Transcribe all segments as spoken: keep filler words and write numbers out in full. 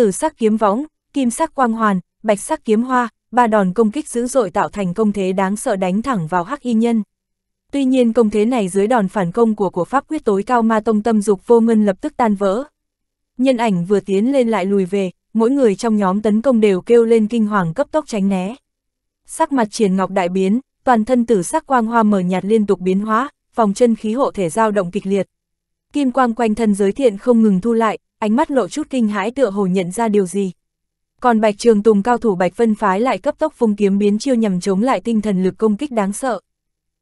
tử sắc kiếm võng, kim sắc quang hoàn, bạch sắc kiếm hoa, ba đòn công kích dữ dội tạo thành công thế đáng sợ đánh thẳng vào Hắc Y Nhân. Tuy nhiên công thế này dưới đòn phản công của của pháp quyết tối cao ma tông Tâm Dục Vô Ngân lập tức tan vỡ. Nhân ảnh vừa tiến lên lại lùi về, mỗi người trong nhóm tấn công đều kêu lên kinh hoàng cấp tốc tránh né. Sắc mặt Triển Ngọc đại biến, toàn thân tử sắc quang hoa mờ nhạt liên tục biến hóa, vòng chân khí hộ thể dao động kịch liệt. Kim quang quanh thân Giới Thiện không ngừng thu lại, ánh mắt lộ chút kinh hãi tựa hồ nhận ra điều gì. Còn Bạch Trường Tùng cao thủ Bạch Vân phái lại cấp tốc vung kiếm biến chiêu nhằm chống lại tinh thần lực công kích đáng sợ.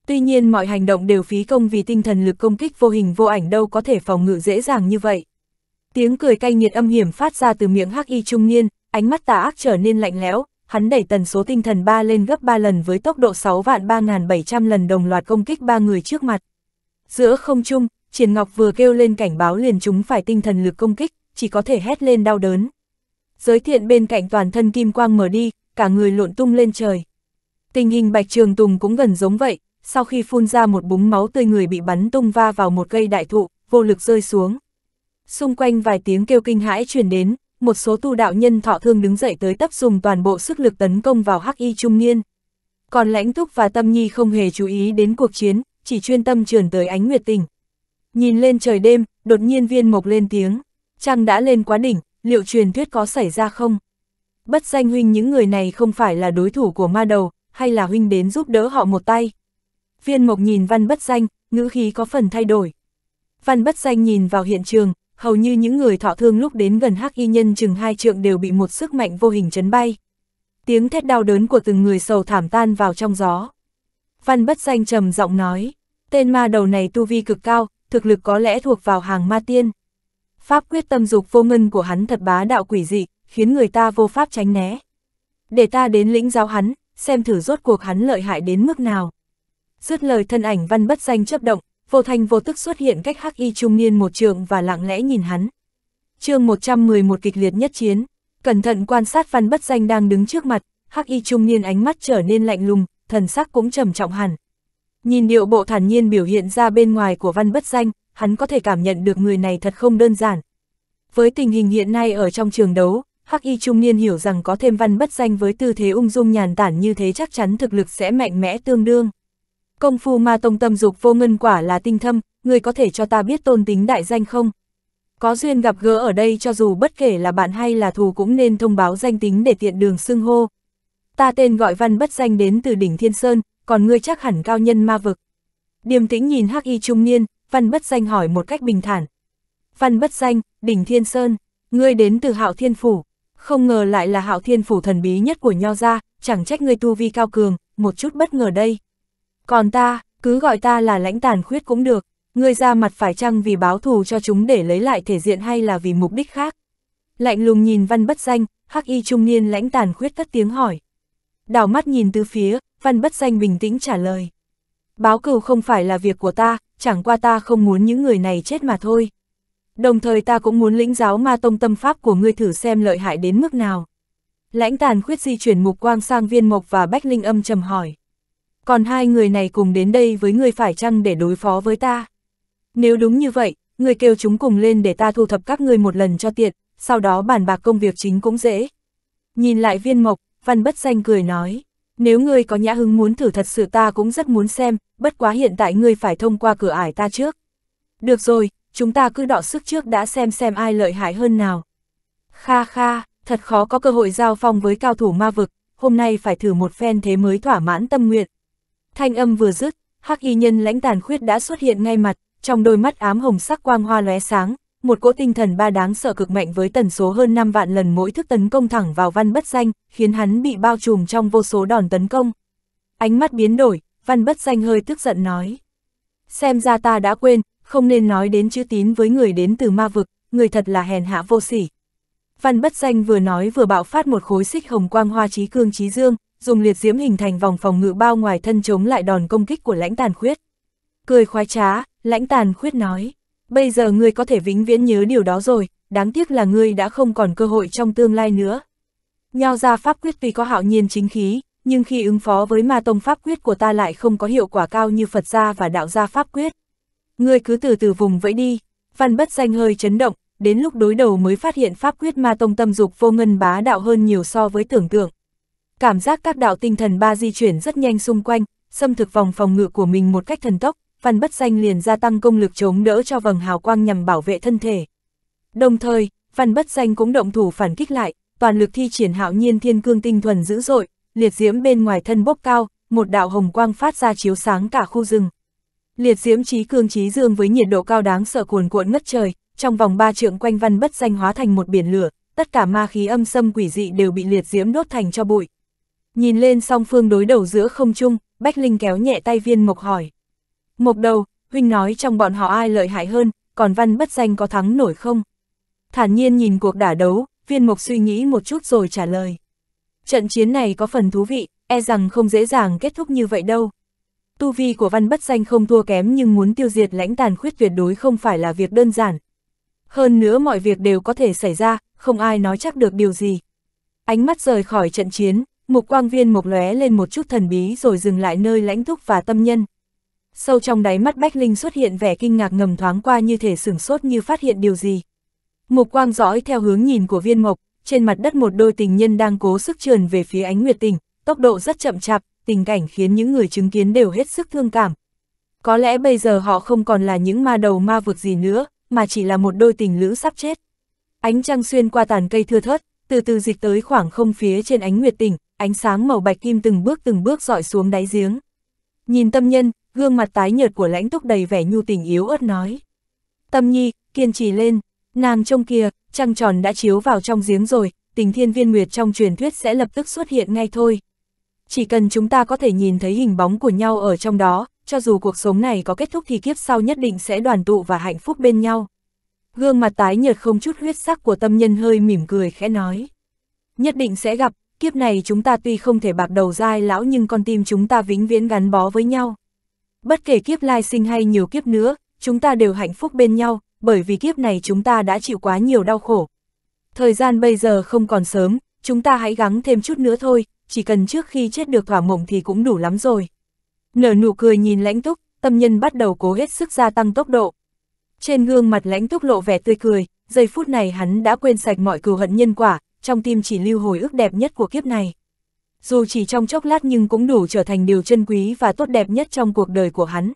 Tuy nhiên mọi hành động đều phí công vì tinh thần lực công kích vô hình vô ảnh đâu có thể phòng ngự dễ dàng như vậy. Tiếng cười cay nghiệt âm hiểm phát ra từ miệng Hắc Y trung niên, ánh mắt tà ác trở nên lạnh lẽo, hắn đẩy tần số tinh thần ba lên gấp ba lần với tốc độ sáu vạn ba nghìn bảy trăm lần đồng loạt công kích ba người trước mặt. Giữa không trung, Triển Ngọc vừa kêu lên cảnh báo liền chúng phải tinh thần lực công kích, chỉ có thể hét lên đau đớn. Giới Thiện bên cạnh toàn thân kim quang mở đi, cả người lộn tung lên trời. Tình hình Bạch Trường Tùng cũng gần giống vậy, sau khi phun ra một búng máu tươi người bị bắn tung va vào một cây đại thụ, vô lực rơi xuống. Xung quanh vài tiếng kêu kinh hãi truyền đến, một số tu đạo nhân thọ thương đứng dậy tới tấp dùng toàn bộ sức lực tấn công vào Hắc Y trung niên. Còn Lãnh Túc và Tâm Nhi không hề chú ý đến cuộc chiến, chỉ chuyên tâm trườn tới Ánh Nguyệt Tình. Nhìn lên trời đêm, đột nhiên Viên Mộc lên tiếng, trăng đã lên quá đỉnh, liệu truyền thuyết có xảy ra không? Bất Danh huynh những người này không phải là đối thủ của ma đầu, hay là huynh đến giúp đỡ họ một tay? Viên Mộc nhìn Văn Bất Danh, ngữ khí có phần thay đổi. Văn Bất Danh nhìn vào hiện trường, hầu như những người thọ thương lúc đến gần Hắc Y nhân chừng hai trượng đều bị một sức mạnh vô hình chấn bay. Tiếng thét đau đớn của từng người sầu thảm tan vào trong gió. Văn Bất Danh trầm giọng nói, tên ma đầu này tu vi cực cao, thực lực có lẽ thuộc vào hàng ma tiên. Pháp quyết Tâm Dục Vô Ngân của hắn thật bá đạo quỷ dị, khiến người ta vô pháp tránh né. Để ta đến lĩnh giáo hắn, xem thử rốt cuộc hắn lợi hại đến mức nào. Dứt lời thân ảnh Văn Bất Danh chớp động, vô thanh vô tức xuất hiện cách Hắc Y trung niên một trượng và lặng lẽ nhìn hắn. Chương một trăm mười một kịch liệt nhất chiến, cẩn thận quan sát Văn Bất Danh đang đứng trước mặt, Hắc Y trung niên ánh mắt trở nên lạnh lùng, thần sắc cũng trầm trọng hẳn. Nhìn điệu bộ thản nhiên biểu hiện ra bên ngoài của Văn Bất Danh, hắn có thể cảm nhận được người này thật không đơn giản. Với tình hình hiện nay ở trong trường đấu, Hắc Y trung niên hiểu rằng có thêm Văn Bất Danh với tư thế ung dung nhàn tản như thế chắc chắn thực lực sẽ mạnh mẽ tương đương. Công phu ma tông Tâm Dục Vô Ngân quả là tinh thâm, người có thể cho ta biết tôn tính đại danh không? Có duyên gặp gỡ ở đây cho dù bất kể là bạn hay là thù cũng nên thông báo danh tính để tiện đường xưng hô. Ta tên gọi Văn Bất Danh đến từ đỉnh Thiên Sơn, còn ngươi chắc hẳn cao nhân ma vực. Điềm tĩnh nhìn Hắc Y trung niên, Văn Bất Danh hỏi một cách bình thản. Văn Bất Danh, đỉnh Thiên Sơn, ngươi đến từ Hạo Thiên Phủ, không ngờ lại là Hạo Thiên Phủ thần bí nhất của Nho gia, chẳng trách ngươi tu vi cao cường, một chút bất ngờ đây. Còn ta, cứ gọi ta là Lãnh Tàn Khuyết cũng được, ngươi ra mặt phải chăng vì báo thù cho chúng để lấy lại thể diện hay là vì mục đích khác? Lạnh lùng nhìn Văn Bất Danh, Hắc Y trung niên Lãnh Tàn Khuyết cất tiếng hỏi. Đảo mắt nhìn tứ phía, Văn Bất Danh bình tĩnh trả lời. Báo cừu không phải là việc của ta, chẳng qua ta không muốn những người này chết mà thôi. Đồng thời ta cũng muốn lĩnh giáo ma tông tâm pháp của ngươi thử xem lợi hại đến mức nào. Lãnh Tàn Khuyết di chuyển mục quang sang Viên Mộc và Bách Linh âm trầm hỏi. Còn hai người này cùng đến đây với ngươi phải chăng để đối phó với ta? Nếu đúng như vậy, ngươi kêu chúng cùng lên để ta thu thập các ngươi một lần cho tiện, sau đó bàn bạc công việc chính cũng dễ. Nhìn lại Viên Mộc, Văn Bất Danh cười nói. Nếu ngươi có nhã hứng muốn thử thật sự ta cũng rất muốn xem, bất quá hiện tại ngươi phải thông qua cửa ải ta trước. Được rồi, chúng ta cứ đọ sức trước đã xem xem ai lợi hại hơn nào. Kha kha, thật khó có cơ hội giao phong với cao thủ ma vực, hôm nay phải thử một phen thế mới thỏa mãn tâm nguyện. Thanh âm vừa dứt, Hắc Y nhân Lãnh Tàn Khuyết đã xuất hiện ngay mặt, trong đôi mắt ám hồng sắc quang hoa lóe sáng, một cỗ tinh thần ba đáng sợ cực mạnh với tần số hơn năm vạn lần mỗi thức tấn công thẳng vào Văn Bất Danh, khiến hắn bị bao trùm trong vô số đòn tấn công. Ánh mắt biến đổi, Văn Bất Danh hơi tức giận nói. Xem ra ta đã quên, không nên nói đến chữ tín với người đến từ ma vực, người thật là hèn hạ vô sỉ. Văn Bất Danh vừa nói vừa bạo phát một khối xích hồng quang hoa chí cương chí dương, dùng liệt diễm hình thành vòng phòng ngự bao ngoài thân chống lại đòn công kích của Lãnh Tàn Khuyết. Cười khoái trá, Lãnh Tàn Khuyết nói. Bây giờ ngươi có thể vĩnh viễn nhớ điều đó rồi, đáng tiếc là ngươi đã không còn cơ hội trong tương lai nữa. Nho gia pháp quyết tuy có hạo nhiên chính khí, nhưng khi ứng phó với ma tông pháp quyết của ta lại không có hiệu quả cao như Phật gia và đạo gia pháp quyết. Ngươi cứ từ từ vùng vẫy đi. Văn Bất Danh hơi chấn động, đến lúc đối đầu mới phát hiện pháp quyết ma tông tâm dục vô ngân bá đạo hơn nhiều so với tưởng tượng. Cảm giác các đạo tinh thần ba di chuyển rất nhanh xung quanh, xâm thực vòng phòng ngự của mình một cách thần tốc, Văn Bất Danh liền gia tăng công lực chống đỡ cho vầng hào quang nhằm bảo vệ thân thể. Đồng thời, Văn Bất Danh cũng động thủ phản kích lại, toàn lực thi triển hạo nhiên thiên cương tinh thuần dữ dội, liệt diễm bên ngoài thân bốc cao, một đạo hồng quang phát ra chiếu sáng cả khu rừng. Liệt diễm chí cương chí dương với nhiệt độ cao đáng sợ cuồn cuộn ngất trời, trong vòng ba trượng quanh Văn Bất Danh hóa thành một biển lửa, tất cả ma khí âm xâm quỷ dị đều bị liệt diễm đốt thành cho bụi. Nhìn lên song phương đối đầu giữa không trung, Bách Linh kéo nhẹ tay Viên Mộc hỏi: Mộc đầu, huynh nói trong bọn họ ai lợi hại hơn, còn Văn Bất Danh có thắng nổi không? Thản nhiên nhìn cuộc đả đấu, Viên Mộc suy nghĩ một chút rồi trả lời: Trận chiến này có phần thú vị, e rằng không dễ dàng kết thúc như vậy đâu. Tu vi của Văn Bất Danh không thua kém, nhưng muốn tiêu diệt Lãnh Tàn Khuyết tuyệt đối không phải là việc đơn giản. Hơn nữa mọi việc đều có thể xảy ra, không ai nói chắc được điều gì. Ánh mắt rời khỏi trận chiến, mục quang Viên Mộc lóe lên một chút thần bí rồi dừng lại nơi Lãnh Túc và Tâm Nhân. Sâu trong đáy mắt Bách Linh xuất hiện vẻ kinh ngạc ngầm thoáng qua, như thể sửng sốt như phát hiện điều gì. Mục quang dõi theo hướng nhìn của Viên Mộc, trên mặt đất một đôi tình nhân đang cố sức trườn về phía Ánh Nguyệt Tình, tốc độ rất chậm chạp, tình cảnh khiến những người chứng kiến đều hết sức thương cảm. Có lẽ bây giờ họ không còn là những ma đầu ma vực gì nữa, mà chỉ là một đôi tình lữ sắp chết. Ánh trăng xuyên qua tàn cây thưa thớt, từ từ dịch tới khoảng không phía trên Ánh Nguyệt Tình, ánh sáng màu bạch kim từng bước từng bước dọi xuống đáy giếng. Nhìn Tâm Nhân, gương mặt tái nhợt của Lãnh Túc đầy vẻ nhu tình yếu ớt nói: Tâm Nhi, kiên trì lên, nàng trông kia, trăng tròn đã chiếu vào trong giếng rồi, tình thiên viên nguyệt trong truyền thuyết sẽ lập tức xuất hiện ngay thôi. Chỉ cần chúng ta có thể nhìn thấy hình bóng của nhau ở trong đó, cho dù cuộc sống này có kết thúc thì kiếp sau nhất định sẽ đoàn tụ và hạnh phúc bên nhau. Gương mặt tái nhợt không chút huyết sắc của Tâm Nhân hơi mỉm cười khẽ nói: Nhất định sẽ gặp, kiếp này chúng ta tuy không thể bạc đầu giai lão nhưng con tim chúng ta vĩnh viễn gắn bó với nhau. Bất kể kiếp lai sinh hay nhiều kiếp nữa, chúng ta đều hạnh phúc bên nhau, bởi vì kiếp này chúng ta đã chịu quá nhiều đau khổ. Thời gian bây giờ không còn sớm, chúng ta hãy gắng thêm chút nữa thôi, chỉ cần trước khi chết được thỏa mộng thì cũng đủ lắm rồi. Nở nụ cười nhìn Lãnh Túc, Tâm Nhân bắt đầu cố hết sức gia tăng tốc độ. Trên gương mặt Lãnh Túc lộ vẻ tươi cười, giây phút này hắn đã quên sạch mọi cừu hận nhân quả, trong tim chỉ lưu hồi ức đẹp nhất của kiếp này. Dù chỉ trong chốc lát nhưng cũng đủ trở thành điều chân quý và tốt đẹp nhất trong cuộc đời của hắn.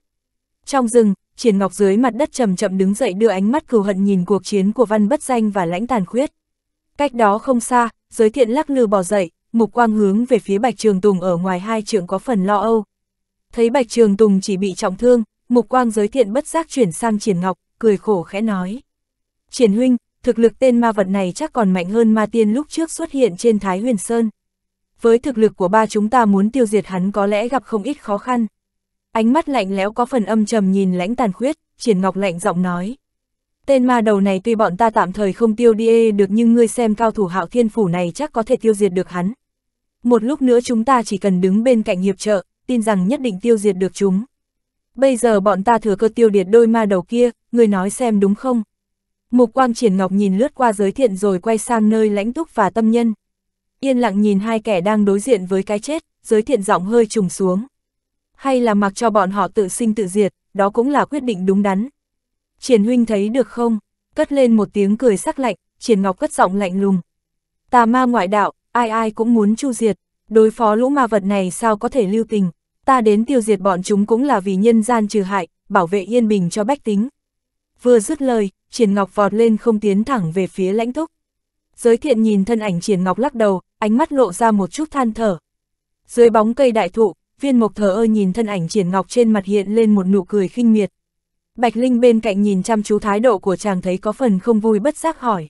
Trong rừng, Triển Ngọc dưới mặt đất chậm chậm đứng dậy, đưa ánh mắt cừu hận nhìn cuộc chiến của Văn Bất Danh và Lãnh Tàn Khuyết. Cách đó không xa, Giới Thiện lắc lư bò dậy, mục quang hướng về phía Bạch Trường Tùng ở ngoài hai trượng có phần lo âu. Thấy Bạch Trường Tùng chỉ bị trọng thương, mục quang Giới Thiện bất giác chuyển sang Triển Ngọc, cười khổ khẽ nói: Triển huynh, thực lực tên ma vật này chắc còn mạnh hơn ma tiên lúc trước xuất hiện trên Thái Huyền Sơn. Với thực lực của ba chúng ta muốn tiêu diệt hắn có lẽ gặp không ít khó khăn. Ánh mắt lạnh lẽo có phần âm trầm nhìn Lãnh Tàn Khuyết, Triển Ngọc lạnh giọng nói: Tên ma đầu này tuy bọn ta tạm thời không tiêu đi được nhưng ngươi xem cao thủ Hạo Thiên Phủ này chắc có thể tiêu diệt được hắn. Một lúc nữa chúng ta chỉ cần đứng bên cạnh hiệp trợ, tin rằng nhất định tiêu diệt được chúng. Bây giờ bọn ta thừa cơ tiêu diệt đôi ma đầu kia, ngươi nói xem đúng không? Mục quang Triển Ngọc nhìn lướt qua Giới Thiện rồi quay sang nơi Lãnh Túc và Tâm Nhân. Yên lặng nhìn hai kẻ đang đối diện với cái chết, Giới Thiện giọng hơi trùng xuống. Hay là mặc cho bọn họ tự sinh tự diệt, đó cũng là quyết định đúng đắn. Triển huynh thấy được không? Cất lên một tiếng cười sắc lạnh, Triển Ngọc cất giọng lạnh lùng. Tà ma ngoại đạo, ai ai cũng muốn chu diệt, đối phó lũ ma vật này sao có thể lưu tình. Ta đến tiêu diệt bọn chúng cũng là vì nhân gian trừ hại, bảo vệ yên bình cho bách tính. Vừa dứt lời, Triển Ngọc vọt lên không tiến thẳng về phía Lãnh Túc. Giới Thiện nhìn thân ảnh Triển Ngọc lắc đầu, ánh mắt lộ ra một chút than thở. Dưới bóng cây đại thụ, Viên Mộc thờ ơ nhìn thân ảnh Triển Ngọc, trên mặt hiện lên một nụ cười khinh miệt. Bạch Linh bên cạnh nhìn chăm chú thái độ của chàng thấy có phần không vui, bất giác hỏi: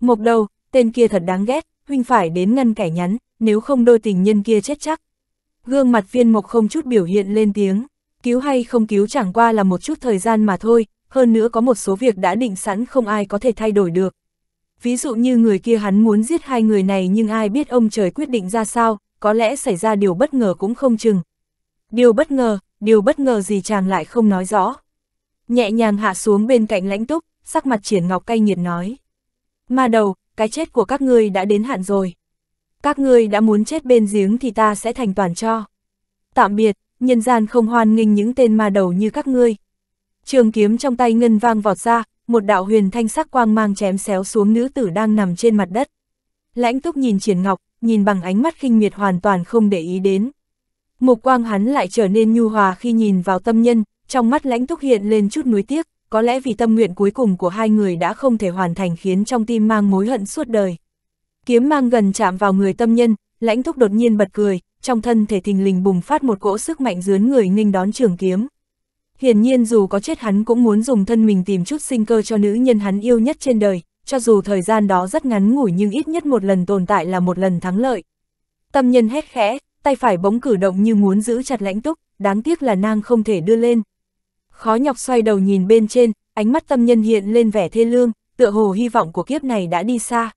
Mộc đầu, tên kia thật đáng ghét, huynh phải đến ngăn cải nhắn, nếu không đôi tình nhân kia chết chắc. Gương mặt Viên Mộc không chút biểu hiện lên tiếng, cứu hay không cứu chẳng qua là một chút thời gian mà thôi, hơn nữa có một số việc đã định sẵn không ai có thể thay đổi được. Ví dụ như người kia hắn muốn giết hai người này nhưng ai biết ông trời quyết định ra sao, có lẽ xảy ra điều bất ngờ cũng không chừng. Điều bất ngờ, điều bất ngờ gì chàng lại không nói rõ. Nhẹ nhàng hạ xuống bên cạnh Lãnh Túc, sắc mặt Triển Ngọc cay nghiệt nói: Ma đầu, cái chết của các ngươi đã đến hạn rồi. Các ngươi đã muốn chết bên giếng thì ta sẽ thành toàn cho. Tạm biệt, nhân gian không hoan nghênh những tên ma đầu như các ngươi. Trường kiếm trong tay ngân vang vọt ra, một đạo huyền thanh sắc quang mang chém xéo xuống nữ tử đang nằm trên mặt đất. Lãnh Túc nhìn Triển Ngọc, nhìn bằng ánh mắt khinh miệt hoàn toàn không để ý đến. Mục quang hắn lại trở nên nhu hòa khi nhìn vào tâm nhân, trong mắt Lãnh Túc hiện lên chút nuối tiếc, có lẽ vì tâm nguyện cuối cùng của hai người đã không thể hoàn thành khiến trong tim mang mối hận suốt đời. Kiếm mang gần chạm vào người tâm nhân, Lãnh Túc đột nhiên bật cười, trong thân thể thình lình bùng phát một cỗ sức mạnh dướn người nghênh đón trường kiếm. Hiển nhiên dù có chết hắn cũng muốn dùng thân mình tìm chút sinh cơ cho nữ nhân hắn yêu nhất trên đời, cho dù thời gian đó rất ngắn ngủi nhưng ít nhất một lần tồn tại là một lần thắng lợi. Tâm nhân hét khẽ, tay phải bỗng cử động như muốn giữ chặt Lãnh Túc, đáng tiếc là nàng không thể đưa lên. Khó nhọc xoay đầu nhìn bên trên, ánh mắt tâm nhân hiện lên vẻ thê lương, tựa hồ hy vọng của kiếp này đã đi xa.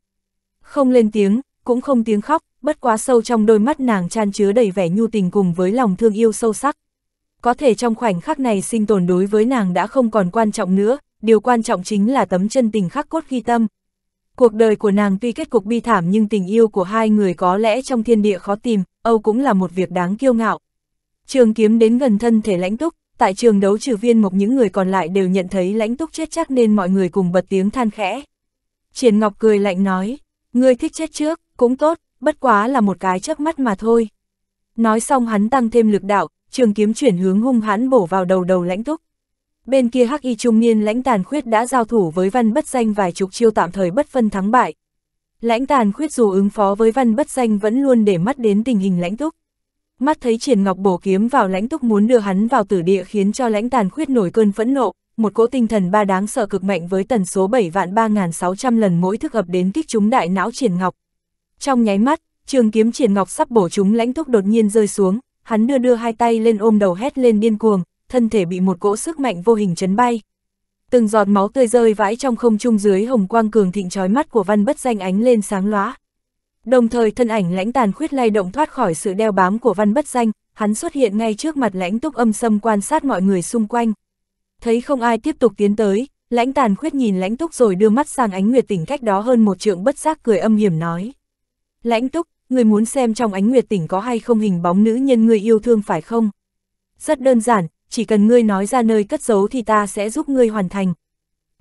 Không lên tiếng, cũng không tiếng khóc, bất quá sâu trong đôi mắt nàng chan chứa đầy vẻ nhu tình cùng với lòng thương yêu sâu sắc. Có thể trong khoảnh khắc này sinh tồn đối với nàng đã không còn quan trọng nữa, điều quan trọng chính là tấm chân tình khắc cốt ghi tâm. Cuộc đời của nàng tuy kết cục bi thảm nhưng tình yêu của hai người có lẽ trong thiên địa khó tìm, âu cũng là một việc đáng kiêu ngạo. Trường kiếm đến gần thân thể Lãnh Túc, tại trường đấu trừ Viên Mộc những người còn lại đều nhận thấy Lãnh Túc chết chắc nên mọi người cùng bật tiếng than khẽ. Triển Ngọc cười lạnh nói, ngươi thích chết trước, cũng tốt, bất quá là một cái chớp mắt mà thôi. Nói xong hắn tăng thêm lực đạo, trường kiếm chuyển hướng hung hãn bổ vào đầu đầu Lãnh Túc. Bên kia hắc y trung niên Lãnh Tàn Khuyết đã giao thủ với Văn Bất Danh vài chục chiêu tạm thời bất phân thắng bại. Lãnh Tàn Khuyết dù ứng phó với Văn Bất Danh vẫn luôn để mắt đến tình hình Lãnh Túc. Mắt thấy Triển Ngọc bổ kiếm vào Lãnh Túc muốn đưa hắn vào tử địa khiến cho Lãnh Tàn Khuyết nổi cơn phẫn nộ, một cỗ tinh thần ba đáng sợ cực mạnh với tần số bảy vạn ba nghìn sáu trăm lần mỗi thức ập đến kích trúng đại não Triển Ngọc. Trong nháy mắt, trường kiếm Triển Ngọc sắp bổ trúng Lãnh Túc đột nhiên rơi xuống, hắn đưa đưa hai tay lên ôm đầu hét lên điên cuồng, thân thể bị một cỗ sức mạnh vô hình chấn bay. Từng giọt máu tươi rơi vãi trong không trung dưới hồng quang cường thịnh chói mắt của Văn Bất Danh ánh lên sáng lóa. Đồng thời thân ảnh Lãnh Tàn Khuyết lay động thoát khỏi sự đeo bám của Văn Bất Danh, hắn xuất hiện ngay trước mặt Lãnh Túc âm sâm quan sát mọi người xung quanh. Thấy không ai tiếp tục tiến tới, Lãnh Tàn Khuyết nhìn Lãnh Túc rồi đưa mắt sang Ánh Nguyệt Tình cách đó hơn một trượng bất giác cười âm hiểm nói. Lãnh Túc, người muốn xem trong Ánh Nguyệt Tình có hay không hình bóng nữ nhân người yêu thương phải không? Rất đơn giản, chỉ cần ngươi nói ra nơi cất giấu thì ta sẽ giúp ngươi hoàn thành.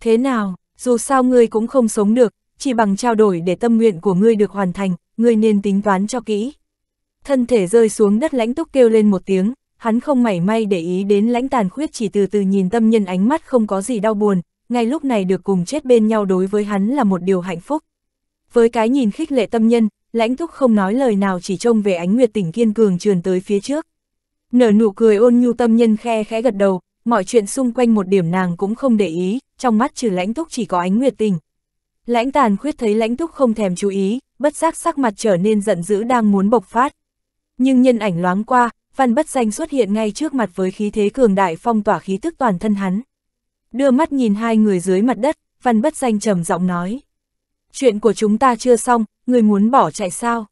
Thế nào, dù sao ngươi cũng không sống được, chỉ bằng trao đổi để tâm nguyện của ngươi được hoàn thành, ngươi nên tính toán cho kỹ. Thân thể rơi xuống đất Lãnh Túc kêu lên một tiếng, hắn không mảy may để ý đến Lãnh Tàn Khuyết chỉ từ từ nhìn tâm nhân ánh mắt không có gì đau buồn, ngay lúc này được cùng chết bên nhau đối với hắn là một điều hạnh phúc. Với cái nhìn khích lệ tâm nhân, Lãnh Túc không nói lời nào chỉ trông về Ánh Nguyệt Tình kiên cường trườn tới phía trước. Nở nụ cười ôn nhu tâm nhân khe khẽ gật đầu, mọi chuyện xung quanh một điểm nàng cũng không để ý, trong mắt trừ Lãnh Túc chỉ có Ánh Nguyệt Tình. Lãnh Tàn Khuyết thấy Lãnh Túc không thèm chú ý, bất giác sắc mặt trở nên giận dữ đang muốn bộc phát. Nhưng nhân ảnh loáng qua, Văn Bất Danh xuất hiện ngay trước mặt với khí thế cường đại phong tỏa khí tức toàn thân hắn. Đưa mắt nhìn hai người dưới mặt đất, Văn Bất Danh trầm giọng nói. Chuyện của chúng ta chưa xong, ngươi muốn bỏ chạy sao?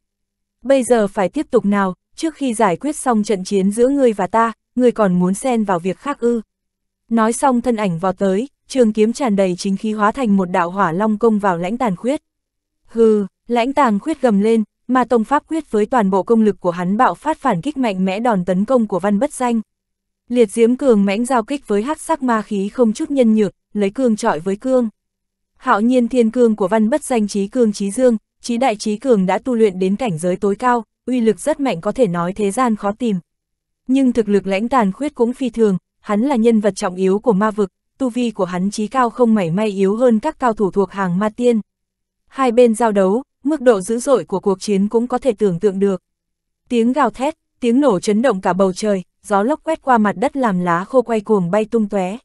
Bây giờ phải tiếp tục nào, trước khi giải quyết xong trận chiến giữa ngươi và ta, ngươi còn muốn xen vào việc khác ư? Nói xong thân ảnh vọt tới, trường kiếm tràn đầy chính khí hóa thành một đạo hỏa long công vào Lãnh Tàn Khuyết. Hừ, Lãnh Tàn Khuyết gầm lên, mà tông pháp quyết với toàn bộ công lực của hắn bạo phát phản kích mạnh mẽ đòn tấn công của Văn Bất Danh. Liệt diễm cường mãnh giao kích với hắc sắc ma khí không chút nhân nhược, lấy cương trọi với cương. Hạo nhiên thiên cương của Văn Bất Danh chí cương chí dương, chí đại chí cường đã tu luyện đến cảnh giới tối cao, uy lực rất mạnh có thể nói thế gian khó tìm. Nhưng thực lực Lãnh Tàn Khuyết cũng phi thường, hắn là nhân vật trọng yếu của ma vực, tu vi của hắn chí cao không mảy may yếu hơn các cao thủ thuộc hàng ma tiên. Hai bên giao đấu, mức độ dữ dội của cuộc chiến cũng có thể tưởng tượng được. Tiếng gào thét, tiếng nổ chấn động cả bầu trời, gió lốc quét qua mặt đất làm lá khô quay cuồng bay tung tóe.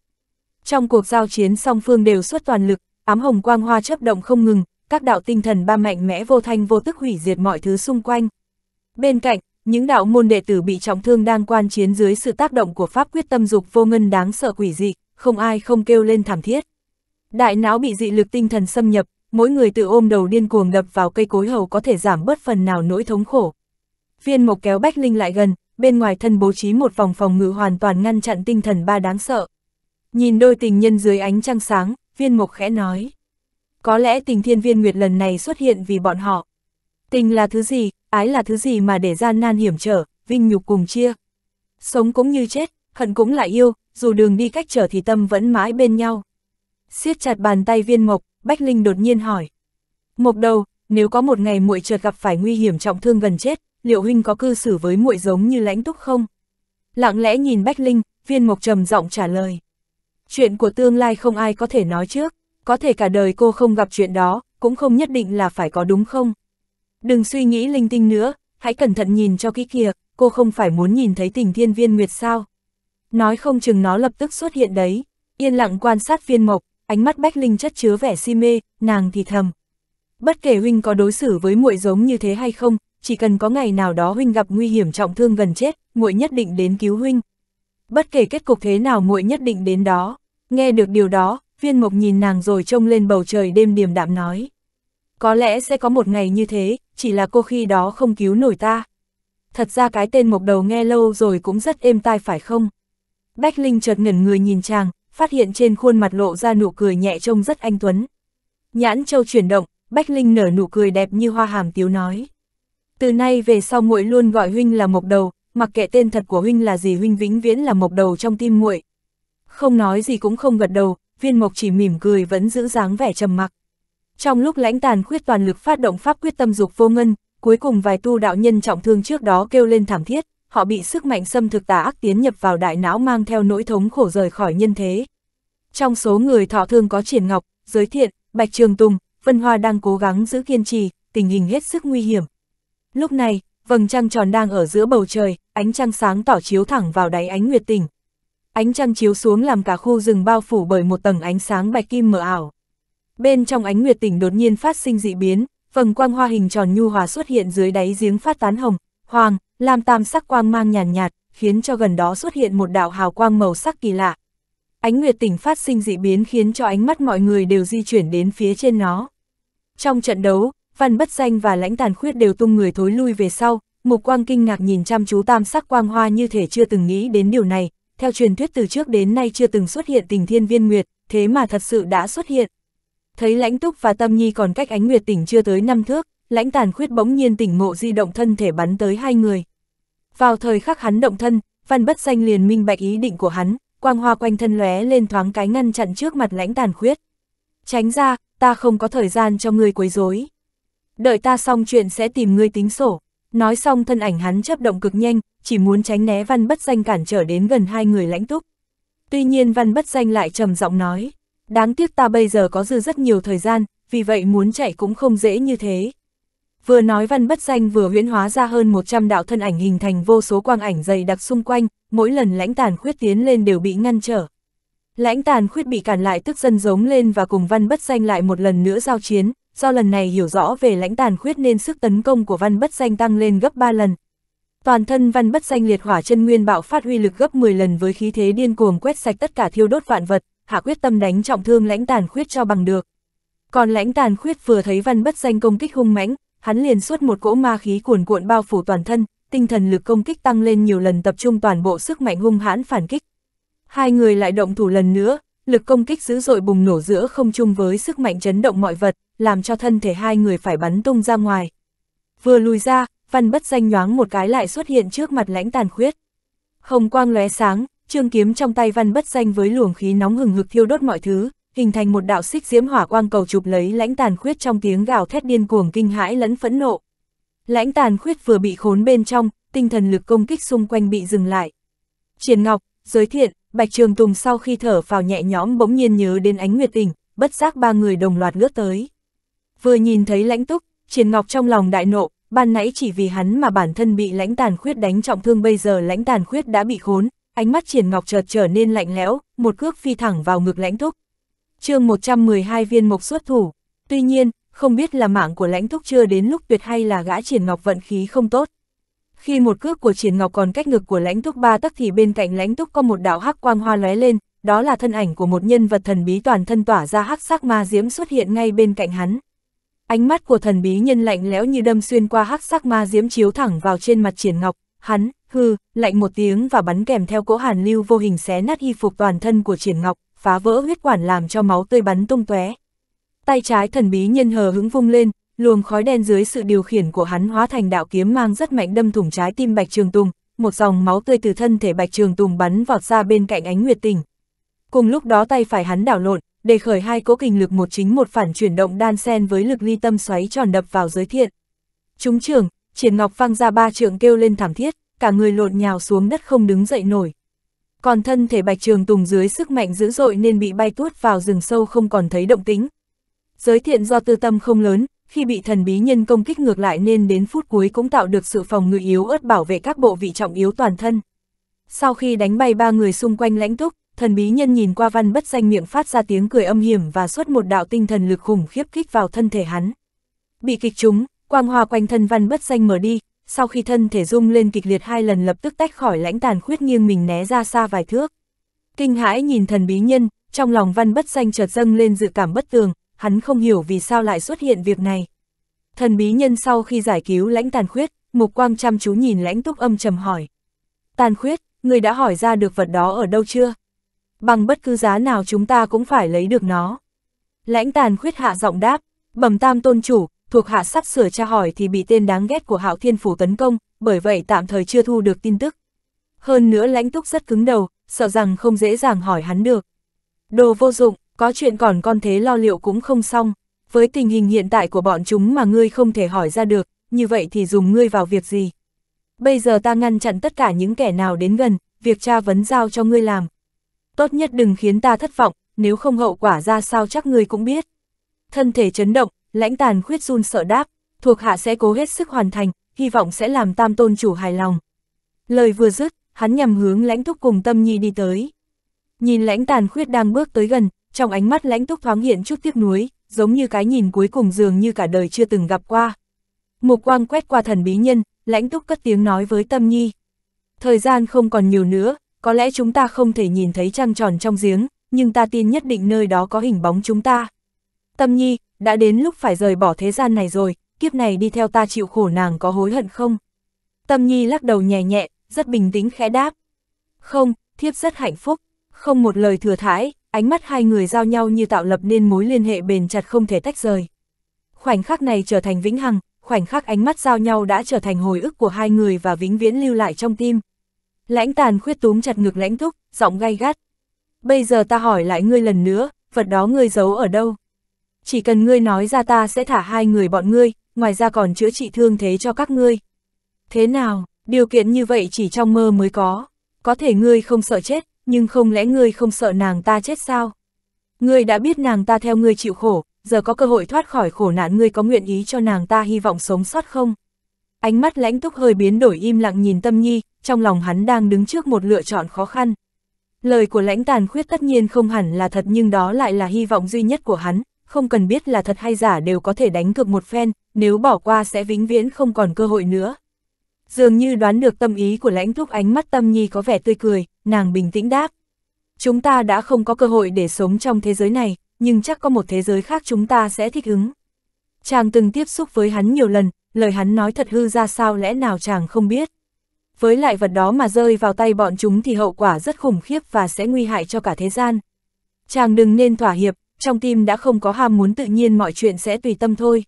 Trong cuộc giao chiến song phương đều xuất toàn lực, ám hồng quang hoa chớp động không ngừng, các đạo tinh thần ba mạnh mẽ vô thanh vô tức hủy diệt mọi thứ xung quanh. Bên cạnh, những đạo môn đệ tử bị trọng thương đang quan chiến dưới sự tác động của pháp quyết tâm dục vô ngân đáng sợ quỷ dị, không ai không kêu lên thảm thiết. Đại não bị dị lực tinh thần xâm nhập, mỗi người tự ôm đầu điên cuồng đập vào cây cối hầu có thể giảm bớt phần nào nỗi thống khổ. Viên Mộc kéo Bách Linh lại gần, bên ngoài thân bố trí một vòng phòng ngự hoàn toàn ngăn chặn tinh thần ba đáng sợ. Nhìn đôi tình nhân dưới ánh trăng sáng, Viên Mộc khẽ nói. Có lẽ tình thiên viên nguyệt lần này xuất hiện vì bọn họ. Tình là thứ gì, ái là thứ gì mà để gian nan hiểm trở, vinh nhục cùng chia. Sống cũng như chết, hận cũng lại yêu, dù đường đi cách trở thì tâm vẫn mãi bên nhau. Siết chặt bàn tay Viên Mộc, Bách Linh đột nhiên hỏi. Mộc đầu, nếu có một ngày muội chợt gặp phải nguy hiểm trọng thương gần chết, liệu huynh có cư xử với muội giống như Lãnh Túc không? Lặng lẽ nhìn Bách Linh, Viên Mộc trầm giọng trả lời. Chuyện của tương lai không ai có thể nói trước, có thể cả đời cô không gặp chuyện đó, cũng không nhất định là phải có đúng không? Đừng suy nghĩ linh tinh nữa, hãy cẩn thận nhìn cho kỹ kìa, cô không phải muốn nhìn thấy tình thiên viên nguyệt sao? Nói không chừng nó lập tức xuất hiện đấy. Yên lặng quan sát Viên Mộc, ánh mắt Bách Linh chất chứa vẻ si mê, nàng thì thầm. Bất kể huynh có đối xử với muội giống như thế hay không, chỉ cần có ngày nào đó huynh gặp nguy hiểm trọng thương gần chết, muội nhất định đến cứu huynh. Bất kể kết cục thế nào muội nhất định đến đó. Nghe được điều đó, Viên Mộc nhìn nàng rồi trông lên bầu trời đêm điềm đạm nói. Có lẽ sẽ có một ngày như thế, chỉ là cô khi đó không cứu nổi ta. Thật ra cái tên Mộc đầu nghe lâu rồi cũng rất êm tai phải không? Bách Linh chợt ngẩn người nhìn chàng, phát hiện trên khuôn mặt lộ ra nụ cười nhẹ trông rất anh tuấn. Nhãn châu chuyển động, Bách Linh nở nụ cười đẹp như hoa hàm tiếu nói. Từ nay về sau muội luôn gọi huynh là Mộc đầu, mặc kệ tên thật của huynh là gì huynh vĩnh viễn là Mộc đầu trong tim muội. Không nói gì cũng không gật đầu, Viên Mộc chỉ mỉm cười vẫn giữ dáng vẻ trầm mặc. Trong lúc Lãnh Tàn Khuyết toàn lực phát động pháp quyết Tâm Dục Vô Ngân, cuối cùng vài tu đạo nhân trọng thương trước đó kêu lên thảm thiết, họ bị sức mạnh xâm thực tà ác tiến nhập vào đại não mang theo nỗi thống khổ rời khỏi nhân thế. Trong số người thọ thương có Triển Ngọc, Giới Thiện, Bạch Trường Tùng, Vân Hoa đang cố gắng giữ kiên trì, tình hình hết sức nguy hiểm. Lúc này, vầng trăng tròn đang ở giữa bầu trời, ánh trăng sáng tỏ chiếu thẳng vào đáy Ánh Nguyệt Tình. Ánh trăng chiếu xuống làm cả khu rừng bao phủ bởi một tầng ánh sáng bạch kim mờ ảo. Bên trong Ánh Nguyệt Tình đột nhiên phát sinh dị biến, vầng quang hoa hình tròn nhu hòa xuất hiện dưới đáy giếng phát tán hồng, hoàng, lam tam sắc quang mang nhàn nhạt, nhạt, khiến cho gần đó xuất hiện một đạo hào quang màu sắc kỳ lạ. Ánh Nguyệt Tình phát sinh dị biến khiến cho ánh mắt mọi người đều di chuyển đến phía trên nó. Trong trận đấu, Văn Bất Danh và Lãnh Tàn Khuyết đều tung người thối lui về sau, Mục Quang kinh ngạc nhìn chăm chú tam sắc quang hoa như thể chưa từng nghĩ đến điều này, theo truyền thuyết từ trước đến nay chưa từng xuất hiện tình thiên viên nguyệt, thế mà thật sự đã xuất hiện. Thấy Lãnh Túc và Tâm Nhi còn cách Ánh Nguyệt Tình chưa tới năm thước, Lãnh Tàn Khuyết bỗng nhiên tỉnh ngộ di động thân thể bắn tới hai người. Vào thời khắc hắn động thân, Văn Bất Danh liền minh bạch ý định của hắn, quang hoa quanh thân lóe lên thoáng cái ngăn chặn trước mặt Lãnh Tàn Khuyết. Tránh ra, ta không có thời gian cho ngươi quấy rối. Đợi ta xong chuyện sẽ tìm ngươi tính sổ. Nói xong thân ảnh hắn chấp động cực nhanh, chỉ muốn tránh né Văn Bất Danh cản trở đến gần hai người Lãnh Túc. Tuy nhiên Văn Bất Danh lại trầm giọng nói. Đáng tiếc ta bây giờ có dư rất nhiều thời gian, vì vậy muốn chạy cũng không dễ như thế. Vừa nói Văn Bất Danh vừa huyễn hóa ra hơn một trăm đạo thân ảnh hình thành vô số quang ảnh dày đặc xung quanh, mỗi lần Lãnh Tàn Khuyết tiến lên đều bị ngăn trở. Lãnh Tàn Khuyết bị cản lại tức giận giống lên và cùng Văn Bất Danh lại một lần nữa giao chiến, do lần này hiểu rõ về Lãnh Tàn Khuyết nên sức tấn công của Văn Bất Danh tăng lên gấp ba lần. Toàn thân Văn Bất Danh liệt hỏa chân nguyên bạo phát huy lực gấp mười lần với khí thế điên cuồng quét sạch tất cả thiêu đốt vạn vật. Hạ quyết tâm đánh trọng thương Lãnh Tàn Khuyết cho bằng được. Còn Lãnh Tàn Khuyết vừa thấy Văn Bất Danh công kích hung mãnh, hắn liền xuất một cỗ ma khí cuồn cuộn bao phủ toàn thân, tinh thần lực công kích tăng lên nhiều lần tập trung toàn bộ sức mạnh hung hãn phản kích. Hai người lại động thủ lần nữa, lực công kích dữ dội bùng nổ giữa không trung với sức mạnh chấn động mọi vật, làm cho thân thể hai người phải bắn tung ra ngoài. Vừa lùi ra, Văn Bất Danh nhoáng một cái lại xuất hiện trước mặt Lãnh Tàn Khuyết. Hồng quang lóe sáng, trường kiếm trong tay Văn Bất Danh với luồng khí nóng hừng hực thiêu đốt mọi thứ, hình thành một đạo xích diễm hỏa quang cầu chụp lấy Lãnh Tàn Khuyết trong tiếng gào thét điên cuồng kinh hãi lẫn phẫn nộ. Lãnh Tàn Khuyết vừa bị khốn bên trong, tinh thần lực công kích xung quanh bị dừng lại. Triển Ngọc, Giới Thiện, Bạch Trường Tùng sau khi thở phào nhẹ nhõm bỗng nhiên nhớ đến Ánh Nguyệt Tình, bất giác ba người đồng loạt lướt tới. Vừa nhìn thấy Lãnh Túc, Triển Ngọc trong lòng đại nộ, ban nãy chỉ vì hắn mà bản thân bị Lãnh Tàn Khuyết đánh trọng thương, bây giờ Lãnh Tàn Khuyết đã bị khốn. Ánh mắt Triển Ngọc chợt trở nên lạnh lẽo, một cước phi thẳng vào ngực Lãnh Túc. Chương một trăm mười hai Viên Mộc xuất thủ. Tuy nhiên, không biết là mạng của Lãnh Túc chưa đến lúc tuyệt hay là gã Triển Ngọc vận khí không tốt. Khi một cước của Triển Ngọc còn cách ngực của Lãnh Túc ba tấc thì bên cạnh Lãnh Túc có một đạo hắc quang hoa lóe lên, đó là thân ảnh của một nhân vật thần bí toàn thân tỏa ra hắc sắc ma diễm xuất hiện ngay bên cạnh hắn. Ánh mắt của thần bí nhân lạnh lẽo như đâm xuyên qua hắc sắc ma diễm chiếu thẳng vào trên mặt Triển Ngọc, hắn hừ, lạnh một tiếng và bắn kèm theo cỗ hàn lưu vô hình xé nát y phục toàn thân của Triển Ngọc, phá vỡ huyết quản làm cho máu tươi bắn tung tóe. Tay trái thần bí nhân hờ hững vung lên, luồng khói đen dưới sự điều khiển của hắn hóa thành đạo kiếm mang rất mạnh đâm thủng trái tim Bạch Trường Tùng, một dòng máu tươi từ thân thể Bạch Trường Tùng bắn vọt ra bên cạnh Ánh Nguyệt Tình. Cùng lúc đó tay phải hắn đảo lộn, để khởi hai cỗ kình lực một chính một phản chuyển động đan xen với lực ly tâm xoáy tròn đập vào Giới Thiện. Trúng trưởng, Triển Ngọc phang ra ba trượng kêu lên thảm thiết, cả người lộn nhào xuống đất không đứng dậy nổi. Còn thân thể Bạch Trường Tùng dưới sức mạnh dữ dội nên bị bay tuốt vào rừng sâu không còn thấy động tĩnh. Giới Thiện do tư tâm không lớn, khi bị thần bí nhân công kích ngược lại nên đến phút cuối cũng tạo được sự phòng ngự yếu ớt bảo vệ các bộ vị trọng yếu toàn thân. Sau khi đánh bay ba người xung quanh Lãnh Túc, thần bí nhân nhìn qua Văn Bất Danh miệng phát ra tiếng cười âm hiểm và xuất một đạo tinh thần lực khủng khiếp kích vào thân thể hắn. Bị kích trúng, quang hoa quanh thân Văn Bất Danh mở đi, sau khi thân thể rung lên kịch liệt hai lần lập tức tách khỏi Lãnh Tàn Khuyết nghiêng mình né ra xa vài thước. Kinh hãi nhìn thần bí nhân, trong lòng Văn Bất Danh chợt dâng lên dự cảm bất tường, hắn không hiểu vì sao lại xuất hiện việc này. Thần bí nhân sau khi giải cứu Lãnh Tàn Khuyết, mục quang chăm chú nhìn Lãnh Túc âm trầm hỏi: "Tàn Khuyết, người đã hỏi ra được vật đó ở đâu chưa? Bằng bất cứ giá nào chúng ta cũng phải lấy được nó." Lãnh Tàn Khuyết hạ giọng đáp: "Bẩm Tam Tôn Chủ, thuộc hạ sắp sửa tra hỏi thì bị tên đáng ghét của Hạo Thiên Phủ tấn công, bởi vậy tạm thời chưa thu được tin tức. Hơn nữa Lãnh Túc rất cứng đầu, sợ rằng không dễ dàng hỏi hắn được." "Đồ vô dụng, có chuyện còn con thế lo liệu cũng không xong, với tình hình hiện tại của bọn chúng mà ngươi không thể hỏi ra được, như vậy thì dùng ngươi vào việc gì? Bây giờ ta ngăn chặn tất cả những kẻ nào đến gần, việc tra vấn giao cho ngươi làm. Tốt nhất đừng khiến ta thất vọng, nếu không hậu quả ra sao chắc ngươi cũng biết." Thân thể chấn động, Lãnh Tàn Khuyết run sợ đáp: "Thuộc hạ sẽ cố hết sức hoàn thành, hy vọng sẽ làm Tam Tôn Chủ hài lòng." Lời vừa dứt, hắn nhằm hướng Lãnh Túc cùng Tâm Nhi đi tới. Nhìn Lãnh Tàn Khuyết đang bước tới gần, trong ánh mắt Lãnh Túc thoáng hiện chút tiếc nuối, giống như cái nhìn cuối cùng dường như cả đời chưa từng gặp qua. Mục quang quét qua thần bí nhân, Lãnh Túc cất tiếng nói với Tâm Nhi: "Thời gian không còn nhiều nữa, có lẽ chúng ta không thể nhìn thấy trăng tròn trong giếng, nhưng ta tin nhất định nơi đó có hình bóng chúng ta. Tâm Nhi, đã đến lúc phải rời bỏ thế gian này rồi, kiếp này đi theo ta chịu khổ nàng có hối hận không?" Tâm Nhi lắc đầu nhẹ nhẹ, rất bình tĩnh khẽ đáp: "Không, thiếp rất hạnh phúc." Không một lời thừa thãi, ánh mắt hai người giao nhau như tạo lập nên mối liên hệ bền chặt không thể tách rời. Khoảnh khắc này trở thành vĩnh hằng, khoảnh khắc ánh mắt giao nhau đã trở thành hồi ức của hai người và vĩnh viễn lưu lại trong tim. Lãnh Tàn Khuyết túm chặt ngực Lãnh Túc, giọng gay gắt: "Bây giờ ta hỏi lại ngươi lần nữa, vật đó ngươi giấu ở đâu? Chỉ cần ngươi nói ra ta sẽ thả hai người bọn ngươi, ngoài ra còn chữa trị thương thế cho các ngươi." "Thế nào, điều kiện như vậy chỉ trong mơ mới có. Có thể ngươi không sợ chết, nhưng không lẽ ngươi không sợ nàng ta chết sao? Ngươi đã biết nàng ta theo ngươi chịu khổ, giờ có cơ hội thoát khỏi khổ nạn, ngươi có nguyện ý cho nàng ta hy vọng sống sót không?" Ánh mắt Lãnh Túc hơi biến đổi, im lặng nhìn Tâm Nhi, trong lòng hắn đang đứng trước một lựa chọn khó khăn. Lời của Lãnh Tàn Khuyết tất nhiên không hẳn là thật, nhưng đó lại là hy vọng duy nhất của hắn, không cần biết là thật hay giả đều có thể đánh cược một phen, nếu bỏ qua sẽ vĩnh viễn không còn cơ hội nữa. Dường như đoán được tâm ý của Lãnh Túc, ánh mắt Tâm Nhi có vẻ tươi cười, nàng bình tĩnh đáp: "Chúng ta đã không có cơ hội để sống trong thế giới này, nhưng chắc có một thế giới khác chúng ta sẽ thích ứng. Chàng từng tiếp xúc với hắn nhiều lần, lời hắn nói thật hư ra sao lẽ nào chàng không biết. Với lại vật đó mà rơi vào tay bọn chúng thì hậu quả rất khủng khiếp và sẽ nguy hại cho cả thế gian. Chàng đừng nên thỏa hiệp, trong tim đã không có ham muốn tự nhiên mọi chuyện sẽ tùy tâm thôi."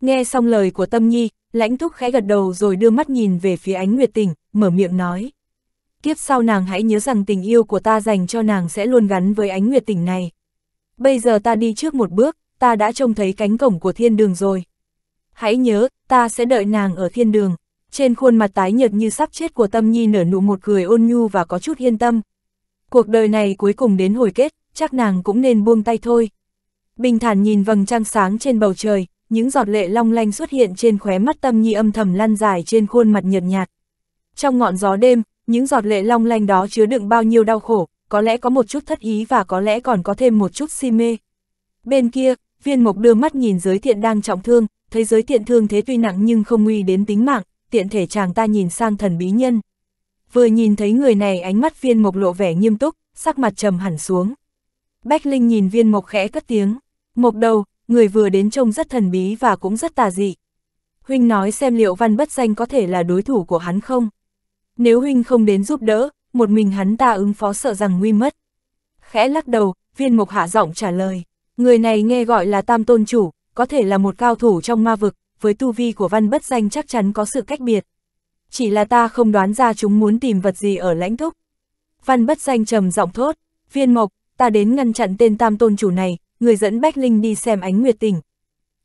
Nghe xong lời của Tâm Nhi, Lãnh Túc khẽ gật đầu rồi đưa mắt nhìn về phía Ánh Nguyệt Tình, mở miệng nói: "Kiếp sau nàng hãy nhớ rằng tình yêu của ta dành cho nàng sẽ luôn gắn với Ánh Nguyệt Tình này. Bây giờ ta đi trước một bước, ta đã trông thấy cánh cổng của thiên đường rồi. Hãy nhớ, ta sẽ đợi nàng ở thiên đường." Trên khuôn mặt tái nhợt như sắp chết của Tâm Nhi nở nụ một cười ôn nhu và có chút yên tâm. Cuộc đời này cuối cùng đến hồi kết, chắc nàng cũng nên buông tay thôi. Bình thản nhìn vầng trăng sáng trên bầu trời, những giọt lệ long lanh xuất hiện trên khóe mắt Tâm Nhi âm thầm lan dài trên khuôn mặt nhợt nhạt. Trong ngọn gió đêm, những giọt lệ long lanh đó chứa đựng bao nhiêu đau khổ, có lẽ có một chút thất ý và có lẽ còn có thêm một chút si mê. Bên kia, Viên Mộc đưa mắt nhìn Giới Thiện đang trọng thương, thấy Giới Thiện thương thế tuy nặng nhưng không nguy đến tính mạng, tiện thể chàng ta nhìn sang thần bí nhân. Vừa nhìn thấy người này ánh mắt Viên Mộc lộ vẻ nghiêm túc, sắc mặt trầm hẳn xuống. Bách Linh nhìn Viên Mộc khẽ cất tiếng: "Mộc đầu, người vừa đến trông rất thần bí và cũng rất tà dị. Huynh nói xem liệu Văn Bất Danh có thể là đối thủ của hắn không? Nếu huynh không đến giúp đỡ, một mình hắn ta ứng phó sợ rằng nguy mất." Khẽ lắc đầu, Viên Mộc hạ giọng trả lời: "Người này nghe gọi là Tam Tôn Chủ, có thể là một cao thủ trong ma vực, với tu vi của Văn Bất Danh chắc chắn có sự cách biệt. Chỉ là ta không đoán ra chúng muốn tìm vật gì ở Lãnh Túc." Văn Bất Danh trầm giọng thốt: "Viên Mộc, ta đến ngăn chặn tên tam tôn chủ này, người dẫn Bách Linh đi xem Ánh Nguyệt Tình.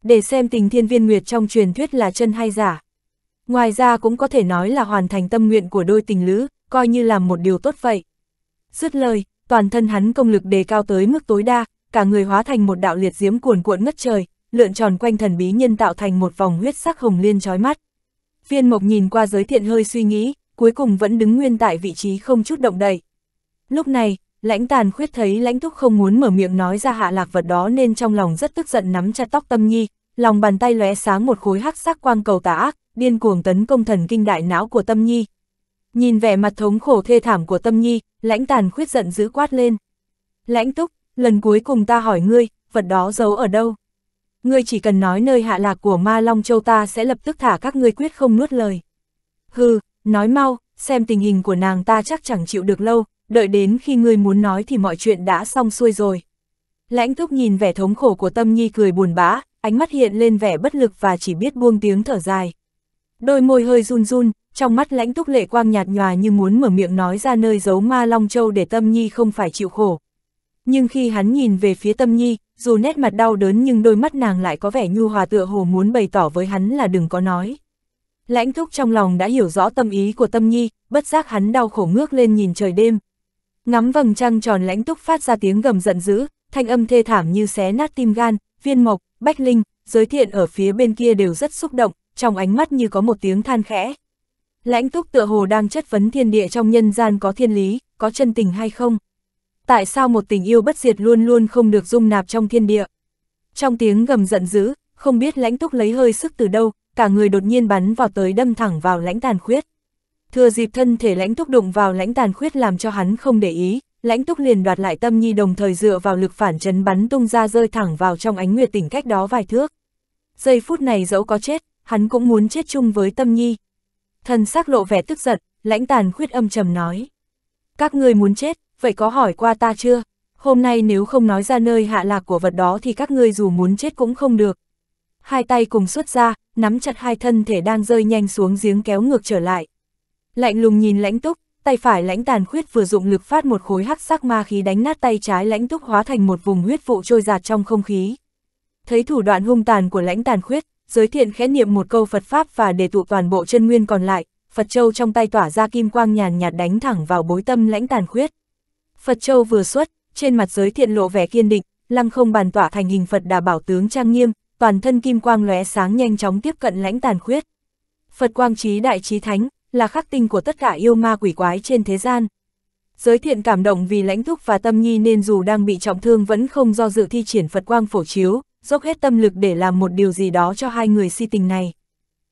Để xem tình thiên viên nguyệt trong truyền thuyết là chân hay giả. Ngoài ra cũng có thể nói là hoàn thành tâm nguyện của đôi tình lữ, coi như làm một điều tốt vậy. Dứt lời, toàn thân hắn công lực đề cao tới mức tối đa, cả người hóa thành một đạo liệt diễm cuồn cuộn ngất trời, lượn tròn quanh thần bí nhân tạo thành một vòng huyết sắc hồng liên chói mắt. Viên Mộc nhìn qua Giới Thiện hơi suy nghĩ, cuối cùng vẫn đứng nguyên tại vị trí không chút động đậy. Lúc này, Lãnh Tàn Khuyết thấy Lãnh Túc không muốn mở miệng nói ra hạ lạc vật đó nên trong lòng rất tức giận, nắm chặt tóc Tâm Nhi, lòng bàn tay lóe sáng một khối hắc sắc quang cầu tà ác, điên cuồng tấn công thần kinh đại não của Tâm Nhi. Nhìn vẻ mặt thống khổ thê thảm của Tâm Nhi, Lãnh Tàn Khuyết giận dữ quát lên. Lãnh Túc, lần cuối cùng ta hỏi ngươi, vật đó giấu ở đâu? Ngươi chỉ cần nói nơi hạ lạc của Ma Long Châu, ta sẽ lập tức thả các ngươi quyết không nuốt lời. Hừ, nói mau, xem tình hình của nàng ta chắc chẳng chịu được lâu, đợi đến khi ngươi muốn nói thì mọi chuyện đã xong xuôi rồi. Lãnh Túc nhìn vẻ thống khổ của Tâm Nhi cười buồn bã, ánh mắt hiện lên vẻ bất lực và chỉ biết buông tiếng thở dài. Đôi môi hơi run run, trong mắt Lãnh Túc lệ quang nhạt nhòa như muốn mở miệng nói ra nơi giấu Ma Long Châu để Tâm Nhi không phải chịu khổ. Nhưng khi hắn nhìn về phía Tâm Nhi, dù nét mặt đau đớn nhưng đôi mắt nàng lại có vẻ nhu hòa tựa hồ muốn bày tỏ với hắn là đừng có nói. Lãnh Túc trong lòng đã hiểu rõ tâm ý của Tâm Nhi, bất giác hắn đau khổ ngước lên nhìn trời đêm. Ngắm vầng trăng tròn, Lãnh Túc phát ra tiếng gầm giận dữ, thanh âm thê thảm như xé nát tim gan. Viên Mộc, Bách Linh, Giới Thiện ở phía bên kia đều rất xúc động, trong ánh mắt như có một tiếng than khẽ. Lãnh Túc tựa hồ đang chất vấn thiên địa trong nhân gian có thiên lý, có chân tình hay không? Tại sao một tình yêu bất diệt luôn luôn không được dung nạp trong thiên địa? Trong tiếng gầm giận dữ, không biết Lãnh Túc lấy hơi sức từ đâu, cả người đột nhiên bắn vào tới đâm thẳng vào Lãnh Tàn Khuyết. Thừa dịp thân thể Lãnh Túc đụng vào Lãnh Tàn Khuyết làm cho hắn không để ý, Lãnh Túc liền đoạt lại Tâm Nhi, đồng thời dựa vào lực phản chấn bắn tung ra rơi thẳng vào trong Ánh Nguyệt Tình cách đó vài thước. Giây phút này dẫu có chết, hắn cũng muốn chết chung với Tâm Nhi. Thần sắc lộ vẻ tức giận, Lãnh Tàn Khuyết âm trầm nói: "Các ngươi muốn chết, vậy có hỏi qua ta chưa? Hôm nay nếu không nói ra nơi hạ lạc của vật đó thì các ngươi dù muốn chết cũng không được." Hai tay cùng xuất ra, nắm chặt hai thân thể đang rơi nhanh xuống giếng kéo ngược trở lại. Lạnh lùng nhìn Lãnh Túc, tay phải Lãnh Tàn Khuyết vừa dụng lực phát một khối hắc sắc ma khí đánh nát tay trái Lãnh Túc, hóa thành một vùng huyết vụ trôi dạt trong không khí. Thấy thủ đoạn hung tàn của Lãnh Tàn Khuyết, Giới Thiện khẽ niệm một câu Phật pháp và để tụ toàn bộ chân nguyên còn lại, Phật châu trong tay tỏa ra kim quang nhàn nhạt đánh thẳng vào bối tâm Lãnh Tàn Khuyết. Phật châu vừa xuất, trên mặt Giới Thiện lộ vẻ kiên định, lăng không bàn tỏa thành hình Phật Đà bảo tướng trang nghiêm, toàn thân kim quang lóe sáng nhanh chóng tiếp cận Lãnh Tàn Khuyết. Phật quang trí đại trí thánh, là khắc tinh của tất cả yêu ma quỷ quái trên thế gian. Giới Thiện cảm động vì Lãnh Túc và Tâm Nhi nên dù đang bị trọng thương vẫn không do dự thi triển Phật quang phổ chiếu, dốc hết tâm lực để làm một điều gì đó cho hai người si tình này.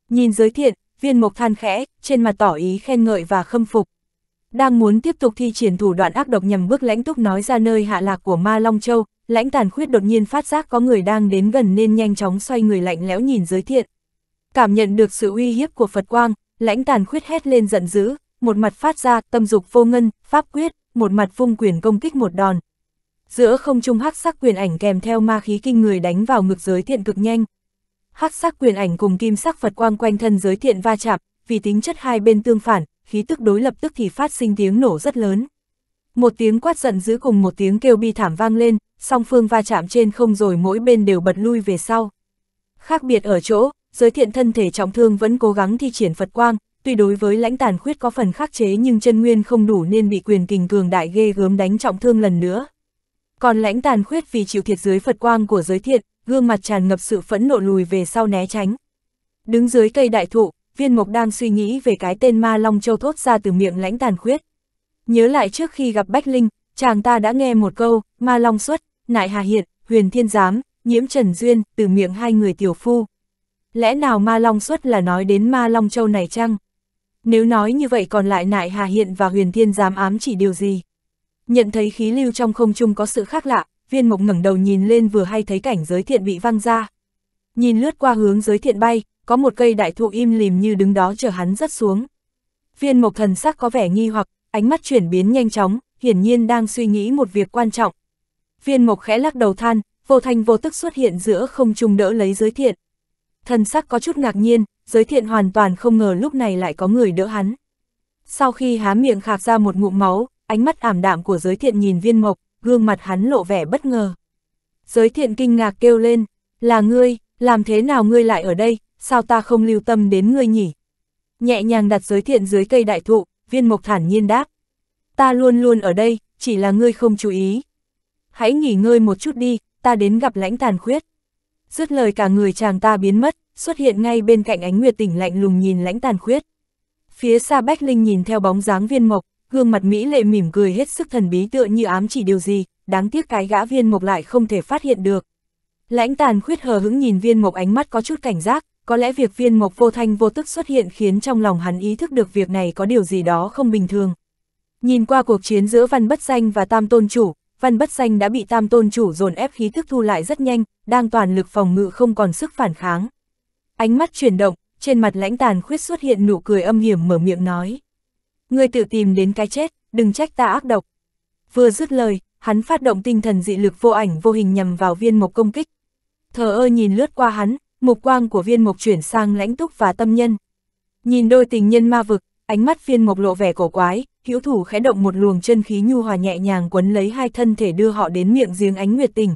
Nhìn Giới Thiện, Viên Mộc than khẽ, trên mặt tỏ ý khen ngợi và khâm phục. Đang muốn tiếp tục thi triển thủ đoạn ác độc nhằm bước Lãnh Túc nói ra nơi hạ lạc của Ma Long Châu, Lãnh Tàn Khuyết đột nhiên phát giác có người đang đến gần nên nhanh chóng xoay người lạnh lẽo nhìn Giới Thiện. Cảm nhận được sự uy hiếp của Phật quang, Lãnh Tàn Khuyết hét lên giận dữ, một mặt phát ra Tâm Dục Vô Ngân pháp quyết, một mặt vung quyền công kích một đòn. Giữa không trung hắc sắc quyền ảnh kèm theo ma khí kinh người đánh vào ngực Giới Thiện cực nhanh. Hắc sắc quyền ảnh cùng kim sắc Phật quang quanh thân Giới Thiện va chạm, vì tính chất hai bên tương phản, khí tức đối lập tức thì phát sinh tiếng nổ rất lớn. Một tiếng quát giận dữ cùng một tiếng kêu bi thảm vang lên, song phương va chạm trên không rồi mỗi bên đều bật lui về sau. Khác biệt ở chỗ, Giới Thiện thân thể trọng thương vẫn cố gắng thi triển Phật quang, tuy đối với Lãnh Tàn Khuyết có phần khắc chế nhưng chân nguyên không đủ nên bị quyền kình cường đại ghê gớm đánh trọng thương lần nữa. Còn Lãnh Tàn Khuyết vì chịu thiệt dưới Phật quang của Giới Thiện, gương mặt tràn ngập sự phẫn nộ lùi về sau né tránh. Đứng dưới cây đại thụ, Viên Mộc đang suy nghĩ về cái tên Ma Long Châu thốt ra từ miệng Lãnh Tàn Khuyết. Nhớ lại trước khi gặp Bách Linh, chàng ta đã nghe một câu, Ma Long xuất, nại hà hiện, huyền thiên giám, nhiễm trần duyên, từ miệng hai người tiểu phu. Lẽ nào Ma Long xuất là nói đến Ma Long Châu này chăng? Nếu nói như vậy còn lại nại hà hiện và huyền thiên giám ám chỉ điều gì? Nhận thấy khí lưu trong không trung có sự khác lạ, Viên Mộc ngẩng đầu nhìn lên vừa hay thấy cảnh Giới Thiện bị văng ra. Nhìn lướt qua hướng Giới Thiện bay, có một cây đại thụ im lìm như đứng đó chờ hắn rớt xuống. Viên Mộc thần sắc có vẻ nghi hoặc, ánh mắt chuyển biến nhanh chóng, hiển nhiên đang suy nghĩ một việc quan trọng. Viên Mộc khẽ lắc đầu than, vô thanh vô tức xuất hiện giữa không trung đỡ lấy Giới Thiện. Thần sắc có chút ngạc nhiên, Giới Thiện hoàn toàn không ngờ lúc này lại có người đỡ hắn. Sau khi há miệng khạc ra một ngụm máu, ánh mắt ảm đạm của Giới Thiện nhìn Viên Mộc, gương mặt hắn lộ vẻ bất ngờ. Giới Thiện kinh ngạc kêu lên, là ngươi, làm thế nào ngươi lại ở đây, sao ta không lưu tâm đến ngươi nhỉ? Nhẹ nhàng đặt Giới Thiện dưới cây đại thụ, Viên Mộc thản nhiên đáp. Ta luôn luôn ở đây, chỉ là ngươi không chú ý. Hãy nghỉ ngơi một chút đi, ta đến gặp Lãnh Tàn Khuyết. Dứt lời cả người chàng ta biến mất, xuất hiện ngay bên cạnh Ánh Nguyệt Tình lạnh lùng nhìn Lãnh Tàn Khuyết. Phía xa Bách Linh nhìn theo bóng dáng Viên Mộc, gương mặt mỹ lệ mỉm cười hết sức thần bí tựa như ám chỉ điều gì, đáng tiếc cái gã Viên Mộc lại không thể phát hiện được. Lãnh Tàn Khuyết hờ hững nhìn Viên Mộc ánh mắt có chút cảnh giác, có lẽ việc Viên Mộc vô thanh vô tức xuất hiện khiến trong lòng hắn ý thức được việc này có điều gì đó không bình thường. Nhìn qua cuộc chiến giữa Văn Bất Danh và Tam Tôn Chủ, Văn Bất Danh đã bị Tam Tôn Chủ dồn ép khí thức thu lại rất nhanh, đang toàn lực phòng ngự không còn sức phản kháng. Ánh mắt chuyển động, trên mặt Lãnh Tàn Khuyết xuất hiện nụ cười âm hiểm mở miệng nói. Ngươi tự tìm đến cái chết, đừng trách ta ác độc. Vừa dứt lời, hắn phát động tinh thần dị lực vô ảnh vô hình nhằm vào Viên Mộc công kích. Thờ ơ nhìn lướt qua hắn, mục quang của Viên Mộc chuyển sang Lãnh Túc và Tâm Nhân. Nhìn đôi tình nhân ma vực, ánh mắt Viên Mộc lộ vẻ cổ quái, hữu thủ khẽ động một luồng chân khí nhu hòa nhẹ nhàng quấn lấy hai thân thể đưa họ đến miệng giếng Ánh Nguyệt Tình.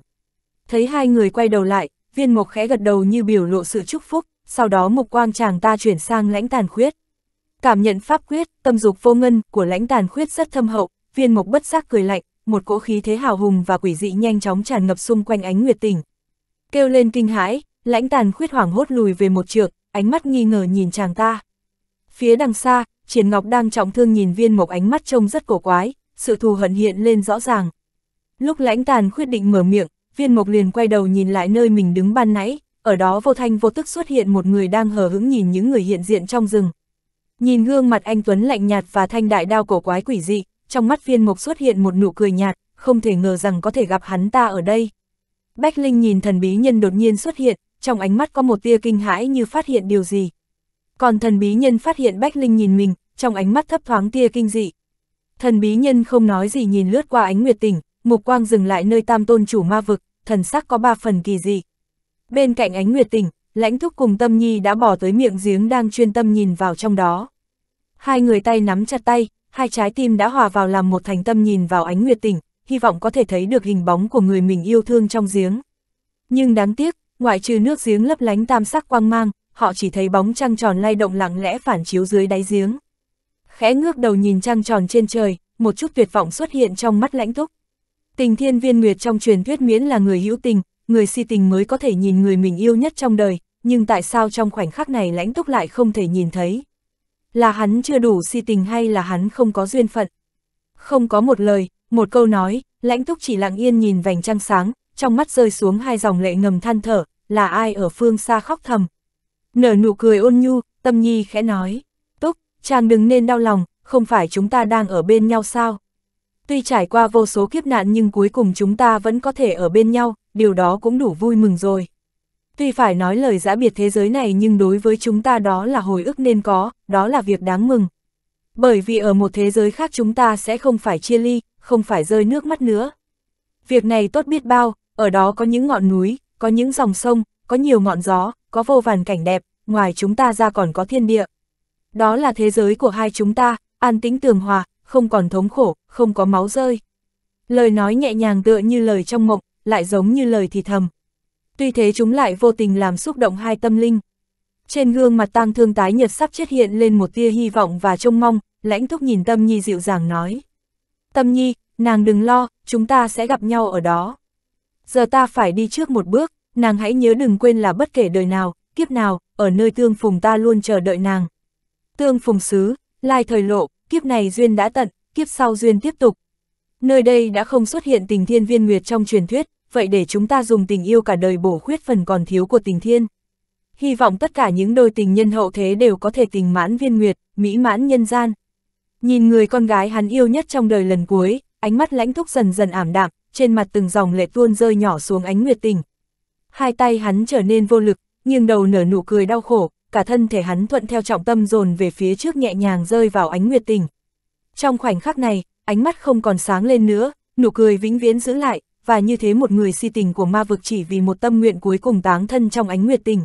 Thấy hai người quay đầu lại, Viên Mộc khẽ gật đầu như biểu lộ sự chúc phúc, sau đó mục quang chàng ta chuyển sang Lãnh Tàn Khuyết. Cảm nhận pháp quyết, tâm dục vô ngân của Lãnh Tàn Khuyết rất thâm hậu, Viên Mộc bất giác cười lạnh, một cỗ khí thế hào hùng và quỷ dị nhanh chóng tràn ngập xung quanh Ánh Nguyệt Tình. Kêu lên kinh hãi, Lãnh Tàn Khuyết hoảng hốt lùi về một trượng, ánh mắt nghi ngờ nhìn chàng ta. Phía đằng xa, Triển Ngọc đang trọng thương nhìn Viên Mộc ánh mắt trông rất cổ quái, sự thù hận hiện lên rõ ràng. Lúc Lãnh Tàn Khuyết định mở miệng, Viên Mộc liền quay đầu nhìn lại nơi mình đứng ban nãy, ở đó vô thanh vô tức xuất hiện một người đang hờ hững nhìn những người hiện diện trong rừng. Nhìn gương mặt anh tuấn lạnh nhạt và thanh đại đao cổ quái quỷ dị, trong mắt Viên Mộc xuất hiện một nụ cười nhạt, không thể ngờ rằng có thể gặp hắn ta ở đây. Bách Linh nhìn thần bí nhân đột nhiên xuất hiện, trong ánh mắt có một tia kinh hãi như phát hiện điều gì. Còn thần bí nhân phát hiện Bách Linh nhìn mình, trong ánh mắt thấp thoáng tia kinh dị. Thần bí nhân không nói gì nhìn lướt qua Ánh Nguyệt Tình, mục quang dừng lại nơi Tam Tôn Chủ ma vực, thần sắc có ba phần kỳ dị. Bên cạnh Ánh Nguyệt Tình, Lãnh Thúc cùng Tâm Nhi đã bỏ tới miệng giếng đang chuyên tâm nhìn vào trong đó. Hai người tay nắm chặt tay, hai trái tim đã hòa vào làm một thành tâm nhìn vào Ánh Nguyệt Tình, hy vọng có thể thấy được hình bóng của người mình yêu thương trong giếng. Nhưng đáng tiếc, ngoại trừ nước giếng lấp lánh tam sắc quang mang, họ chỉ thấy bóng trăng tròn lay động lặng lẽ phản chiếu dưới đáy giếng. Khẽ ngước đầu nhìn trăng tròn trên trời, một chút tuyệt vọng xuất hiện trong mắt Lãnh Túc. Tình thiên viên nguyệt trong truyền thuyết miễn là người hữu tình, người si tình mới có thể nhìn người mình yêu nhất trong đời, nhưng tại sao trong khoảnh khắc này Lãnh Túc lại không thể nhìn thấy? Là hắn chưa đủ si tình hay là hắn không có duyên phận? Không có một lời, một câu nói, Lãnh Túc chỉ lặng yên nhìn vành trăng sáng, trong mắt rơi xuống hai dòng lệ ngầm than thở, là ai ở phương xa khóc thầm. Nở nụ cười ôn nhu, Tâm Nhi khẽ nói, Túc, chàng đừng nên đau lòng, không phải chúng ta đang ở bên nhau sao? Tuy trải qua vô số kiếp nạn nhưng cuối cùng chúng ta vẫn có thể ở bên nhau, điều đó cũng đủ vui mừng rồi. Tuy phải nói lời giã biệt thế giới này nhưng đối với chúng ta đó là hồi ức nên có, đó là việc đáng mừng. Bởi vì ở một thế giới khác chúng ta sẽ không phải chia ly, không phải rơi nước mắt nữa. Việc này tốt biết bao, ở đó có những ngọn núi, có những dòng sông, có nhiều ngọn gió, có vô vàn cảnh đẹp, ngoài chúng ta ra còn có thiên địa. Đó là thế giới của hai chúng ta, an tĩnh tường hòa, không còn thống khổ, không có máu rơi. Lời nói nhẹ nhàng tựa như lời trong mộng, lại giống như lời thì thầm. Tuy thế chúng lại vô tình làm xúc động hai tâm linh. Trên gương mặt tang thương tái nhật sắp chết hiện lên một tia hy vọng và trông mong, Lãnh Túc nhìn Tâm Nhi dịu dàng nói. Tâm Nhi, nàng đừng lo, chúng ta sẽ gặp nhau ở đó. Giờ ta phải đi trước một bước, nàng hãy nhớ đừng quên là bất kể đời nào, kiếp nào, ở nơi tương phùng ta luôn chờ đợi nàng. Tương phùng xứ, lai thời lộ, kiếp này duyên đã tận, kiếp sau duyên tiếp tục. Nơi đây đã không xuất hiện tình thiên viên nguyệt trong truyền thuyết, vậy để chúng ta dùng tình yêu cả đời bổ khuyết phần còn thiếu của tình thiên. Hy vọng tất cả những đôi tình nhân hậu thế đều có thể tình mãn viên nguyệt, mỹ mãn nhân gian. Nhìn người con gái hắn yêu nhất trong đời lần cuối, ánh mắt Lãnh Túc dần dần ảm đạm, trên mặt từng dòng lệ tuôn rơi nhỏ xuống Ánh Nguyệt Tình. Hai tay hắn trở nên vô lực, nghiêng đầu nở nụ cười đau khổ, cả thân thể hắn thuận theo trọng tâm dồn về phía trước nhẹ nhàng rơi vào Ánh Nguyệt Tình. Trong khoảnh khắc này, ánh mắt không còn sáng lên nữa, nụ cười vĩnh viễn giữ lại, và như thế một người si tình của ma vực chỉ vì một tâm nguyện cuối cùng táng thân trong Ánh Nguyệt Tình.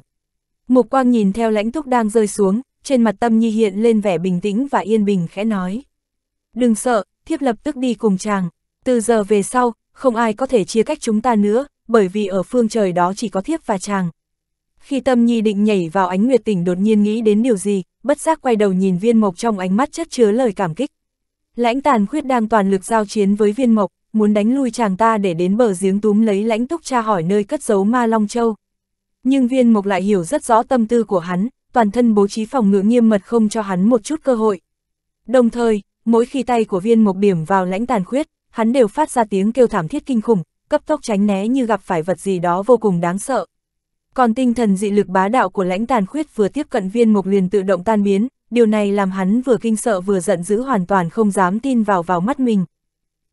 Mục quang nhìn theo Lãnh Túc đang rơi xuống, trên mặt Tâm Nhi hiện lên vẻ bình tĩnh và yên bình khẽ nói. Đừng sợ, thiếp lập tức đi cùng chàng, từ giờ về sau, không ai có thể chia cách chúng ta nữa, bởi vì ở phương trời đó chỉ có thiếp và chàng. Khi Tâm Nhi định nhảy vào Ánh Nguyệt Tình, đột nhiên nghĩ đến điều gì, bất giác quay đầu nhìn Viên Mộc, trong ánh mắt chất chứa lời cảm kích. Lãnh Tàn Khuyết đang toàn lực giao chiến với Viên Mộc, muốn đánh lui chàng ta để đến bờ giếng túm lấy Lãnh Túc, tra hỏi nơi cất giấu Ma Long Châu. Nhưng Viên Mộc lại hiểu rất rõ tâm tư của hắn, toàn thân bố trí phòng ngự nghiêm mật không cho hắn một chút cơ hội. Đồng thời, mỗi khi tay của Viên Mộc điểm vào Lãnh Tàn Khuyết, hắn đều phát ra tiếng kêu thảm thiết kinh khủng, cấp tốc tránh né như gặp phải vật gì đó vô cùng đáng sợ. Còn tinh thần dị lực bá đạo của Lãnh Tàn Khuyết vừa tiếp cận Viên Mộc liền tự động tan biến, điều này làm hắn vừa kinh sợ vừa giận dữ, hoàn toàn không dám tin vào vào mắt mình.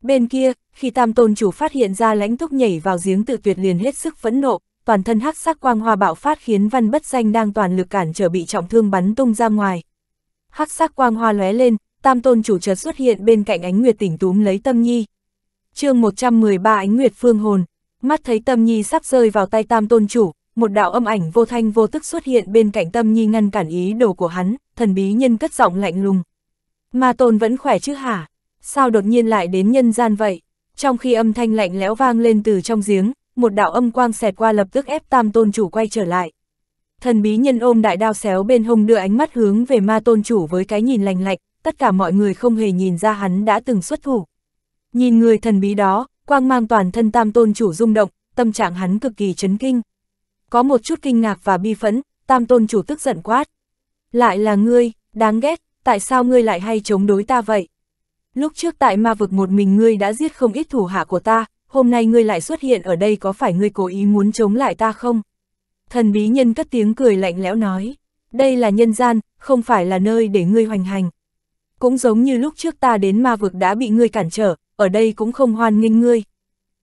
Bên kia, khi Tam Tôn Chủ phát hiện ra Lãnh Túc nhảy vào giếng tự tuyệt liền hết sức phẫn nộ, toàn thân hắc sắc quang hoa bạo phát khiến Văn Bất Danh đang toàn lực cản trở bị trọng thương bắn tung ra ngoài. Hắc sắc quang hoa lóe lên, Tam Tôn Chủ chợt xuất hiện bên cạnh Ánh Nguyệt Tỉnh túm lấy Tâm Nhi. Chương một trăm mười ba Ánh Nguyệt Phương Hồn. Mắt thấy Tâm Nhi sắp rơi vào tay Tam Tôn Chủ, một đạo âm ảnh vô thanh vô tức xuất hiện bên cạnh Tâm Nhi ngăn cản ý đồ của hắn. Thần bí nhân cất giọng lạnh lùng. Ma Tôn vẫn khỏe chứ hả? Sao đột nhiên lại đến nhân gian vậy? Trong khi âm thanh lạnh lẽo vang lên từ trong giếng, một đạo âm quang xẹt qua lập tức ép Tam Tôn Chủ quay trở lại. Thần bí nhân ôm đại đao xéo bên hông đưa ánh mắt hướng về Ma Tôn Chủ với cái nhìn lành lạnh, tất cả mọi người không hề nhìn ra hắn đã từng xuất thủ. Nhìn người thần bí đó, quang mang toàn thân Tam Tôn Chủ rung động, tâm trạng hắn cực kỳ chấn kinh. Có một chút kinh ngạc và bi phẫn, Tam Tôn Chủ tức giận quát. Lại là ngươi, đáng ghét, tại sao ngươi lại hay chống đối ta vậy? Lúc trước tại ma vực một mình ngươi đã giết không ít thủ hạ của ta, hôm nay ngươi lại xuất hiện ở đây, có phải ngươi cố ý muốn chống lại ta không? Thần bí nhân cất tiếng cười lạnh lẽo nói, đây là nhân gian, không phải là nơi để ngươi hoành hành. Cũng giống như lúc trước ta đến ma vực đã bị ngươi cản trở, ở đây cũng không hoan nghênh ngươi.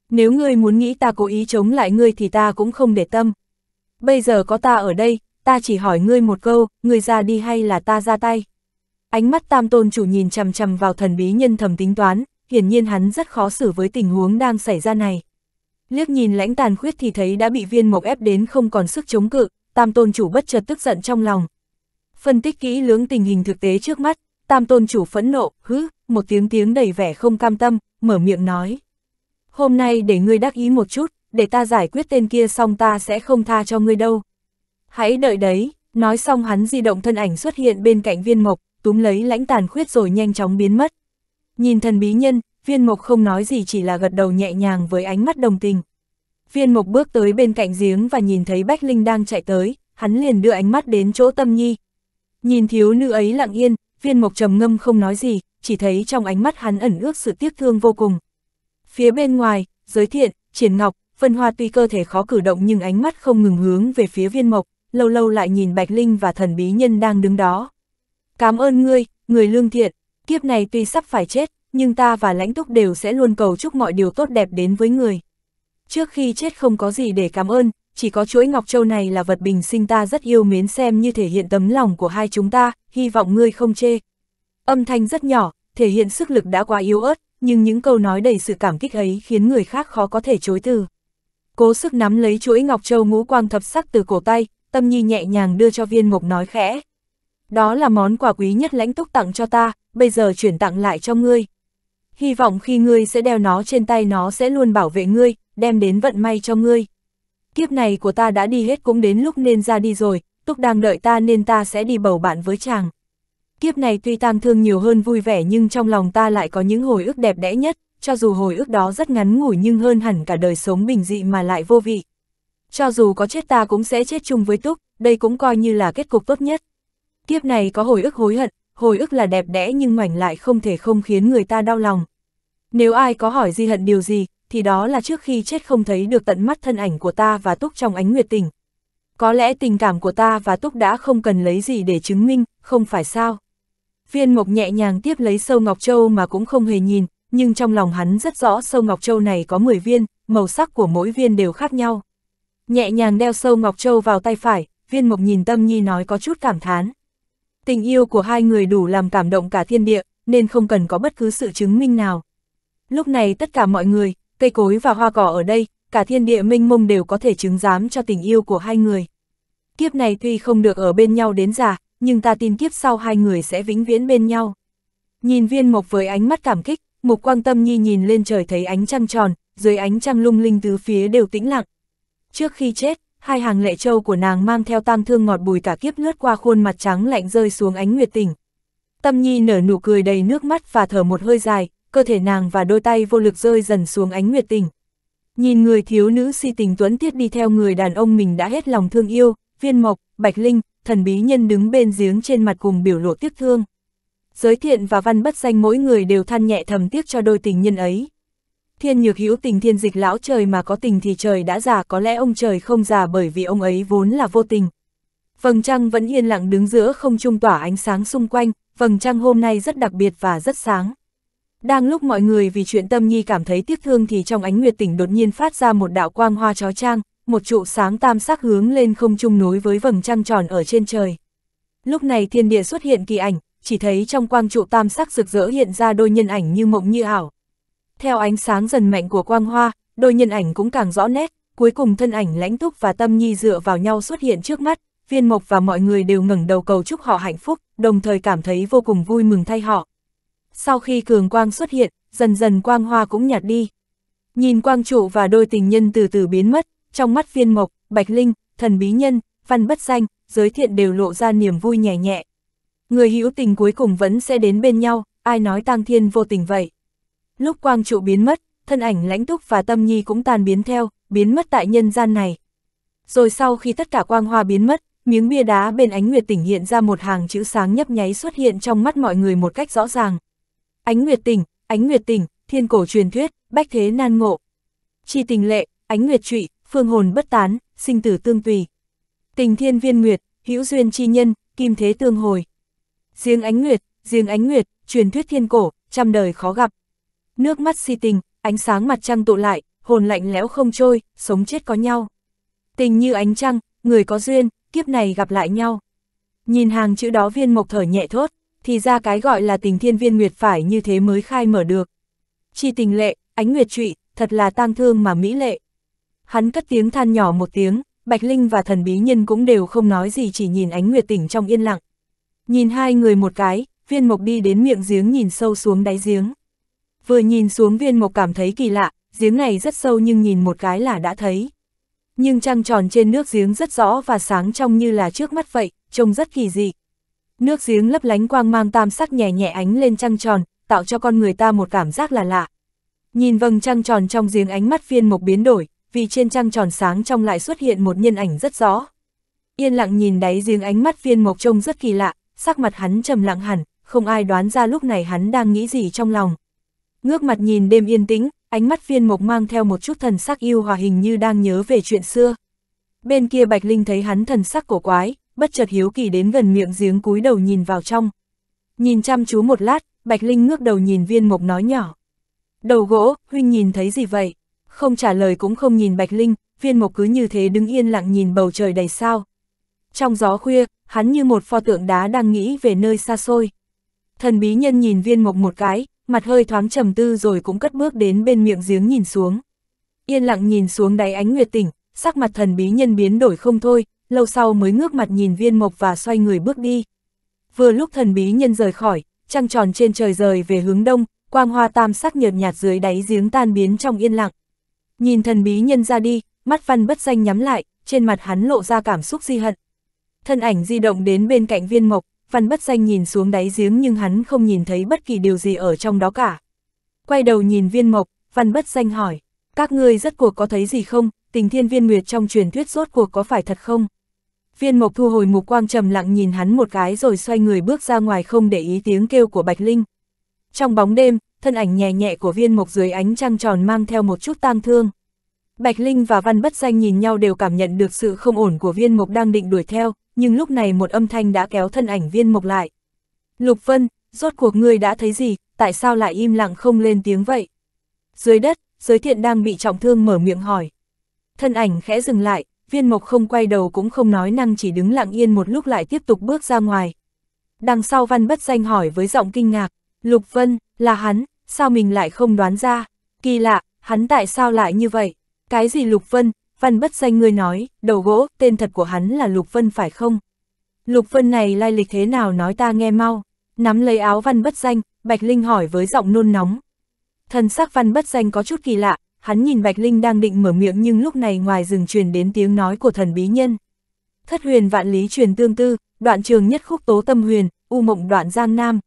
Nếu ngươi muốn nghĩ ta cố ý chống lại ngươi thì ta cũng không để tâm. Bây giờ có ta ở đây, ta chỉ hỏi ngươi một câu, ngươi ra đi hay là ta ra tay? Ánh mắt Tam Tôn Chủ nhìn chằm chằm vào thần bí nhân thầm tính toán, hiển nhiên hắn rất khó xử với tình huống đang xảy ra này. Liếc nhìn Lãnh Tàn Khuyết thì thấy đã bị Viên Mộc ép đến không còn sức chống cự, Tam Tôn Chủ bất chợt tức giận trong lòng. Phân tích kỹ lưỡng tình hình thực tế trước mắt, Tam Tôn Chủ phẫn nộ, hứ, một tiếng tiếng đầy vẻ không cam tâm, mở miệng nói. Hôm nay để ngươi đắc ý một chút, để ta giải quyết tên kia xong ta sẽ không tha cho ngươi đâu. Hãy đợi đấy, nói xong hắn di động thân ảnh xuất hiện bên cạnh Viên Mộc, túm lấy Lãnh Tàn Khuyết rồi nhanh chóng biến mất. Nhìn thần bí nhân, Viên Mộc không nói gì chỉ là gật đầu nhẹ nhàng với ánh mắt đồng tình. Viên Mộc bước tới bên cạnh giếng và nhìn thấy Bách Linh đang chạy tới, hắn liền đưa ánh mắt đến chỗ Tâm Nhi. Nhìn thiếu nữ ấy lặng yên, Viên Mộc trầm ngâm không nói gì, chỉ thấy trong ánh mắt hắn ẩn ước sự tiếc thương vô cùng. Phía bên ngoài, Giới Thiện, Triển Ngọc, Vân Hoa tuy cơ thể khó cử động nhưng ánh mắt không ngừng hướng về phía Viên Mộc, lâu lâu lại nhìn Bạch Linh và thần bí nhân đang đứng đó. Cảm ơn ngươi, người lương thiện, kiếp này tuy sắp phải chết, nhưng ta và Lãnh Túc đều sẽ luôn cầu chúc mọi điều tốt đẹp đến với người. Trước khi chết không có gì để cảm ơn, chỉ có chuỗi Ngọc Châu này là vật bình sinh ta rất yêu mến, xem như thể hiện tấm lòng của hai chúng ta, hy vọng ngươi không chê. Âm thanh rất nhỏ, thể hiện sức lực đã quá yếu ớt, nhưng những câu nói đầy sự cảm kích ấy khiến người khác khó có thể chối từ. Cố sức nắm lấy chuỗi Ngọc Châu ngũ quang thập sắc từ cổ tay, Tâm Nhi nhẹ nhàng đưa cho Viên Mộc nói khẽ. Đó là món quà quý nhất Lãnh Túc tặng cho ta, bây giờ chuyển tặng lại cho ngươi. Hy vọng khi ngươi sẽ đeo nó trên tay nó sẽ luôn bảo vệ ngươi, đem đến vận may cho ngươi. Kiếp này của ta đã đi hết cũng đến lúc nên ra đi rồi, Túc đang đợi ta nên ta sẽ đi bầu bạn với chàng. Kiếp này tuy tang thương nhiều hơn vui vẻ nhưng trong lòng ta lại có những hồi ức đẹp đẽ nhất, cho dù hồi ức đó rất ngắn ngủi nhưng hơn hẳn cả đời sống bình dị mà lại vô vị. Cho dù có chết ta cũng sẽ chết chung với Túc, đây cũng coi như là kết cục tốt nhất. Kiếp này có hồi ức hối hận, hồi ức là đẹp đẽ nhưng ngoảnh lại không thể không khiến người ta đau lòng. Nếu ai có hỏi di hận điều gì, thì đó là trước khi chết không thấy được tận mắt thân ảnh của ta và Túc trong Ánh Nguyệt Tình. Có lẽ tình cảm của ta và Túc đã không cần lấy gì để chứng minh, không phải sao? Viên Mộc nhẹ nhàng tiếp lấy sâu Ngọc Châu mà cũng không hề nhìn, nhưng trong lòng hắn rất rõ sâu Ngọc Châu này có mười viên, màu sắc của mỗi viên đều khác nhau. Nhẹ nhàng đeo sâu Ngọc Châu vào tay phải, Viên Mộc nhìn Tâm Nhi nói có chút cảm thán. Tình yêu của hai người đủ làm cảm động cả thiên địa, nên không cần có bất cứ sự chứng minh nào. Lúc này tất cả mọi người, cây cối và hoa cỏ ở đây, cả thiên địa mênh mông đều có thể chứng giám cho tình yêu của hai người. Kiếp này tuy không được ở bên nhau đến già, nhưng ta tin kiếp sau hai người sẽ vĩnh viễn bên nhau. Nhìn Viên Mộc với ánh mắt cảm kích, Mục Quang Tâm Nhi nhìn lên trời thấy ánh trăng tròn, dưới ánh trăng lung linh tứ phía đều tĩnh lặng. Trước khi chết, hai hàng lệ châu của nàng mang theo tang thương ngọt bùi cả kiếp lướt qua khuôn mặt trắng lạnh rơi xuống Ánh Nguyệt Tình. Tâm Nhi nở nụ cười đầy nước mắt và thở một hơi dài, cơ thể nàng và đôi tay vô lực rơi dần xuống Ánh Nguyệt Tình. Nhìn người thiếu nữ si tình tuấn tiết đi theo người đàn ông mình đã hết lòng thương yêu, Viên Mộc, Bạch Linh, thần bí nhân đứng bên giếng trên mặt cùng biểu lộ tiếc thương. Giới Thiện và Văn Bất Danh mỗi người đều than nhẹ thầm tiếc cho đôi tình nhân ấy. Thiên nhược hữu tình thiên dịch lão trời mà có tình thì trời đã già, có lẽ ông trời không già bởi vì ông ấy vốn là vô tình. Vầng trăng vẫn yên lặng đứng giữa không trung tỏa ánh sáng xung quanh, vầng trăng hôm nay rất đặc biệt và rất sáng. Đang lúc mọi người vì chuyện Tâm Nhi cảm thấy tiếc thương thì trong Ánh Nguyệt Tình đột nhiên phát ra một đạo quang hoa chói chang, một trụ sáng tam sắc hướng lên không trung nối với vầng trăng tròn ở trên trời. Lúc này thiên địa xuất hiện kỳ ảnh, chỉ thấy trong quang trụ tam sắc rực rỡ hiện ra đôi nhân ảnh như mộng như ảo. Theo ánh sáng dần mạnh của quang hoa, đôi nhân ảnh cũng càng rõ nét, cuối cùng thân ảnh Lãnh Túc và Tâm Nhi dựa vào nhau xuất hiện trước mắt, Viên Mộc và mọi người đều ngẩng đầu cầu chúc họ hạnh phúc, đồng thời cảm thấy vô cùng vui mừng thay họ. Sau khi cường quang xuất hiện, dần dần quang hoa cũng nhạt đi. Nhìn quang trụ và đôi tình nhân từ từ biến mất, trong mắt Viên Mộc, Bạch Linh, thần bí nhân, Văn Bất Danh, Giới Thiện đều lộ ra niềm vui nhẹ nhẹ. Người hữu tình cuối cùng vẫn sẽ đến bên nhau, ai nói tang thiên vô tình vậy. Lúc quang trụ biến mất, thân ảnh Lãnh Túc và Tâm Nhi cũng tan biến theo, biến mất tại nhân gian này. Rồi sau khi tất cả quang hoa biến mất, miếng bia đá bên Ánh Nguyệt Tình hiện ra một hàng chữ sáng nhấp nháy xuất hiện trong mắt mọi người một cách rõ ràng. Ánh Nguyệt Tình, Ánh Nguyệt Tình, thiên cổ truyền thuyết, bách thế nan ngộ. Chi tình lệ, Ánh Nguyệt trụy, phương hồn bất tán, sinh tử tương tùy. Tình thiên viên nguyệt, hữu duyên chi nhân, kim thế tương hồi. Riêng Ánh Nguyệt, riêng Ánh Nguyệt, truyền thuyết thiên cổ, trăm đời khó gặp. Nước mắt si tình, ánh sáng mặt trăng tụ lại, hồn lạnh lẽo không trôi, sống chết có nhau. Tình như ánh trăng, người có duyên, kiếp này gặp lại nhau. Nhìn hàng chữ đó Viên Mộc thở nhẹ thốt, thì ra cái gọi là tình thiên viên nguyệt phải như thế mới khai mở được. Chi tình lệ, Ánh Nguyệt trụy, thật là tang thương mà mỹ lệ. Hắn cất tiếng than nhỏ một tiếng, Bạch Linh và thần bí nhân cũng đều không nói gì chỉ nhìn Ánh Nguyệt Tình trong yên lặng. Nhìn hai người một cái, Viên Mộc đi đến miệng giếng nhìn sâu xuống đáy giếng. Vừa nhìn xuống Viên Mộc cảm thấy kỳ lạ, giếng này rất sâu nhưng nhìn một cái là đã thấy. Nhưng trăng tròn trên nước giếng rất rõ và sáng trong như là trước mắt vậy, trông rất kỳ dị. Nước giếng lấp lánh quang mang tam sắc nhẹ nhẹ ánh lên trăng tròn, tạo cho con người ta một cảm giác là lạ. Nhìn vầng trăng tròn trong giếng ánh mắt Viên Mộc biến đổi, vì trên trăng tròn sáng trong lại xuất hiện một nhân ảnh rất rõ. Yên lặng nhìn đáy giếng ánh mắt Viên Mộc trông rất kỳ lạ, sắc mặt hắn trầm lặng hẳn, không ai đoán ra lúc này hắn đang nghĩ gì trong lòng. Ngước mặt nhìn đêm yên tĩnh, ánh mắt Viên Mộc mang theo một chút thần sắc yêu hòa hình như đang nhớ về chuyện xưa. Bên kia Bạch Linh thấy hắn thần sắc cổ quái, bất chợt hiếu kỳ đến gần miệng giếng cúi đầu nhìn vào trong. Nhìn chăm chú một lát, Bạch Linh ngước đầu nhìn Viên Mộc nói nhỏ. Đầu gỗ, huynh nhìn thấy gì vậy? Không trả lời cũng không nhìn Bạch Linh, Viên Mộc cứ như thế đứng yên lặng nhìn bầu trời đầy sao. Trong gió khuya, hắn như một pho tượng đá đang nghĩ về nơi xa xôi. Thần bí nhân nhìn Viên Mộc một cái, mặt hơi thoáng trầm tư rồi cũng cất bước đến bên miệng giếng nhìn xuống. Yên lặng nhìn xuống đáy Ánh Nguyệt Tình, sắc mặt thần bí nhân biến đổi không thôi, lâu sau mới ngước mặt nhìn Viên Mộc và xoay người bước đi. Vừa lúc thần bí nhân rời khỏi, trăng tròn trên trời rời về hướng đông, quang hoa tam sắc nhợt nhạt dưới đáy giếng tan biến trong yên lặng. Nhìn thần bí nhân ra đi, mắt Văn Bất Danh nhắm lại, trên mặt hắn lộ ra cảm xúc di hận. Thân ảnh di động đến bên cạnh Viên Mộc, Văn Bất Danh nhìn xuống đáy giếng nhưng hắn không nhìn thấy bất kỳ điều gì ở trong đó cả. Quay đầu nhìn Viên Mộc, Văn Bất Danh hỏi, các ngươi rốt cuộc có thấy gì không, tình thiên viên nguyệt trong truyền thuyết rốt cuộc có phải thật không? Viên Mộc thu hồi mục quang trầm lặng nhìn hắn một cái rồi xoay người bước ra ngoài không để ý tiếng kêu của Bạch Linh. Trong bóng đêm, thân ảnh nhẹ nhẹ của Viên Mộc dưới ánh trăng tròn mang theo một chút tang thương. Bạch Linh và Văn Bất Danh nhìn nhau đều cảm nhận được sự không ổn của Viên Mộc đang định đuổi theo, nhưng lúc này một âm thanh đã kéo thân ảnh Viên Mộc lại. Lục Vân, rốt cuộc ngươi đã thấy gì, tại sao lại im lặng không lên tiếng vậy? Dưới đất, Giới Thiện đang bị trọng thương mở miệng hỏi. Thân ảnh khẽ dừng lại, Viên Mộc không quay đầu cũng không nói năng chỉ đứng lặng yên một lúc lại tiếp tục bước ra ngoài. Đằng sau Văn Bất Danh hỏi với giọng kinh ngạc, Lục Vân, là hắn, sao mình lại không đoán ra? Kỳ lạ, hắn tại sao lại như vậy? Cái gì Lục Vân? Văn Bất Danh ngươi nói, đầu gỗ, tên thật của hắn là Lục Vân phải không? Lục Vân này lai lịch thế nào nói ta nghe mau. Nắm lấy áo Văn Bất Danh, Bạch Linh hỏi với giọng nôn nóng. Thần sắc Văn Bất Danh có chút kỳ lạ, hắn nhìn Bạch Linh đang định mở miệng, nhưng lúc này ngoài rừng truyền đến tiếng nói của thần bí nhân. Thất huyền vạn lý truyền tương tư, đoạn trường nhất khúc tố tâm huyền, u mộng đoạn giang nam.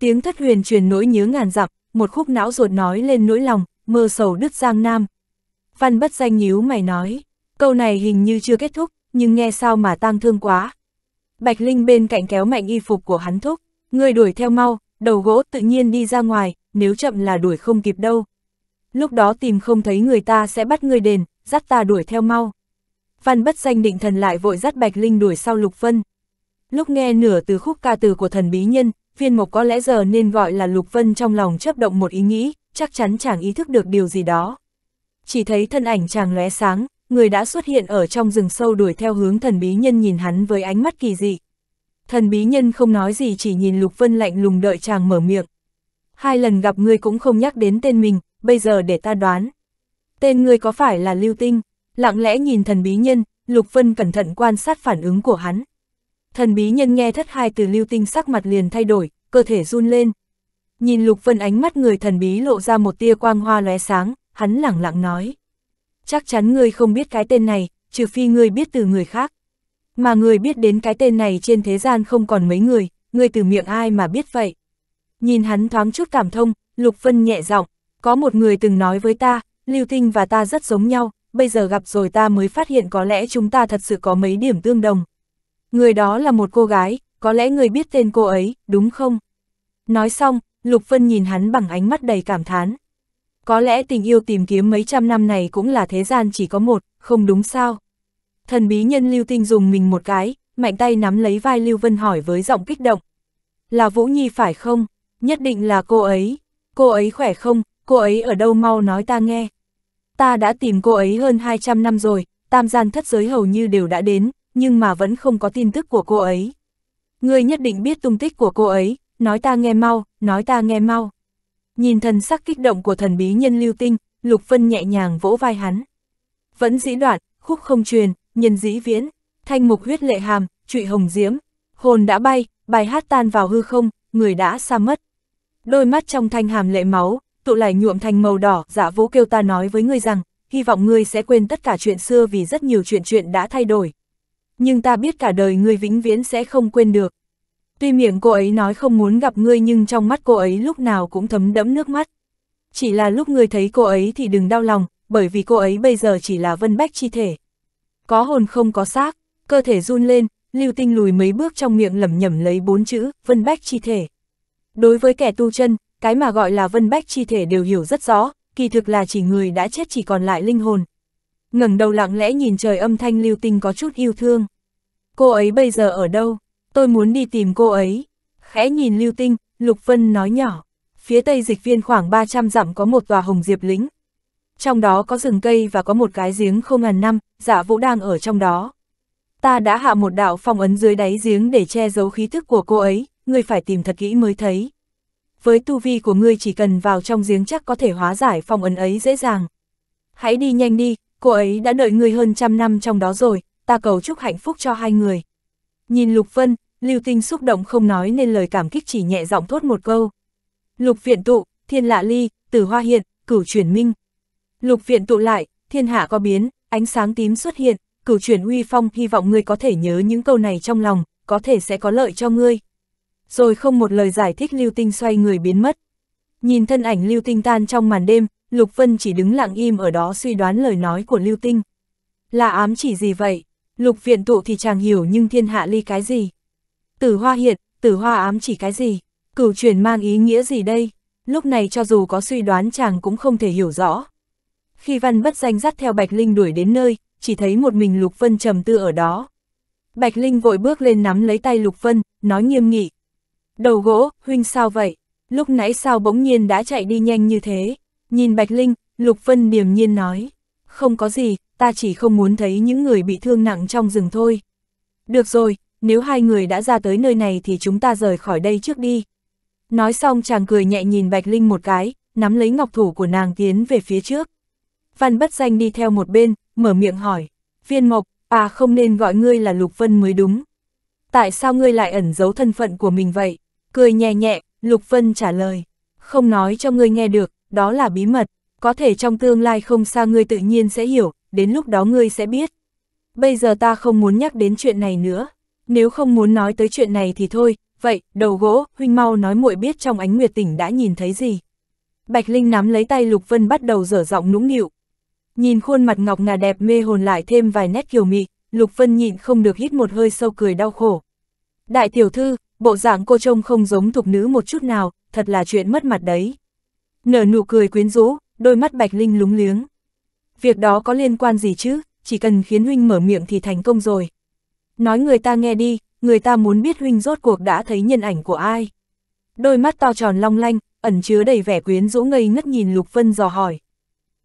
Tiếng thất huyền truyền nỗi nhớ ngàn dặm, một khúc não ruột nói lên nỗi lòng, mơ sầu đứt giang nam. Văn Bất Danh nhíu mày nói, câu này hình như chưa kết thúc, nhưng nghe sao mà tang thương quá. Bạch Linh bên cạnh kéo mạnh y phục của hắn thúc, người đuổi theo mau, đầu gỗ tự nhiên đi ra ngoài, nếu chậm là đuổi không kịp đâu. Lúc đó tìm không thấy người ta sẽ bắt người đền, dắt ta đuổi theo mau. Văn Bất Danh định thần lại vội dắt Bạch Linh đuổi sau Lục Vân. Lúc nghe nửa từ khúc ca từ của thần bí nhân, Viên Mộc có lẽ giờ nên gọi là Lục Vân, trong lòng chớp động một ý nghĩ, chắc chắn chàng ý thức được điều gì đó. Chỉ thấy thân ảnh chàng lóe sáng, người đã xuất hiện ở trong rừng sâu đuổi theo hướng thần bí nhân, nhìn hắn với ánh mắt kỳ dị. Thần bí nhân không nói gì, chỉ nhìn Lục Vân lạnh lùng đợi chàng mở miệng. Hai lần gặp ngươi cũng không nhắc đến tên mình, bây giờ để ta đoán. Tên ngươi có phải là Lưu Tinh? Lặng lẽ nhìn thần bí nhân, Lục Vân cẩn thận quan sát phản ứng của hắn. Thần bí nhân nghe thất hai từ Lưu Tinh, sắc mặt liền thay đổi, cơ thể run lên. Nhìn Lục Vân, ánh mắt người thần bí lộ ra một tia quang hoa lóe sáng, hắn lẳng lặng nói. Chắc chắn ngươi không biết cái tên này, trừ phi ngươi biết từ người khác. Mà ngươi biết đến cái tên này trên thế gian không còn mấy người, ngươi từ miệng ai mà biết vậy? Nhìn hắn thoáng chút cảm thông, Lục Vân nhẹ giọng, có một người từng nói với ta, Lưu Tinh và ta rất giống nhau, bây giờ gặp rồi ta mới phát hiện có lẽ chúng ta thật sự có mấy điểm tương đồng. Người đó là một cô gái, có lẽ người biết tên cô ấy, đúng không? Nói xong, Lục Vân nhìn hắn bằng ánh mắt đầy cảm thán. Có lẽ tình yêu tìm kiếm mấy trăm năm này cũng là thế gian chỉ có một, không đúng sao? Thần bí nhân Lưu Tinh dùng mình một cái, mạnh tay nắm lấy vai Lưu Vân hỏi với giọng kích động. Là Vũ Nhi phải không? Nhất định là cô ấy. Cô ấy khỏe không? Cô ấy ở đâu mau nói ta nghe. Ta đã tìm cô ấy hơn hai trăm năm rồi, tam gian thất giới hầu như đều đã đến, nhưng mà vẫn không có tin tức của cô ấy. Ngươi nhất định biết tung tích của cô ấy, nói ta nghe mau, nói ta nghe mau. Nhìn thần sắc kích động của thần bí nhân Lưu Tinh, Lục Vân nhẹ nhàng vỗ vai hắn. Vẫn dĩ đoạn, khúc không truyền, nhân dĩ viễn, thanh mục huyết lệ hàm, trụy hồng diễm, hồn đã bay, bài hát tan vào hư không, người đã xa mất. Đôi mắt trong thanh hàm lệ máu, tụ lại nhuộm thành màu đỏ, Dạ Vũ kêu ta nói với ngươi rằng, hy vọng ngươi sẽ quên tất cả chuyện xưa vì rất nhiều chuyện chuyện đã thay đổi. Nhưng ta biết cả đời ngươi vĩnh viễn sẽ không quên được. Tuy miệng cô ấy nói không muốn gặp ngươi, nhưng trong mắt cô ấy lúc nào cũng thấm đẫm nước mắt. Chỉ là lúc ngươi thấy cô ấy thì đừng đau lòng, bởi vì cô ấy bây giờ chỉ là vân bách chi thể. Có hồn không có xác, cơ thể run lên, Lưu Tinh lùi mấy bước, trong miệng lẩm nhẩm lấy bốn chữ, vân bách chi thể. Đối với kẻ tu chân, cái mà gọi là vân bách chi thể đều hiểu rất rõ, kỳ thực là chỉ người đã chết chỉ còn lại linh hồn. Ngẩng đầu lặng lẽ nhìn trời, âm thanh Lưu Tinh có chút yêu thương. Cô ấy bây giờ ở đâu? Tôi muốn đi tìm cô ấy. Khẽ nhìn Lưu Tinh, Lục Vân nói nhỏ. Phía tây dịch viên khoảng ba trăm dặm có một tòa hồng diệp lĩnh. Trong đó có rừng cây và có một cái giếng không ngàn năm, Dạ Vũ đang ở trong đó. Ta đã hạ một đạo phong ấn dưới đáy giếng để che giấu khí thức của cô ấy, ngươi phải tìm thật kỹ mới thấy. Với tu vi của ngươi chỉ cần vào trong giếng chắc có thể hóa giải phong ấn ấy dễ dàng. Hãy đi nhanh đi, cô ấy đã đợi ngươi hơn trăm năm trong đó rồi, ta cầu chúc hạnh phúc cho hai người. Nhìn Lục Vân, Lưu Tinh xúc động không nói nên lời, cảm kích chỉ nhẹ giọng thốt một câu. Lục viện tụ, thiên lạ ly, tử hoa hiện, cửu chuyển minh. Lục viện tụ lại, thiên hạ có biến, ánh sáng tím xuất hiện, cửu chuyển uy phong. Hy vọng ngươi có thể nhớ những câu này trong lòng, có thể sẽ có lợi cho ngươi. Rồi không một lời giải thích, Lưu Tinh xoay người biến mất. Nhìn thân ảnh Lưu Tinh tan trong màn đêm, Lục Vân chỉ đứng lặng im ở đó suy đoán lời nói của Lưu Tinh. Là ám chỉ gì vậy? Lục viện tụ thì chàng hiểu, nhưng thiên hạ ly cái gì? Tử hoa hiện, tử hoa ám chỉ cái gì? Cửu chuyển mang ý nghĩa gì đây? Lúc này cho dù có suy đoán chàng cũng không thể hiểu rõ. Khi Văn Bất Danh dắt theo Bạch Linh đuổi đến nơi, chỉ thấy một mình Lục Vân trầm tư ở đó. Bạch Linh vội bước lên nắm lấy tay Lục Vân, nói nghiêm nghị. Đầu gỗ, huynh sao vậy? Lúc nãy sao bỗng nhiên đã chạy đi nhanh như thế? Nhìn Bạch Linh, Lục Vân điềm nhiên nói. Không có gì, ta chỉ không muốn thấy những người bị thương nặng trong rừng thôi. Được rồi, nếu hai người đã ra tới nơi này thì chúng ta rời khỏi đây trước đi. Nói xong chàng cười nhẹ nhìn Bạch Linh một cái, nắm lấy ngọc thủ của nàng tiến về phía trước. Văn Bất Danh đi theo một bên, mở miệng hỏi. Viên Mộc, à không nên gọi ngươi là Lục Vân mới đúng. Tại sao ngươi lại ẩn giấu thân phận của mình vậy? Cười nhẹ nhẹ, Lục Vân trả lời. Không nói cho ngươi nghe được, đó là bí mật. có thể trong tương lai không xa ngươi tự nhiên sẽ hiểu, đến lúc đó ngươi sẽ biết. Bây giờ ta không muốn nhắc đến chuyện này nữa, nếu không muốn nói tới chuyện này thì thôi, vậy, đầu gỗ, huynh mau nói muội biết trong Ánh Nguyệt Tình đã nhìn thấy gì. Bạch Linh nắm lấy tay Lục Vân bắt đầu dở giọng nũng nịu. Nhìn khuôn mặt ngọc ngà đẹp mê hồn lại thêm vài nét kiều mị, Lục Vân nhịn không được hít một hơi sâu cười đau khổ. Đại tiểu thư, bộ dạng cô trông không giống thục nữ một chút nào, thật là chuyện mất mặt đấy. Nở nụ cười quyến rũ, đôi mắt Bạch Linh lúng liếng. Việc đó có liên quan gì chứ, chỉ cần khiến huynh mở miệng thì thành công rồi. Nói người ta nghe đi, người ta muốn biết huynh rốt cuộc đã thấy nhân ảnh của ai. Đôi mắt to tròn long lanh, ẩn chứa đầy vẻ quyến rũ ngây ngất nhìn Lục Vân dò hỏi.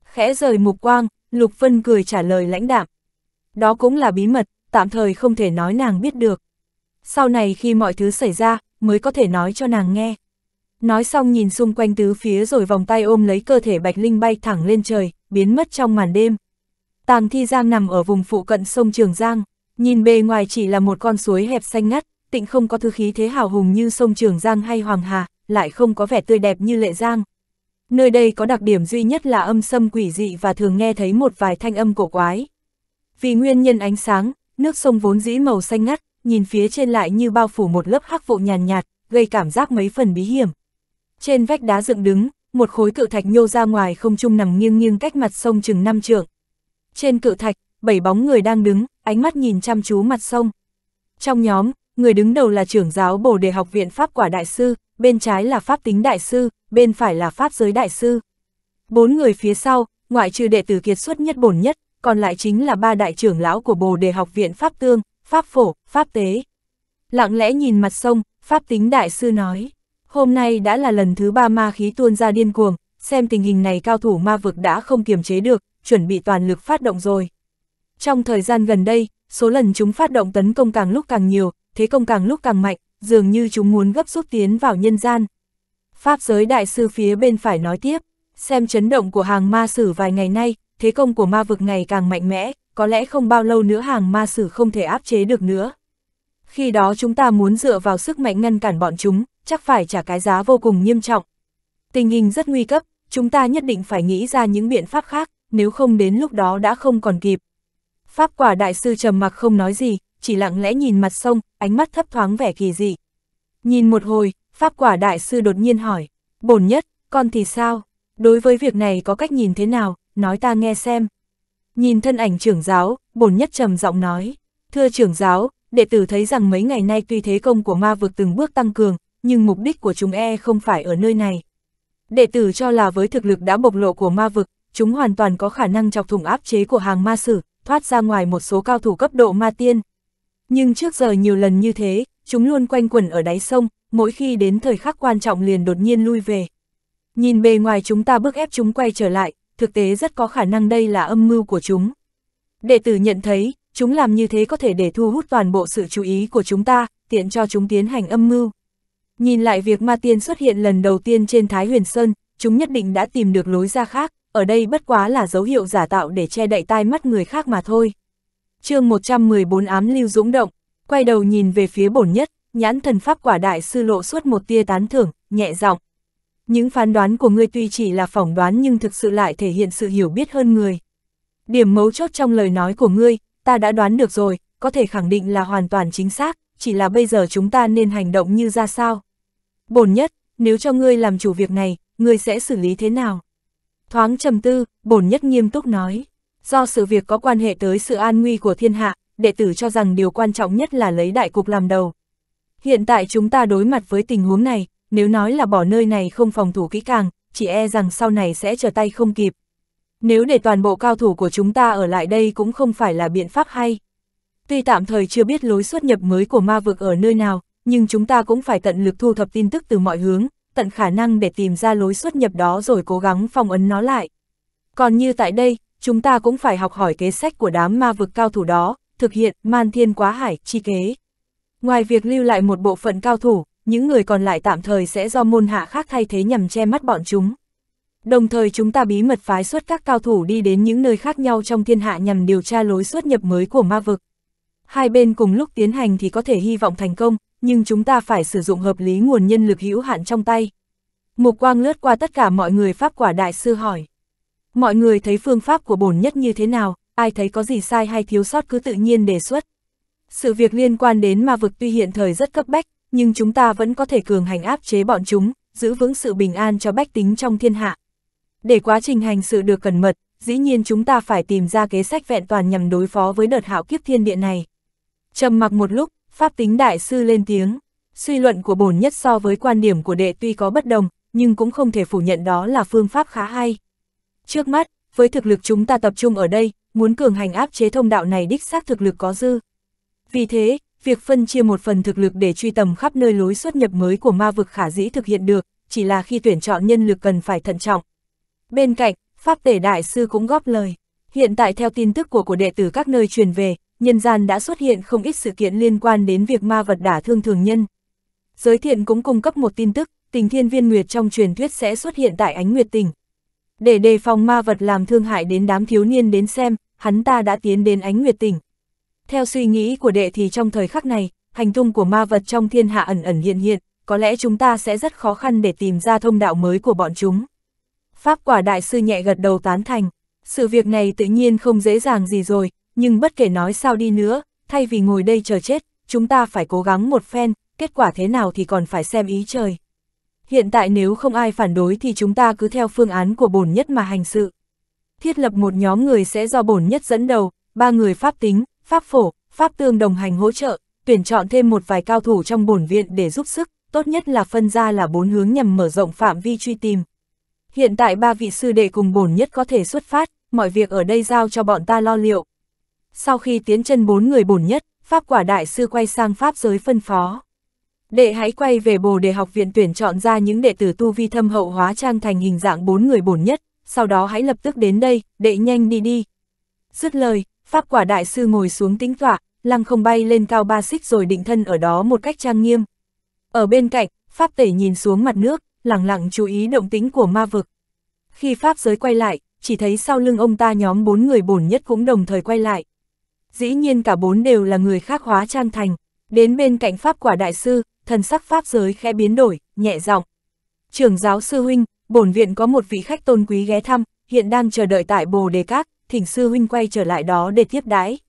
Khẽ rời mục quang, Lục Vân cười trả lời lãnh đạm. Đó cũng là bí mật, tạm thời không thể nói nàng biết được. Sau này khi mọi thứ xảy ra, mới có thể nói cho nàng nghe. Nói xong nhìn xung quanh tứ phía rồi vòng tay ôm lấy cơ thể Bạch Linh bay thẳng lên trời, biến mất trong màn đêm. Tàng Thi Giang nằm ở vùng phụ cận sông Trường Giang, nhìn bề ngoài chỉ là một con suối hẹp xanh ngắt, tịnh không có thứ khí thế hào hùng như sông Trường Giang hay Hoàng Hà, lại không có vẻ tươi đẹp như Lệ Giang. Nơi đây có đặc điểm duy nhất là âm sâm quỷ dị và thường nghe thấy một vài thanh âm cổ quái. Vì nguyên nhân ánh sáng, nước sông vốn dĩ màu xanh ngắt, nhìn phía trên lại như bao phủ một lớp hắc vụ nhàn nhạt, gây cảm giác mấy phần bí hiểm. Trên vách đá dựng đứng, một khối cự thạch nhô ra ngoài không trung nằm nghiêng nghiêng cách mặt sông chừng năm trượng. Trên cự thạch, bảy bóng người đang đứng, ánh mắt nhìn chăm chú mặt sông. Trong nhóm, người đứng đầu là trưởng giáo Bồ Đề Học Viện Pháp Quả Đại Sư, bên trái là Pháp Tính Đại Sư, bên phải là Pháp Giới Đại Sư. Bốn người phía sau, ngoại trừ đệ tử kiệt xuất nhất bổn nhất, còn lại chính là ba đại trưởng lão của Bồ Đề Học Viện Pháp Tương, Pháp Phổ, Pháp Tế. Lặng lẽ nhìn mặt sông, Pháp Tính Đại Sư nói. Hôm nay đã là lần thứ ba ma khí tuôn ra điên cuồng, xem tình hình này cao thủ ma vực đã không kiềm chế được, chuẩn bị toàn lực phát động rồi. Trong thời gian gần đây, số lần chúng phát động tấn công càng lúc càng nhiều, thế công càng lúc càng mạnh, dường như chúng muốn gấp rút tiến vào nhân gian. Pháp Giới Đại Sư phía bên phải nói tiếp, xem chấn động của hàng ma sử vài ngày nay, thế công của ma vực ngày càng mạnh mẽ, có lẽ không bao lâu nữa hàng ma sử không thể áp chế được nữa. Khi đó chúng ta muốn dựa vào sức mạnh ngăn cản bọn chúng, chắc phải trả cái giá vô cùng nghiêm trọng. Tình hình rất nguy cấp, chúng ta nhất định phải nghĩ ra những biện pháp khác, nếu không đến lúc đó đã không còn kịp. Pháp Quả Đại Sư trầm mặc không nói gì, chỉ lặng lẽ nhìn mặt sông, ánh mắt thấp thoáng vẻ kỳ dị. Nhìn một hồi, Pháp Quả Đại Sư đột nhiên hỏi, bổn nhất, con thì sao? Đối với việc này có cách nhìn thế nào, nói ta nghe xem. Nhìn thân ảnh trưởng giáo, bổn nhất trầm giọng nói, thưa trưởng giáo, đệ tử thấy rằng mấy ngày nay tuy thế công của ma vực từng bước tăng cường, nhưng mục đích của chúng e không phải ở nơi này. Đệ tử cho là với thực lực đã bộc lộ của ma vực, chúng hoàn toàn có khả năng chọc thủng áp chế của hàng ma sử, thoát ra ngoài một số cao thủ cấp độ ma tiên. Nhưng trước giờ nhiều lần như thế, chúng luôn quanh quẩn ở đáy sông, mỗi khi đến thời khắc quan trọng liền đột nhiên lui về. Nhìn bề ngoài chúng ta bức ép chúng quay trở lại, thực tế rất có khả năng đây là âm mưu của chúng. Đệ tử nhận thấy, chúng làm như thế có thể để thu hút toàn bộ sự chú ý của chúng ta, tiện cho chúng tiến hành âm mưu. Nhìn lại việc ma tiên xuất hiện lần đầu tiên trên Thái Huyền Sơn, chúng nhất định đã tìm được lối ra khác, ở đây bất quá là dấu hiệu giả tạo để che đậy tai mắt người khác mà thôi. Chương một trăm mười bốn ám lưu dũng động, quay đầu nhìn về phía bổn nhất, nhãn thần Pháp Quả Đại Sư lộ suốt một tia tán thưởng, nhẹ giọng. Những phán đoán của ngươi tuy chỉ là phỏng đoán nhưng thực sự lại thể hiện sự hiểu biết hơn người. Điểm mấu chốt trong lời nói của ngươi, ta đã đoán được rồi, có thể khẳng định là hoàn toàn chính xác. Chỉ là bây giờ chúng ta nên hành động như ra sao? Bổn nhất, nếu cho ngươi làm chủ việc này, ngươi sẽ xử lý thế nào? Thoáng trầm tư, bổn nhất nghiêm túc nói. Do sự việc có quan hệ tới sự an nguy của thiên hạ, đệ tử cho rằng điều quan trọng nhất là lấy đại cục làm đầu. Hiện tại chúng ta đối mặt với tình huống này, nếu nói là bỏ nơi này không phòng thủ kỹ càng, chỉ e rằng sau này sẽ trở tay không kịp. Nếu để toàn bộ cao thủ của chúng ta ở lại đây cũng không phải là biện pháp hay. Tuy tạm thời chưa biết lối xuất nhập mới của ma vực ở nơi nào, nhưng chúng ta cũng phải tận lực thu thập tin tức từ mọi hướng, tận khả năng để tìm ra lối xuất nhập đó rồi cố gắng phong ấn nó lại. Còn như tại đây, chúng ta cũng phải học hỏi kế sách của đám ma vực cao thủ đó, thực hiện man thiên quá hải chi kế. Ngoài việc lưu lại một bộ phận cao thủ, những người còn lại tạm thời sẽ do môn hạ khác thay thế nhằm che mắt bọn chúng. Đồng thời chúng ta bí mật phái xuất các cao thủ đi đến những nơi khác nhau trong thiên hạ nhằm điều tra lối xuất nhập mới của ma vực. Hai bên cùng lúc tiến hành thì có thể hy vọng thành công, nhưng chúng ta phải sử dụng hợp lý nguồn nhân lực hữu hạn trong tay. Mục quang lướt qua tất cả mọi người, Pháp Quả Đại Sư hỏi. Mọi người thấy phương pháp của bổn nhất như thế nào, ai thấy có gì sai hay thiếu sót cứ tự nhiên đề xuất. Sự việc liên quan đến ma vực tuy hiện thời rất cấp bách, nhưng chúng ta vẫn có thể cường hành áp chế bọn chúng, giữ vững sự bình an cho bách tính trong thiên hạ. Để quá trình hành sự được cẩn mật, dĩ nhiên chúng ta phải tìm ra kế sách vẹn toàn nhằm đối phó với đợt hạo kiếp thiên địa này. Trầm mặc một lúc, Pháp Tính Đại Sư lên tiếng, suy luận của bổn nhất so với quan điểm của đệ tuy có bất đồng, nhưng cũng không thể phủ nhận đó là phương pháp khá hay. Trước mắt, với thực lực chúng ta tập trung ở đây, muốn cường hành áp chế thông đạo này đích xác thực lực có dư. Vì thế, việc phân chia một phần thực lực để truy tầm khắp nơi lối xuất nhập mới của ma vực khả dĩ thực hiện được, chỉ là khi tuyển chọn nhân lực cần phải thận trọng. Bên cạnh, Pháp Tể Đại Sư cũng góp lời. Hiện tại theo tin tức của của đệ tử các nơi truyền về, nhân gian đã xuất hiện không ít sự kiện liên quan đến việc ma vật đả thương thường nhân. Giới Thiện cũng cung cấp một tin tức, tình thiên viên nguyệt trong truyền thuyết sẽ xuất hiện tại Ánh Nguyệt Tình. Để đề phòng ma vật làm thương hại đến đám thiếu niên đến xem, hắn ta đã tiến đến Ánh Nguyệt Tình. Theo suy nghĩ của đệ thì trong thời khắc này, hành tung của ma vật trong thiên hạ ẩn ẩn hiện hiện, có lẽ chúng ta sẽ rất khó khăn để tìm ra thông đạo mới của bọn chúng. Pháp Quả Đại Sư nhẹ gật đầu tán thành, sự việc này tự nhiên không dễ dàng gì rồi, nhưng bất kể nói sao đi nữa, thay vì ngồi đây chờ chết, chúng ta phải cố gắng một phen, kết quả thế nào thì còn phải xem ý trời. Hiện tại nếu không ai phản đối thì chúng ta cứ theo phương án của bổn nhất mà hành sự. Thiết lập một nhóm người sẽ do bổn nhất dẫn đầu, ba người Pháp Tính, Pháp Phổ, Pháp Tương đồng hành hỗ trợ, tuyển chọn thêm một vài cao thủ trong bổn viện để giúp sức, tốt nhất là phân ra là bốn hướng nhằm mở rộng phạm vi truy tìm. Hiện tại ba vị sư đệ cùng bổn nhất có thể xuất phát, mọi việc ở đây giao cho bọn ta lo liệu. Sau khi tiến chân bốn người bổn nhất, Pháp Quả Đại Sư quay sang Pháp Giới phân phó. Đệ hãy quay về Bồ Đề Học Viện tuyển chọn ra những đệ tử tu vi thâm hậu hóa trang thành hình dạng bốn người bổn nhất, sau đó hãy lập tức đến đây, đệ nhanh đi đi. Dứt lời, Pháp Quả Đại Sư ngồi xuống tĩnh tọa, lăng không bay lên cao ba xích rồi định thân ở đó một cách trang nghiêm. Ở bên cạnh, Pháp Tể nhìn xuống mặt nước, lặng lặng chú ý động tĩnh của ma vực. Khi Pháp Giới quay lại, chỉ thấy sau lưng ông ta nhóm bốn người bổn nhất cũng đồng thời quay lại. Dĩ nhiên cả bốn đều là người khác hóa trang thành. Đến bên cạnh Pháp Quả Đại Sư, thần sắc Pháp Giới khẽ biến đổi, nhẹ giọng. Trưởng giáo sư huynh, bổn viện có một vị khách tôn quý ghé thăm, hiện đang chờ đợi tại Bồ Đề Các, thỉnh sư huynh quay trở lại đó để tiếp đãi.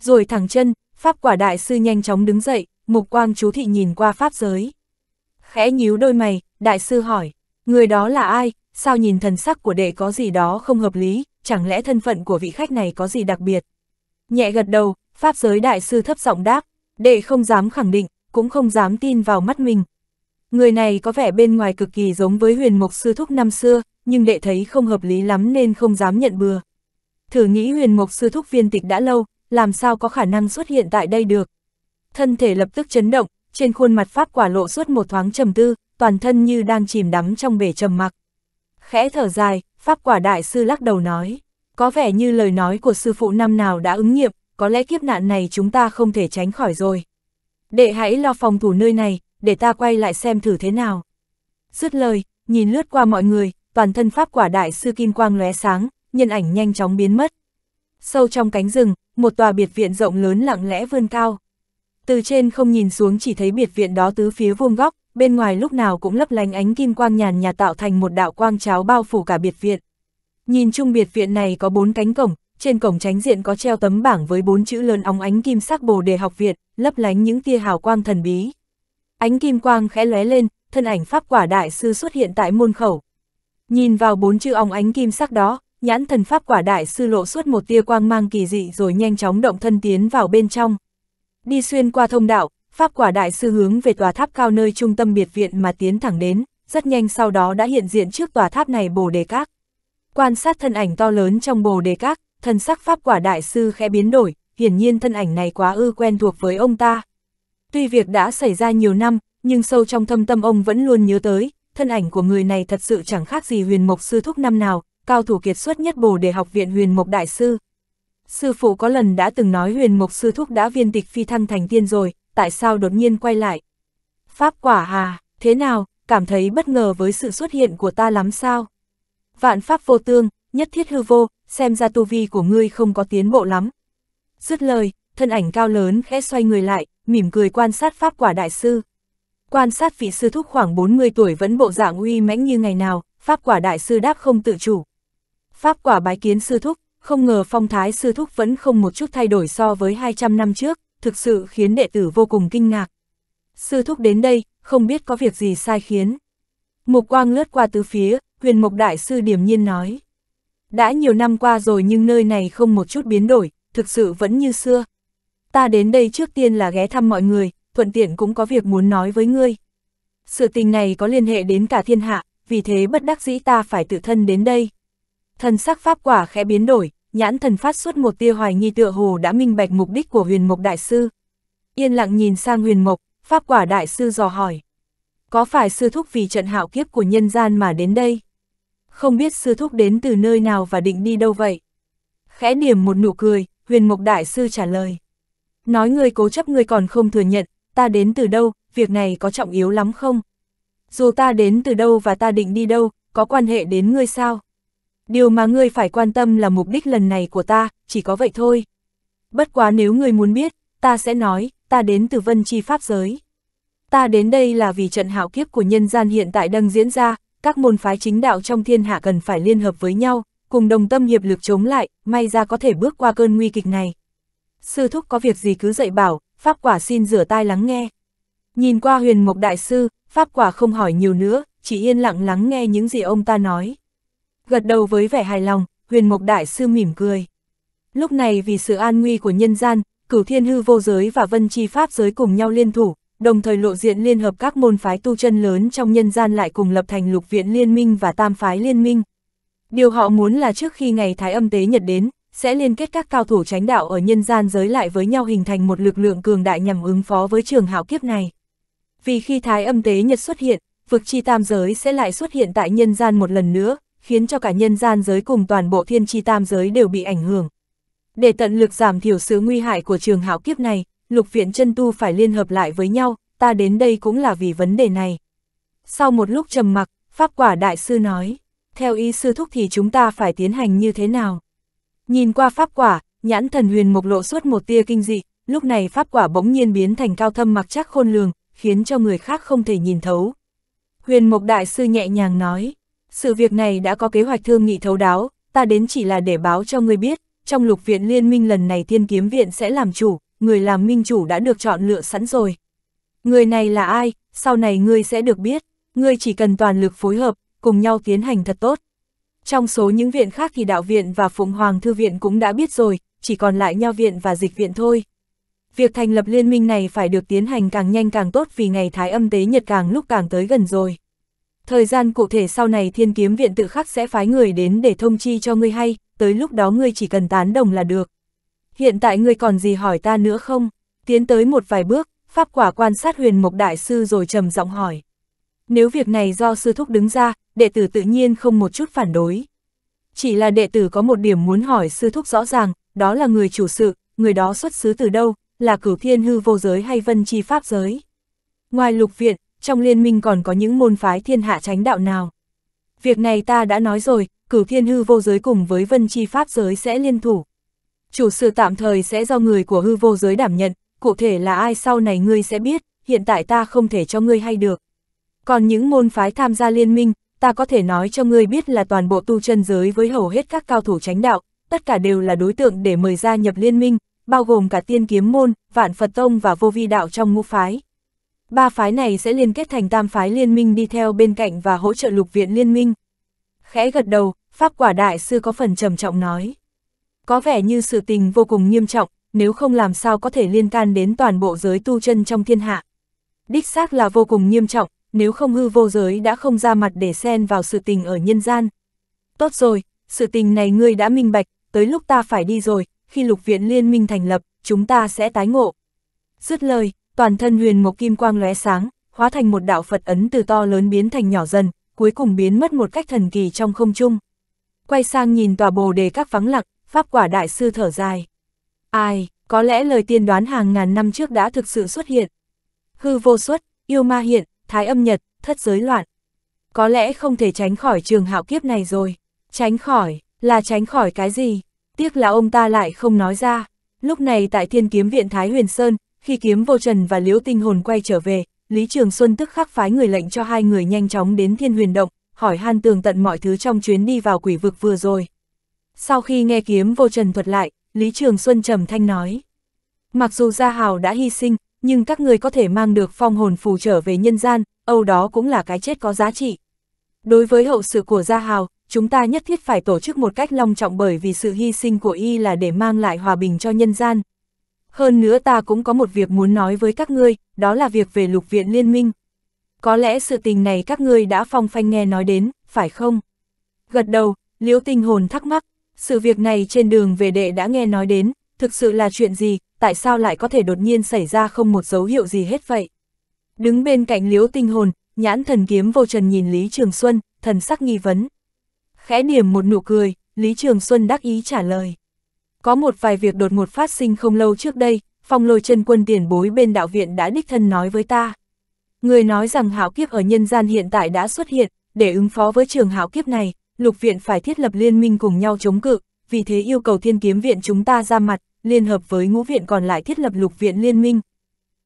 Rồi thẳng chân, Pháp Quả Đại Sư nhanh chóng đứng dậy, mục quang chú thị nhìn qua Pháp Giới. Khẽ nhíu đôi mày, Đại Sư hỏi, người đó là ai, sao nhìn thần sắc của đệ có gì đó không hợp lý, chẳng lẽ thân phận của vị khách này có gì đặc biệt? Nhẹ gật đầu, Pháp Giới Đại Sư thấp giọng đáp, đệ không dám khẳng định, cũng không dám tin vào mắt mình. Người này có vẻ bên ngoài cực kỳ giống với Huyền Mộc sư thúc năm xưa, nhưng đệ thấy không hợp lý lắm nên không dám nhận bừa. Thử nghĩ Huyền Mộc sư thúc viên tịch đã lâu, làm sao có khả năng xuất hiện tại đây được. Thân thể lập tức chấn động, trên khuôn mặt Pháp Quả lộ suốt một thoáng trầm tư, toàn thân như đang chìm đắm trong bể trầm mặc. Khẽ thở dài, Pháp Quả Đại Sư lắc đầu nói, có vẻ như lời nói của sư phụ năm nào đã ứng nghiệm, có lẽ kiếp nạn này chúng ta không thể tránh khỏi rồi. Đệ hãy lo phòng thủ nơi này, để ta quay lại xem thử thế nào. Dứt lời, nhìn lướt qua mọi người, toàn thân Pháp Quả Đại Sư kim quang lóe sáng, nhân ảnh nhanh chóng biến mất. Sâu trong cánh rừng, một tòa biệt viện rộng lớn lặng lẽ vươn cao. Từ trên không nhìn xuống chỉ thấy biệt viện đó tứ phía vuông góc, bên ngoài lúc nào cũng lấp lánh ánh kim quang nhàn nhạt tạo thành một đạo quang cháo bao phủ cả biệt viện. Nhìn chung biệt viện này có bốn cánh cổng, trên cổng tránh diện có treo tấm bảng với bốn chữ lớn óng ánh kim sắc Bồ Đề Học Viện, lấp lánh những tia hào quang thần bí. Ánh kim quang khẽ lóe lên, thân ảnh Pháp Quả Đại Sư xuất hiện tại môn khẩu. Nhìn vào bốn chữ óng ánh kim sắc đó, nhãn thần Pháp Quả Đại Sư lộ suốt một tia quang mang kỳ dị rồi nhanh chóng động thân tiến vào bên trong. Đi xuyên qua thông đạo, Pháp Quả Đại Sư hướng về tòa tháp cao nơi trung tâm biệt viện mà tiến thẳng đến, rất nhanh sau đó đã hiện diện trước tòa tháp này Bồ Đề Các. Quan sát thân ảnh to lớn trong Bồ Đề Các, thần sắc Pháp Quả Đại Sư khẽ biến đổi, hiển nhiên thân ảnh này quá ư quen thuộc với ông ta. Tuy việc đã xảy ra nhiều năm, nhưng sâu trong thâm tâm ông vẫn luôn nhớ tới, thân ảnh của người này thật sự chẳng khác gì Huyền Mộc sư thúc năm nào, cao thủ kiệt xuất nhất Bồ Đề Học Viện Huyền Mộc Đại Sư. Sư phụ có lần đã từng nói Huyền Mộc sư thúc đã viên tịch phi thăng thành tiên rồi, tại sao đột nhiên quay lại? Pháp Quả hà, thế nào, cảm thấy bất ngờ với sự xuất hiện của ta lắm sao? Vạn pháp vô tương, nhất thiết hư vô, xem ra tu vi của ngươi không có tiến bộ lắm. Dứt lời, thân ảnh cao lớn khẽ xoay người lại, mỉm cười quan sát Pháp Quả Đại Sư. Quan sát vị sư thúc khoảng bốn mươi tuổi vẫn bộ dạng uy mãnh như ngày nào, Pháp Quả Đại Sư đáp không tự chủ. Pháp quả bái kiến sư thúc, không ngờ phong thái sư thúc vẫn không một chút thay đổi so với hai trăm năm trước, thực sự khiến đệ tử vô cùng kinh ngạc. Sư thúc đến đây, không biết có việc gì sai khiến. Mục quang lướt qua tứ phía, Huyền Mộc Đại Sư điềm nhiên nói. Đã nhiều năm qua rồi nhưng nơi này không một chút biến đổi, thực sự vẫn như xưa. Ta đến đây trước tiên là ghé thăm mọi người, thuận tiện cũng có việc muốn nói với ngươi. Sự tình này có liên hệ đến cả thiên hạ, vì thế bất đắc dĩ ta phải tự thân đến đây. Thần sắc pháp quả khẽ biến đổi, nhãn thần phát xuất một tia hoài nghi tựa hồ đã minh bạch mục đích của Huyền Mộc Đại Sư. Yên lặng nhìn sang Huyền Mộc, Pháp Quả Đại Sư dò hỏi. Có phải sư thúc vì trận hạo kiếp của nhân gian mà đến đây? Không biết sư thúc đến từ nơi nào và định đi đâu vậy? Khẽ điểm một nụ cười, Huyền Mộc Đại Sư trả lời. Nói ngươi cố chấp ngươi còn không thừa nhận, ta đến từ đâu, việc này có trọng yếu lắm không? Dù ta đến từ đâu và ta định đi đâu, có quan hệ đến ngươi sao? Điều mà ngươi phải quan tâm là mục đích lần này của ta, chỉ có vậy thôi. Bất quá nếu ngươi muốn biết, ta sẽ nói, ta đến từ Vân Chi Pháp Giới. Ta đến đây là vì trận hạo kiếp của nhân gian hiện tại đang diễn ra, các môn phái chính đạo trong thiên hạ cần phải liên hợp với nhau, cùng đồng tâm hiệp lực chống lại, may ra có thể bước qua cơn nguy kịch này. Sư thúc có việc gì cứ dạy bảo, Pháp Quả xin rửa tai lắng nghe. Nhìn qua Huyền Mộc Đại Sư, Pháp Quả không hỏi nhiều nữa, chỉ yên lặng lắng nghe những gì ông ta nói. Gật đầu với vẻ hài lòng, Huyền Mộc Đại Sư mỉm cười. Lúc này vì sự an nguy của nhân gian, Cửu Thiên Hư Vô Giới và Vân Chi Pháp Giới cùng nhau liên thủ, đồng thời lộ diện liên hợp các môn phái tu chân lớn trong nhân gian lại cùng lập thành Lục Viện Liên Minh và Tam Phái Liên Minh. Điều họ muốn là trước khi ngày Thái Âm Tế Nhật đến, sẽ liên kết các cao thủ chánh đạo ở nhân gian giới lại với nhau hình thành một lực lượng cường đại nhằm ứng phó với trường hạo kiếp này. Vì khi Thái Âm Tế Nhật xuất hiện, vực chi tam giới sẽ lại xuất hiện tại nhân gian một lần nữa, khiến cho cả nhân gian giới cùng toàn bộ thiên chi tam giới đều bị ảnh hưởng. Để tận lực giảm thiểu sự nguy hại của trường hạo kiếp này, lục viện chân tu phải liên hợp lại với nhau, ta đến đây cũng là vì vấn đề này. Sau một lúc trầm mặc, Pháp Quả Đại Sư nói, theo ý sư thúc thì chúng ta phải tiến hành như thế nào? Nhìn qua Pháp Quả, nhãn thần Huyền Mộc lộ suốt một tia kinh dị, lúc này Pháp Quả bỗng nhiên biến thành cao thâm mặc chắc khôn lường, khiến cho người khác không thể nhìn thấu. Huyền Mộc Đại Sư nhẹ nhàng nói, sự việc này đã có kế hoạch thương nghị thấu đáo, ta đến chỉ là để báo cho ngươi biết, trong Lục Viện Liên Minh lần này Thiên Kiếm Viện sẽ làm chủ, người làm minh chủ đã được chọn lựa sẵn rồi. Người này là ai, sau này ngươi sẽ được biết, ngươi chỉ cần toàn lực phối hợp, cùng nhau tiến hành thật tốt. Trong số những viện khác thì Đạo Viện và Phụng Hoàng Thư Viện cũng đã biết rồi, chỉ còn lại Nho Viện và Dịch Viện thôi. Việc thành lập liên minh này phải được tiến hành càng nhanh càng tốt vì ngày Thái Âm Tế Nhật càng lúc càng tới gần rồi. Thời gian cụ thể sau này Thiên Kiếm Viện tự khắc sẽ phái người đến để thông chi cho ngươi hay, tới lúc đó ngươi chỉ cần tán đồng là được. Hiện tại ngươi còn gì hỏi ta nữa không? Tiến tới một vài bước, Pháp Quả quan sát Huyền Mộc Đại Sư rồi trầm giọng hỏi. Nếu việc này do sư thúc đứng ra, đệ tử tự nhiên không một chút phản đối. Chỉ là đệ tử có một điểm muốn hỏi sư thúc rõ ràng, đó là người chủ sự, người đó xuất xứ từ đâu, là Cửu Thiên Hư Vô Giới hay Vân Chi Pháp Giới? Ngoài Lục Viện, trong liên minh còn có những môn phái thiên hạ chánh đạo nào? Việc này ta đã nói rồi, Cửu Thiên Hư Vô Giới cùng với Vân Chi Pháp Giới sẽ liên thủ. Chủ sự tạm thời sẽ do người của Hư Vô Giới đảm nhận, cụ thể là ai sau này ngươi sẽ biết, hiện tại ta không thể cho ngươi hay được. Còn những môn phái tham gia liên minh, ta có thể nói cho ngươi biết là toàn bộ tu chân giới với hầu hết các cao thủ chánh đạo, tất cả đều là đối tượng để mời gia nhập liên minh, bao gồm cả Tiên Kiếm Môn, Vạn Phật Tông và Vô Vi Đạo trong ngũ phái. Ba phái này sẽ liên kết thành Tam Phái Liên Minh đi theo bên cạnh và hỗ trợ Lục Viện Liên Minh. Khẽ gật đầu, Pháp Quả Đại Sư có phần trầm trọng nói. Có vẻ như sự tình vô cùng nghiêm trọng, nếu không làm sao có thể liên can đến toàn bộ giới tu chân trong thiên hạ. Đích xác là vô cùng nghiêm trọng, nếu không Hư Vô Giới đã không ra mặt để xen vào sự tình ở nhân gian. Tốt rồi, sự tình này ngươi đã minh bạch, tới lúc ta phải đi rồi, khi Lục Viện Liên Minh thành lập, chúng ta sẽ tái ngộ. Dứt lời, toàn thân Huyền Mộc kim quang lóe sáng, hóa thành một đạo Phật ấn từ to lớn biến thành nhỏ dần, cuối cùng biến mất một cách thần kỳ trong không trung. Quay sang nhìn tòa Bồ Đề Các vắng lặng, Pháp Quả Đại Sư thở dài. Ai, có lẽ lời tiên đoán hàng ngàn năm trước đã thực sự xuất hiện. Hư vô xuất, yêu ma hiện, thái âm nhật, thất giới loạn. Có lẽ không thể tránh khỏi trường hạo kiếp này rồi. Tránh khỏi, là tránh khỏi cái gì? Tiếc là ông ta lại không nói ra. Lúc này tại Thiên Kiếm Viện Thái Huyền Sơn, khi Kiếm Vô Trần và Liễu Tinh Hồn quay trở về, Lý Trường Xuân tức khắc phái người lệnh cho hai người nhanh chóng đến Thiên Huyền Động, hỏi han tường tận mọi thứ trong chuyến đi vào quỷ vực vừa rồi. Sau khi nghe Kiếm Vô Trần thuật lại, Lý Trường Xuân trầm thanh nói. Mặc dù Gia Hào đã hy sinh, nhưng các người có thể mang được phong hồn phù trở về nhân gian, âu đó cũng là cái chết có giá trị. Đối với hậu sự của Gia Hào, chúng ta nhất thiết phải tổ chức một cách long trọng, bởi vì sự hy sinh của y là để mang lại hòa bình cho nhân gian. Hơn nữa ta cũng có một việc muốn nói với các ngươi, đó là việc về Lục Viện Liên Minh. Có lẽ sự tình này các ngươi đã phong phanh nghe nói đến, phải không? Gật đầu, Liễu Tinh Hồn thắc mắc, sự việc này trên đường về đệ đã nghe nói đến, thực sự là chuyện gì, tại sao lại có thể đột nhiên xảy ra không một dấu hiệu gì hết vậy? Đứng bên cạnh Liễu Tinh Hồn, nhãn thần Kiếm Vô Trần nhìn Lý Trường Xuân, thần sắc nghi vấn. Khẽ điểm một nụ cười, Lý Trường Xuân đắc ý trả lời. Có một vài việc đột ngột phát sinh không lâu trước đây, Phong Lôi Chân Quân tiền bối bên đạo viện đã đích thân nói với ta. Người nói rằng hạo kiếp ở nhân gian hiện tại đã xuất hiện, để ứng phó với trường hạo kiếp này, Lục Viện phải thiết lập liên minh cùng nhau chống cự, vì thế yêu cầu Thiên Kiếm Viện chúng ta ra mặt, liên hợp với ngũ viện còn lại thiết lập Lục Viện Liên Minh.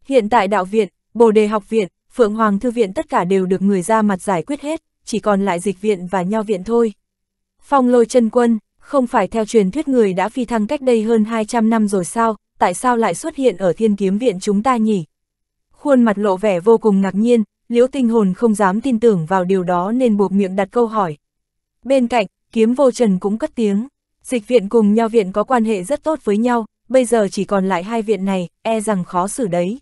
Hiện tại đạo viện, Bồ Đề Học Viện, Phượng Hoàng Thư Viện tất cả đều được người ra mặt giải quyết hết, chỉ còn lại Dịch Viện và Nho Viện thôi. Phong Lôi Chân Quân, không phải theo truyền thuyết người đã phi thăng cách đây hơn hai trăm năm rồi sao, tại sao lại xuất hiện ở Thiên Kiếm Viện chúng ta nhỉ? Khuôn mặt lộ vẻ vô cùng ngạc nhiên, Liễu Tinh Hồn không dám tin tưởng vào điều đó nên buộc miệng đặt câu hỏi. Bên cạnh, Kiếm Vô Trần cũng cất tiếng. Dịch Viện cùng Nho Viện có quan hệ rất tốt với nhau, bây giờ chỉ còn lại hai viện này, e rằng khó xử đấy.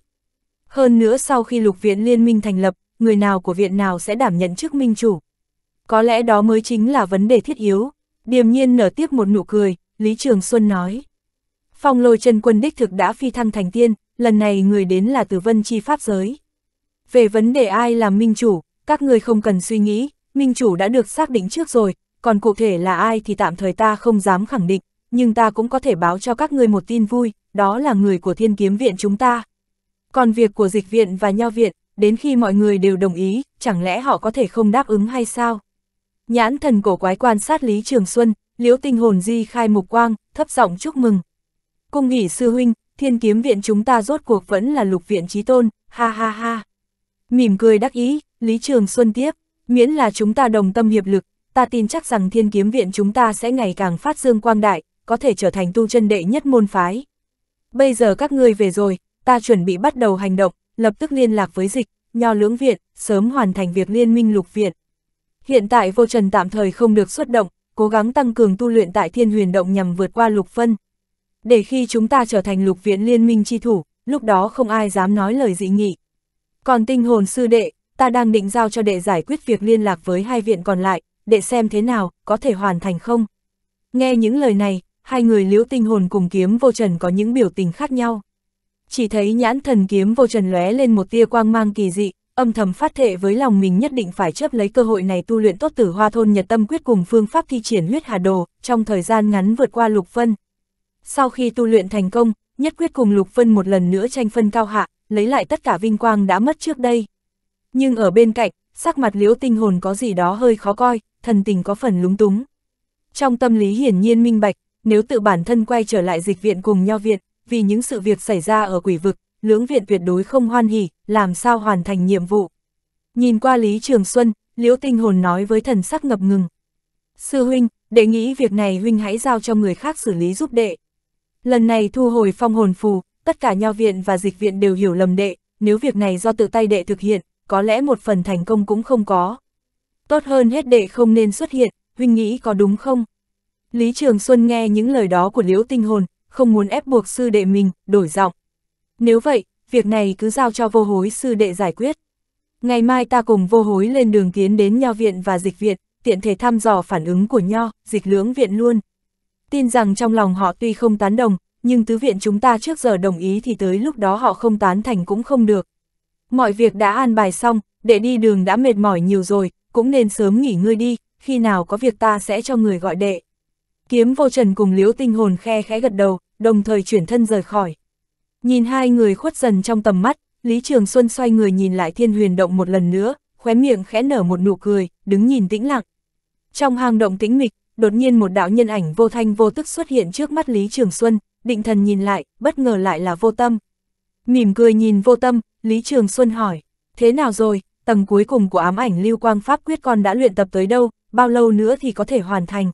Hơn nữa sau khi Lục Viện Liên Minh thành lập, người nào của viện nào sẽ đảm nhận chức minh chủ? Có lẽ đó mới chính là vấn đề thiết yếu. Điềm nhiên nở tiếp một nụ cười, Lý Trường Xuân nói. Phong Lôi Chân Quân đích thực đã phi thăng thành tiên, lần này người đến là từ Vân Chi Pháp Giới. Về vấn đề ai làm minh chủ, các người không cần suy nghĩ, minh chủ đã được xác định trước rồi, còn cụ thể là ai thì tạm thời ta không dám khẳng định, nhưng ta cũng có thể báo cho các người một tin vui, đó là người của Thiên Kiếm Viện chúng ta. Còn việc của Dịch Viện và Nho Viện, đến khi mọi người đều đồng ý, chẳng lẽ họ có thể không đáp ứng hay sao? Nhãn thần cổ quái quan sát Lý Trường Xuân, Liễu Tinh Hồn di khai mục quang, thấp giọng chúc mừng. Cung hỉ sư huynh, Thiên Kiếm Viện chúng ta rốt cuộc vẫn là Lục Viện chí tôn, ha ha ha. Mỉm cười đắc ý, Lý Trường Xuân tiếp, miễn là chúng ta đồng tâm hiệp lực, ta tin chắc rằng Thiên Kiếm Viện chúng ta sẽ ngày càng phát dương quang đại, có thể trở thành tu chân đệ nhất môn phái. Bây giờ các ngươi về rồi, ta chuẩn bị bắt đầu hành động, lập tức liên lạc với Dịch, Nho lưỡng viện, sớm hoàn thành việc liên minh Lục Viện. Hiện tại Vô Trần tạm thời không được xuất động, cố gắng tăng cường tu luyện tại Thiên Huyền Động nhằm vượt qua Lục Vân. Để khi chúng ta trở thành Lục Viện Liên Minh chi thủ, lúc đó không ai dám nói lời dị nghị. Còn Tinh Hồn sư đệ, ta đang định giao cho đệ giải quyết việc liên lạc với hai viện còn lại, đệ xem thế nào, có thể hoàn thành không? Nghe những lời này, hai người Liễu Tinh Hồn cùng Kiếm Vô Trần có những biểu tình khác nhau. Chỉ thấy nhãn thần Kiếm Vô Trần lóe lên một tia quang mang kỳ dị, âm thầm phát thệ với lòng mình nhất định phải chấp lấy cơ hội này tu luyện tốt Tử Hoa Thôn Nhật Tâm Quyết cùng phương pháp thi triển Huyết Hà Đồ, trong thời gian ngắn vượt qua Lục Vân. Sau khi tu luyện thành công, nhất quyết cùng Lục Vân một lần nữa tranh phân cao hạ, lấy lại tất cả vinh quang đã mất trước đây. Nhưng ở bên cạnh, sắc mặt Liễu Tinh Hồn có gì đó hơi khó coi, thần tình có phần lúng túng. Trong tâm lý hiển nhiên minh bạch, nếu tự bản thân quay trở lại Dịch Viện cùng Nho Viện, vì những sự việc xảy ra ở Quỷ Vực, lưỡng viện tuyệt đối không hoan hỉ, làm sao hoàn thành nhiệm vụ. Nhìn qua Lý Trường Xuân, Liễu Tinh Hồn nói với thần sắc ngập ngừng. Sư huynh, đệ nghĩ việc này huynh hãy giao cho người khác xử lý giúp đệ. Lần này thu hồi phong hồn phù, tất cả Nho Viện và Dịch Viện đều hiểu lầm đệ, nếu việc này do tự tay đệ thực hiện, có lẽ một phần thành công cũng không có. Tốt hơn hết đệ không nên xuất hiện, huynh nghĩ có đúng không? Lý Trường Xuân nghe những lời đó của Liễu Tinh Hồn, không muốn ép buộc sư đệ mình, đổi giọng. Nếu vậy, việc này cứ giao cho Vô Hối sư đệ giải quyết. Ngày mai ta cùng Vô Hối lên đường tiến đến Nho Viện và Dịch Viện, tiện thể thăm dò phản ứng của Nho, Dịch lưỡng viện luôn. Tin rằng trong lòng họ tuy không tán đồng, nhưng tứ viện chúng ta trước giờ đồng ý thì tới lúc đó họ không tán thành cũng không được. Mọi việc đã an bài xong, để đi đường đã mệt mỏi nhiều rồi, cũng nên sớm nghỉ ngơi đi, khi nào có việc ta sẽ cho người gọi đệ. Kiếm Vô Trần cùng Liễu Tinh Hồn khe khẽ gật đầu, đồng thời chuyển thân rời khỏi. Nhìn hai người khuất dần trong tầm mắt, Lý Trường Xuân xoay người nhìn lại Thiên Huyền Động một lần nữa, khóe miệng khẽ nở một nụ cười, đứng nhìn tĩnh lặng. Trong hang động tĩnh mịch, đột nhiên một đạo nhân ảnh vô thanh vô tức xuất hiện trước mắt Lý Trường Xuân, định thần nhìn lại, bất ngờ lại là Vô Tâm. Mỉm cười nhìn Vô Tâm, Lý Trường Xuân hỏi, thế nào rồi, tầng cuối cùng của ám ảnh lưu quang pháp quyết con đã luyện tập tới đâu, bao lâu nữa thì có thể hoàn thành?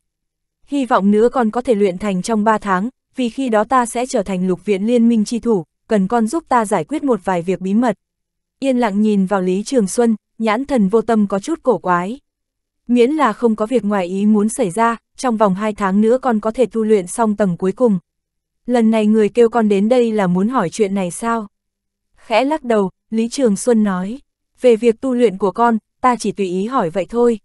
hy vọng nữa con có thể luyện thành trong ba tháng, vì khi đó ta sẽ trở thành Lục Viện Liên Minh chi thủ, cần con giúp ta giải quyết một vài việc bí mật. Yên lặng nhìn vào Lý Trường Xuân, nhãn thần Vô Tâm có chút cổ quái. Miễn là không có việc ngoài ý muốn xảy ra, trong vòng hai tháng nữa con có thể tu luyện xong tầng cuối cùng. Lần này người kêu con đến đây là muốn hỏi chuyện này sao? Khẽ lắc đầu, Lý Trường Xuân nói, về việc tu luyện của con, ta chỉ tùy ý hỏi vậy thôi.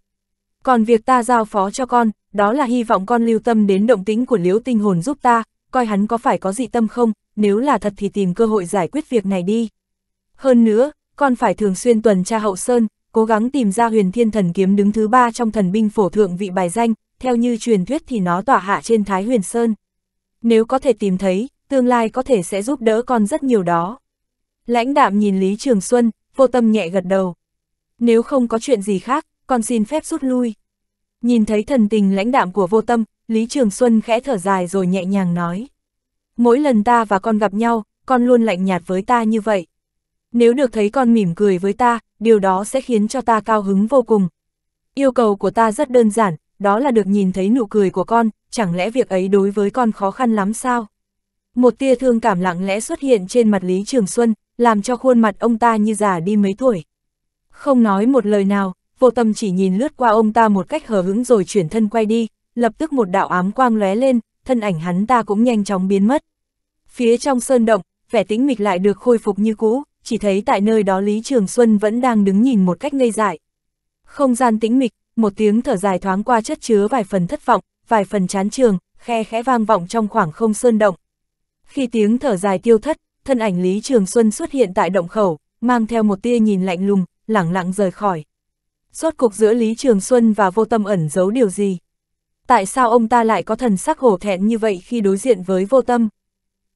Còn việc ta giao phó cho con, đó là hy vọng con lưu tâm đến động tĩnh của Liễu Tinh Hồn giúp ta, coi hắn có phải có dị tâm không, nếu là thật thì tìm cơ hội giải quyết việc này đi. Hơn nữa, con phải thường xuyên tuần tra hậu sơn, cố gắng tìm ra Huyền Thiên Thần Kiếm đứng thứ ba trong thần binh phổ thượng vị bài danh, theo như truyền thuyết thì nó tọa hạ trên Thái Huyền Sơn. Nếu có thể tìm thấy, tương lai có thể sẽ giúp đỡ con rất nhiều đó. Lãnh đạm nhìn Lý Trường Xuân, Vô Tâm nhẹ gật đầu. Nếu không có chuyện gì khác, con xin phép rút lui. Nhìn thấy thần tình lãnh đạm của Vô Tâm, Lý Trường Xuân khẽ thở dài rồi nhẹ nhàng nói. Mỗi lần ta và con gặp nhau, con luôn lạnh nhạt với ta như vậy. Nếu được thấy con mỉm cười với ta, điều đó sẽ khiến cho ta cao hứng vô cùng. Yêu cầu của ta rất đơn giản, đó là được nhìn thấy nụ cười của con, chẳng lẽ việc ấy đối với con khó khăn lắm sao? Một tia thương cảm lặng lẽ xuất hiện trên mặt Lý Trường Xuân, làm cho khuôn mặt ông ta như già đi mấy tuổi. Không nói một lời nào, Vô Tâm chỉ nhìn lướt qua ông ta một cách hờ hững rồi chuyển thân quay đi, lập tức một đạo ám quang lóe lên, thân ảnh hắn ta cũng nhanh chóng biến mất. Phía trong sơn động, vẻ tĩnh mịch lại được khôi phục như cũ, chỉ thấy tại nơi đó Lý Trường Xuân vẫn đang đứng nhìn một cách ngây dại. Không gian tĩnh mịch, một tiếng thở dài thoáng qua chất chứa vài phần thất vọng, vài phần chán trường, khe khẽ vang vọng trong khoảng không sơn động. Khi tiếng thở dài tiêu thất, thân ảnh Lý Trường Xuân xuất hiện tại động khẩu, mang theo một tia nhìn lạnh lùng, lẳng lặng rời khỏi. Rốt cuộc giữa Lý Trường Xuân và Vô Tâm ẩn giấu điều gì? Tại sao ông ta lại có thần sắc hổ thẹn như vậy khi đối diện với Vô Tâm?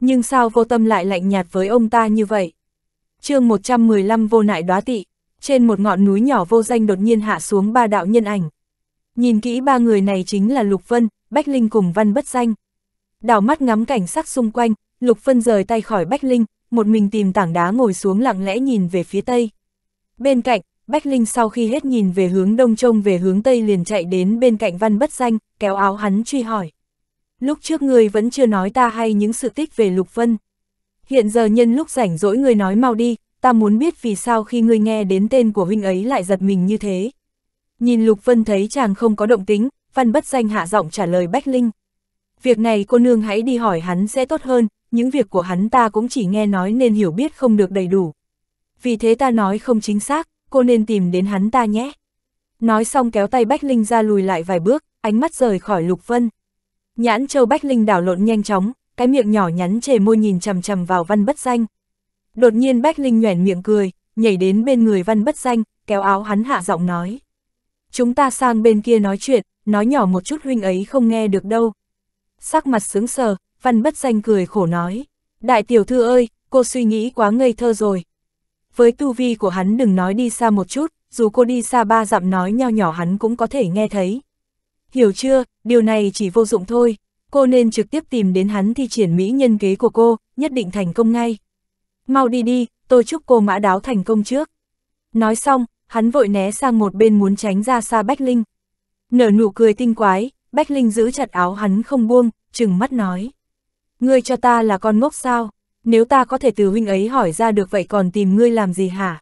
Nhưng sao Vô Tâm lại lạnh nhạt với ông ta như vậy? Chương một trăm mười lăm Vô Nại Đoá Tị. Trên một ngọn núi nhỏ vô danh đột nhiên hạ xuống ba đạo nhân ảnh. Nhìn kỹ ba người này chính là Lục Vân, Bách Linh cùng Văn Bất Danh. Đảo mắt ngắm cảnh sắc xung quanh, Lục Vân rời tay khỏi Bách Linh, một mình tìm tảng đá ngồi xuống lặng lẽ nhìn về phía tây. Bên cạnh, Bách Linh sau khi hết nhìn về hướng đông trông về hướng tây liền chạy đến bên cạnh Văn Bất Danh, kéo áo hắn truy hỏi. Lúc trước ngươi vẫn chưa nói ta hay những sự tích về Lục Vân. Hiện giờ nhân lúc rảnh rỗi ngươi nói mau đi, ta muốn biết vì sao khi ngươi nghe đến tên của huynh ấy lại giật mình như thế. Nhìn Lục Vân thấy chàng không có động tính, Văn Bất Danh hạ giọng trả lời Bách Linh. Việc này cô nương hãy đi hỏi hắn sẽ tốt hơn, những việc của hắn ta cũng chỉ nghe nói nên hiểu biết không được đầy đủ. Vì thế ta nói không chính xác, cô nên tìm đến hắn ta nhé. Nói xong kéo tay Bách Linh ra lùi lại vài bước, ánh mắt rời khỏi Lục Vân. Nhãn châu Bách Linh đảo lộn nhanh chóng, cái miệng nhỏ nhắn trề môi nhìn chằm chằm vào Văn Bất Danh. Đột nhiên Bách Linh nhoẻn miệng cười, nhảy đến bên người Văn Bất Danh, kéo áo hắn hạ giọng nói. Chúng ta sang bên kia nói chuyện, nói nhỏ một chút huynh ấy không nghe được đâu. Sắc mặt sững sờ, Văn Bất Danh cười khổ nói. Đại tiểu thư ơi, cô suy nghĩ quá ngây thơ rồi. Với tu vi của hắn đừng nói đi xa một chút, dù cô đi xa ba dặm nói nho nhỏ hắn cũng có thể nghe thấy. Hiểu chưa, điều này chỉ vô dụng thôi. Cô nên trực tiếp tìm đến hắn thi triển mỹ nhân kế của cô, nhất định thành công ngay. Mau đi đi, tôi chúc cô mã đáo thành công trước. Nói xong, hắn vội né sang một bên muốn tránh ra xa Bách Linh. Nở nụ cười tinh quái, Bách Linh giữ chặt áo hắn không buông, trừng mắt nói. Ngươi cho ta là con ngốc sao? Nếu ta có thể từ huynh ấy hỏi ra được vậy còn tìm ngươi làm gì hả?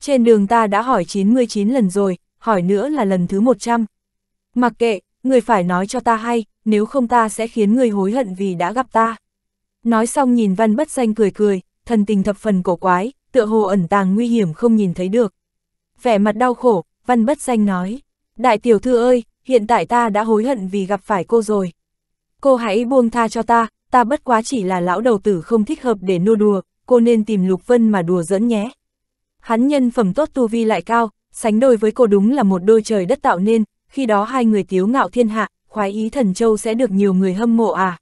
Trên đường ta đã hỏi chín mươi chín lần rồi, hỏi nữa là lần thứ một trăm. Mặc kệ, ngươi phải nói cho ta hay, nếu không ta sẽ khiến ngươi hối hận vì đã gặp ta. Nói xong nhìn Văn Bất Danh cười cười, thần tình thập phần cổ quái, tựa hồ ẩn tàng nguy hiểm không nhìn thấy được. Vẻ mặt đau khổ, Văn Bất Danh nói. Đại tiểu thư ơi, hiện tại ta đã hối hận vì gặp phải cô rồi. Cô hãy buông tha cho ta, ta bất quá chỉ là lão đầu tử không thích hợp để nô đùa, cô nên tìm Lục Vân mà đùa giỡn nhé. Hắn nhân phẩm tốt tu vi lại cao, sánh đôi với cô đúng là một đôi trời đất tạo nên, khi đó hai người tiếu ngạo thiên hạ, khoái ý thần châu sẽ được nhiều người hâm mộ à.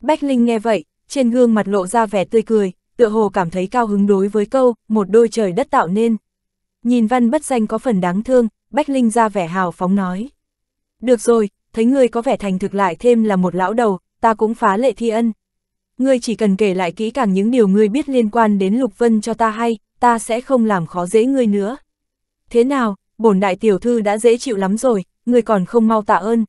Bách Linh nghe vậy, trên gương mặt lộ ra vẻ tươi cười, tựa hồ cảm thấy cao hứng đối với câu, một đôi trời đất tạo nên. Nhìn Văn Bất Danh có phần đáng thương, Bách Linh ra vẻ hào phóng nói. Được rồi, thấy ngươi có vẻ thành thực lại thêm là một lão đầu, ta cũng phá lệ thi ân. Ngươi chỉ cần kể lại kỹ càng những điều ngươi biết liên quan đến Lục Vân cho ta hay, ta sẽ không làm khó dễ ngươi nữa. Thế nào, bổn đại tiểu thư đã dễ chịu lắm rồi, ngươi còn không mau tạ ơn.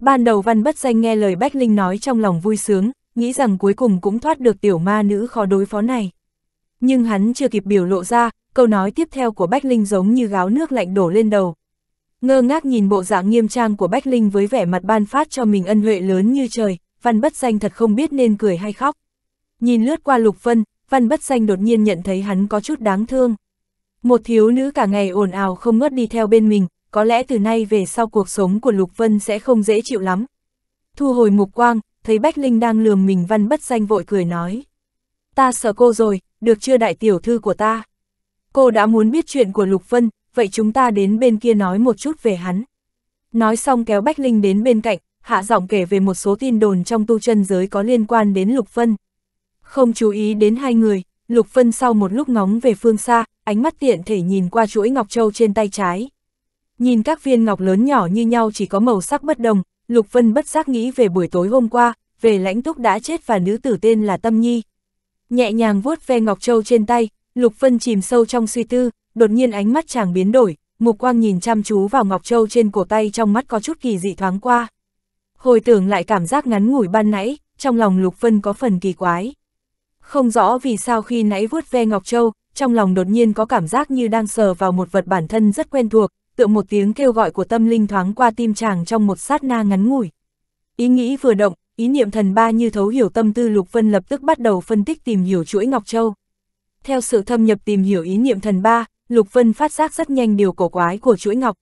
Ban đầu Văn Bất Danh nghe lời Bách Linh nói trong lòng vui sướng, nghĩ rằng cuối cùng cũng thoát được tiểu ma nữ khó đối phó này. Nhưng hắn chưa kịp biểu lộ ra, câu nói tiếp theo của Bách Linh giống như gáo nước lạnh đổ lên đầu. Ngơ ngác nhìn bộ dạng nghiêm trang của Bách Linh với vẻ mặt ban phát cho mình ân huệ lớn như trời, Văn Bất Danh thật không biết nên cười hay khóc. Nhìn lướt qua Lục Vân, Văn Bất Danh đột nhiên nhận thấy hắn có chút đáng thương. Một thiếu nữ cả ngày ồn ào không ngớt đi theo bên mình, có lẽ từ nay về sau cuộc sống của Lục Vân sẽ không dễ chịu lắm. Thu hồi mục quang, thấy Bách Linh đang lườm mình, Văn Bất Danh vội cười nói. Ta sợ cô rồi, được chưa đại tiểu thư của ta? Cô đã muốn biết chuyện của Lục Vân, vậy chúng ta đến bên kia nói một chút về hắn. Nói xong kéo Bách Linh đến bên cạnh, hạ giọng kể về một số tin đồn trong tu chân giới có liên quan đến Lục Vân. Không chú ý đến hai người, Lục Vân sau một lúc ngóng về phương xa, ánh mắt tiện thể nhìn qua chuỗi ngọc châu trên tay trái. Nhìn các viên ngọc lớn nhỏ như nhau chỉ có màu sắc bất đồng, Lục Vân bất giác nghĩ về buổi tối hôm qua, về Lãnh Túc đã chết và nữ tử tên là Tâm Nhi. Nhẹ nhàng vuốt ve ngọc châu trên tay, Lục Vân chìm sâu trong suy tư, đột nhiên ánh mắt chàng biến đổi, mục quang nhìn chăm chú vào ngọc châu trên cổ tay, trong mắt có chút kỳ dị thoáng qua. Hồi tưởng lại cảm giác ngắn ngủi ban nãy, trong lòng Lục Vân có phần kỳ quái. Không rõ vì sao khi nãy vuốt ve ngọc châu, trong lòng đột nhiên có cảm giác như đang sờ vào một vật bản thân rất quen thuộc, tựa một tiếng kêu gọi của tâm linh thoáng qua tim chàng trong một sát na ngắn ngủi. Ý nghĩ vừa động, ý niệm thần ba như thấu hiểu tâm tư Lục Vân lập tức bắt đầu phân tích tìm hiểu chuỗi ngọc châu. Theo sự thâm nhập tìm hiểu ý niệm thần ba, Lục Vân phát giác rất nhanh điều cổ quái của chuỗi ngọc.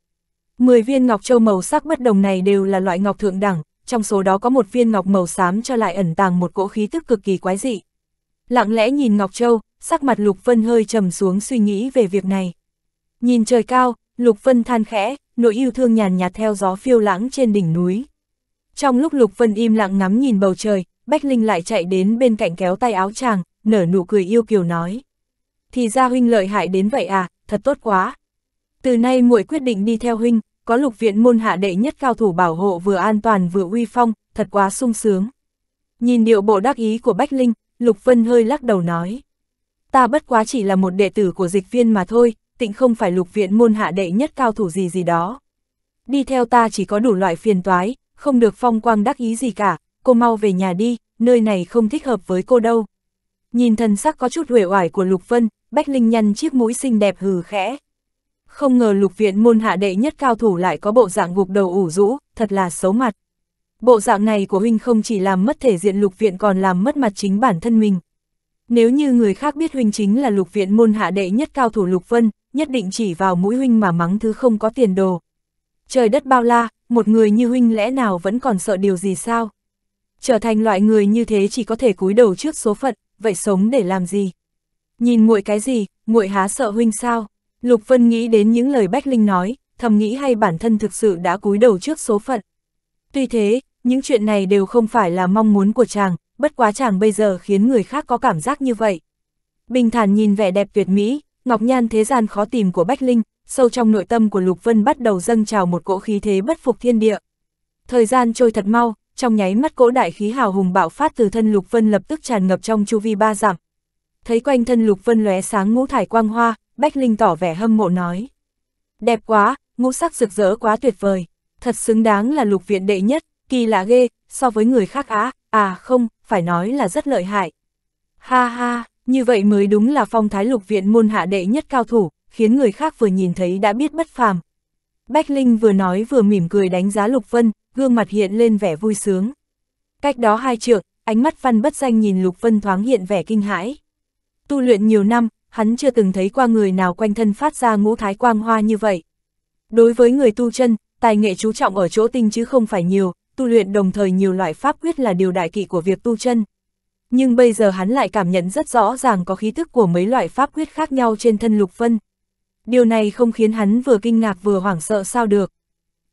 Mười viên ngọc châu màu sắc bất đồng này đều là loại ngọc thượng đẳng, trong số đó có một viên ngọc màu xám cho lại ẩn tàng một cỗ khí tức cực kỳ quái dị. Lặng lẽ nhìn ngọc châu, sắc mặt Lục Vân hơi trầm xuống suy nghĩ về việc này. Nhìn trời cao, Lục Vân than khẽ, nỗi yêu thương nhàn nhạt theo gió phiêu lãng trên đỉnh núi. Trong lúc Lục Vân im lặng ngắm nhìn bầu trời, Bách Linh lại chạy đến bên cạnh kéo tay áo chàng, nở nụ cười yêu kiều nói. Thì ra huynh lợi hại đến vậy à, thật tốt quá. Từ nay muội quyết định đi theo huynh, có Lục Viện môn hạ đệ nhất cao thủ bảo hộ vừa an toàn vừa uy phong, thật quá sung sướng. Nhìn điệu bộ đắc ý của Bách Linh, Lục Vân hơi lắc đầu nói. Ta bất quá chỉ là một đệ tử của Dịch Viên mà thôi, tịnh không phải Lục Viện môn hạ đệ nhất cao thủ gì gì đó. Đi theo ta chỉ có đủ loại phiền toái, không được phong quang đắc ý gì cả, cô mau về nhà đi, nơi này không thích hợp với cô đâu. Nhìn thần sắc có chút uể oải của Lục Vân, Bách Linh nhăn chiếc mũi xinh đẹp hừ khẽ. Không ngờ Lục Viện môn hạ đệ nhất cao thủ lại có bộ dạng gục đầu ủ rũ, thật là xấu mặt. Bộ dạng này của huynh không chỉ làm mất thể diện Lục Viện còn làm mất mặt chính bản thân mình. Nếu như người khác biết huynh chính là Lục Viện môn hạ đệ nhất cao thủ Lục Vân, nhất định chỉ vào mũi huynh mà mắng thứ không có tiền đồ. Trời đất bao la, một người như huynh lẽ nào vẫn còn sợ điều gì sao? Trở thành loại người như thế chỉ có thể cúi đầu trước số phận, vậy sống để làm gì? Nhìn muội cái gì, muội há sợ huynh sao? Lục Vân nghĩ đến những lời Bách Linh nói, thầm nghĩ hay bản thân thực sự đã cúi đầu trước số phận. Tuy thế, những chuyện này đều không phải là mong muốn của chàng, bất quá chàng bây giờ khiến người khác có cảm giác như vậy. Bình thản nhìn vẻ đẹp tuyệt mỹ, ngọc nhan thế gian khó tìm của Bách Linh, sâu trong nội tâm của Lục Vân bắt đầu dâng trào một cỗ khí thế bất phục thiên địa. Thời gian trôi thật mau, trong nháy mắt cỗ đại khí hào hùng bạo phát từ thân Lục Vân lập tức tràn ngập trong chu vi ba dặm. Thấy quanh thân Lục Vân lóe sáng ngũ thải quang hoa, Bách Linh tỏ vẻ hâm mộ nói. Đẹp quá, ngũ sắc rực rỡ quá tuyệt vời, thật xứng đáng là Lục Viện đệ nhất, kỳ lạ ghê, so với người khác á, à không, phải nói là rất lợi hại. Ha ha, như vậy mới đúng là phong thái Lục Viện môn hạ đệ nhất cao thủ, khiến người khác vừa nhìn thấy đã biết bất phàm. Bách Linh vừa nói vừa mỉm cười đánh giá Lục Vân, gương mặt hiện lên vẻ vui sướng. Cách đó hai trượng, ánh mắt Văn Bất Danh nhìn Lục Vân thoáng hiện vẻ kinh hãi. Tu luyện nhiều năm, hắn chưa từng thấy qua người nào quanh thân phát ra ngũ thái quang hoa như vậy. Đối với người tu chân, tài nghệ chú trọng ở chỗ tinh chứ không phải nhiều, tu luyện đồng thời nhiều loại pháp quyết là điều đại kỵ của việc tu chân. Nhưng bây giờ hắn lại cảm nhận rất rõ ràng có khí tức của mấy loại pháp quyết khác nhau trên thân Lục Vân. Điều này không khiến hắn vừa kinh ngạc vừa hoảng sợ sao được.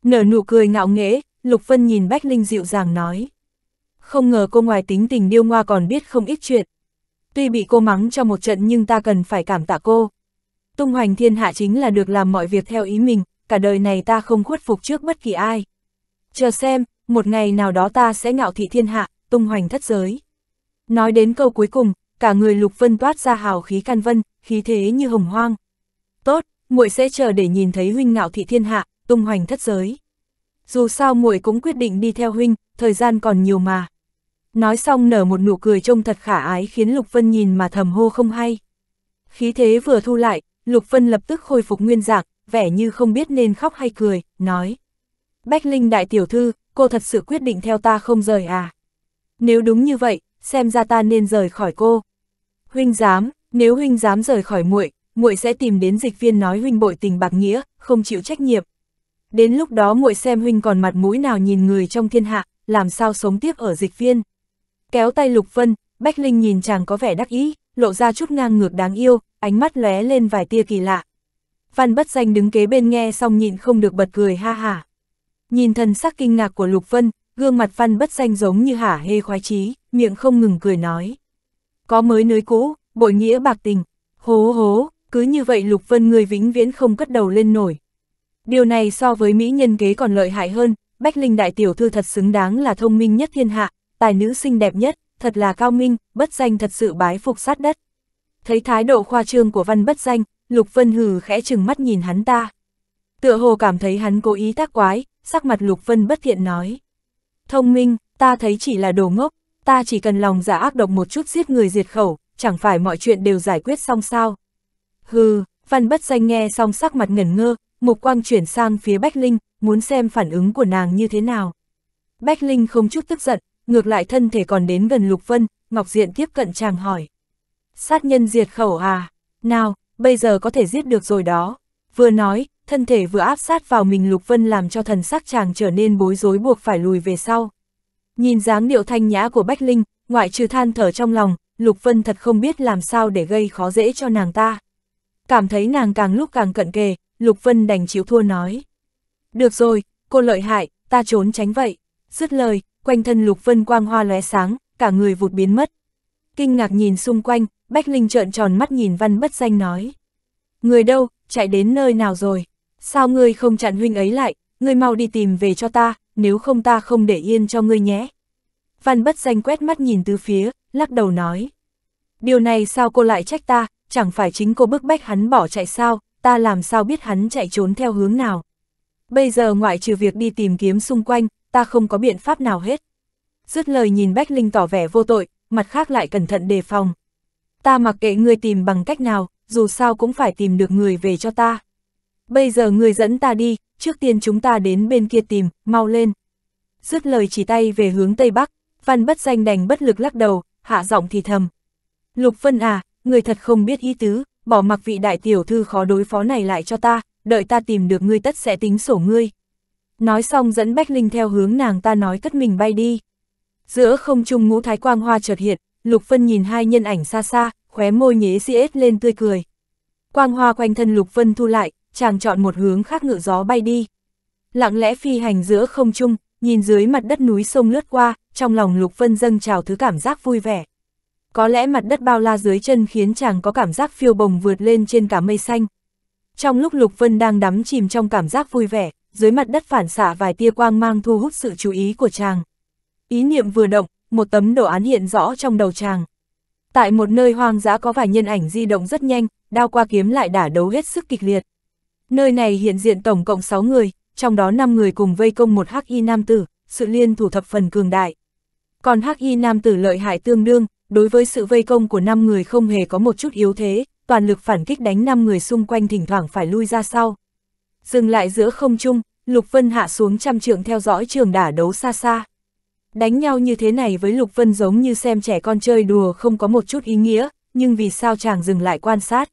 Nở nụ cười ngạo nghễ, Lục Vân nhìn Bách Linh dịu dàng nói. Không ngờ cô ngoài tính tình điêu ngoa còn biết không ít chuyện. Tuy bị cô mắng cho một trận nhưng ta cần phải cảm tạ cô. Tung hoành thiên hạ chính là được làm mọi việc theo ý mình, cả đời này ta không khuất phục trước bất kỳ ai. Chờ xem, một ngày nào đó ta sẽ ngạo thị thiên hạ, tung hoành thất giới. Nói đến câu cuối cùng, cả người Lục Vân toát ra hào khí can vân, khí thế như hồng hoang. Tốt, muội sẽ chờ để nhìn thấy huynh ngạo thị thiên hạ, tung hoành thất giới. dù sao muội cũng quyết định đi theo huynh, thời gian còn nhiều mà. Nói xong nở một nụ cười trông thật khả ái khiến Lục Vân nhìn mà thầm hô không hay. Khí thế vừa thu lại, Lục Vân lập tức khôi phục nguyên dạng, vẻ như không biết nên khóc hay cười, nói. Bách Linh đại tiểu thư, cô thật sự quyết định theo ta không rời à? Nếu đúng như vậy, xem ra ta nên rời khỏi cô. Huynh dám, nếu huynh dám rời khỏi muội, muội sẽ tìm đến dịch viên nói huynh bội tình bạc nghĩa, không chịu trách nhiệm. Đến lúc đó muội xem huynh còn mặt mũi nào nhìn người trong thiên hạ, làm sao sống tiếp ở dịch viên. Kéo tay Lục Vân, Bách Linh nhìn chàng có vẻ đắc ý, lộ ra chút ngang ngược đáng yêu, ánh mắt lóe lên vài tia kỳ lạ. Văn Bất Danh đứng kế bên nghe xong nhịn không được bật cười ha hả. Nhìn thần sắc kinh ngạc của Lục Vân, gương mặt Văn Bất Danh giống như hả hê khoái chí, miệng không ngừng cười nói. Có mới nới cũ, bội nghĩa bạc tình, hố hố, cứ như vậy Lục Vân người vĩnh viễn không cất đầu lên nổi. Điều này so với mỹ nhân kế còn lợi hại hơn, Bách Linh đại tiểu thư thật xứng đáng là thông minh nhất thiên hạ, tài nữ xinh đẹp nhất, thật là cao minh, Bất Danh thật sự bái phục sát đất. Thấy thái độ khoa trương của Văn Bất Danh, Lục Vân hừ khẽ chừng mắt nhìn hắn ta. Tựa hồ cảm thấy hắn cố ý tác quái, sắc mặt Lục Vân bất thiện nói. Thông minh, ta thấy chỉ là đồ ngốc, ta chỉ cần lòng dạ ác độc một chút giết người diệt khẩu, chẳng phải mọi chuyện đều giải quyết xong sao. Hừ, Văn Bất Danh nghe xong sắc mặt ngẩn ngơ, mục quang chuyển sang phía Bách Linh, muốn xem phản ứng của nàng như thế nào. Bách Linh không chút tức giận, ngược lại thân thể còn đến gần Lục Vân, ngọc diện tiếp cận chàng hỏi. Sát nhân diệt khẩu à, nào, bây giờ có thể giết được rồi đó. Vừa nói, thân thể vừa áp sát vào mình Lục Vân làm cho thần sắc chàng trở nên bối rối buộc phải lùi về sau. Nhìn dáng điệu thanh nhã của Bách Linh, ngoại trừ than thở trong lòng, Lục Vân thật không biết làm sao để gây khó dễ cho nàng ta. Cảm thấy nàng càng lúc càng cận kề, Lục Vân đành chịu thua nói. Được rồi, cô lợi hại, ta trốn tránh vậy. Dứt lời, quanh thân Lục Vân quang hoa lóe sáng, cả người vụt biến mất. Kinh ngạc nhìn xung quanh, Bách Linh trợn tròn mắt nhìn Văn Bất Danh nói. Người đâu, chạy đến nơi nào rồi? Sao ngươi không chặn huynh ấy lại, ngươi mau đi tìm về cho ta, nếu không ta không để yên cho ngươi nhé. Văn Bất Danh quét mắt nhìn tứ phía, lắc đầu nói. Điều này sao cô lại trách ta, chẳng phải chính cô bức bách hắn bỏ chạy sao, ta làm sao biết hắn chạy trốn theo hướng nào. Bây giờ ngoại trừ việc đi tìm kiếm xung quanh, ta không có biện pháp nào hết. Dứt lời nhìn Bách Linh tỏ vẻ vô tội, mặt khác lại cẩn thận đề phòng. Ta mặc kệ ngươi tìm bằng cách nào, dù sao cũng phải tìm được người về cho ta. Bây giờ ngươi dẫn ta đi, trước tiên chúng ta đến bên kia tìm, mau lên. Dứt lời chỉ tay về hướng Tây Bắc, Văn Bất Danh đành bất lực lắc đầu, hạ giọng thì thầm. Lục Vân à, ngươi thật không biết ý tứ, bỏ mặc vị đại tiểu thư khó đối phó này lại cho ta, đợi ta tìm được ngươi tất sẽ tính sổ ngươi. Nói xong dẫn Bách Linh theo hướng nàng ta nói cất mình bay đi. Giữa không trung ngũ thái quang hoa chợt hiện, Lục Vân nhìn hai nhân ảnh xa xa, khóe môi nhế xiết lên tươi cười. Quang hoa quanh thân Lục Vân thu lại, chàng chọn một hướng khác ngự gió bay đi. Lặng lẽ phi hành giữa không trung, nhìn dưới mặt đất núi sông lướt qua, trong lòng Lục Vân dâng trào thứ cảm giác vui vẻ. Có lẽ mặt đất bao la dưới chân khiến chàng có cảm giác phiêu bồng vượt lên trên cả mây xanh. Trong lúc Lục Vân đang đắm chìm trong cảm giác vui vẻ, dưới mặt đất phản xạ vài tia quang mang thu hút sự chú ý của chàng. Ý niệm vừa động, một tấm đồ án hiện rõ trong đầu chàng. Tại một nơi hoang dã có vài nhân ảnh di động rất nhanh, đao qua kiếm lại đả đấu hết sức kịch liệt. Nơi này hiện diện tổng cộng sáu người, trong đó năm người cùng vây công một hắc y nam tử, sự liên thủ thập phần cường đại. Còn hắc y nam tử lợi hại tương đương, đối với sự vây công của năm người không hề có một chút yếu thế, toàn lực phản kích đánh năm người xung quanh thỉnh thoảng phải lui ra sau. Dừng lại giữa không trung, Lục Vân hạ xuống trăm trượng theo dõi trường đả đấu xa xa. Đánh nhau như thế này với Lục Vân giống như xem trẻ con chơi đùa không có một chút ý nghĩa, nhưng vì sao chàng dừng lại quan sát.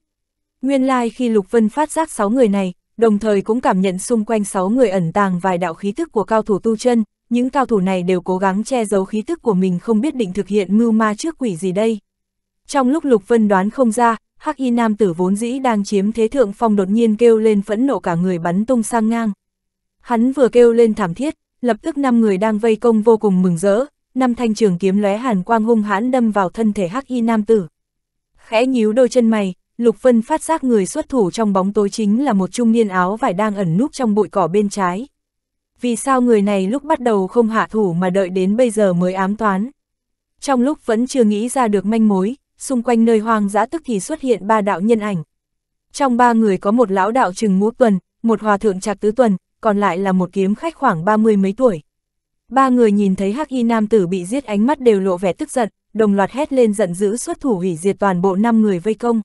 Nguyên lai khi Lục Vân phát giác sáu người này, đồng thời cũng cảm nhận xung quanh sáu người ẩn tàng vài đạo khí tức của cao thủ tu chân, những cao thủ này đều cố gắng che giấu khí tức của mình không biết định thực hiện mưu ma trước quỷ gì đây. Trong lúc Lục Vân đoán không ra, hắc y nam tử vốn dĩ đang chiếm thế thượng phong đột nhiên kêu lên phẫn nộ cả người bắn tung sang ngang. Hắn vừa kêu lên thảm thiết, lập tức năm người đang vây công vô cùng mừng rỡ, năm thanh trường kiếm lóe hàn quang hung hãn đâm vào thân thể hắc y nam tử. Khẽ nhíu đôi chân mày, Lục Vân phát giác người xuất thủ trong bóng tối chính là một trung niên áo vải đang ẩn núp trong bụi cỏ bên trái. Vì sao người này lúc bắt đầu không hạ thủ mà đợi đến bây giờ mới ám toán? Trong lúc vẫn chưa nghĩ ra được manh mối, xung quanh nơi hoang dã tức thì xuất hiện ba đạo nhân ảnh. Trong ba người có một lão đạo chừng ngũ tuần, một hòa thượng trạc tứ tuần, còn lại là một kiếm khách khoảng ba mươi mấy tuổi. Ba người nhìn thấy hắc y nam tử bị giết ánh mắt đều lộ vẻ tức giận, đồng loạt hét lên giận dữ xuất thủ hủy diệt toàn bộ năm người vây công.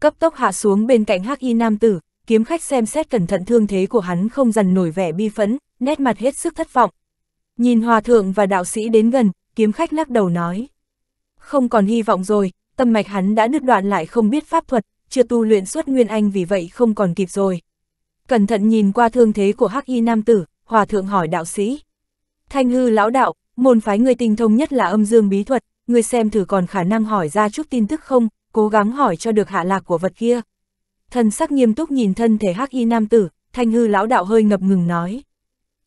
Cấp tốc hạ xuống bên cạnh hắc y nam tử, kiếm khách xem xét cẩn thận thương thế của hắn không dằn nổi vẻ bi phẫn, nét mặt hết sức thất vọng. Nhìn hòa thượng và đạo sĩ đến gần, kiếm khách lắc đầu nói. Không còn hy vọng rồi, tâm mạch hắn đã đứt đoạn lại không biết pháp thuật, chưa tu luyện xuất nguyên anh vì vậy không còn kịp rồi. Cẩn thận nhìn qua thương thế của hắc y nam tử, hòa thượng hỏi đạo sĩ. Thanh hư lão đạo, môn phái người tinh thông nhất là âm dương bí thuật, người xem thử còn khả năng hỏi ra chút tin tức không, cố gắng hỏi cho được hạ lạc của vật kia. Thần sắc nghiêm túc nhìn thân thể hắc y nam tử, thanh hư lão đạo hơi ngập ngừng nói.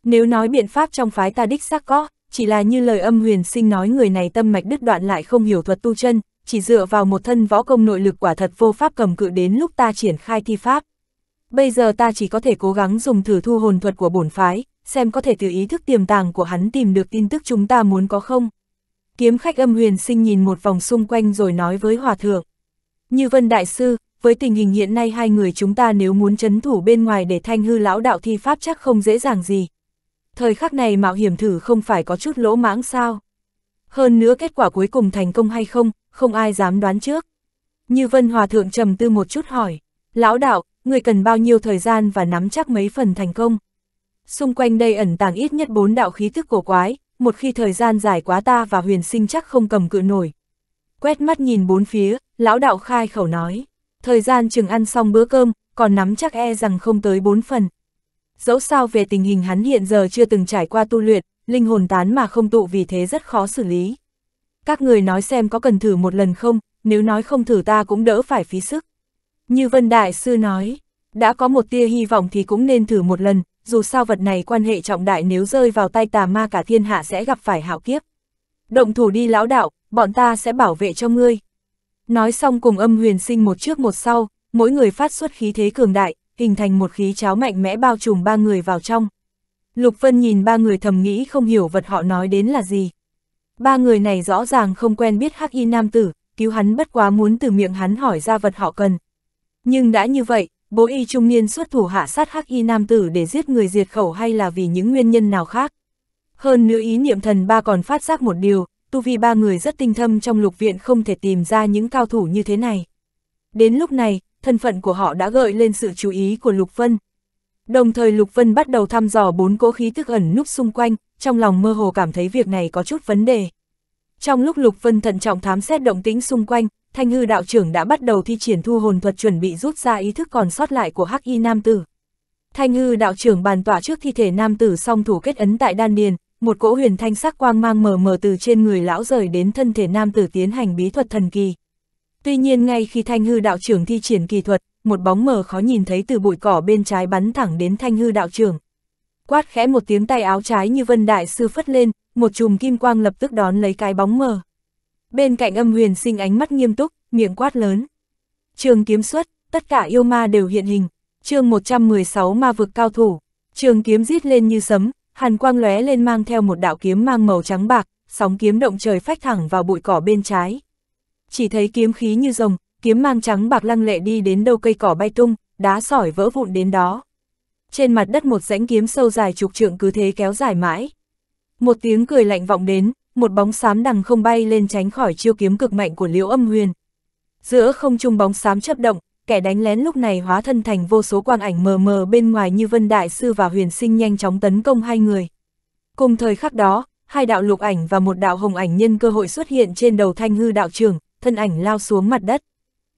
Nếu nói biện pháp trong phái ta đích xác có, chỉ là như lời Âm Huyền Sinh nói người này tâm mạch đứt đoạn lại không hiểu thuật tu chân, chỉ dựa vào một thân võ công nội lực quả thật vô pháp cầm cự đến lúc ta triển khai thi pháp. Bây giờ ta chỉ có thể cố gắng dùng thử thu hồn thuật của bổn phái, xem có thể từ ý thức tiềm tàng của hắn tìm được tin tức chúng ta muốn có không. Kiếm khách Âm Huyền Sinh nhìn một vòng xung quanh rồi nói với hòa thượng. Như Vân Đại Sư, với tình hình hiện nay hai người chúng ta nếu muốn trấn thủ bên ngoài để thanh hư lão đạo thi pháp chắc không dễ dàng gì. Thời khắc này mạo hiểm thử không phải có chút lỗ mãng sao? Hơn nữa kết quả cuối cùng thành công hay không, không ai dám đoán trước. Như Vân hòa thượng trầm tư một chút hỏi, lão đạo, người cần bao nhiêu thời gian và nắm chắc mấy phần thành công? Xung quanh đây ẩn tàng ít nhất bốn đạo khí tức cổ quái, một khi thời gian dài quá ta và Huyền Sinh chắc không cầm cự nổi. Quét mắt nhìn bốn phía, lão đạo khai khẩu nói, thời gian chừng ăn xong bữa cơm, còn nắm chắc e rằng không tới bốn phần. Dẫu sao về tình hình hắn hiện giờ chưa từng trải qua tu luyện, linh hồn tán mà không tụ vì thế rất khó xử lý. Các người nói xem có cần thử một lần không, nếu nói không thử ta cũng đỡ phải phí sức. Như Vân Đại Sư nói, đã có một tia hy vọng thì cũng nên thử một lần, dù sao vật này quan hệ trọng đại nếu rơi vào tay tà ma cả thiên hạ sẽ gặp phải hạo kiếp. Động thủ đi lão đạo, bọn ta sẽ bảo vệ cho ngươi. Nói xong cùng Âm Huyền Sinh một trước một sau, mỗi người phát xuất khí thế cường đại, hình thành một khí cháo mạnh mẽ bao trùm ba người vào trong. Lục Vân nhìn ba người thầm nghĩ không hiểu vật họ nói đến là gì. Ba người này rõ ràng không quen biết hắc y nam tử, cứu hắn bất quá muốn từ miệng hắn hỏi ra vật họ cần. Nhưng đã như vậy, bố y trung niên xuất thủ hạ sát hắc y nam tử để giết người diệt khẩu hay là vì những nguyên nhân nào khác. Hơn nữa ý niệm thần ba còn phát giác một điều, tu vi ba người rất tinh thâm trong lục viện không thể tìm ra những cao thủ như thế này. Đến lúc này, thân phận của họ đã gợi lên sự chú ý của Lục Vân. Đồng thời Lục Vân bắt đầu thăm dò bốn cỗ khí tức ẩn núp xung quanh, trong lòng mơ hồ cảm thấy việc này có chút vấn đề. Trong lúc Lục Vân thận trọng thám xét động tĩnh xung quanh, Thanh Hư đạo trưởng đã bắt đầu thi triển thu hồn thuật chuẩn bị rút ra ý thức còn sót lại của hắc y nam tử. Thanh Hư đạo trưởng bàn tọa trước thi thể nam tử song thủ kết ấn tại đan điền, một cỗ huyền thanh sắc quang mang mờ mờ từ trên người lão rời đến thân thể nam tử tiến hành bí thuật thần kỳ. Tuy nhiên ngay khi Thanh Hư đạo trưởng thi triển kỳ thuật, một bóng mờ khó nhìn thấy từ bụi cỏ bên trái bắn thẳng đến Thanh Hư đạo trưởng. Quát khẽ một tiếng tay áo trái Như Vân Đại Sư phất lên, một chùm kim quang lập tức đón lấy cái bóng mờ. Bên cạnh Âm Huyền Sinh ánh mắt nghiêm túc, miệng quát lớn. Trường kiếm xuất, tất cả yêu ma đều hiện hình. Chương một trăm mười sáu ma vực cao thủ, trường kiếm rít lên như sấm, hàn quang lóe lên mang theo một đạo kiếm mang màu trắng bạc, sóng kiếm động trời phách thẳng vào bụi cỏ bên trái. Chỉ thấy kiếm khí như rồng, kiếm mang trắng bạc lăng lệ đi đến đâu cây cỏ bay tung, đá sỏi vỡ vụn đến đó. Trên mặt đất một rãnh kiếm sâu dài chục trượng cứ thế kéo dài mãi. Một tiếng cười lạnh vọng đến, một bóng xám đằng không bay lên tránh khỏi chiêu kiếm cực mạnh của Liễu Âm Huyền. Giữa không trung bóng xám chớp động, kẻ đánh lén lúc này hóa thân thành vô số quang ảnh mờ mờ bên ngoài Như Vân Đại Sư và Huyền Sinh nhanh chóng tấn công hai người. Cùng thời khắc đó, hai đạo lục ảnh và một đạo hồng ảnh nhân cơ hội xuất hiện trên đầu Thanh Hư đạo trưởng. Thân ảnh lao xuống mặt đất.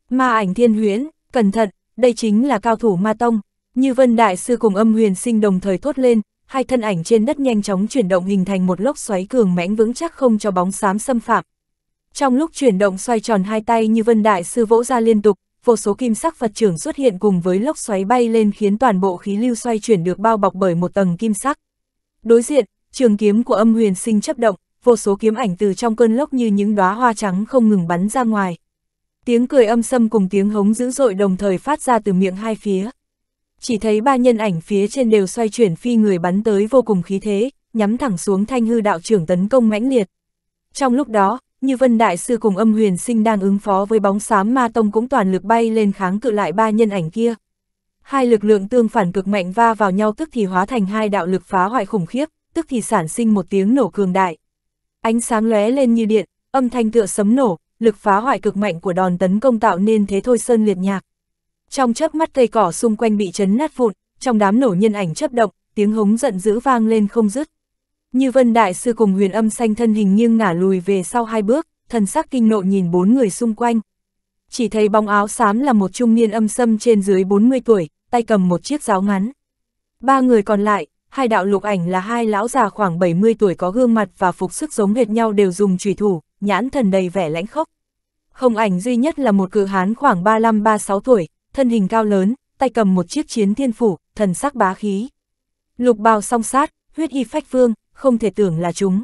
Ma ảnh thiên huyễn, cẩn thận, đây chính là cao thủ ma tông. Như Vân Đại Sư cùng Âm Huyền Sinh đồng thời thốt lên, hai thân ảnh trên đất nhanh chóng chuyển động hình thành một lốc xoáy cường mãnh vững chắc không cho bóng xám xâm phạm. Trong lúc chuyển động xoay tròn hai tay Như Vân Đại Sư vỗ ra liên tục, vô số kim sắc Phật trưởng xuất hiện cùng với lốc xoáy bay lên khiến toàn bộ khí lưu xoay chuyển được bao bọc bởi một tầng kim sắc. Đối diện, trường kiếm của Âm Huyền Sinh chấp động. Vô số kiếm ảnh từ trong cơn lốc như những đóa hoa trắng không ngừng bắn ra ngoài. Tiếng cười âm sâm cùng tiếng hống dữ dội đồng thời phát ra từ miệng hai phía. Chỉ thấy ba nhân ảnh phía trên đều xoay chuyển phi người bắn tới vô cùng khí thế, nhắm thẳng xuống Thanh Hư đạo trưởng tấn công mãnh liệt. Trong lúc đó, Như Vân Đại Sư cùng Âm Huyền Sinh đang ứng phó với bóng xám ma tông cũng toàn lực bay lên kháng cự lại ba nhân ảnh kia. hai lực lượng tương phản cực mạnh va vào nhau, tức thì hóa thành hai đạo lực phá hoại khủng khiếp, tức thì sản sinh một tiếng nổ cường đại. Ánh sáng lóe lên như điện, âm thanh tựa sấm nổ, lực phá hoại cực mạnh của đòn tấn công tạo nên thế thôi sơn liệt nhạc. Trong chớp mắt cây cỏ xung quanh bị chấn nát vụn, trong đám nổ nhân ảnh chớp động, tiếng hống giận dữ vang lên không dứt. Như Vân Đại Sư cùng Huyền Âm Xanh thân hình nghiêng ngả lùi về sau hai bước, thần sắc kinh nộ nhìn bốn người xung quanh. Chỉ thấy bóng áo xám là một trung niên âm sâm trên dưới bốn mươi tuổi, tay cầm một chiếc giáo ngắn. Ba người còn lại, hai đạo lục ảnh là hai lão già khoảng bảy mươi tuổi có gương mặt và phục sức giống hệt nhau, đều dùng chùy thủ, nhãn thần đầy vẻ lãnh khốc. Hồng ảnh duy nhất là một cự hán khoảng ba mươi lăm ba mươi sáu tuổi, thân hình cao lớn, tay cầm một chiếc chiến thiên phủ, thần sắc bá khí. Lục Bào Song Sát, Huyết Y Phách Vương, không thể tưởng là chúng.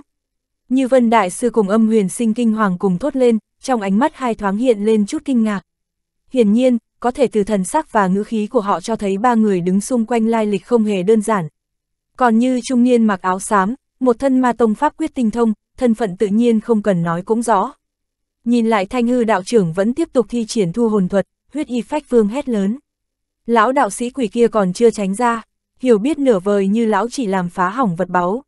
Như Vân Đại Sư cùng Âm Huyền Sinh kinh hoàng cùng thốt lên, trong ánh mắt hai thoáng hiện lên chút kinh ngạc. Hiển nhiên, có thể từ thần sắc và ngữ khí của họ cho thấy ba người đứng xung quanh lai lịch không hề đơn giản. Còn như trung niên mặc áo xám, một thân ma tông pháp quyết tinh thông, thân phận tự nhiên không cần nói cũng rõ. Nhìn lại Thanh Hư đạo trưởng vẫn tiếp tục thi triển thu hồn thuật, Huyết Y Phách Vương hét lớn. Lão đạo sĩ quỷ kia còn chưa tránh ra, hiểu biết nửa vời như lão chỉ làm phá hỏng vật báu.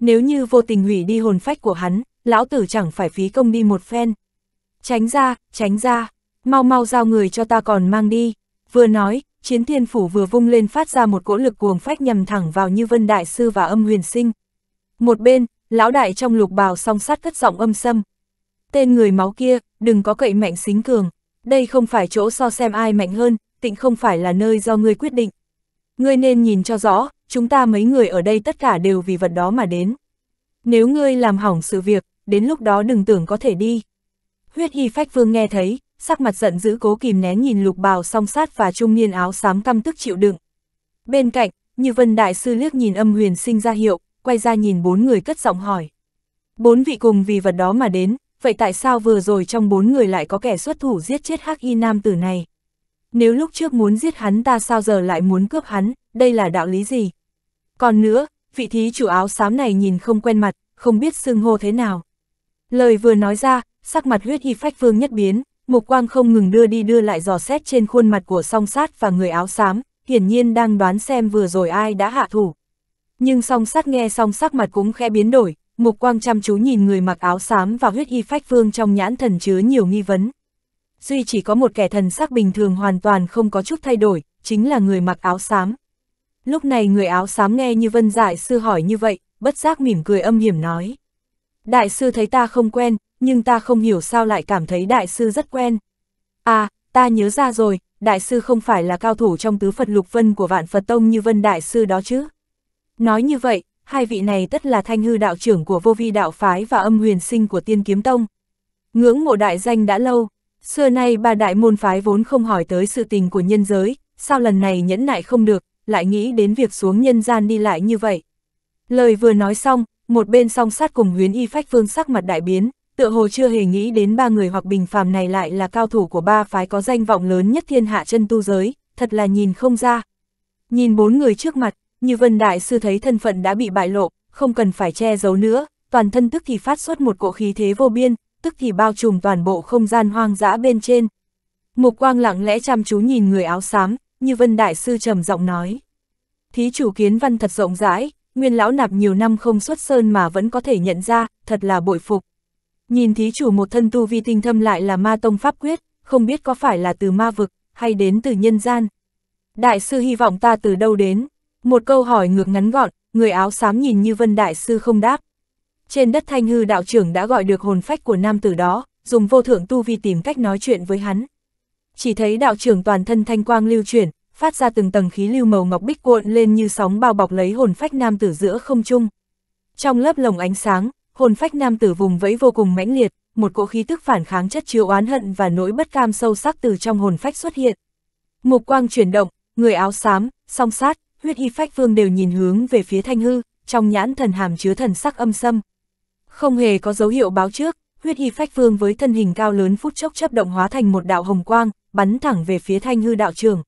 Nếu như vô tình hủy đi hồn phách của hắn, lão tử chẳng phải phí công đi một phen. Tránh ra, tránh ra, mau mau giao người cho ta còn mang đi. Vừa nói, chiến thiên phủ vừa vung lên phát ra một cỗ lực cuồng phách nhằm thẳng vào Như Vân Đại Sư và Âm Huyền Sinh. Một bên, lão đại trong Lục Bào Song Sát cất giọng âm sâm. Tên người máu kia, đừng có cậy mạnh xính cường. Đây không phải chỗ so xem ai mạnh hơn, tịnh không phải là nơi do ngươi quyết định. Ngươi nên nhìn cho rõ, chúng ta mấy người ở đây tất cả đều vì vật đó mà đến. Nếu ngươi làm hỏng sự việc, đến lúc đó đừng tưởng có thể đi. Huyết Y Phách Vương nghe thấy, sắc mặt giận dữ cố kìm nén nhìn Lục Bào Song Sát và trung niên áo xám căm tức chịu đựng. Bên cạnh, Như Vân Đại Sư liếc nhìn Âm Huyền Sinh ra hiệu, quay ra nhìn bốn người cất giọng hỏi. Bốn vị cùng vì vật đó mà đến, vậy tại sao vừa rồi trong bốn người lại có kẻ xuất thủ giết chết Hắc Y nam tử này? Nếu lúc trước muốn giết hắn ta sao giờ lại muốn cướp hắn, đây là đạo lý gì? Còn nữa, vị thí chủ áo xám này nhìn không quen mặt, không biết xưng hô thế nào. Lời vừa nói ra, sắc mặt Huyết Y Phách Vương nhất biến, mục quang không ngừng đưa đi đưa lại dò xét trên khuôn mặt của Song Sát và người áo xám, hiển nhiên đang đoán xem vừa rồi ai đã hạ thủ. Nhưng Song Sát nghe xong sắc mặt cũng khẽ biến đổi, mục quang chăm chú nhìn người mặc áo xám và Huyết Y Phách Vương, trong nhãn thần chứa nhiều nghi vấn. Duy chỉ có một kẻ thần sắc bình thường hoàn toàn không có chút thay đổi, chính là người mặc áo xám. Lúc này người áo xám nghe Như Vân Đại Sư hỏi như vậy, bất giác mỉm cười âm hiểm nói. Đại sư thấy ta không quen, nhưng ta không hiểu sao lại cảm thấy đại sư rất quen. À, ta nhớ ra rồi, đại sư không phải là cao thủ trong tứ Phật Lục Vân của Vạn Phật Tông Như Vân Đại Sư đó chứ? Nói như vậy, hai vị này tất là Thanh Hư đạo trưởng của Vô Vi đạo phái và Âm Huyền Sinh của Tiên Kiếm Tông. Ngưỡng mộ đại danh đã lâu, xưa nay ba đại môn phái vốn không hỏi tới sự tình của nhân giới, sao lần này nhẫn nại không được, lại nghĩ đến việc xuống nhân gian đi lại như vậy. Lời vừa nói xong, một bên Song Sát cùng Huyết Y Phách Vương sắc mặt đại biến, tựa hồ chưa hề nghĩ đến ba người hoặc bình phàm này lại là cao thủ của ba phái có danh vọng lớn nhất thiên hạ chân tu giới, thật là nhìn không ra. Nhìn bốn người trước mặt, Như Vân Đại Sư thấy thân phận đã bị bại lộ, không cần phải che giấu nữa, toàn thân tức thì phát xuất một cỗ khí thế vô biên, tức thì bao trùm toàn bộ không gian hoang dã bên trên. Mục quang lặng lẽ chăm chú nhìn người áo xám, Như Vân Đại Sư trầm giọng nói. Thí chủ kiến văn thật rộng rãi, Nguyên lão nạp nhiều năm không xuất sơn mà vẫn có thể nhận ra, thật là bội phục. Nhìn thí chủ một thân tu vi tinh thâm lại là ma tông pháp quyết, không biết có phải là từ ma vực, hay đến từ nhân gian. Đại sư hy vọng ta từ đâu đến? Một câu hỏi ngược ngắn gọn, người áo xám nhìn Như Vân Đại Sư không đáp. Trên đất Thanh Hư đạo trưởng đã gọi được hồn phách của nam tử đó, dùng vô thượng tu vi tìm cách nói chuyện với hắn. Chỉ thấy đạo trưởng toàn thân thanh quang lưu chuyển, phát ra từng tầng khí lưu màu ngọc bích cuộn lên như sóng bao bọc lấy hồn phách nam tử giữa không trung. Trong lớp lồng ánh sáng, hồn phách nam tử vùng vẫy vô cùng mãnh liệt, một cỗ khí tức phản kháng chất chứa oán hận và nỗi bất cam sâu sắc từ trong hồn phách xuất hiện. Mục quang chuyển động, người áo xám, Song Sát, Huyết Y Phách Vương đều nhìn hướng về phía Thanh Hư, trong nhãn thần hàm chứa thần sắc âm sâm. Không hề có dấu hiệu báo trước, Huyết Y Phách Vương với thân hình cao lớn phút chốc chớp động hóa thành một đạo hồng quang, bắn thẳng về phía Thanh Hư đạo trưởng.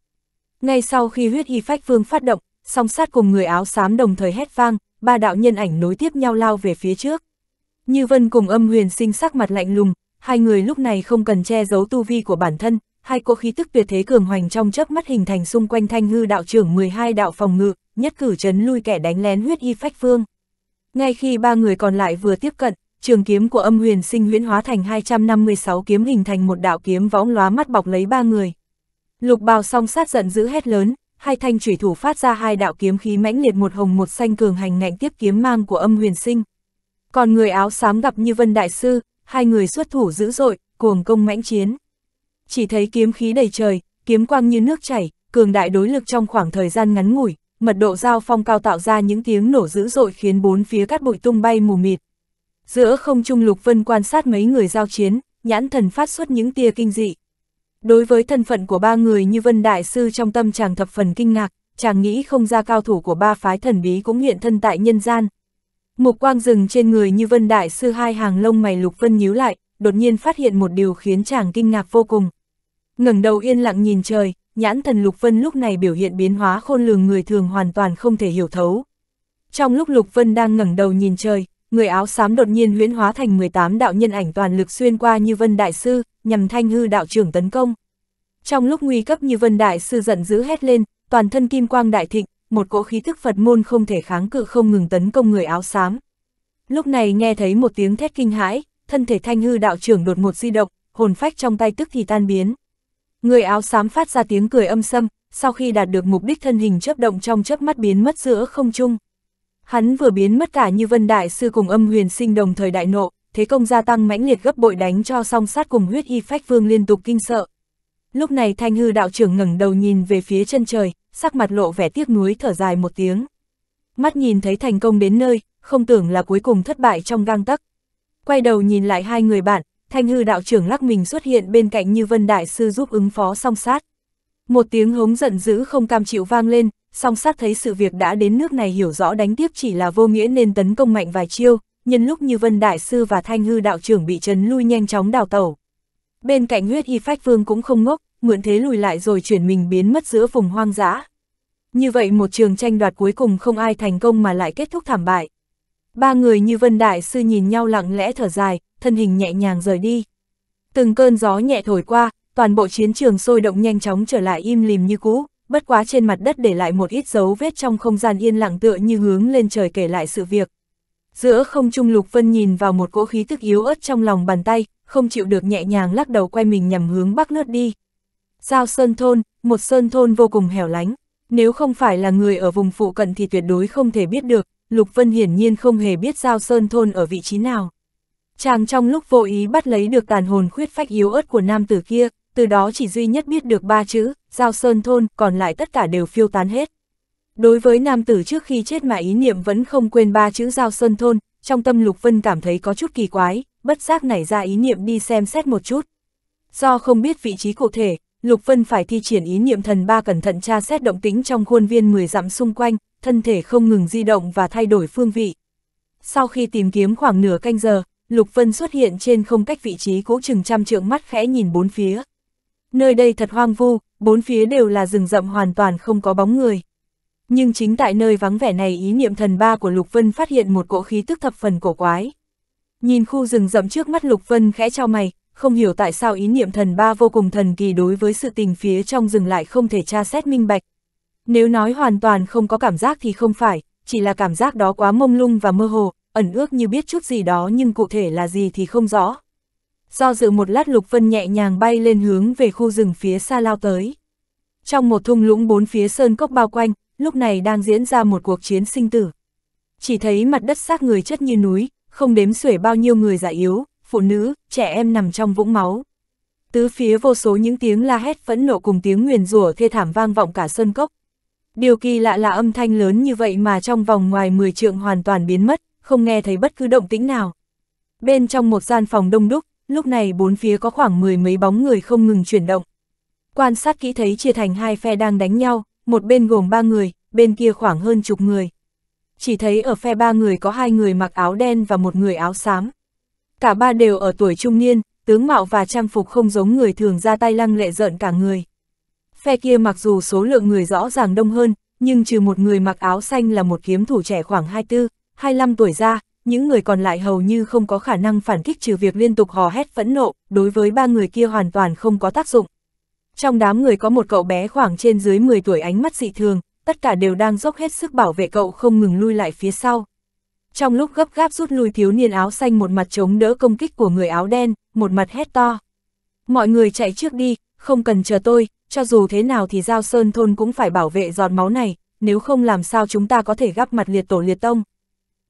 Ngay sau khi Huyết Y Phách Vương phát động, Song Sát cùng người áo xám đồng thời hét vang, ba đạo nhân ảnh nối tiếp nhau lao về phía trước. Như Vân cùng Âm Huyền Sinh sắc mặt lạnh lùng, hai người lúc này không cần che giấu tu vi của bản thân, hai cỗ khí tức tuyệt thế cường hoành trong chớp mắt hình thành xung quanh Thanh Hư đạo trưởng mười hai đạo phòng ngự, nhất cử chấn lui kẻ đánh lén huyết y phách phương. Ngay khi ba người còn lại vừa tiếp cận, trường kiếm của Âm Huyền Sinh huyễn hóa thành hai trăm năm mươi sáu kiếm hình thành một đạo kiếm võng lóa mắt bọc lấy ba người. Lục Bào Song Sát giận dữ hét lớn, hai thanh chủy thủ phát ra hai đạo kiếm khí mãnh liệt, một hồng một xanh, cường hành ngạnh tiếp kiếm mang của Âm Huyền Sinh. Còn người áo xám gặp Như Vân đại sư, hai người xuất thủ dữ dội, cuồng công mãnh chiến. Chỉ thấy kiếm khí đầy trời, kiếm quang như nước chảy, cường đại đối lực trong khoảng thời gian ngắn ngủi, mật độ giao phong cao tạo ra những tiếng nổ dữ dội khiến bốn phía cát bụi tung bay mù mịt. Giữa không trung, Lục Vân quan sát mấy người giao chiến, nhãn thần phát xuất những tia kinh dị. Đối với thân phận của ba người Như Vân đại sư, trong tâm chàng thập phần kinh ngạc, chàng nghĩ không ra cao thủ của ba phái thần bí cũng hiện thân tại nhân gian. Mục quang dừng trên người Như Vân đại sư, hai hàng lông mày Lục Vân nhíu lại, đột nhiên phát hiện một điều khiến chàng kinh ngạc vô cùng. Ngẩng đầu yên lặng nhìn trời, nhãn thần Lục Vân lúc này biểu hiện biến hóa khôn lường, người thường hoàn toàn không thể hiểu thấu. Trong lúc Lục Vân đang ngẩng đầu nhìn trời, người áo xám đột nhiên huyễn hóa thành mười tám đạo nhân ảnh toàn lực xuyên qua Như Vân đại sư, nhằm Thanh Hư đạo trưởng tấn công. Trong lúc nguy cấp, Như Vân đại sư giận dữ hét lên, toàn thân kim quang đại thịnh, một cỗ khí thức Phật môn không thể kháng cự không ngừng tấn công người áo xám. Lúc này nghe thấy một tiếng thét kinh hãi, thân thể Thanh Hư đạo trưởng đột ngột di động, hồn phách trong tay tức thì tan biến. Người áo xám phát ra tiếng cười âm sâm, sau khi đạt được mục đích thân hình chớp động, trong chớp mắt biến mất giữa không trung. Hắn vừa biến mất, cả Như Vân đại sư cùng Âm Huyền Sinh đồng thời đại nộ, thế công gia tăng mãnh liệt gấp bội, đánh cho Song Sát cùng huyết y phách vương liên tục kinh sợ. Lúc này Thanh Hư đạo trưởng ngẩng đầu nhìn về phía chân trời, sắc mặt lộ vẻ tiếc nuối, thở dài một tiếng. Mắt nhìn thấy thành công đến nơi, không tưởng là cuối cùng thất bại trong gang tấc. Quay đầu nhìn lại hai người bạn, Thanh Hư đạo trưởng lắc mình xuất hiện bên cạnh Như Vân đại sư giúp ứng phó Song Sát. Một tiếng hống giận dữ không cam chịu vang lên, Song Sát thấy sự việc đã đến nước này, hiểu rõ đánh tiếp chỉ là vô nghĩa nên tấn công mạnh vài chiêu, nhân lúc Như Vân đại sư và Thanh Hư đạo trưởng bị trấn lui nhanh chóng đào tẩu. Bên cạnh huyết y phách vương cũng không ngốc, mượn thế lùi lại rồi chuyển mình biến mất giữa vùng hoang dã. Như vậy một trường tranh đoạt cuối cùng không ai thành công mà lại kết thúc thảm bại. Ba người Như Vân đại sư nhìn nhau lặng lẽ thở dài, thân hình nhẹ nhàng rời đi. Từng cơn gió nhẹ thổi qua, toàn bộ chiến trường sôi động nhanh chóng trở lại im lìm như cũ, bất quá trên mặt đất để lại một ít dấu vết trong không gian yên lặng, tựa như hướng lên trời kể lại sự việc. Giữa không trung, Lục Vân nhìn vào một cỗ khí tức yếu ớt trong lòng bàn tay, không chịu được nhẹ nhàng lắc đầu, quay mình nhằm hướng bắc lướt đi. Giao Sơn Thôn, một sơn thôn vô cùng hẻo lánh, nếu không phải là người ở vùng phụ cận thì tuyệt đối không thể biết được. Lục Vân hiển nhiên không hề biết Giao Sơn Thôn ở vị trí nào. Chàng trong lúc vô ý bắt lấy được tàn hồn khuyết phách yếu ớt của nam tử kia, từ đó chỉ duy nhất biết được ba chữ, Giao Sơn Thôn, còn lại tất cả đều phiêu tán hết. Đối với nam tử trước khi chết mà ý niệm vẫn không quên ba chữ Giao Sơn Thôn, trong tâm Lục Vân cảm thấy có chút kỳ quái, bất giác nảy ra ý niệm đi xem xét một chút. Do không biết vị trí cụ thể, Lục Vân phải thi triển ý niệm thần ba cẩn thận tra xét động tĩnh trong khuôn viên mười dặm xung quanh, thân thể không ngừng di động và thay đổi phương vị. Sau khi tìm kiếm khoảng nửa canh giờ, Lục Vân xuất hiện trên không cách vị trí cũ chừng trăm trượng, mắt khẽ nhìn bốn phía. Nơi đây thật hoang vu, bốn phía đều là rừng rậm hoàn toàn không có bóng người. Nhưng chính tại nơi vắng vẻ này, ý niệm thần ba của Lục Vân phát hiện một cỗ khí tức thập phần cổ quái. Nhìn khu rừng rậm trước mắt, Lục Vân khẽ chau mày, không hiểu tại sao ý niệm thần ba vô cùng thần kỳ, đối với sự tình phía trong rừng lại không thể tra xét minh bạch. Nếu nói hoàn toàn không có cảm giác thì không phải, chỉ là cảm giác đó quá mông lung và mơ hồ, ẩn ước như biết chút gì đó nhưng cụ thể là gì thì không rõ. Do dự một lát, Lục Vân nhẹ nhàng bay lên hướng về khu rừng phía xa lao tới. Trong một thung lũng bốn phía sơn cốc bao quanh, lúc này đang diễn ra một cuộc chiến sinh tử. Chỉ thấy mặt đất xác người chất như núi, không đếm xuể bao nhiêu người già yếu, phụ nữ, trẻ em nằm trong vũng máu. Tứ phía vô số những tiếng la hét phẫn nộ cùng tiếng nguyền rủa thê thảm vang vọng cả sơn cốc. Điều kỳ lạ là âm thanh lớn như vậy mà trong vòng ngoài mười trượng hoàn toàn biến mất, không nghe thấy bất cứ động tĩnh nào. Bên trong một gian phòng đông đúc, lúc này bốn phía có khoảng mười mấy bóng người không ngừng chuyển động. Quan sát kỹ thấy chia thành hai phe đang đánh nhau, một bên gồm ba người, bên kia khoảng hơn chục người. Chỉ thấy ở phe ba người có hai người mặc áo đen và một người áo xám. Cả ba đều ở tuổi trung niên, tướng mạo và trang phục không giống người thường, ra tay lăng lệ rợn cả người. Phe kia mặc dù số lượng người rõ ràng đông hơn, nhưng trừ một người mặc áo xanh là một kiếm thủ trẻ khoảng hai mươi tư, hai mươi lăm tuổi ra, những người còn lại hầu như không có khả năng phản kích, trừ việc liên tục hò hét phẫn nộ, đối với ba người kia hoàn toàn không có tác dụng. Trong đám người có một cậu bé khoảng trên dưới mười tuổi ánh mắt dị thường, tất cả đều đang dốc hết sức bảo vệ cậu không ngừng lui lại phía sau. Trong lúc gấp gáp rút lui thiếu niên áo xanh một mặt chống đỡ công kích của người áo đen, một mặt hét to. Mọi người chạy trước đi, không cần chờ tôi, cho dù thế nào thì Giao Sơn Thôn cũng phải bảo vệ giọt máu này, nếu không làm sao chúng ta có thể gắp mặt liệt tổ liệt tông.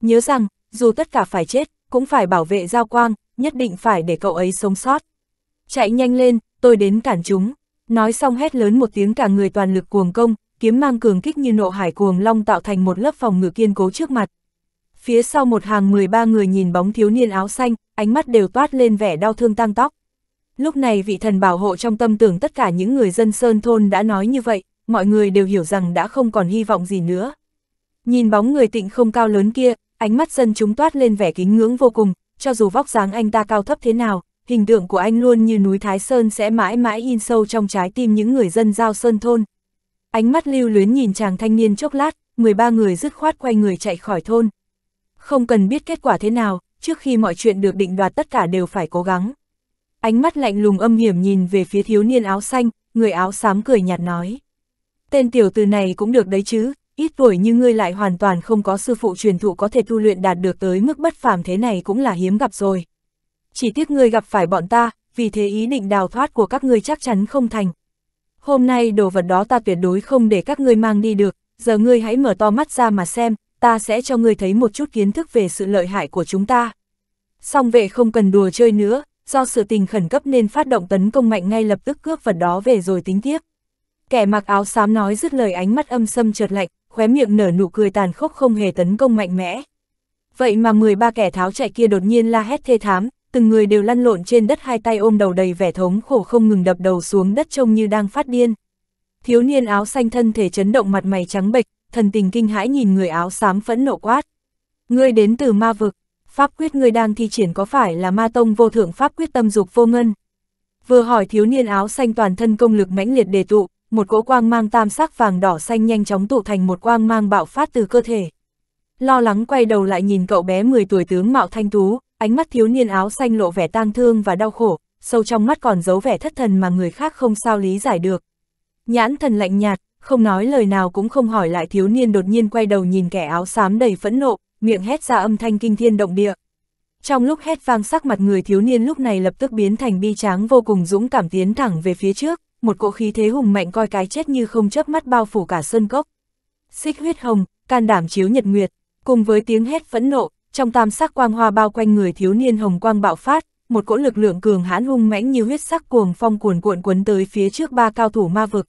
Nhớ rằng, dù tất cả phải chết, cũng phải bảo vệ Giao Quang, nhất định phải để cậu ấy sống sót. Chạy nhanh lên, tôi đến cản chúng. Nói xong hét lớn một tiếng, cả người toàn lực cuồng công, kiếm mang cường kích như nộ hải cuồng long tạo thành một lớp phòng ngự kiên cố trước mặt. Phía sau một hàng mười ba người nhìn bóng thiếu niên áo xanh, ánh mắt đều toát lên vẻ đau thương tang tóc. Lúc này vị thần bảo hộ trong tâm tưởng tất cả những người dân Sơn Thôn đã nói như vậy, mọi người đều hiểu rằng đã không còn hy vọng gì nữa. Nhìn bóng người tịnh không cao lớn kia, ánh mắt dân chúng toát lên vẻ kính ngưỡng vô cùng, cho dù vóc dáng anh ta cao thấp thế nào, hình tượng của anh luôn như núi Thái Sơn sẽ mãi mãi in sâu trong trái tim những người dân Giao Sơn Thôn. Ánh mắt lưu luyến nhìn chàng thanh niên chốc lát, mười ba người dứt khoát quay người chạy khỏi thôn. Không cần biết kết quả thế nào, trước khi mọi chuyện được định đoạt tất cả đều phải cố gắng. Ánh mắt lạnh lùng âm hiểm nhìn về phía thiếu niên áo xanh, người áo xám cười nhạt nói. Tên tiểu tử này cũng được đấy chứ, ít tuổi như ngươi lại hoàn toàn không có sư phụ truyền thụ có thể tu luyện đạt được tới mức bất phàm thế này cũng là hiếm gặp rồi. Chỉ tiếc ngươi gặp phải bọn ta, vì thế ý định đào thoát của các ngươi chắc chắn không thành. Hôm nay đồ vật đó ta tuyệt đối không để các ngươi mang đi được, giờ ngươi hãy mở to mắt ra mà xem, ta sẽ cho ngươi thấy một chút kiến thức về sự lợi hại của chúng ta. Song vệ không cần đùa chơi nữa, do sự tình khẩn cấp nên phát động tấn công mạnh ngay lập tức cướp vật đó về rồi tính tiếp. Kẻ mặc áo xám nói dứt lời ánh mắt âm sâm chợt lạnh, khóe miệng nở nụ cười tàn khốc không hề tấn công mạnh mẽ. Vậy mà mười ba kẻ tháo chạy kia đột nhiên la hét thê thảm. Từng người đều lăn lộn trên đất, hai tay ôm đầu đầy vẻ thống khổ không ngừng đập đầu xuống đất trông như đang phát điên. Thiếu niên áo xanh thân thể chấn động, mặt mày trắng bệch, thần tình kinh hãi nhìn người áo xám phẫn nộ quát. Ngươi đến từ ma vực, pháp quyết ngươi đang thi triển có phải là ma tông vô thượng pháp quyết tâm dục vô ngân? Vừa hỏi thiếu niên áo xanh toàn thân công lực mãnh liệt đề tụ, một cỗ quang mang tam sắc vàng đỏ xanh nhanh chóng tụ thành một quang mang bạo phát từ cơ thể. Lo lắng quay đầu lại nhìn cậu bé mười tuổi tướng mạo thanh tú. Ánh mắt thiếu niên áo xanh lộ vẻ tang thương và đau khổ, sâu trong mắt còn giấu vẻ thất thần mà người khác không sao lý giải được. Nhãn thần lạnh nhạt, không nói lời nào cũng không hỏi lại, thiếu niên đột nhiên quay đầu nhìn kẻ áo xám đầy phẫn nộ, miệng hét ra âm thanh kinh thiên động địa. Trong lúc hét vang, sắc mặt người thiếu niên lúc này lập tức biến thành bi tráng vô cùng, dũng cảm tiến thẳng về phía trước, một cỗ khí thế hùng mạnh coi cái chết như không chớp mắt bao phủ cả sơn cốc. Xích huyết hồng, can đảm chiếu nhật nguyệt, cùng với tiếng hét phẫn nộ, trong tam sắc quang hoa bao quanh người thiếu niên hồng quang bạo phát, một cỗ lực lượng cường hãn hung mãnh như huyết sắc cuồng phong cuồn cuộn cuốn tới phía trước ba cao thủ ma vực.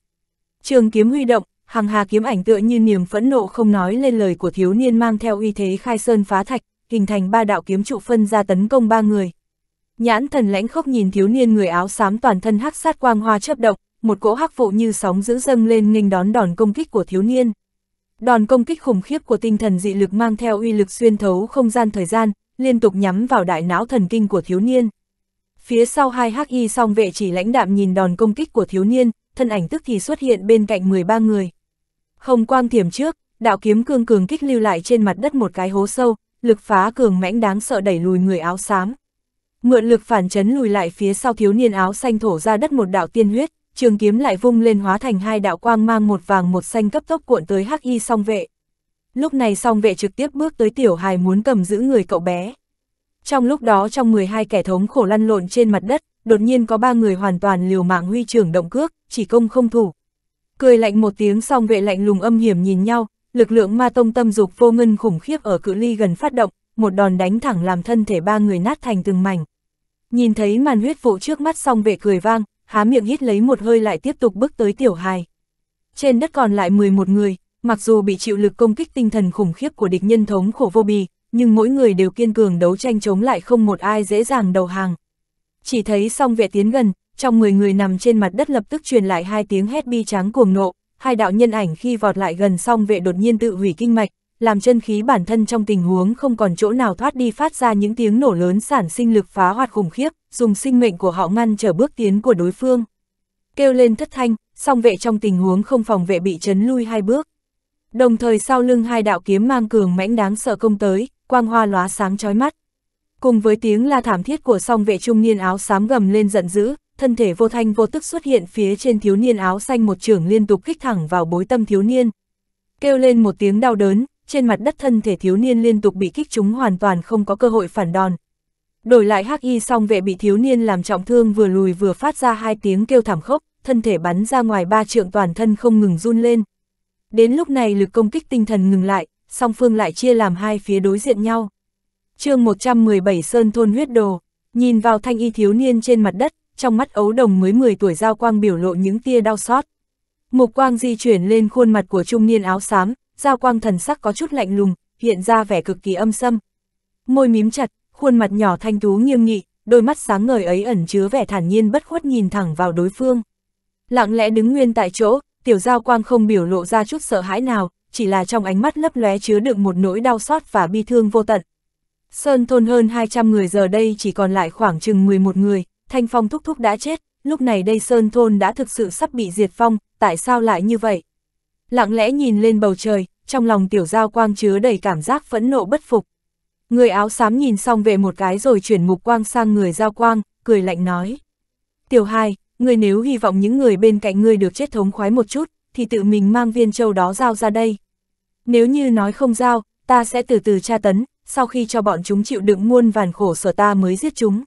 Trường kiếm huy động, hàng hà kiếm ảnh tựa như niềm phẫn nộ không nói lên lời của thiếu niên mang theo uy thế khai sơn phá thạch, hình thành ba đạo kiếm trụ phân ra tấn công ba người. Nhãn thần lãnh khốc nhìn thiếu niên người áo xám toàn thân hắc sát quang hoa chớp động, một cỗ hắc vụ như sóng dữ dâng lên nghênh đón đòn công kích của thiếu niên. Đòn công kích khủng khiếp của tinh thần dị lực mang theo uy lực xuyên thấu không gian thời gian, liên tục nhắm vào đại não thần kinh của thiếu niên. Phía sau hai hắc y song vệ chỉ lãnh đạm nhìn đòn công kích của thiếu niên, thân ảnh tức thì xuất hiện bên cạnh mười ba người. Hồng quang thiểm trước, đạo kiếm cương cường kích lưu lại trên mặt đất một cái hố sâu, lực phá cường mãnh đáng sợ đẩy lùi người áo xám. Mượn lực phản chấn lùi lại phía sau, thiếu niên áo xanh thổ ra đất một đạo tiên huyết. Trường kiếm lại vung lên hóa thành hai đạo quang mang một vàng một xanh cấp tốc cuộn tới hắc y song vệ. Lúc này song vệ trực tiếp bước tới tiểu hài muốn cầm giữ người cậu bé. Trong lúc đó trong mười hai kẻ thống khổ lăn lộn trên mặt đất, đột nhiên có ba người hoàn toàn liều mạng huy trưởng động cước, chỉ công không thủ. Cười lạnh một tiếng, song vệ lạnh lùng âm hiểm nhìn nhau, lực lượng ma tông tâm dục vô ngân khủng khiếp ở cự ly gần phát động, một đòn đánh thẳng làm thân thể ba người nát thành từng mảnh. Nhìn thấy màn huyết vụ trước mắt, song vệ cười vang, há miệng hít lấy một hơi lại tiếp tục bước tới tiểu hài. Trên đất còn lại mười một người, mặc dù bị chịu lực công kích tinh thần khủng khiếp của địch nhân thống khổ vô bì, nhưng mỗi người đều kiên cường đấu tranh chống lại, không một ai dễ dàng đầu hàng. Chỉ thấy song vệ tiến gần, trong mười người nằm trên mặt đất lập tức truyền lại hai tiếng hét bi tráng cuồng nộ, hai đạo nhân ảnh khi vọt lại gần song vệ đột nhiên tự hủy kinh mạch, làm chân khí bản thân trong tình huống không còn chỗ nào thoát đi phát ra những tiếng nổ lớn sản sinh lực phá hoạt khủng khiếp, dùng sinh mệnh của họ ngăn trở bước tiến của đối phương. Kêu lên thất thanh, song vệ trong tình huống không phòng vệ bị chấn lui hai bước. Đồng thời sau lưng hai đạo kiếm mang cường mãnh đáng sợ công tới, quang hoa lóa sáng chói mắt. Cùng với tiếng la thảm thiết của song vệ, trung niên áo xám gầm lên giận dữ, thân thể vô thanh vô tức xuất hiện phía trên thiếu niên áo xanh, một chưởng liên tục kích thẳng vào bối tâm thiếu niên. Kêu lên một tiếng đau đớn, trên mặt đất thân thể thiếu niên liên tục bị kích trúng, hoàn toàn không có cơ hội phản đòn. Đổi lại hắc y song vệ bị thiếu niên làm trọng thương, vừa lùi vừa phát ra hai tiếng kêu thảm khốc, thân thể bắn ra ngoài ba trượng, toàn thân không ngừng run lên. Đến lúc này lực công kích tinh thần ngừng lại, song phương lại chia làm hai phía đối diện nhau. Chương một trăm mười bảy Sơn Thôn Huyết Đồ. Nhìn vào thanh y thiếu niên trên mặt đất, trong mắt ấu đồng mới mười tuổi Giao Quang biểu lộ những tia đau xót. Mục quang di chuyển lên khuôn mặt của trung niên áo xám, Giao Quang thần sắc có chút lạnh lùng, hiện ra vẻ cực kỳ âm sâm. Môi mím chặt, khuôn mặt nhỏ thanh tú nghiêm nghị, đôi mắt sáng ngời ấy ẩn chứa vẻ thản nhiên bất khuất, nhìn thẳng vào đối phương. Lặng lẽ đứng nguyên tại chỗ, tiểu Giao Quang không biểu lộ ra chút sợ hãi nào, chỉ là trong ánh mắt lấp lóe chứa đựng một nỗi đau xót và bi thương vô tận. Sơn thôn hơn hai trăm người giờ đây chỉ còn lại khoảng chừng mười một người, Thanh Phong thúc thúc đã chết, lúc này đây Sơn thôn đã thực sự sắp bị diệt vong, tại sao lại như vậy? Lặng lẽ nhìn lên bầu trời, trong lòng tiểu Giao Quang chứa đầy cảm giác phẫn nộ bất phục. Người áo xám nhìn xong về một cái rồi chuyển mục quang sang người Giao Quang, cười lạnh nói. Tiểu hai, ngươi nếu hy vọng những người bên cạnh ngươi được chết thống khoái một chút, thì tự mình mang viên châu đó giao ra đây. Nếu như nói không giao, ta sẽ từ từ tra tấn, sau khi cho bọn chúng chịu đựng muôn vàn khổ sở ta mới giết chúng.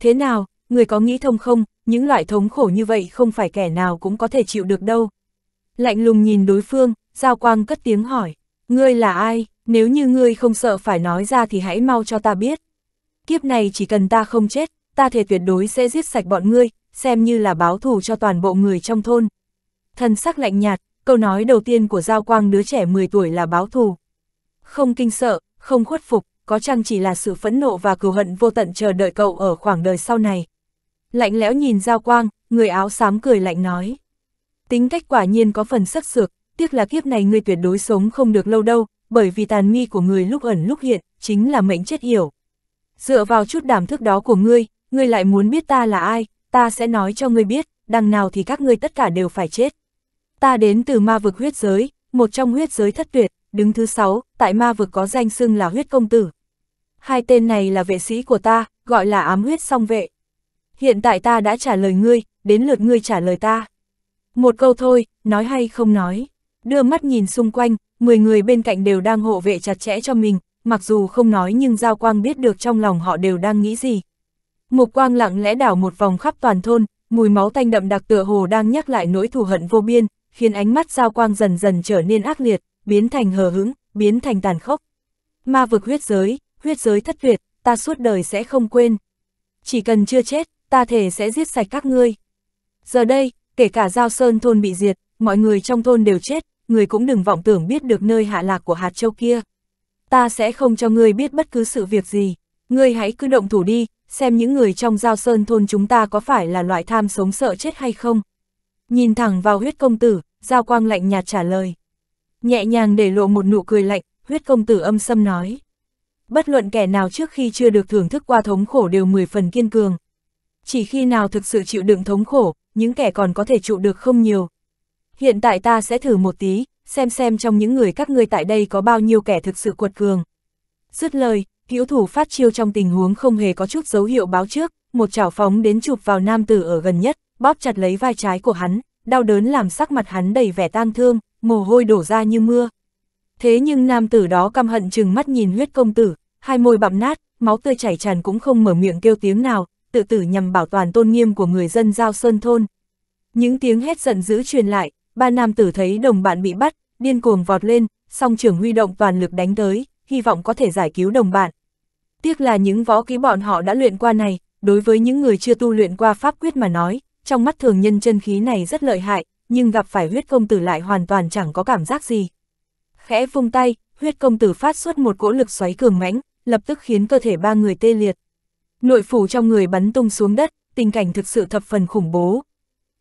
Thế nào, ngươi có nghĩ thông không, những loại thống khổ như vậy không phải kẻ nào cũng có thể chịu được đâu. Lạnh lùng nhìn đối phương, Giao Quang cất tiếng hỏi, ngươi là ai? Nếu như ngươi không sợ phải nói ra thì hãy mau cho ta biết. Kiếp này chỉ cần ta không chết, ta thề tuyệt đối sẽ giết sạch bọn ngươi, xem như là báo thù cho toàn bộ người trong thôn. Thần sắc lạnh nhạt, câu nói đầu tiên của Giao Quang đứa trẻ mười tuổi là báo thù. Không kinh sợ, không khuất phục, có chăng chỉ là sự phẫn nộ và cừu hận vô tận chờ đợi cậu ở khoảng đời sau này. Lạnh lẽo nhìn Giao Quang, người áo xám cười lạnh nói. Tính cách quả nhiên có phần sắc sược, tiếc là kiếp này ngươi tuyệt đối sống không được lâu đâu. Bởi vì tàn nghi của người lúc ẩn lúc hiện, chính là mệnh chết hiểu. Dựa vào chút đảm thức đó của ngươi, ngươi lại muốn biết ta là ai, ta sẽ nói cho ngươi biết, đằng nào thì các ngươi tất cả đều phải chết. Ta đến từ ma vực huyết giới, một trong huyết giới thất tuyệt, đứng thứ sáu, tại ma vực có danh xưng là huyết công tử. Hai tên này là vệ sĩ của ta, gọi là ám huyết song vệ. Hiện tại ta đã trả lời ngươi, đến lượt ngươi trả lời ta. Một câu thôi, nói hay không nói, đưa mắt nhìn xung quanh. Mười người bên cạnh đều đang hộ vệ chặt chẽ cho mình, mặc dù không nói nhưng Giao Quang biết được trong lòng họ đều đang nghĩ gì. Mục quang lặng lẽ đảo một vòng khắp toàn thôn, mùi máu tanh đậm đặc tựa hồ đang nhắc lại nỗi thù hận vô biên, khiến ánh mắt Giao Quang dần dần trở nên ác liệt, biến thành hờ hững, biến thành tàn khốc. Ma vực huyết giới, huyết giới thất tuyệt, ta suốt đời sẽ không quên. Chỉ cần chưa chết, ta thề sẽ giết sạch các ngươi. Giờ đây, kể cả Giao Sơn thôn bị diệt, mọi người trong thôn đều chết. Người cũng đừng vọng tưởng biết được nơi hạ lạc của hạt châu kia. Ta sẽ không cho ngươi biết bất cứ sự việc gì. Ngươi hãy cứ động thủ đi, xem những người trong Giao Sơn thôn chúng ta có phải là loại tham sống sợ chết hay không. Nhìn thẳng vào huyết công tử, Giao Quang lạnh nhạt trả lời. Nhẹ nhàng để lộ một nụ cười lạnh, huyết công tử âm sâm nói. Bất luận kẻ nào trước khi chưa được thưởng thức qua thống khổ đều mười phần kiên cường. Chỉ khi nào thực sự chịu đựng thống khổ, những kẻ còn có thể trụ được không nhiều. Hiện tại ta sẽ thử một tí, xem xem trong những người các ngươi tại đây có bao nhiêu kẻ thực sự quật cường. Dứt lời, hữu thủ phát chiêu trong tình huống không hề có chút dấu hiệu báo trước, một chảo phóng đến chụp vào nam tử ở gần nhất, bóp chặt lấy vai trái của hắn, đau đớn làm sắc mặt hắn đầy vẻ tang thương, mồ hôi đổ ra như mưa. Thế nhưng nam tử đó căm hận chừng mắt nhìn huyết công tử, hai môi bặm nát, máu tươi chảy tràn cũng không mở miệng kêu tiếng nào, tự tử nhằm bảo toàn tôn nghiêm của người dân Giao Sơn thôn. Những tiếng hét giận dữ truyền lại. Ba nam tử thấy đồng bạn bị bắt, điên cuồng vọt lên, song trưởng huy động toàn lực đánh tới, hy vọng có thể giải cứu đồng bạn. Tiếc là những võ kỹ bọn họ đã luyện qua này, đối với những người chưa tu luyện qua pháp quyết mà nói, trong mắt thường nhân chân khí này rất lợi hại, nhưng gặp phải huyết công tử lại hoàn toàn chẳng có cảm giác gì. Khẽ vung tay, huyết công tử phát xuất một cỗ lực xoáy cường mãnh, lập tức khiến cơ thể ba người tê liệt. Nội phủ trong người bắn tung xuống đất, tình cảnh thực sự thập phần khủng bố.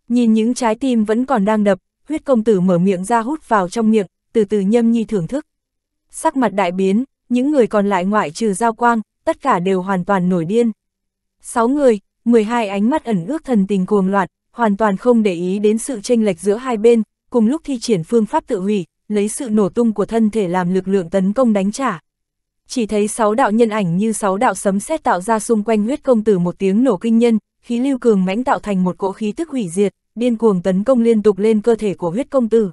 Nhìn những trái tim vẫn còn đang đập, huyết công tử mở miệng ra hút vào trong miệng, từ từ nhâm nhi thưởng thức. Sắc mặt đại biến, những người còn lại ngoại trừ Giao Quang, tất cả đều hoàn toàn nổi điên. Sáu người, mười hai ánh mắt ẩn ước thần tình cuồng loạn, hoàn toàn không để ý đến sự chênh lệch giữa hai bên, cùng lúc thi triển phương pháp tự hủy, lấy sự nổ tung của thân thể làm lực lượng tấn công đánh trả. Chỉ thấy sáu đạo nhân ảnh như sáu đạo sấm sét tạo ra xung quanh huyết công tử một tiếng nổ kinh nhân, khí lưu cường mãnh tạo thành một cỗ khí tức hủy diệt, điên cuồng tấn công liên tục lên cơ thể của Huyết Công Tử.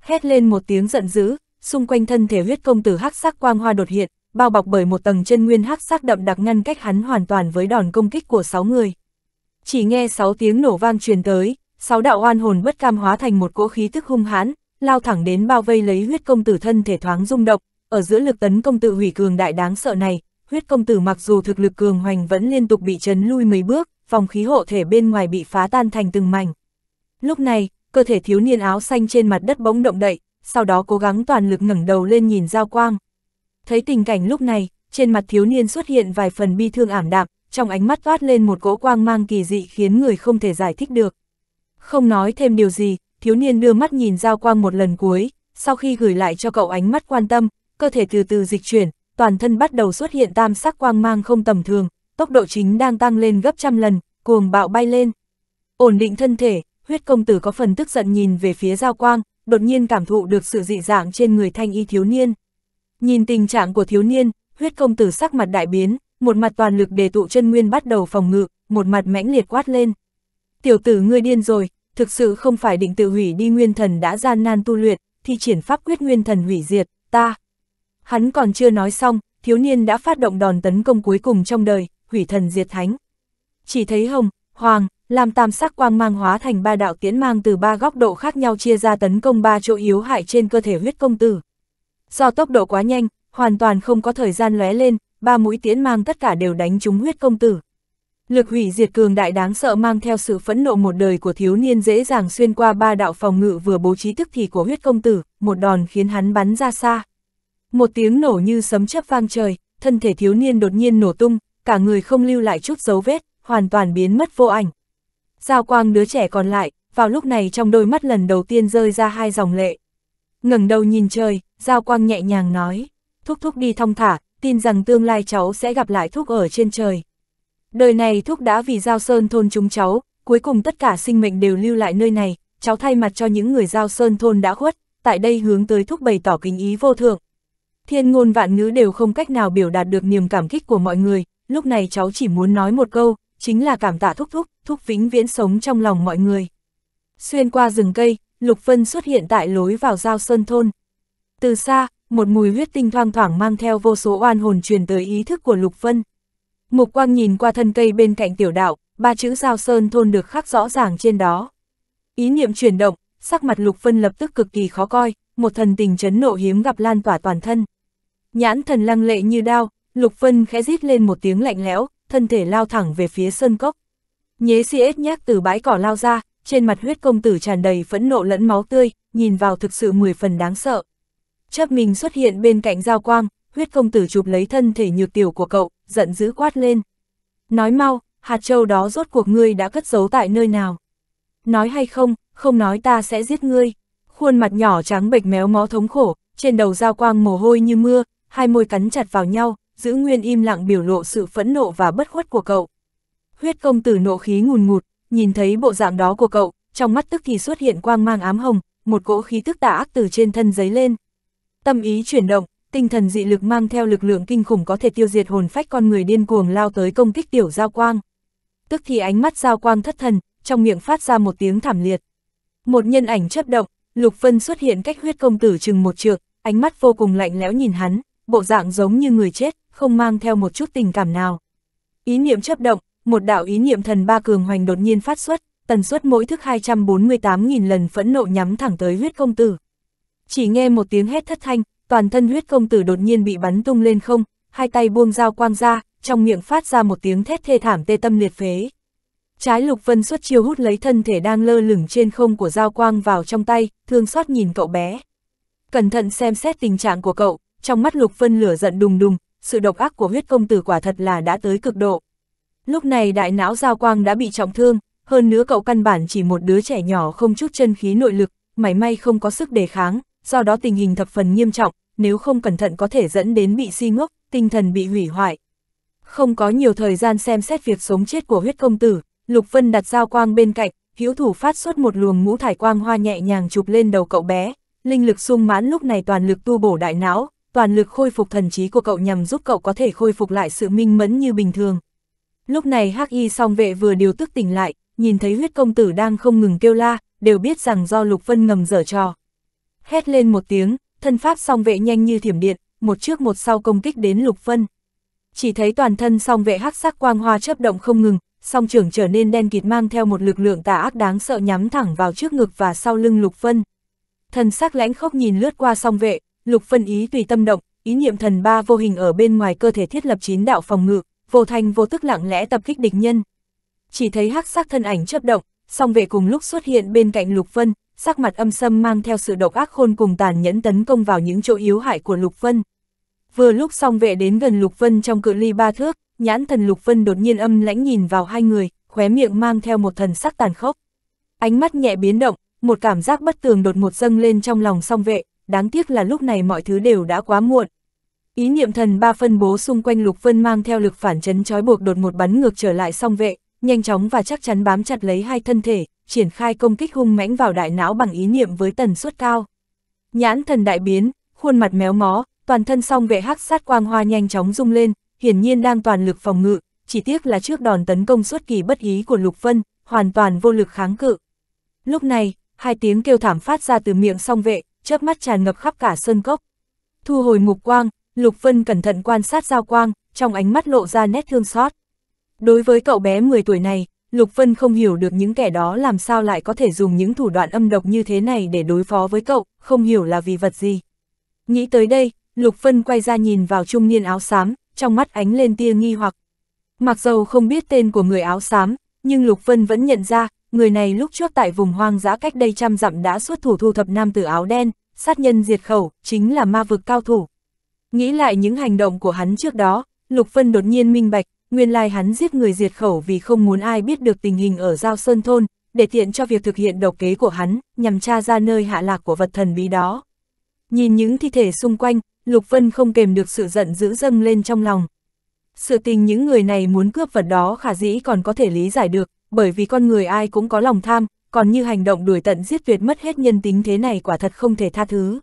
Hét lên một tiếng giận dữ, xung quanh thân thể Huyết Công Tử hắc sắc quang hoa đột hiện, bao bọc bởi một tầng chân nguyên hắc sắc đậm đặc ngăn cách hắn hoàn toàn với đòn công kích của sáu người. Chỉ nghe sáu tiếng nổ vang truyền tới, sáu đạo oan hồn bất cam hóa thành một cỗ khí tức hung hãn, lao thẳng đến bao vây lấy Huyết Công Tử, thân thể thoáng rung động. Ở giữa lực tấn công tự hủy cường đại đáng sợ này, Huyết Công Tử mặc dù thực lực cường hoành vẫn liên tục bị chấn lui mấy bước, vòng khí hộ thể bên ngoài bị phá tan thành từng mảnh. Lúc này, cơ thể thiếu niên áo xanh trên mặt đất bỗng động đậy, sau đó cố gắng toàn lực ngẩng đầu lên nhìn Giao Quang. Thấy tình cảnh lúc này, trên mặt thiếu niên xuất hiện vài phần bi thương ảm đạm, trong ánh mắt toát lên một cỗ quang mang kỳ dị khiến người không thể giải thích được. Không nói thêm điều gì, thiếu niên đưa mắt nhìn Giao Quang một lần cuối, sau khi gửi lại cho cậu ánh mắt quan tâm, cơ thể từ từ dịch chuyển, toàn thân bắt đầu xuất hiện tam sắc quang mang không tầm thường, tốc độ chính đang tăng lên gấp trăm lần, cuồng bạo bay lên. Ổn định thân thể, Huyết Công Tử có phần tức giận nhìn về phía Giao Quang, đột nhiên cảm thụ được sự dị dạng trên người thanh y thiếu niên. Nhìn tình trạng của thiếu niên, Huyết Công Tử sắc mặt đại biến, một mặt toàn lực để tụ chân nguyên bắt đầu phòng ngự, một mặt mãnh liệt quát lên. Tiểu tử ngươi điên rồi, thực sự không phải định tự hủy đi nguyên thần đã gian nan tu luyện, thi triển pháp quyết nguyên thần hủy diệt, ta. Hắn còn chưa nói xong, thiếu niên đã phát động đòn tấn công cuối cùng trong đời, hủy thần diệt thánh. Chỉ thấy hồng, hoàng, làm tam sắc quang mang hóa thành ba đạo tiễn mang từ ba góc độ khác nhau chia ra tấn công ba chỗ yếu hại trên cơ thể Huyết Công Tử. Do tốc độ quá nhanh, hoàn toàn không có thời gian lóe lên, ba mũi tiễn mang tất cả đều đánh trúng Huyết Công Tử. Lực hủy diệt cường đại đáng sợ mang theo sự phẫn nộ một đời của thiếu niên dễ dàng xuyên qua ba đạo phòng ngự vừa bố trí tức thì của Huyết Công Tử, một đòn khiến hắn bắn ra xa. Một tiếng nổ như sấm chớp vang trời, thân thể thiếu niên đột nhiên nổ tung, cả người không lưu lại chút dấu vết, hoàn toàn biến mất vô ảnh. Giao Quang đứa trẻ còn lại, vào lúc này trong đôi mắt lần đầu tiên rơi ra hai dòng lệ. Ngẩng đầu nhìn trời, Giao Quang nhẹ nhàng nói, thúc thúc đi thong thả, tin rằng tương lai cháu sẽ gặp lại thúc ở trên trời. Đời này thúc đã vì Giao Sơn Thôn chúng cháu, cuối cùng tất cả sinh mệnh đều lưu lại nơi này, cháu thay mặt cho những người Giao Sơn Thôn đã khuất, tại đây hướng tới thúc bày tỏ kính ý vô thượng. Thiên ngôn vạn ngữ đều không cách nào biểu đạt được niềm cảm kích của mọi người, lúc này cháu chỉ muốn nói một câu, chính là cảm tạ thúc thúc, thúc vĩnh viễn sống trong lòng mọi người. Xuyên qua rừng cây, Lục Vân xuất hiện tại lối vào Giao Sơn Thôn. Từ xa, một mùi huyết tinh thoang thoảng mang theo vô số oan hồn truyền tới ý thức của Lục Vân. Mục quang nhìn qua thân cây bên cạnh tiểu đạo, ba chữ Giao Sơn Thôn được khắc rõ ràng trên đó. Ý niệm chuyển động, sắc mặt Lục Vân lập tức cực kỳ khó coi, một thần tình chấn nộ hiếm gặp lan tỏa toàn thân. Nhãn thần lăng lệ như đao, Lục Vân khẽ rít lên một tiếng lạnh lẽo, thân thể lao thẳng về phía sơn cốc. Nhế si ếch nhác từ bãi cỏ lao ra, trên mặt Huyết Công Tử tràn đầy phẫn nộ lẫn máu tươi, nhìn vào thực sự mười phần đáng sợ. Chớp mình xuất hiện bên cạnh Giao Quang, Huyết Công Tử chụp lấy thân thể nhược tiểu của cậu, giận dữ quát lên. Nói mau, hạt châu đó rốt cuộc ngươi đã cất giấu tại nơi nào? Nói hay không, không nói ta sẽ giết ngươi. Khuôn mặt nhỏ trắng bệch méo mó thống khổ, trên đầu Giao Quang mồ hôi như mưa, hai môi cắn chặt vào nhau, giữ nguyên im lặng biểu lộ sự phẫn nộ và bất khuất của cậu. Huyết Công Tử nộ khí ngùn ngụt, nhìn thấy bộ dạng đó của cậu, trong mắt tức thì xuất hiện quang mang ám hồng, một cỗ khí tức tà ác từ trên thân giấy lên. Tâm ý chuyển động, tinh thần dị lực mang theo lực lượng kinh khủng có thể tiêu diệt hồn phách con người điên cuồng lao tới công kích tiểu Giao Quang. Tức thì ánh mắt Giao Quang thất thần, trong miệng phát ra một tiếng thảm liệt. Một nhân ảnh chớp động, Lục Vân xuất hiện cách Huyết Công Tử chừng một trượng, ánh mắt vô cùng lạnh lẽo nhìn hắn. Bộ dạng giống như người chết, không mang theo một chút tình cảm nào. Ý niệm chấp động, một đạo ý niệm thần ba cường hoành đột nhiên phát xuất, tần suất mỗi thức hai trăm bốn mươi tám nghìn lần phẫn nộ nhắm thẳng tới Huyết Công Tử. Chỉ nghe một tiếng hét thất thanh, toàn thân Huyết Công Tử đột nhiên bị bắn tung lên không, hai tay buông Giao Quang ra, trong miệng phát ra một tiếng thét thê thảm tê tâm liệt phế. Trái Lục Vân xuất chiêu hút lấy thân thể đang lơ lửng trên không của Giao Quang vào trong tay, thương xót nhìn cậu bé. Cẩn thận xem xét tình trạng của cậu. Trong mắt Lục Vân lửa giận đùng đùng, sự độc ác của Huyết Công Tử quả thật là đã tới cực độ. Lúc này đại não Giao Quang đã bị trọng thương, hơn nữa cậu căn bản chỉ một đứa trẻ nhỏ không chút chân khí nội lực, mảy may không có sức đề kháng, do đó tình hình thập phần nghiêm trọng, nếu không cẩn thận có thể dẫn đến bị si ngốc, tinh thần bị hủy hoại. Không có nhiều thời gian xem xét việc sống chết của Huyết Công Tử, Lục Vân đặt Giao Quang bên cạnh, hữu thủ phát xuất một luồng ngũ thải quang hoa nhẹ nhàng chụp lên đầu cậu bé, linh lực sung mãn lúc này toàn lực tu bổ đại não. Toàn lực khôi phục thần trí của cậu nhằm giúp cậu có thể khôi phục lại sự minh mẫn như bình thường. Lúc này Hắc Y Song Vệ vừa điều tức tỉnh lại, nhìn thấy Huyết Công Tử đang không ngừng kêu la, đều biết rằng do Lục Vân ngầm dở trò. Hét lên một tiếng, thân pháp Song Vệ nhanh như thiểm điện, một trước một sau công kích đến Lục Vân. Chỉ thấy toàn thân Song Vệ hắc sắc quang hoa chớp động không ngừng, song trưởng trở nên đen kịt mang theo một lực lượng tà ác đáng sợ nhắm thẳng vào trước ngực và sau lưng Lục Vân. Thần sắc lãnh khốc nhìn lướt qua Song Vệ, Lục Vân ý tùy tâm động, ý niệm thần ba vô hình ở bên ngoài cơ thể thiết lập chín đạo phòng ngự, vô thanh vô tức lặng lẽ tập kích địch nhân. Chỉ thấy hắc sắc thân ảnh chớp động, Song Vệ cùng lúc xuất hiện bên cạnh Lục Vân, sắc mặt âm sâm mang theo sự độc ác khôn cùng tàn nhẫn tấn công vào những chỗ yếu hại của Lục Vân. Vừa lúc Song Vệ đến gần Lục Vân trong cự ly ba thước, nhãn thần Lục Vân đột nhiên âm lãnh nhìn vào hai người, khóe miệng mang theo một thần sắc tàn khốc. Ánh mắt nhẹ biến động, một cảm giác bất tường đột ngột dâng lên trong lòng Song Vệ, đáng tiếc là lúc này mọi thứ đều đã quá muộn. Ý niệm thần ba phân bố xung quanh Lục Vân mang theo lực phản chấn trói buộc đột ngột bắn ngược trở lại Song Vệ, nhanh chóng và chắc chắn bám chặt lấy hai thân thể, triển khai công kích hung mãnh vào đại não bằng ý niệm với tần suất cao. Nhãn thần đại biến, khuôn mặt méo mó, toàn thân Song Vệ hắc sát quang hoa nhanh chóng rung lên, hiển nhiên đang toàn lực phòng ngự, chỉ tiếc là trước đòn tấn công xuất kỳ bất ý của Lục Vân, hoàn toàn vô lực kháng cự. Lúc này, hai tiếng kêu thảm phát ra từ miệng Song Vệ, chớp mắt tràn ngập khắp cả sơn cốc. Thu hồi mục quang, Lục Vân cẩn thận quan sát Giao Quang, trong ánh mắt lộ ra nét thương xót. Đối với cậu bé mười tuổi này, Lục Vân không hiểu được những kẻ đó làm sao lại có thể dùng những thủ đoạn âm độc như thế này để đối phó với cậu, không hiểu là vì vật gì. Nghĩ tới đây, Lục Vân quay ra nhìn vào trung niên áo xám, trong mắt ánh lên tia nghi hoặc. Mặc dầu không biết tên của người áo xám, nhưng Lục Vân vẫn nhận ra, người này lúc trước tại vùng hoang dã cách đây trăm dặm đã xuất thủ thu thập nam tử áo đen, sát nhân diệt khẩu, chính là ma vực cao thủ. Nghĩ lại những hành động của hắn trước đó, Lục Vân đột nhiên minh bạch, nguyên lai hắn giết người diệt khẩu vì không muốn ai biết được tình hình ở Giao Sơn Thôn, để tiện cho việc thực hiện độc kế của hắn, nhằm tra ra nơi hạ lạc của vật thần bí đó. Nhìn những thi thể xung quanh, Lục Vân không kềm được sự giận dữ dâng lên trong lòng. Sự tình những người này muốn cướp vật đó khả dĩ còn có thể lý giải được, bởi vì con người ai cũng có lòng tham, còn như hành động đuổi tận giết tuyệt mất hết nhân tính thế này quả thật không thể tha thứ.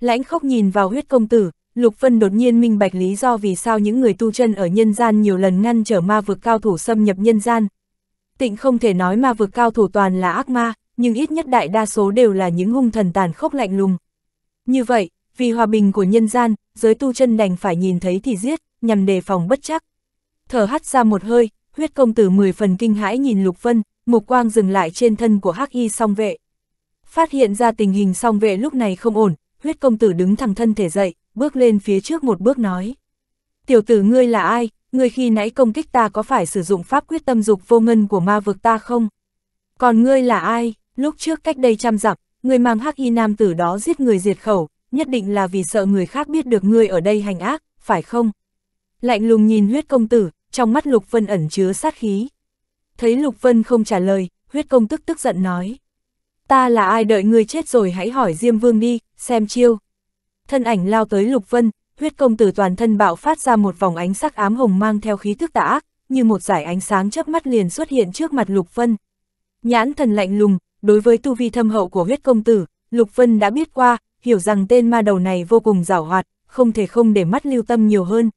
Lãnh khốc nhìn vào Huyết Công Tử, Lục Vân đột nhiên minh bạch lý do vì sao những người tu chân ở nhân gian nhiều lần ngăn trở ma vực cao thủ xâm nhập nhân gian. Tịnh không thể nói ma vực cao thủ toàn là ác ma, nhưng ít nhất đại đa số đều là những hung thần tàn khốc lạnh lùng. Như vậy, vì hòa bình của nhân gian, giới tu chân đành phải nhìn thấy thì giết, nhằm đề phòng bất chắc. Thở hắt ra một hơi, Huyết Công Tử mười phần kinh hãi nhìn Lục Vân, mục quang dừng lại trên thân của Hắc Y Song Vệ. Phát hiện ra tình hình Song Vệ lúc này không ổn, Huyết Công Tử đứng thẳng thân thể dậy, bước lên phía trước một bước nói. Tiểu tử ngươi là ai, ngươi khi nãy công kích ta có phải sử dụng pháp quyết tâm dục vô ngân của ma vực ta không? Còn ngươi là ai, lúc trước cách đây trăm dặm, ngươi mang Hắc Y nam tử đó giết người diệt khẩu, nhất định là vì sợ người khác biết được ngươi ở đây hành ác, phải không? Lạnh lùng nhìn Huyết Công Tử, trong mắt Lục Vân ẩn chứa sát khí. Thấy Lục Vân không trả lời, Huyết Công Tử tức giận nói. Ta là ai đợi ngươi chết rồi hãy hỏi Diêm Vương đi, xem chiêu. Thân ảnh lao tới Lục Vân, Huyết Công Tử toàn thân bạo phát ra một vòng ánh sắc ám hồng mang theo khí tức tà ác, như một dải ánh sáng chớp mắt liền xuất hiện trước mặt Lục Vân. Nhãn thần lạnh lùng, đối với tu vi thâm hậu của Huyết Công Tử, Lục Vân đã biết qua, hiểu rằng tên ma đầu này vô cùng giàu hoạt, không thể không để mắt lưu tâm nhiều hơn.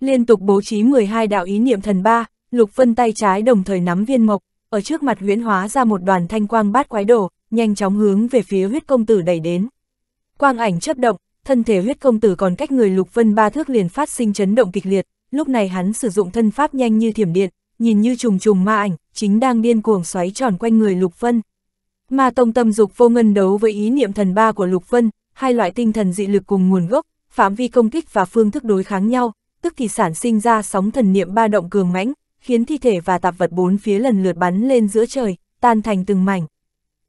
Liên tục bố trí mười hai đạo ý niệm thần ba, Lục Vân tay trái đồng thời nắm viên mộc, ở trước mặt huyễn hóa ra một đoàn thanh quang bát quái đổ, nhanh chóng hướng về phía Huyết Công Tử đẩy đến. Quang ảnh chớp động, thân thể Huyết Công Tử còn cách người Lục Vân ba thước liền phát sinh chấn động kịch liệt, lúc này hắn sử dụng thân pháp nhanh như thiểm điện, nhìn như trùng trùng ma ảnh, chính đang điên cuồng xoáy tròn quanh người Lục Vân. Ma tông tâm dục vô ngân đấu với ý niệm thần ba của Lục Vân, hai loại tinh thần dị lực cùng nguồn gốc, phạm vi công kích và phương thức đối kháng nhau, tức thì sản sinh ra sóng thần niệm ba động cường mãnh, khiến thi thể và tạp vật bốn phía lần lượt bắn lên giữa trời, tan thành từng mảnh.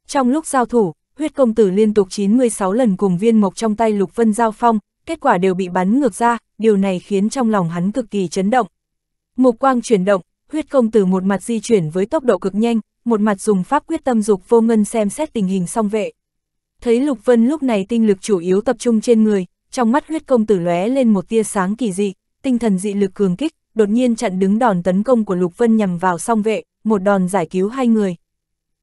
Trong lúc giao thủ, Huyết Công Tử liên tục chín mươi sáu lần cùng viên mộc trong tay Lục Vân giao phong, kết quả đều bị bắn ngược ra, điều này khiến trong lòng hắn cực kỳ chấn động. Mục quang chuyển động, Huyết Công Tử một mặt di chuyển với tốc độ cực nhanh, một mặt dùng pháp quyết tâm dục vô ngân xem xét tình hình Song Vệ. Thấy Lục Vân lúc này tinh lực chủ yếu tập trung trên người, trong mắt Huyết Công Tử lóe lên một tia sáng kỳ dị, tinh thần dị lực cường kích, đột nhiên chặn đứng đòn tấn công của Lục Vân nhằm vào Song Vệ, một đòn giải cứu hai người.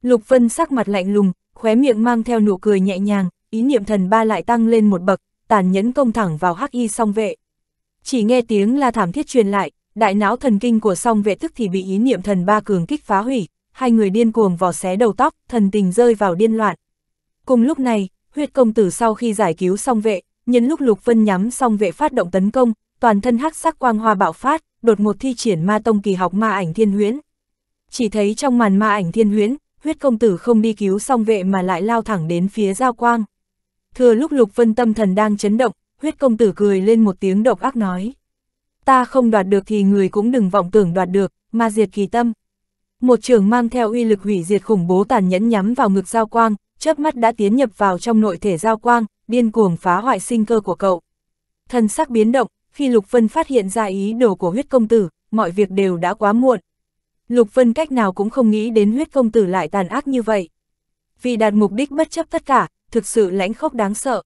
Lục Vân sắc mặt lạnh lùng, khóe miệng mang theo nụ cười nhẹ nhàng, ý niệm thần ba lại tăng lên một bậc, tàn nhẫn công thẳng vào Hắc Y Song Vệ. Chỉ nghe tiếng la thảm thiết truyền lại, Đại não thần kinh của Song Vệ tức thì bị ý niệm thần ba cường kích phá hủy, hai người điên cuồng vò xé đầu tóc, thần tình rơi vào điên loạn. Cùng lúc này, Huyết Công Tử sau khi giải cứu Song Vệ, nhân lúc Lục Vân nhắm Song Vệ phát động tấn công, toàn thân hắc sắc quang hoa bạo phát, đột ngột thi triển Ma Tông kỳ học Ma Ảnh Thiên Huyễn. Chỉ thấy trong màn Ma Ảnh Thiên Huyễn, Huyết Công Tử không đi cứu Song Vệ mà lại lao thẳng đến phía Giao Quang. Thừa lúc Lục Vân tâm thần đang chấn động, Huyết Công Tử cười lên một tiếng độc ác nói: "Ta không đoạt được thì người cũng đừng vọng tưởng đoạt được, mà diệt kỳ tâm." Một trường mang theo uy lực hủy diệt khủng bố tàn nhẫn nhắm vào ngực Giao Quang, chớp mắt đã tiến nhập vào trong nội thể Giao Quang, điên cuồng phá hoại sinh cơ của cậu. Thần sắc biến động, khi Lục Vân phát hiện ra ý đồ của Huyết Công Tử, mọi việc đều đã quá muộn. Lục Vân cách nào cũng không nghĩ đến Huyết Công Tử lại tàn ác như vậy. Vì đạt mục đích bất chấp tất cả, thực sự lãnh khốc đáng sợ.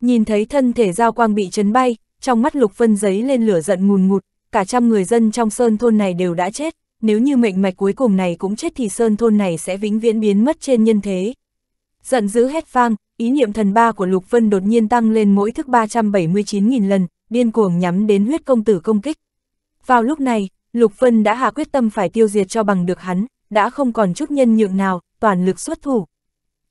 Nhìn thấy thân thể Giao Quang bị chấn bay, trong mắt Lục Vân giấy lên lửa giận ngùn ngụt, cả trăm người dân trong sơn thôn này đều đã chết, nếu như mệnh mạch cuối cùng này cũng chết thì sơn thôn này sẽ vĩnh viễn biến mất trên nhân thế. Giận dữ hét vang, ý niệm thần ba của Lục Vân đột nhiên tăng lên mỗi thức ba trăm bảy mươi chín nghìn lần, điên cuồng nhắm đến Huyết Công Tử công kích. Vào lúc này, Lục Vân đã hạ quyết tâm phải tiêu diệt cho bằng được hắn, đã không còn chút nhân nhượng nào, toàn lực xuất thủ.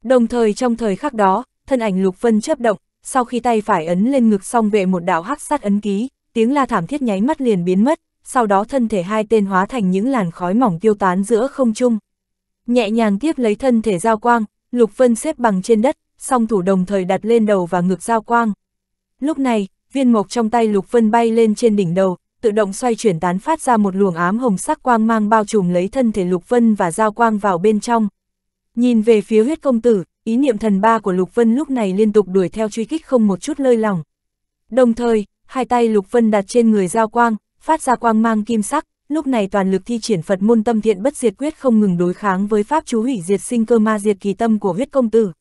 Đồng thời trong thời khắc đó, thân ảnh Lục Vân chớp động, sau khi tay phải ấn lên ngực Song Vệ một đạo hắc sát ấn ký, tiếng la thảm thiết nháy mắt liền biến mất, sau đó thân thể hai tên hóa thành những làn khói mỏng tiêu tán giữa không trung. Nhẹ nhàng tiếp lấy thân thể Giao Quang, Lục Vân xếp bằng trên đất, song thủ đồng thời đặt lên đầu và ngực Giao Quang. Lúc này, viên mộc trong tay Lục Vân bay lên trên đỉnh đầu, tự động xoay chuyển tán phát ra một luồng ám hồng sắc quang mang bao trùm lấy thân thể Lục Vân và Giao Quang vào bên trong. Nhìn về phía Huyết Công Tử, ý niệm thần ba của Lục Vân lúc này liên tục đuổi theo truy kích không một chút lơi lỏng. Đồng thời, hai tay Lục Vân đặt trên người Giao Quang, phát ra quang mang kim sắc, lúc này toàn lực thi triển Phật môn Tâm Thiện Bất Diệt Quyết không ngừng đối kháng với pháp chú hủy diệt sinh cơ ma diệt kỳ tâm của Huyết Công Tử.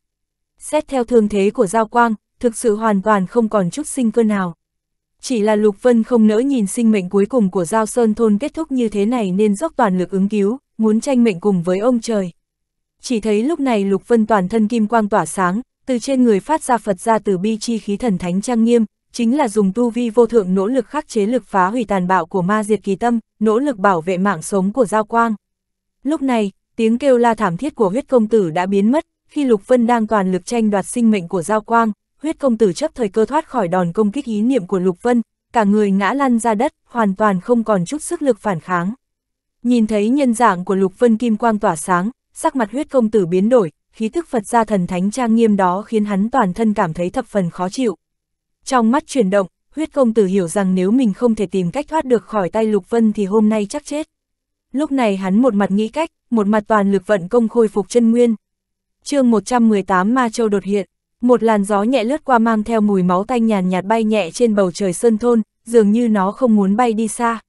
Xét theo thương thế của Giao Quang, thực sự hoàn toàn không còn chút sinh cơ nào. Chỉ là Lục Vân không nỡ nhìn sinh mệnh cuối cùng của Giao Sơn Thôn kết thúc như thế này nên dốc toàn lực ứng cứu, muốn tranh mệnh cùng với ông trời. Chỉ thấy lúc này Lục Vân toàn thân kim quang tỏa sáng, từ trên người phát ra Phật ra từ bi chi khí thần thánh trang nghiêm, chính là dùng tu vi vô thượng nỗ lực khắc chế lực phá hủy tàn bạo của ma diệt kỳ tâm, nỗ lực bảo vệ mạng sống của Giao Quang. Lúc này, tiếng kêu la thảm thiết của Huyết Công Tử đã biến mất, khi Lục Vân đang toàn lực tranh đoạt sinh mệnh của Giao Quang, Huyết Công Tử chấp thời cơ thoát khỏi đòn công kích ý niệm của Lục Vân, cả người ngã lăn ra đất, hoàn toàn không còn chút sức lực phản kháng. Nhìn thấy nhân dạng của Lục Vân kim quang tỏa sáng, sắc mặt Huyết Công Tử biến đổi, khí thức Phật gia thần thánh trang nghiêm đó khiến hắn toàn thân cảm thấy thập phần khó chịu. Trong mắt chuyển động, Huyết Công Tử hiểu rằng nếu mình không thể tìm cách thoát được khỏi tay Lục Vân thì hôm nay chắc chết. Lúc này hắn một mặt nghĩ cách, một mặt toàn lực vận công khôi phục chân nguyên. Chương một trăm mười tám Ma Châu đột hiện, một làn gió nhẹ lướt qua mang theo mùi máu tanh nhàn nhạt bay nhẹ trên bầu trời sơn thôn, dường như nó không muốn bay đi xa.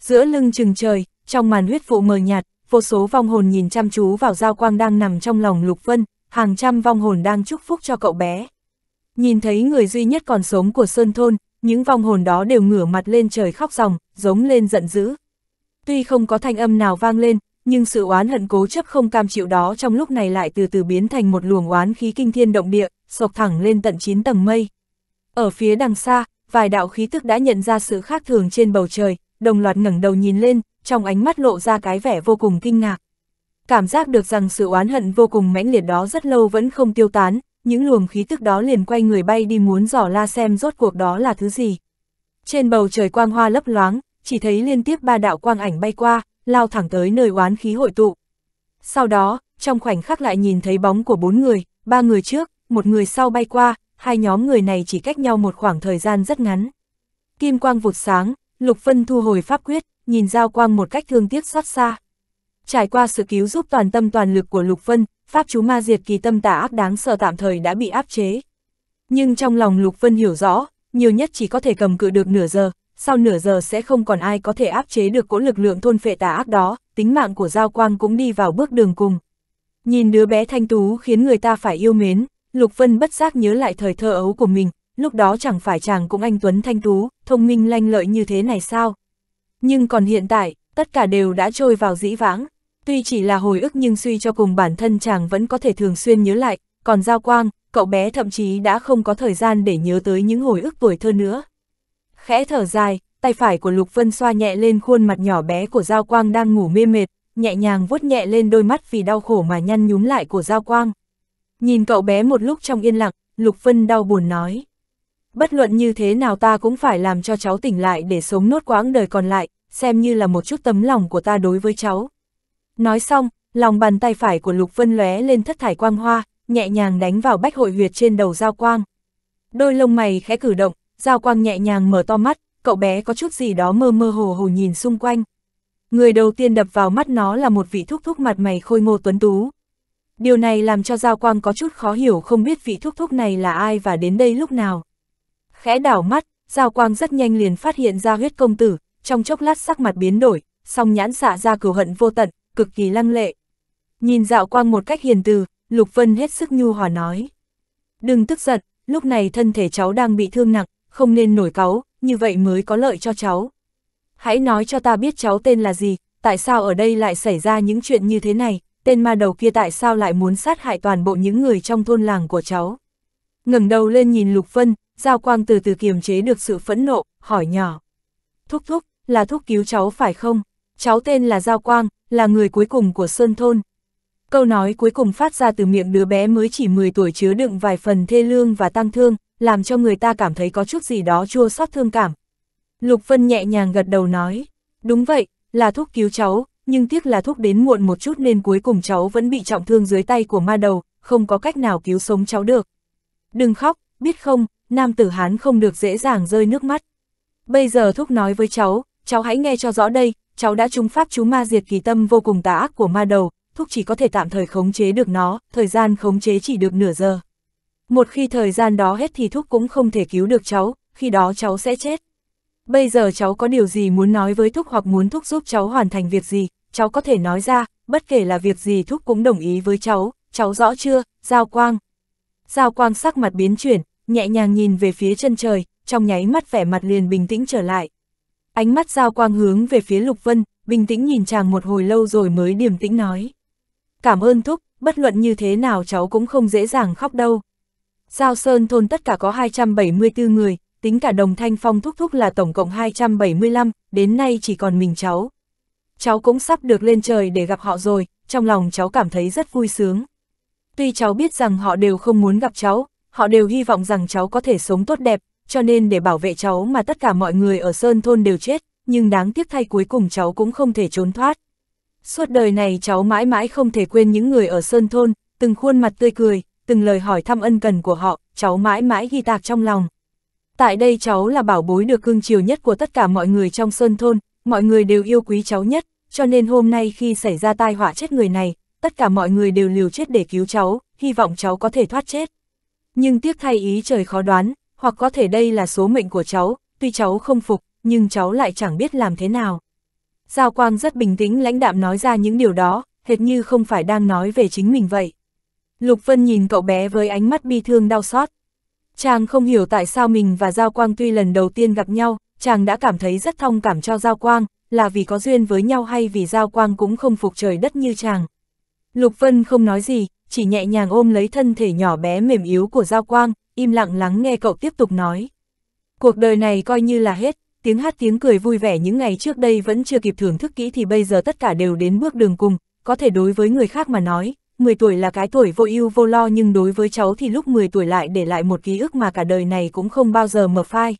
Giữa lưng chừng trời, trong màn huyết vụ mờ nhạt, vô số vong hồn nhìn chăm chú vào Giao Quang đang nằm trong lòng Lục Vân, hàng trăm vong hồn đang chúc phúc cho cậu bé. Nhìn thấy người duy nhất còn sống của sơn thôn, những vong hồn đó đều ngửa mặt lên trời khóc ròng, giống lên giận dữ. Tuy không có thanh âm nào vang lên, nhưng sự oán hận cố chấp không cam chịu đó trong lúc này lại từ từ biến thành một luồng oán khí kinh thiên động địa, sộc thẳng lên tận chín tầng mây. Ở phía đằng xa, vài đạo khí tức đã nhận ra sự khác thường trên bầu trời, đồng loạt ngẩng đầu nhìn lên, trong ánh mắt lộ ra cái vẻ vô cùng kinh ngạc. Cảm giác được rằng sự oán hận vô cùng mãnh liệt đó rất lâu vẫn không tiêu tán, những luồng khí tức đó liền quay người bay đi muốn dò la xem rốt cuộc đó là thứ gì. Trên bầu trời quang hoa lấp loáng, chỉ thấy liên tiếp ba đạo quang ảnh bay qua, lao thẳng tới nơi oán khí hội tụ. Sau đó, trong khoảnh khắc lại nhìn thấy bóng của bốn người, ba người trước, một người sau bay qua, hai nhóm người này chỉ cách nhau một khoảng thời gian rất ngắn. Kim quang vụt sáng, Lục Vân thu hồi pháp quyết, nhìn Giao Quang một cách thương tiếc xót xa. Trải qua sự cứu giúp toàn tâm toàn lực của Lục Vân, pháp chú ma diệt kỳ tâm tà ác đáng sợ tạm thời đã bị áp chế. Nhưng trong lòng Lục Vân hiểu rõ, nhiều nhất chỉ có thể cầm cự được nửa giờ, sau nửa giờ sẽ không còn ai có thể áp chế được cỗ lực lượng thôn phệ tà ác đó, tính mạng của Giao Quang cũng đi vào bước đường cùng. Nhìn đứa bé thanh tú khiến người ta phải yêu mến, Lục Vân bất giác nhớ lại thời thơ ấu của mình, lúc đó chẳng phải chàng cũng anh tuấn thanh tú, thông minh lanh lợi như thế này sao? Nhưng còn hiện tại, tất cả đều đã trôi vào dĩ vãng. Tuy chỉ là hồi ức nhưng suy cho cùng bản thân chàng vẫn có thể thường xuyên nhớ lại, còn Giao Quang, cậu bé thậm chí đã không có thời gian để nhớ tới những hồi ức tuổi thơ nữa. Khẽ thở dài, tay phải của Lục Vân xoa nhẹ lên khuôn mặt nhỏ bé của Giao Quang đang ngủ mê mệt, nhẹ nhàng vuốt nhẹ lên đôi mắt vì đau khổ mà nhăn nhúm lại của Giao Quang. Nhìn cậu bé một lúc trong yên lặng, Lục Vân đau buồn nói. Bất luận như thế nào ta cũng phải làm cho cháu tỉnh lại để sống nốt quãng đời còn lại, xem như là một chút tấm lòng của ta đối với cháu. Nói xong, lòng bàn tay phải của Lục Vân lóe lên thất thải quang hoa, nhẹ nhàng đánh vào bách hội huyệt trên đầu Giao Quang. Đôi lông mày khẽ cử động, Giao Quang nhẹ nhàng mở to mắt, cậu bé có chút gì đó mơ mơ hồ hồ nhìn xung quanh. Người đầu tiên đập vào mắt nó là một vị thúc thúc mặt mày khôi ngô tuấn tú. Điều này làm cho Giao Quang có chút khó hiểu không biết vị thúc thúc này là ai và đến đây lúc nào. Khẽ đảo mắt, Giao Quang rất nhanh liền phát hiện ra Huyết Công Tử, trong chốc lát sắc mặt biến đổi, song nhãn xạ ra cừu hận vô tận, cực kỳ lăng lệ. Nhìn Giao Quang một cách hiền từ, Lục Vân hết sức nhu hòa nói. Đừng tức giận, lúc này thân thể cháu đang bị thương nặng, không nên nổi cáu, như vậy mới có lợi cho cháu. Hãy nói cho ta biết cháu tên là gì, tại sao ở đây lại xảy ra những chuyện như thế này, tên ma đầu kia tại sao lại muốn sát hại toàn bộ những người trong thôn làng của cháu. Ngẩng đầu lên nhìn Lục Vân, Giao Quang từ từ kiềm chế được sự phẫn nộ, hỏi nhỏ. Thúc thúc, là thúc cứu cháu phải không? Cháu tên là Giao Quang, là người cuối cùng của Sơn Thôn. Câu nói cuối cùng phát ra từ miệng đứa bé mới chỉ mười tuổi chứa đựng vài phần thê lương và tang thương, làm cho người ta cảm thấy có chút gì đó chua xót thương cảm. Lục Vân nhẹ nhàng gật đầu nói, đúng vậy, là thúc cứu cháu, nhưng tiếc là thúc đến muộn một chút nên cuối cùng cháu vẫn bị trọng thương dưới tay của ma đầu, không có cách nào cứu sống cháu được. Đừng khóc, biết không, nam tử Hán không được dễ dàng rơi nước mắt. Bây giờ thúc nói với cháu, cháu hãy nghe cho rõ đây, cháu đã trúng pháp chú ma diệt kỳ tâm vô cùng tà ác của ma đầu, thúc chỉ có thể tạm thời khống chế được nó, thời gian khống chế chỉ được nửa giờ. Một khi thời gian đó hết thì thúc cũng không thể cứu được cháu, khi đó cháu sẽ chết. Bây giờ cháu có điều gì muốn nói với thúc hoặc muốn thúc giúp cháu hoàn thành việc gì, cháu có thể nói ra, bất kể là việc gì thúc cũng đồng ý với cháu, cháu rõ chưa, Giao Quang. Giao Quang sắc mặt biến chuyển, nhẹ nhàng nhìn về phía chân trời, trong nháy mắt vẻ mặt liền bình tĩnh trở lại. Ánh mắt Giao Quang hướng về phía Lục Vân, bình tĩnh nhìn chàng một hồi lâu rồi mới điềm tĩnh nói. Cảm ơn thúc, bất luận như thế nào cháu cũng không dễ dàng khóc đâu. Giao Sơn Thôn tất cả có hai trăm bảy mươi tư người, tính cả Đồng Thanh Phong thúc thúc là tổng cộng hai trăm bảy mươi lăm, đến nay chỉ còn mình cháu. Cháu cũng sắp được lên trời để gặp họ rồi, trong lòng cháu cảm thấy rất vui sướng. Tuy cháu biết rằng họ đều không muốn gặp cháu, họ đều hy vọng rằng cháu có thể sống tốt đẹp, cho nên để bảo vệ cháu mà tất cả mọi người ở Sơn Thôn đều chết, nhưng đáng tiếc thay cuối cùng cháu cũng không thể trốn thoát. Suốt đời này cháu mãi mãi không thể quên những người ở Sơn Thôn, từng khuôn mặt tươi cười, từng lời hỏi thăm ân cần của họ, cháu mãi mãi ghi tạc trong lòng. Tại đây cháu là bảo bối được cưng chiều nhất của tất cả mọi người trong Sơn Thôn, mọi người đều yêu quý cháu nhất, cho nên hôm nay khi xảy ra tai họa chết người này, tất cả mọi người đều liều chết để cứu cháu, hy vọng cháu có thể thoát chết. Nhưng tiếc thay ý trời khó đoán, hoặc có thể đây là số mệnh của cháu, tuy cháu không phục, nhưng cháu lại chẳng biết làm thế nào. Giao Quang rất bình tĩnh lãnh đạm nói ra những điều đó, hệt như không phải đang nói về chính mình vậy. Lục Vân nhìn cậu bé với ánh mắt bi thương đau xót. Chàng không hiểu tại sao mình và Giao Quang tuy lần đầu tiên gặp nhau, chàng đã cảm thấy rất thông cảm cho Giao Quang, là vì có duyên với nhau hay vì Giao Quang cũng không phục trời đất như chàng. Lục Vân không nói gì, chỉ nhẹ nhàng ôm lấy thân thể nhỏ bé mềm yếu của Giao Quang, im lặng lắng nghe cậu tiếp tục nói. Cuộc đời này coi như là hết, tiếng hát tiếng cười vui vẻ những ngày trước đây vẫn chưa kịp thưởng thức kỹ thì bây giờ tất cả đều đến bước đường cùng, có thể đối với người khác mà nói. mười tuổi là cái tuổi vô ưu vô lo nhưng đối với cháu thì lúc mười tuổi lại để lại một ký ức mà cả đời này cũng không bao giờ mở phai.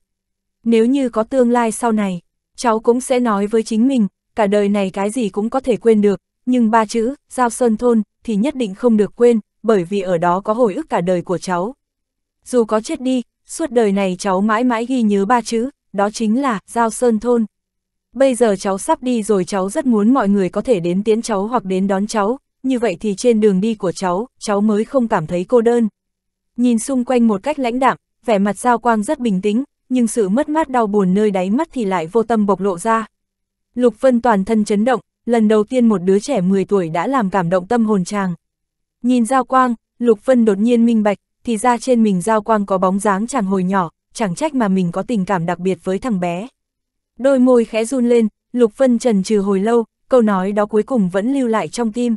Nếu như có tương lai sau này, cháu cũng sẽ nói với chính mình, cả đời này cái gì cũng có thể quên được, nhưng ba chữ, Giao Sơn Thôn, thì nhất định không được quên, bởi vì ở đó có hồi ức cả đời của cháu. Dù có chết đi, suốt đời này cháu mãi mãi ghi nhớ ba chữ, đó chính là Giao Sơn Thôn. Bây giờ cháu sắp đi rồi cháu rất muốn mọi người có thể đến tiễn cháu hoặc đến đón cháu. Như vậy thì trên đường đi của cháu, cháu mới không cảm thấy cô đơn. Nhìn xung quanh một cách lãnh đạm, vẻ mặt Giao Quang rất bình tĩnh, nhưng sự mất mát đau buồn nơi đáy mắt thì lại vô tâm bộc lộ ra. Lục Vân toàn thân chấn động, lần đầu tiên một đứa trẻ mười tuổi đã làm cảm động tâm hồn chàng. Nhìn Giao Quang, Lục Vân đột nhiên minh bạch, thì ra trên mình Giao Quang có bóng dáng chàng hồi nhỏ, chẳng trách mà mình có tình cảm đặc biệt với thằng bé. Đôi môi khẽ run lên, Lục Vân chần chừ hồi lâu, câu nói đó cuối cùng vẫn lưu lại trong tim.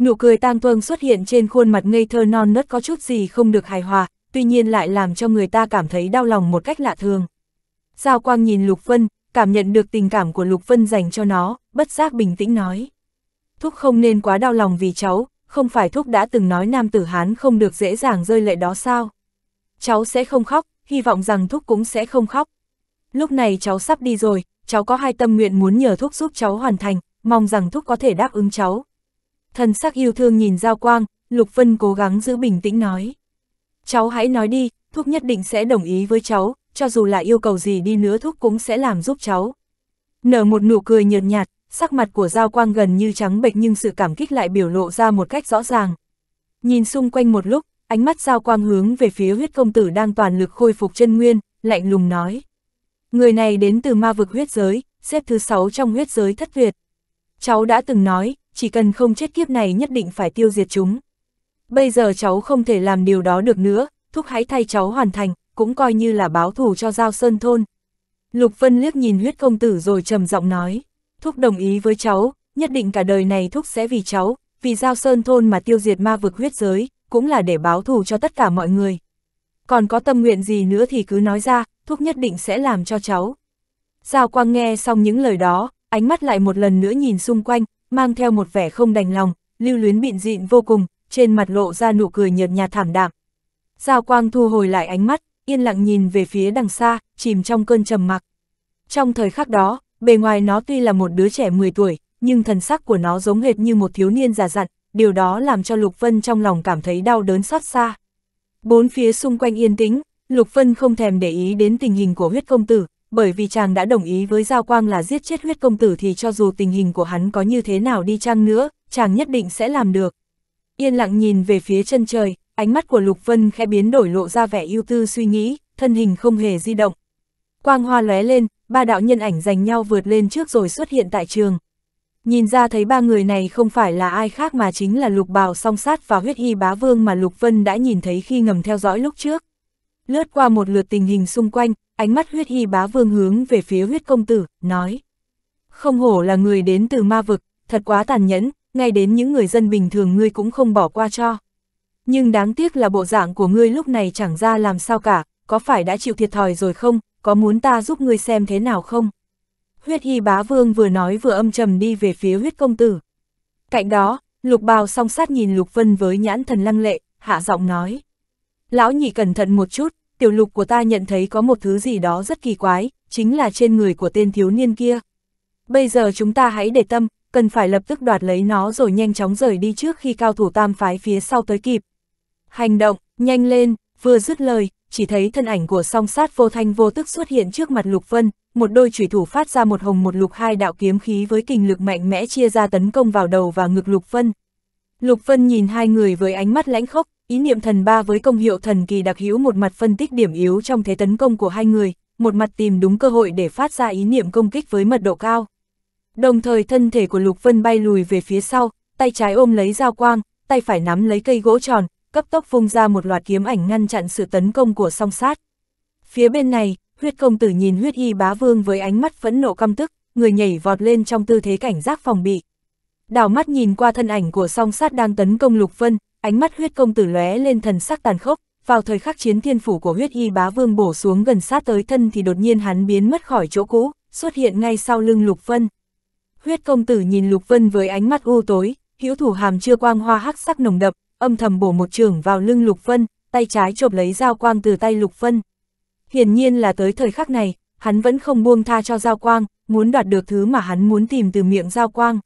Nụ cười tang thương xuất hiện trên khuôn mặt ngây thơ non nớt có chút gì không được hài hòa, tuy nhiên lại làm cho người ta cảm thấy đau lòng một cách lạ thường. Giao Quang nhìn Lục Vân, cảm nhận được tình cảm của Lục Vân dành cho nó, bất giác bình tĩnh nói. Thúc không nên quá đau lòng vì cháu, không phải thúc đã từng nói nam tử Hán không được dễ dàng rơi lệ đó sao? Cháu sẽ không khóc, hy vọng rằng thúc cũng sẽ không khóc. Lúc này cháu sắp đi rồi, cháu có hai tâm nguyện muốn nhờ thúc giúp cháu hoàn thành, mong rằng thúc có thể đáp ứng cháu. Thần sắc yêu thương nhìn Giao Quang, Lục Vân cố gắng giữ bình tĩnh nói. Cháu hãy nói đi, thúc nhất định sẽ đồng ý với cháu, cho dù là yêu cầu gì đi nữa thúc cũng sẽ làm giúp cháu. Nở một nụ cười nhợt nhạt, sắc mặt của Giao Quang gần như trắng bệch nhưng sự cảm kích lại biểu lộ ra một cách rõ ràng. Nhìn xung quanh một lúc, ánh mắt Giao Quang hướng về phía Huyết Công Tử đang toàn lực khôi phục chân nguyên, lạnh lùng nói. Người này đến từ ma vực huyết giới, xếp thứ sáu trong huyết giới thất tuyệt. Cháu đã từng nói, chỉ cần không chết kiếp này nhất định phải tiêu diệt chúng. Bây giờ cháu không thể làm điều đó được nữa, thúc hãy thay cháu hoàn thành, cũng coi như là báo thù cho Giao Sơn Thôn. Lục Vân liếc nhìn Huyết Công Tử rồi trầm giọng nói. Thúc đồng ý với cháu, nhất định cả đời này thúc sẽ vì cháu, vì Giao Sơn Thôn mà tiêu diệt ma vực huyết giới, cũng là để báo thù cho tất cả mọi người. Còn có tâm nguyện gì nữa thì cứ nói ra, thúc nhất định sẽ làm cho cháu. Giao Quang nghe xong những lời đó, ánh mắt lại một lần nữa nhìn xung quanh, mang theo một vẻ không đành lòng, lưu luyến bịn dịn vô cùng, trên mặt lộ ra nụ cười nhợt nhạt thảm đạm. Giao Quang thu hồi lại ánh mắt, yên lặng nhìn về phía đằng xa, chìm trong cơn trầm mặc. Trong thời khắc đó, bề ngoài nó tuy là một đứa trẻ mười tuổi, nhưng thần sắc của nó giống hệt như một thiếu niên già dặn, điều đó làm cho Lục Vân trong lòng cảm thấy đau đớn xót xa. Bốn phía xung quanh yên tĩnh, Lục Vân không thèm để ý đến tình hình của Huyết Công Tử, bởi vì chàng đã đồng ý với Giao Quang là giết chết Huyết Công Tử thì cho dù tình hình của hắn có như thế nào đi chăng nữa, chàng nhất định sẽ làm được. Yên lặng nhìn về phía chân trời, ánh mắt của Lục Vân khẽ biến đổi lộ ra vẻ ưu tư suy nghĩ, thân hình không hề di động. Quang hoa lóe lên, ba đạo nhân ảnh giành nhau vượt lên trước rồi xuất hiện tại trường. Nhìn ra thấy ba người này không phải là ai khác mà chính là Lục Bào Song Sát và Huyết Y Bá Vương mà Lục Vân đã nhìn thấy khi ngầm theo dõi lúc trước. Lướt qua một lượt tình hình xung quanh, ánh mắt Huyết Y Bá Vương hướng về phía Huyết Công Tử, nói. Không hổ là người đến từ ma vực, thật quá tàn nhẫn, ngay đến những người dân bình thường ngươi cũng không bỏ qua cho. Nhưng đáng tiếc là bộ dạng của ngươi lúc này chẳng ra làm sao cả, có phải đã chịu thiệt thòi rồi không, có muốn ta giúp ngươi xem thế nào không? Huyết Y Bá Vương vừa nói vừa âm trầm đi về phía Huyết Công Tử. Cạnh đó, Lục Bào Song Sát nhìn Lục Vân với nhãn thần lăng lệ, hạ giọng nói. Lão nhị cẩn thận một chút, tiểu Lục của ta nhận thấy có một thứ gì đó rất kỳ quái, chính là trên người của tên thiếu niên kia. Bây giờ chúng ta hãy để tâm, cần phải lập tức đoạt lấy nó rồi nhanh chóng rời đi trước khi cao thủ tam phái phía sau tới kịp. Hành động, nhanh lên, vừa dứt lời, chỉ thấy thân ảnh của Song Sát vô thanh vô tức xuất hiện trước mặt Lục Vân, một đôi chủy thủ phát ra một hồng một lục hai đạo kiếm khí với kình lực mạnh mẽ chia ra tấn công vào đầu và ngực Lục Vân. Lục Vân nhìn hai người với ánh mắt lãnh khốc, ý niệm thần ba với công hiệu thần kỳ đặc hữu một mặt phân tích điểm yếu trong thế tấn công của hai người, một mặt tìm đúng cơ hội để phát ra ý niệm công kích với mật độ cao. Đồng thời thân thể của Lục Vân bay lùi về phía sau, tay trái ôm lấy Giao Quang, tay phải nắm lấy cây gỗ tròn, cấp tốc vung ra một loạt kiếm ảnh ngăn chặn sự tấn công của Song Sát. Phía bên này, Huyết Công Tử nhìn Huyết Y Bá Vương với ánh mắt phẫn nộ căm tức, người nhảy vọt lên trong tư thế cảnh giác phòng bị. Đảo mắt nhìn qua thân ảnh của Song Sát đang tấn công Lục Vân, ánh mắt Huyết Công Tử lóe lên thần sắc tàn khốc, vào thời khắc chiến thiên phủ của Huyết Y Bá Vương bổ xuống gần sát tới thân thì đột nhiên hắn biến mất khỏi chỗ cũ, xuất hiện ngay sau lưng Lục Vân. Huyết Công Tử nhìn Lục Vân với ánh mắt u tối, hữu thủ hàm chưa quang hoa hắc sắc nồng đậm, âm thầm bổ một chưởng vào lưng Lục Vân, tay trái chộp lấy Giao Quang từ tay Lục Vân. Hiển nhiên là tới thời khắc này, hắn vẫn không buông tha cho Giao Quang, muốn đoạt được thứ mà hắn muốn tìm từ miệng Giao Quang.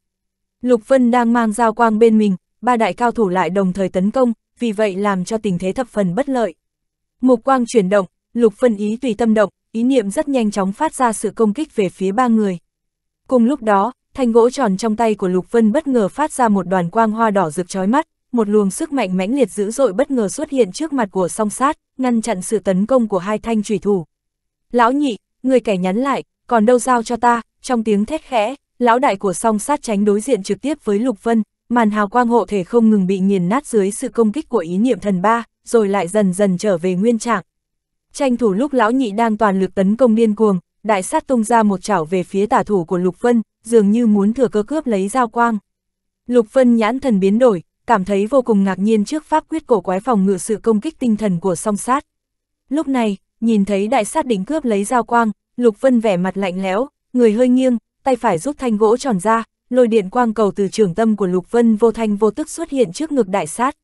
Lục Vân đang mang Giao Quang bên mình, ba đại cao thủ lại đồng thời tấn công, vì vậy làm cho tình thế thập phần bất lợi. Mục quang chuyển động, Lục Vân ý tùy tâm động, ý niệm rất nhanh chóng phát ra sự công kích về phía ba người. Cùng lúc đó, thanh gỗ tròn trong tay của Lục Vân bất ngờ phát ra một đoàn quang hoa đỏ rực chói mắt, một luồng sức mạnh mãnh liệt dữ dội bất ngờ xuất hiện trước mặt của Song Sát, ngăn chặn sự tấn công của hai thanh chủy thủ. Lão nhị, người kẻ nhắn lại, còn đâu giao cho ta, trong tiếng thét khẽ, lão đại của Song Sát tránh đối diện trực tiếp với Lục Vân, màn hào quang hộ thể không ngừng bị nghiền nát dưới sự công kích của ý niệm thần ba, rồi lại dần dần trở về nguyên trạng. Tranh thủ lúc lão nhị đang toàn lực tấn công điên cuồng, đại sát tung ra một chảo về phía tả thủ của Lục Vân, dường như muốn thừa cơ cướp lấy Giao Quang. Lục Vân nhãn thần biến đổi, cảm thấy vô cùng ngạc nhiên trước pháp quyết cổ quái phòng ngự sự công kích tinh thần của Song Sát. Lúc này, nhìn thấy đại sát định cướp lấy Giao Quang, Lục Vân vẻ mặt lạnh lẽo, người hơi nghiêng, tay phải rút thanh gỗ tròn ra, lôi điện quang cầu từ trường tâm của Lục Vân vô thanh vô tức xuất hiện trước ngực đại sát.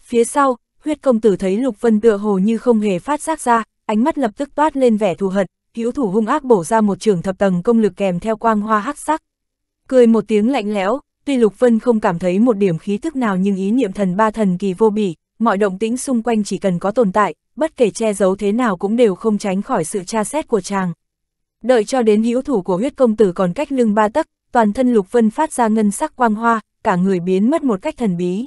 Phía sau, Huyết Công Tử thấy Lục Vân tựa hồ như không hề phát giác ra, ánh mắt lập tức toát lên vẻ thù hận, hữu thủ hung ác bổ ra một trường thập tầng công lực kèm theo quang hoa hắc sắc. Cười một tiếng lạnh lẽo, tuy Lục Vân không cảm thấy một điểm khí tức nào nhưng ý niệm thần ba thần kỳ vô bỉ, mọi động tĩnh xung quanh chỉ cần có tồn tại, bất kể che giấu thế nào cũng đều không tránh khỏi sự tra xét của chàng. Đợi cho đến hữu thủ của Huyết Công Tử còn cách lưng ba tấc, toàn thân Lục Vân phát ra ngân sắc quang hoa, cả người biến mất một cách thần bí.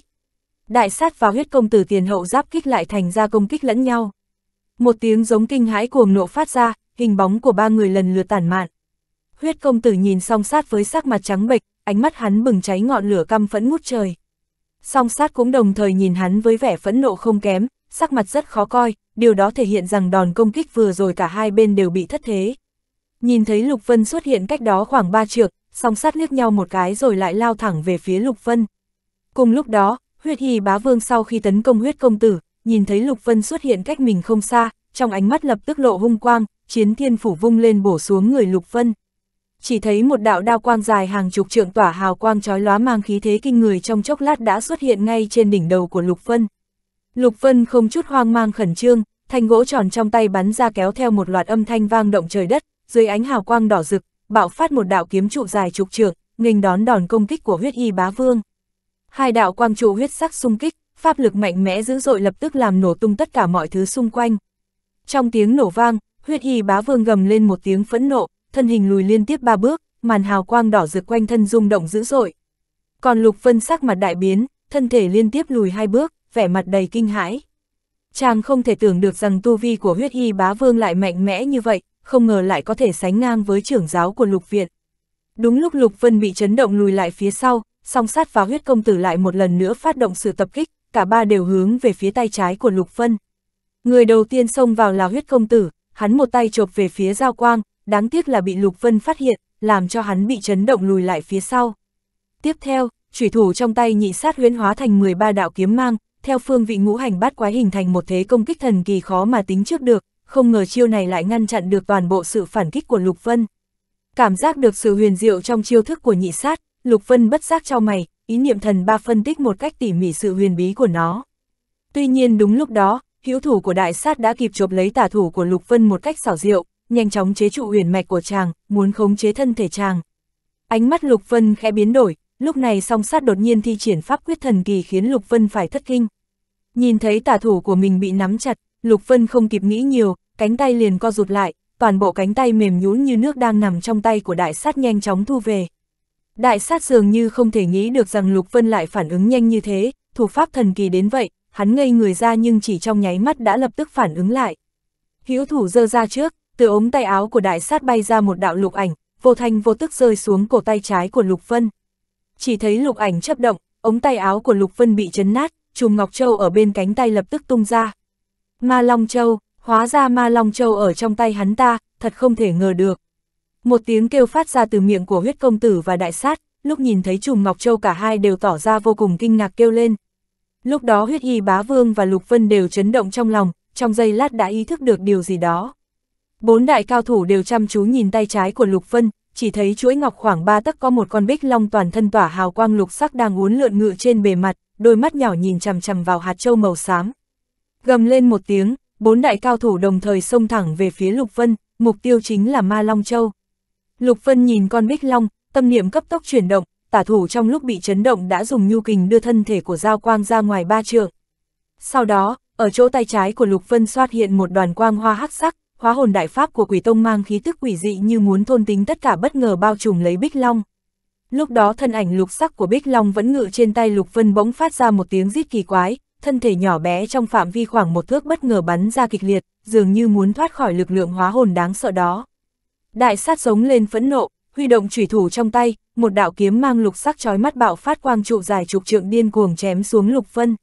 Đại sát và Huyết Công Tử tiền hậu giáp kích lại thành ra công kích lẫn nhau. Một tiếng giống kinh hãi cuồng nộ phát ra, hình bóng của ba người lần lượt tản mạn. Huyết Công Tử nhìn song sát với sắc mặt trắng bệch, ánh mắt hắn bừng cháy ngọn lửa căm phẫn ngút trời. Song sát cũng đồng thời nhìn hắn với vẻ phẫn nộ không kém, sắc mặt rất khó coi, điều đó thể hiện rằng đòn công kích vừa rồi cả hai bên đều bị thất thế. Nhìn thấy Lục Vân xuất hiện cách đó khoảng ba trượng, song sát liếc nhau một cái rồi lại lao thẳng về phía Lục Vân. Cùng lúc đó, Huyết Y Bá Vương sau khi tấn công Huyết Công Tử, nhìn thấy Lục Vân xuất hiện cách mình không xa, trong ánh mắt lập tức lộ hung quang, chiến thiên phủ vung lên bổ xuống người Lục Vân. Chỉ thấy một đạo đao quang dài hàng chục trượng tỏa hào quang chói lóa mang khí thế kinh người trong chốc lát đã xuất hiện ngay trên đỉnh đầu của Lục Vân. Lục Vân không chút hoang mang khẩn trương, thanh gỗ tròn trong tay bắn ra kéo theo một loạt âm thanh vang động trời đất, dưới ánh hào quang đỏ rực, bạo phát một đạo kiếm trụ dài chục trượng, nghênh đón đòn công kích của Huyết Y Bá Vương. Hai đạo quang trụ huyết sắc xung kích, pháp lực mạnh mẽ dữ dội lập tức làm nổ tung tất cả mọi thứ xung quanh. Trong tiếng nổ vang, Huyết Y Bá Vương gầm lên một tiếng phẫn nộ, thân hình lùi liên tiếp ba bước, màn hào quang đỏ rực quanh thân rung động dữ dội. Còn Lục Vân sắc mặt đại biến, thân thể liên tiếp lùi hai bước, vẻ mặt đầy kinh hãi. Chàng không thể tưởng được rằng tu vi của Huyết Y Bá Vương lại mạnh mẽ như vậy, không ngờ lại có thể sánh ngang với trưởng giáo của Lục Viện. Đúng lúc Lục Vân bị chấn động lùi lại phía sau, song sát và Huyết Công Tử lại một lần nữa phát động sự tập kích, cả ba đều hướng về phía tay trái của Lục Vân. Người đầu tiên xông vào là Huyết Công Tử, hắn một tay chộp về phía Giao Quang, đáng tiếc là bị Lục Vân phát hiện, làm cho hắn bị chấn động lùi lại phía sau. Tiếp theo, chủy thủ trong tay nhị sát huyễn hóa thành mười ba đạo kiếm mang, theo phương vị ngũ hành bát quái hình thành một thế công kích thần kỳ khó mà tính trước được, không ngờ chiêu này lại ngăn chặn được toàn bộ sự phản kích của Lục Vân. Cảm giác được sự huyền diệu trong chiêu thức của nhị sát, Lục Vân bất giác chau mày, ý niệm thần ba phân tích một cách tỉ mỉ sự huyền bí của nó. Tuy nhiên đúng lúc đó, hữu thủ của đại sát đã kịp chộp lấy tả thủ của Lục Vân một cách xảo diệu, nhanh chóng chế trụ huyền mạch của chàng, muốn khống chế thân thể chàng. Ánh mắt Lục Vân khẽ biến đổi, lúc này song sát đột nhiên thi triển pháp quyết thần kỳ khiến Lục Vân phải thất kinh. Nhìn thấy tả thủ của mình bị nắm chặt, Lục Vân không kịp nghĩ nhiều, cánh tay liền co rụt lại, toàn bộ cánh tay mềm nhũn như nước đang nằm trong tay của đại sát nhanh chóng thu về. Đại sát dường như không thể nghĩ được rằng Lục Vân lại phản ứng nhanh như thế, thủ pháp thần kỳ đến vậy, hắn ngây người ra nhưng chỉ trong nháy mắt đã lập tức phản ứng lại. Hữu thủ giơ ra trước, từ ống tay áo của đại sát bay ra một đạo lục ảnh, vô thanh vô tức rơi xuống cổ tay trái của Lục Vân. Chỉ thấy lục ảnh chớp động, ống tay áo của Lục Vân bị chấn nát, chùm ngọc châu ở bên cánh tay lập tức tung ra. Ma Long Châu, hóa ra Ma Long Châu ở trong tay hắn ta, thật không thể ngờ được. Một tiếng kêu phát ra từ miệng của Huyết Công Tử và đại sát, lúc nhìn thấy chùm ngọc châu cả hai đều tỏ ra vô cùng kinh ngạc kêu lên. Lúc đó Huyết Y Bá Vương và Lục Vân đều chấn động trong lòng, trong giây lát đã ý thức được điều gì đó. Bốn đại cao thủ đều chăm chú nhìn tay trái của Lục Vân, chỉ thấy chuỗi ngọc khoảng ba tấc có một con bích long toàn thân tỏa hào quang lục sắc đang uốn lượn ngự trên bề mặt, đôi mắt nhỏ nhìn chằm chằm vào hạt châu màu xám. Gầm lên một tiếng, bốn đại cao thủ đồng thời xông thẳng về phía Lục Vân, mục tiêu chính là Ma Long Châu. Lục Vân nhìn con bích long, tâm niệm cấp tốc chuyển động, tả thủ trong lúc bị chấn động đã dùng nhu kình đưa thân thể của Giao Quang ra ngoài ba trượng. Sau đó, ở chỗ tay trái của Lục Vân xoát hiện một đoàn quang hoa hắc sắc, hóa hồn đại pháp của Quỷ Tông mang khí tức quỷ dị như muốn thôn tính tất cả bất ngờ bao trùm lấy bích long. Lúc đó thân ảnh lục sắc của bích long vẫn ngự trên tay Lục Vân bỗng phát ra một tiếng rít kỳ quái, thân thể nhỏ bé trong phạm vi khoảng một thước bất ngờ bắn ra kịch liệt, dường như muốn thoát khỏi lực lượng hóa hồn đáng sợ đó. Đại sát giống lên phẫn nộ, huy động chủy thủ trong tay, một đạo kiếm mang lục sắc chói mắt bạo phát quang trụ dài chục trượng điên cuồng chém xuống Lục Vân.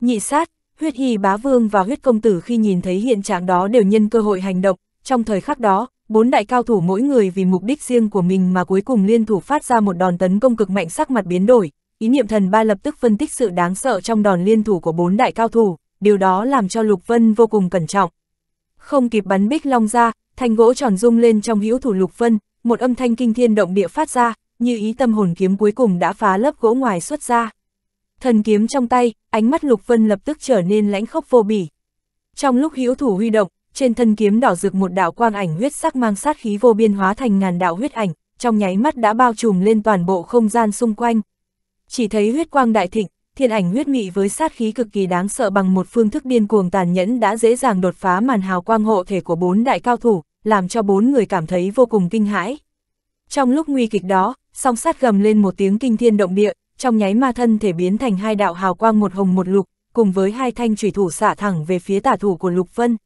Nhị sát, Huyết Y Bá Vương và Huyết Công Tử khi nhìn thấy hiện trạng đó đều nhân cơ hội hành động, trong thời khắc đó, bốn đại cao thủ mỗi người vì mục đích riêng của mình mà cuối cùng liên thủ phát ra một đòn tấn công cực mạnh, sắc mặt biến đổi, ý niệm thần ba lập tức phân tích sự đáng sợ trong đòn liên thủ của bốn đại cao thủ, điều đó làm cho Lục Vân vô cùng cẩn trọng. Không kịp bắn bích long ra, thanh gỗ tròn rung lên trong hữu thủ Lục Vân, một âm thanh kinh thiên động địa phát ra, như ý tâm hồn kiếm cuối cùng đã phá lớp gỗ ngoài xuất ra. Thần kiếm trong tay, ánh mắt Lục Vân lập tức trở nên lãnh khốc vô bỉ. Trong lúc hữu thủ huy động, trên thân kiếm đỏ rực một đạo quang ảnh huyết sắc mang sát khí vô biên hóa thành ngàn đạo huyết ảnh, trong nháy mắt đã bao trùm lên toàn bộ không gian xung quanh. Chỉ thấy huyết quang đại thịnh, thiên ảnh huyết mị với sát khí cực kỳ đáng sợ bằng một phương thức điên cuồng tàn nhẫn đã dễ dàng đột phá màn hào quang hộ thể của bốn đại cao thủ, làm cho bốn người cảm thấy vô cùng kinh hãi. Trong lúc nguy kịch đó, song sát gầm lên một tiếng kinh thiên động địa, trong nháy ma thân thể biến thành hai đạo hào quang một hồng một lục, cùng với hai thanh chủy thủ xả thẳng về phía tả thủ của Lục Vân.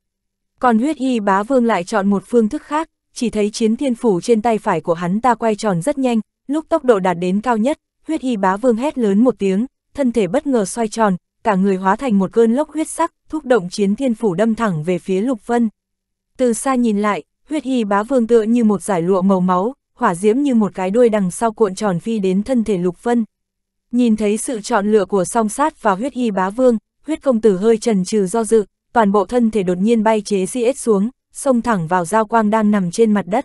Còn Huyết Y Bá Vương lại chọn một phương thức khác, chỉ thấy chiến thiên phủ trên tay phải của hắn ta quay tròn rất nhanh, lúc tốc độ đạt đến cao nhất, Huyết Y Bá Vương hét lớn một tiếng, thân thể bất ngờ xoay tròn, cả người hóa thành một cơn lốc huyết sắc, thúc động chiến thiên phủ đâm thẳng về phía Lục Vân. Từ xa nhìn lại, Huyết Y Bá Vương tựa như một dải lụa màu máu, hỏa diễm như một cái đuôi đằng sau cuộn tròn phi đến thân thể Lục Vân. Nhìn thấy sự chọn lựa của Song Sát và Huyết Y Bá Vương, Huyết Công Tử hơi chần chừ do dự, toàn bộ thân thể đột nhiên bay chế xê ét xuống, xông thẳng vào Giao Quang đang nằm trên mặt đất.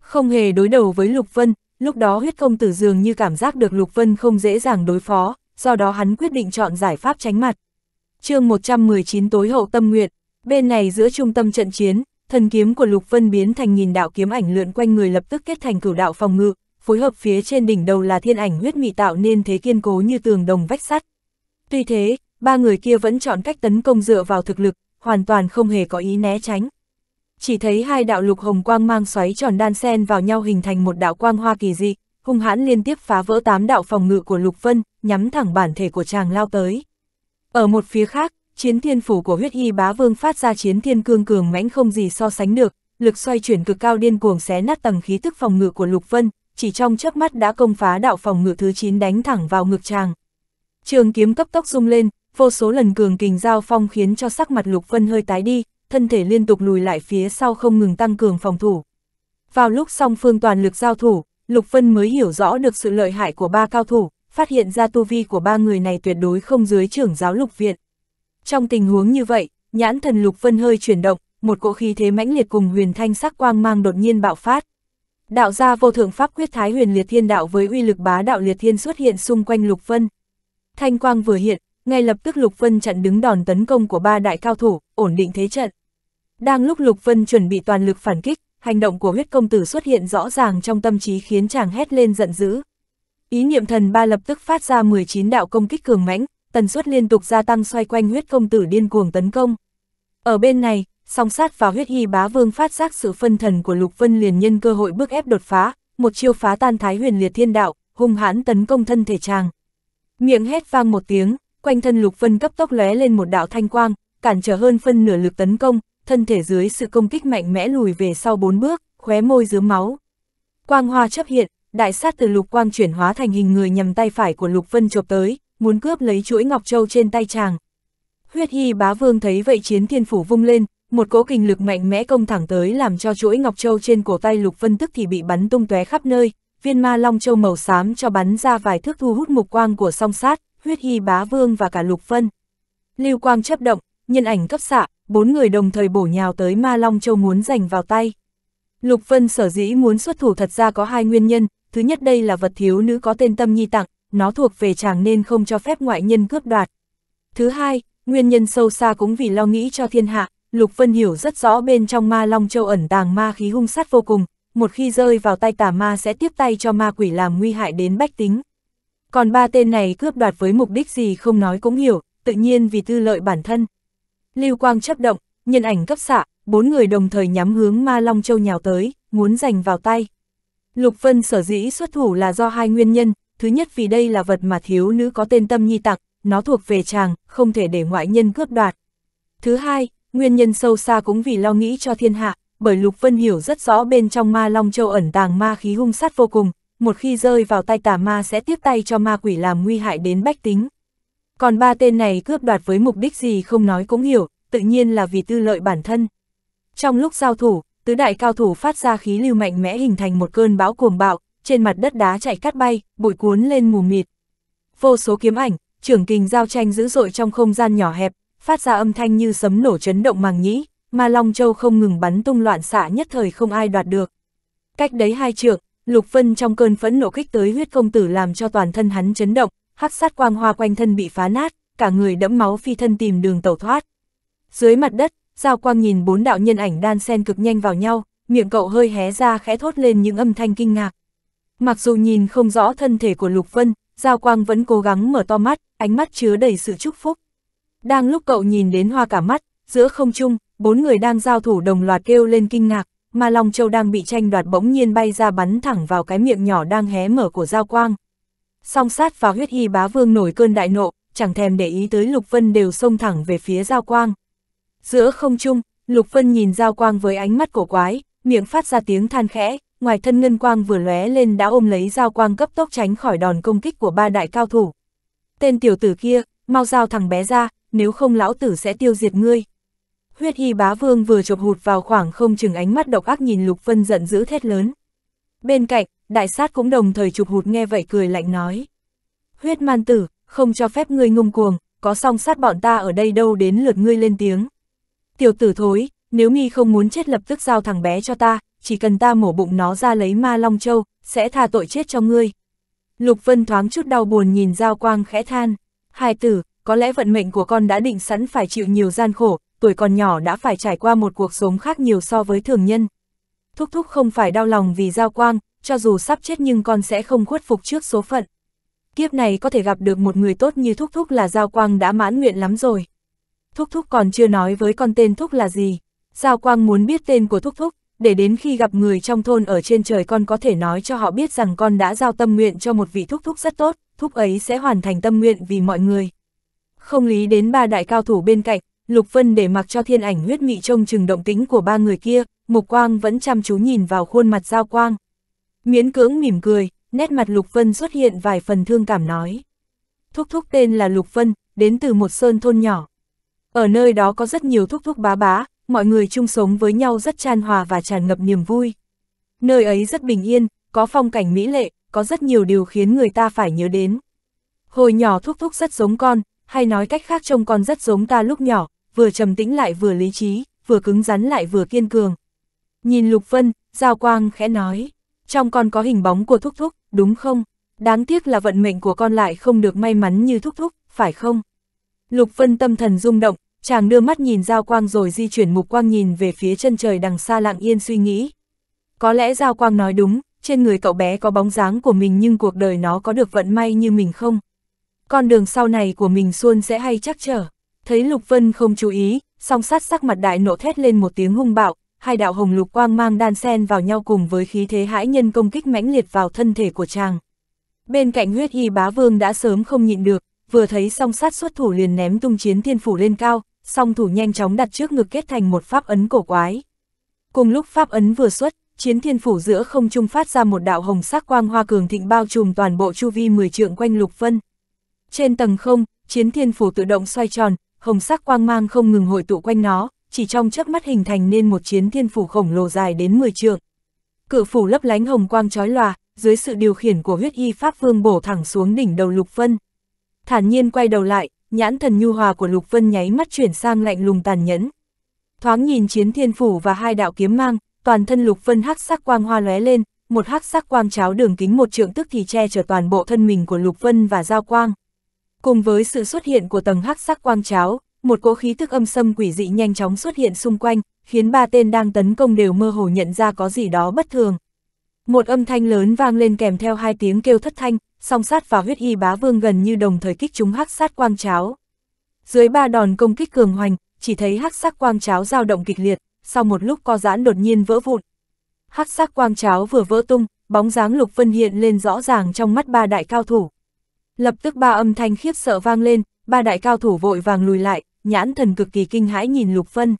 Không hề đối đầu với Lục Vân, lúc đó Huyết Công Tử dường như cảm giác được Lục Vân không dễ dàng đối phó, do đó hắn quyết định chọn giải pháp tránh mặt. Chương một trăm mười chín Tối Hậu Tâm Nguyện. Bên này giữa trung tâm trận chiến, thần kiếm của Lục Vân biến thành nghìn đạo kiếm ảnh lượn quanh người lập tức kết thành cửu đạo phòng ngự, phối hợp phía trên đỉnh đầu là thiên ảnh huyết mị tạo nên thế kiên cố như tường đồng vách sắt. Tuy thế, ba người kia vẫn chọn cách tấn công dựa vào thực lực, hoàn toàn không hề có ý né tránh. Chỉ thấy hai đạo lục hồng quang mang xoáy tròn đan xen vào nhau hình thành một đạo quang hoa kỳ dị, hung hãn liên tiếp phá vỡ tám đạo phòng ngự của Lục Vân, nhắm thẳng bản thể của chàng lao tới. Ở một phía khác, chiến thiên phủ của Huyết Y Bá Vương phát ra chiến thiên cương cường mãnh không gì so sánh được, lực xoay chuyển cực cao điên cuồng xé nát tầng khí tức phòng ngự của Lục Vân, chỉ trong chớp mắt đã công phá đạo phòng ngự thứ chín đánh thẳng vào ngực chàng. Trường kiếm cấp tốc rung lên, vô số lần cường kình giao phong khiến cho sắc mặt Lục Vân hơi tái đi, thân thể liên tục lùi lại phía sau không ngừng tăng cường phòng thủ. Vào lúc song phương toàn lực giao thủ, Lục Vân mới hiểu rõ được sự lợi hại của ba cao thủ, phát hiện ra tu vi của ba người này tuyệt đối không dưới trưởng giáo Lục Viện. Trong tình huống như vậy, nhãn thần Lục Vân hơi chuyển động, một cỗ khí thế mãnh liệt cùng huyền thanh sắc quang mang đột nhiên bạo phát. Đạo gia vô thượng pháp quyết Thái Huyền Liệt Thiên Đạo với uy lực bá đạo liệt thiên xuất hiện xung quanh Lục Vân. Thanh quang vừa hiện, ngay lập tức Lục Vân chặn đứng đòn tấn công của ba đại cao thủ, ổn định thế trận. Đang lúc Lục Vân chuẩn bị toàn lực phản kích, hành động của Huyết Công Tử xuất hiện rõ ràng trong tâm trí khiến chàng hét lên giận dữ. Ý niệm thần ba lập tức phát ra mười chín đạo công kích cường mãnh, tần suất liên tục gia tăng xoay quanh Huyết Công Tử điên cuồng tấn công. Ở bên này, Song Sát và Huyết Y Bá Vương phát giác sự phân thần của Lục Vân liền nhân cơ hội bức ép đột phá, một chiêu phá tan Thái Huyền Liệt Thiên Đạo, hung hãn tấn công thân thể chàng. Miệng hét vang một tiếng, quanh thân Lục Vân cấp tốc lóe lên một đạo thanh quang, cản trở hơn phân nửa lực tấn công, thân thể dưới sự công kích mạnh mẽ lùi về sau bốn bước, khóe môi rớm máu. Quang hoa chấp hiện, đại sát từ lục quang chuyển hóa thành hình người nhằm tay phải của Lục Vân chộp tới, muốn cướp lấy chuỗi ngọc châu trên tay chàng. Huyết Y Bá Vương thấy vậy chiến thiên phủ vung lên, một cỗ kình lực mạnh mẽ công thẳng tới làm cho chuỗi ngọc châu trên cổ tay Lục Vân tức thì bị bắn tung tóe khắp nơi, viên ma long châu màu xám cho bắn ra vài thước thu hút mục quang của Song Sát, Huyết Y Bá Vương và cả Lục Vân. Lưu quang chấp động, nhân ảnh cấp xạ, bốn người đồng thời bổ nhào tới ma long châu muốn giành vào tay. Lục Vân sở dĩ muốn xuất thủ thật ra có hai nguyên nhân, thứ nhất đây là vật thiếu nữ có tên Tâm Nhi tặng, nó thuộc về chàng nên không cho phép ngoại nhân cướp đoạt. Thứ hai, nguyên nhân sâu xa cũng vì lo nghĩ cho thiên hạ, Lục Vân hiểu rất rõ bên trong ma long châu ẩn tàng ma khí hung sát vô cùng, một khi rơi vào tay tà ma sẽ tiếp tay cho ma quỷ làm nguy hại đến bách tính. Còn ba tên này cướp đoạt với mục đích gì không nói cũng hiểu, tự nhiên vì tư lợi bản thân. Lưu quang chấp động, nhân ảnh cấp xạ, bốn người đồng thời nhắm hướng ma long châu nhào tới, muốn giành vào tay. Lục Vân sở dĩ xuất thủ là do hai nguyên nhân, thứ nhất vì đây là vật mà thiếu nữ có tên Tâm Nhi tặng, nó thuộc về chàng, không thể để ngoại nhân cướp đoạt. Thứ hai, nguyên nhân sâu xa cũng vì lo nghĩ cho thiên hạ, bởi Lục Vân hiểu rất rõ bên trong ma long châu ẩn tàng ma khí hung sát vô cùng, một khi rơi vào tay tà ma sẽ tiếp tay cho ma quỷ làm nguy hại đến bách tính. Còn ba tên này cướp đoạt với mục đích gì không nói cũng hiểu, tự nhiên là vì tư lợi bản thân. Trong lúc giao thủ, tứ đại cao thủ phát ra khí lưu mạnh mẽ hình thành một cơn bão cuồng bạo, trên mặt đất đá chạy cát bay, bụi cuốn lên mù mịt. Vô số kiếm ảnh, trưởng kình giao tranh dữ dội trong không gian nhỏ hẹp, phát ra âm thanh như sấm nổ chấn động màng nhĩ, ma long châu không ngừng bắn tung loạn xạ nhất thời không ai đoạt được. Cách đấy hai trượng, Lục Vân trong cơn phẫn nộ kích tới huyết công tử làm cho toàn thân hắn chấn động, hắc sát quang hoa quanh thân bị phá nát, cả người đẫm máu phi thân tìm đường tẩu thoát. Dưới mặt đất, Giao Quang nhìn bốn đạo nhân ảnh đan sen cực nhanh vào nhau, miệng cậu hơi hé ra khẽ thốt lên những âm thanh kinh ngạc. Mặc dù nhìn không rõ thân thể của Lục Vân, Giao Quang vẫn cố gắng mở to mắt, ánh mắt chứa đầy sự chúc phúc. Đang lúc cậu nhìn đến hoa cả mắt, giữa không trung, bốn người đang giao thủ đồng loạt kêu lên kinh ngạc, mà Long Châu đang bị tranh đoạt bỗng nhiên bay ra bắn thẳng vào cái miệng nhỏ đang hé mở của Giao Quang. Song Sát và Huyết Y Bá Vương nổi cơn đại nộ, chẳng thèm để ý tới Lục Vân đều xông thẳng về phía Giao Quang. Giữa không trung, Lục Vân nhìn Giao Quang với ánh mắt cổ quái, miệng phát ra tiếng than khẽ, ngoài thân ngân quang vừa lóe lên đã ôm lấy Giao Quang cấp tốc tránh khỏi đòn công kích của ba đại cao thủ. Tên tiểu tử kia, mau giao thằng bé ra, nếu không lão tử sẽ tiêu diệt ngươi. Huyết Y Bá Vương vừa chộp hụt vào khoảng không chừng ánh mắt độc ác nhìn Lục Vân giận dữ thét lớn. Bên cạnh, Đại Sát cũng đồng thời chụp hụt nghe vậy cười lạnh nói. Huyết man tử, không cho phép ngươi ngông cuồng, có Song Sát bọn ta ở đây đâu đến lượt ngươi lên tiếng. Tiểu tử thối, nếu mi không muốn chết lập tức giao thằng bé cho ta, chỉ cần ta mổ bụng nó ra lấy Ma Long Châu, sẽ tha tội chết cho ngươi. Lục Vân thoáng chút đau buồn nhìn Giao Quang khẽ than. Hài tử, có lẽ vận mệnh của con đã định sẵn phải chịu nhiều gian khổ, tuổi còn nhỏ đã phải trải qua một cuộc sống khác nhiều so với thường nhân. Thúc thúc không phải đau lòng vì Giao Quang, cho dù sắp chết nhưng con sẽ không khuất phục trước số phận. Kiếp này có thể gặp được một người tốt như thúc thúc là Giao Quang đã mãn nguyện lắm rồi. Thúc thúc còn chưa nói với con tên thúc là gì. Giao Quang muốn biết tên của thúc thúc, để đến khi gặp người trong thôn ở trên trời con có thể nói cho họ biết rằng con đã giao tâm nguyện cho một vị thúc thúc rất tốt, thúc ấy sẽ hoàn thành tâm nguyện vì mọi người. Không lý đến ba đại cao thủ bên cạnh, Lục Vân để mặc cho thiên ảnh huyết mị trông chừng động tĩnh của ba người kia, mục quang vẫn chăm chú nhìn vào khuôn mặt Giao Quang. Miễn cưỡng mỉm cười, nét mặt Lục Vân xuất hiện vài phần thương cảm nói. Thúc thúc tên là Lục Vân, đến từ một sơn thôn nhỏ. Ở nơi đó có rất nhiều thúc thúc bá bá, mọi người chung sống với nhau rất chan hòa và tràn ngập niềm vui. Nơi ấy rất bình yên, có phong cảnh mỹ lệ, có rất nhiều điều khiến người ta phải nhớ đến. Hồi nhỏ thúc thúc rất giống con, hay nói cách khác trông con rất giống ta lúc nhỏ, vừa trầm tĩnh lại vừa lý trí, vừa cứng rắn lại vừa kiên cường. Nhìn Lục Vân, Giao Quang khẽ nói, trong con có hình bóng của thúc thúc, đúng không? Đáng tiếc là vận mệnh của con lại không được may mắn như thúc thúc, phải không? Lục Vân tâm thần rung động, chàng đưa mắt nhìn Giao Quang rồi di chuyển mục quang nhìn về phía chân trời đằng xa lặng yên suy nghĩ. Có lẽ Giao Quang nói đúng, trên người cậu bé có bóng dáng của mình nhưng cuộc đời nó có được vận may như mình không? Con đường sau này của mình xuôn sẽ hay chắc trở. Thấy Lục Vân không chú ý, Song Sát sắc mặt đại nộ thét lên một tiếng hung bạo, hai đạo hồng lục quang mang đan sen vào nhau cùng với khí thế hãi nhân công kích mãnh liệt vào thân thể của chàng. Bên cạnh Huyết Y Bá Vương đã sớm không nhịn được, vừa thấy Song Sát xuất thủ liền ném tung chiến thiên phủ lên cao, song thủ nhanh chóng đặt trước ngực kết thành một pháp ấn cổ quái. Cùng lúc pháp ấn vừa xuất, chiến thiên phủ giữa không trung phát ra một đạo hồng sắc quang hoa cường thịnh bao trùm toàn bộ chu vi mười trượng quanh Lục Vân. Trên tầng không, chiến thiên phủ tự động xoay tròn, hồng sắc quang mang không ngừng hội tụ quanh nó, chỉ trong chớp mắt hình thành nên một chiến thiên phủ khổng lồ dài đến mười trượng. Cự phủ lấp lánh hồng quang chói lòa, dưới sự điều khiển của Huyết Y Pháp Vương bổ thẳng xuống đỉnh đầu Lục Vân. Thản nhiên quay đầu lại, nhãn thần nhu hòa của Lục Vân nháy mắt chuyển sang lạnh lùng tàn nhẫn. Thoáng nhìn chiến thiên phủ và hai đạo kiếm mang, toàn thân Lục Vân hắc sắc quang hoa lóe lên, một hắc sắc quang cháo đường kính một trượng tức thì che chở toàn bộ thân mình của Lục Vân và Giao Quang. Cùng với sự xuất hiện của tầng hắc sắc quang cháo, một cỗ khí tức âm sâm quỷ dị nhanh chóng xuất hiện xung quanh, khiến ba tên đang tấn công đều mơ hồ nhận ra có gì đó bất thường. Một âm thanh lớn vang lên kèm theo hai tiếng kêu thất thanh, Song Sát và Huyết Y Bá Vương gần như đồng thời kích trúng hắc sát quang cháo. Dưới ba đòn công kích cường hoành, chỉ thấy hắc sắc quang cháo dao động kịch liệt, sau một lúc co giãn đột nhiên vỡ vụn. Hắc sắc quang cháo vừa vỡ tung, bóng dáng Lục Vân hiện lên rõ ràng trong mắt ba đại cao thủ. Lập tức ba âm thanh khiếp sợ vang lên, ba đại cao thủ vội vàng lùi lại, nhãn thần cực kỳ kinh hãi nhìn Lục Vân.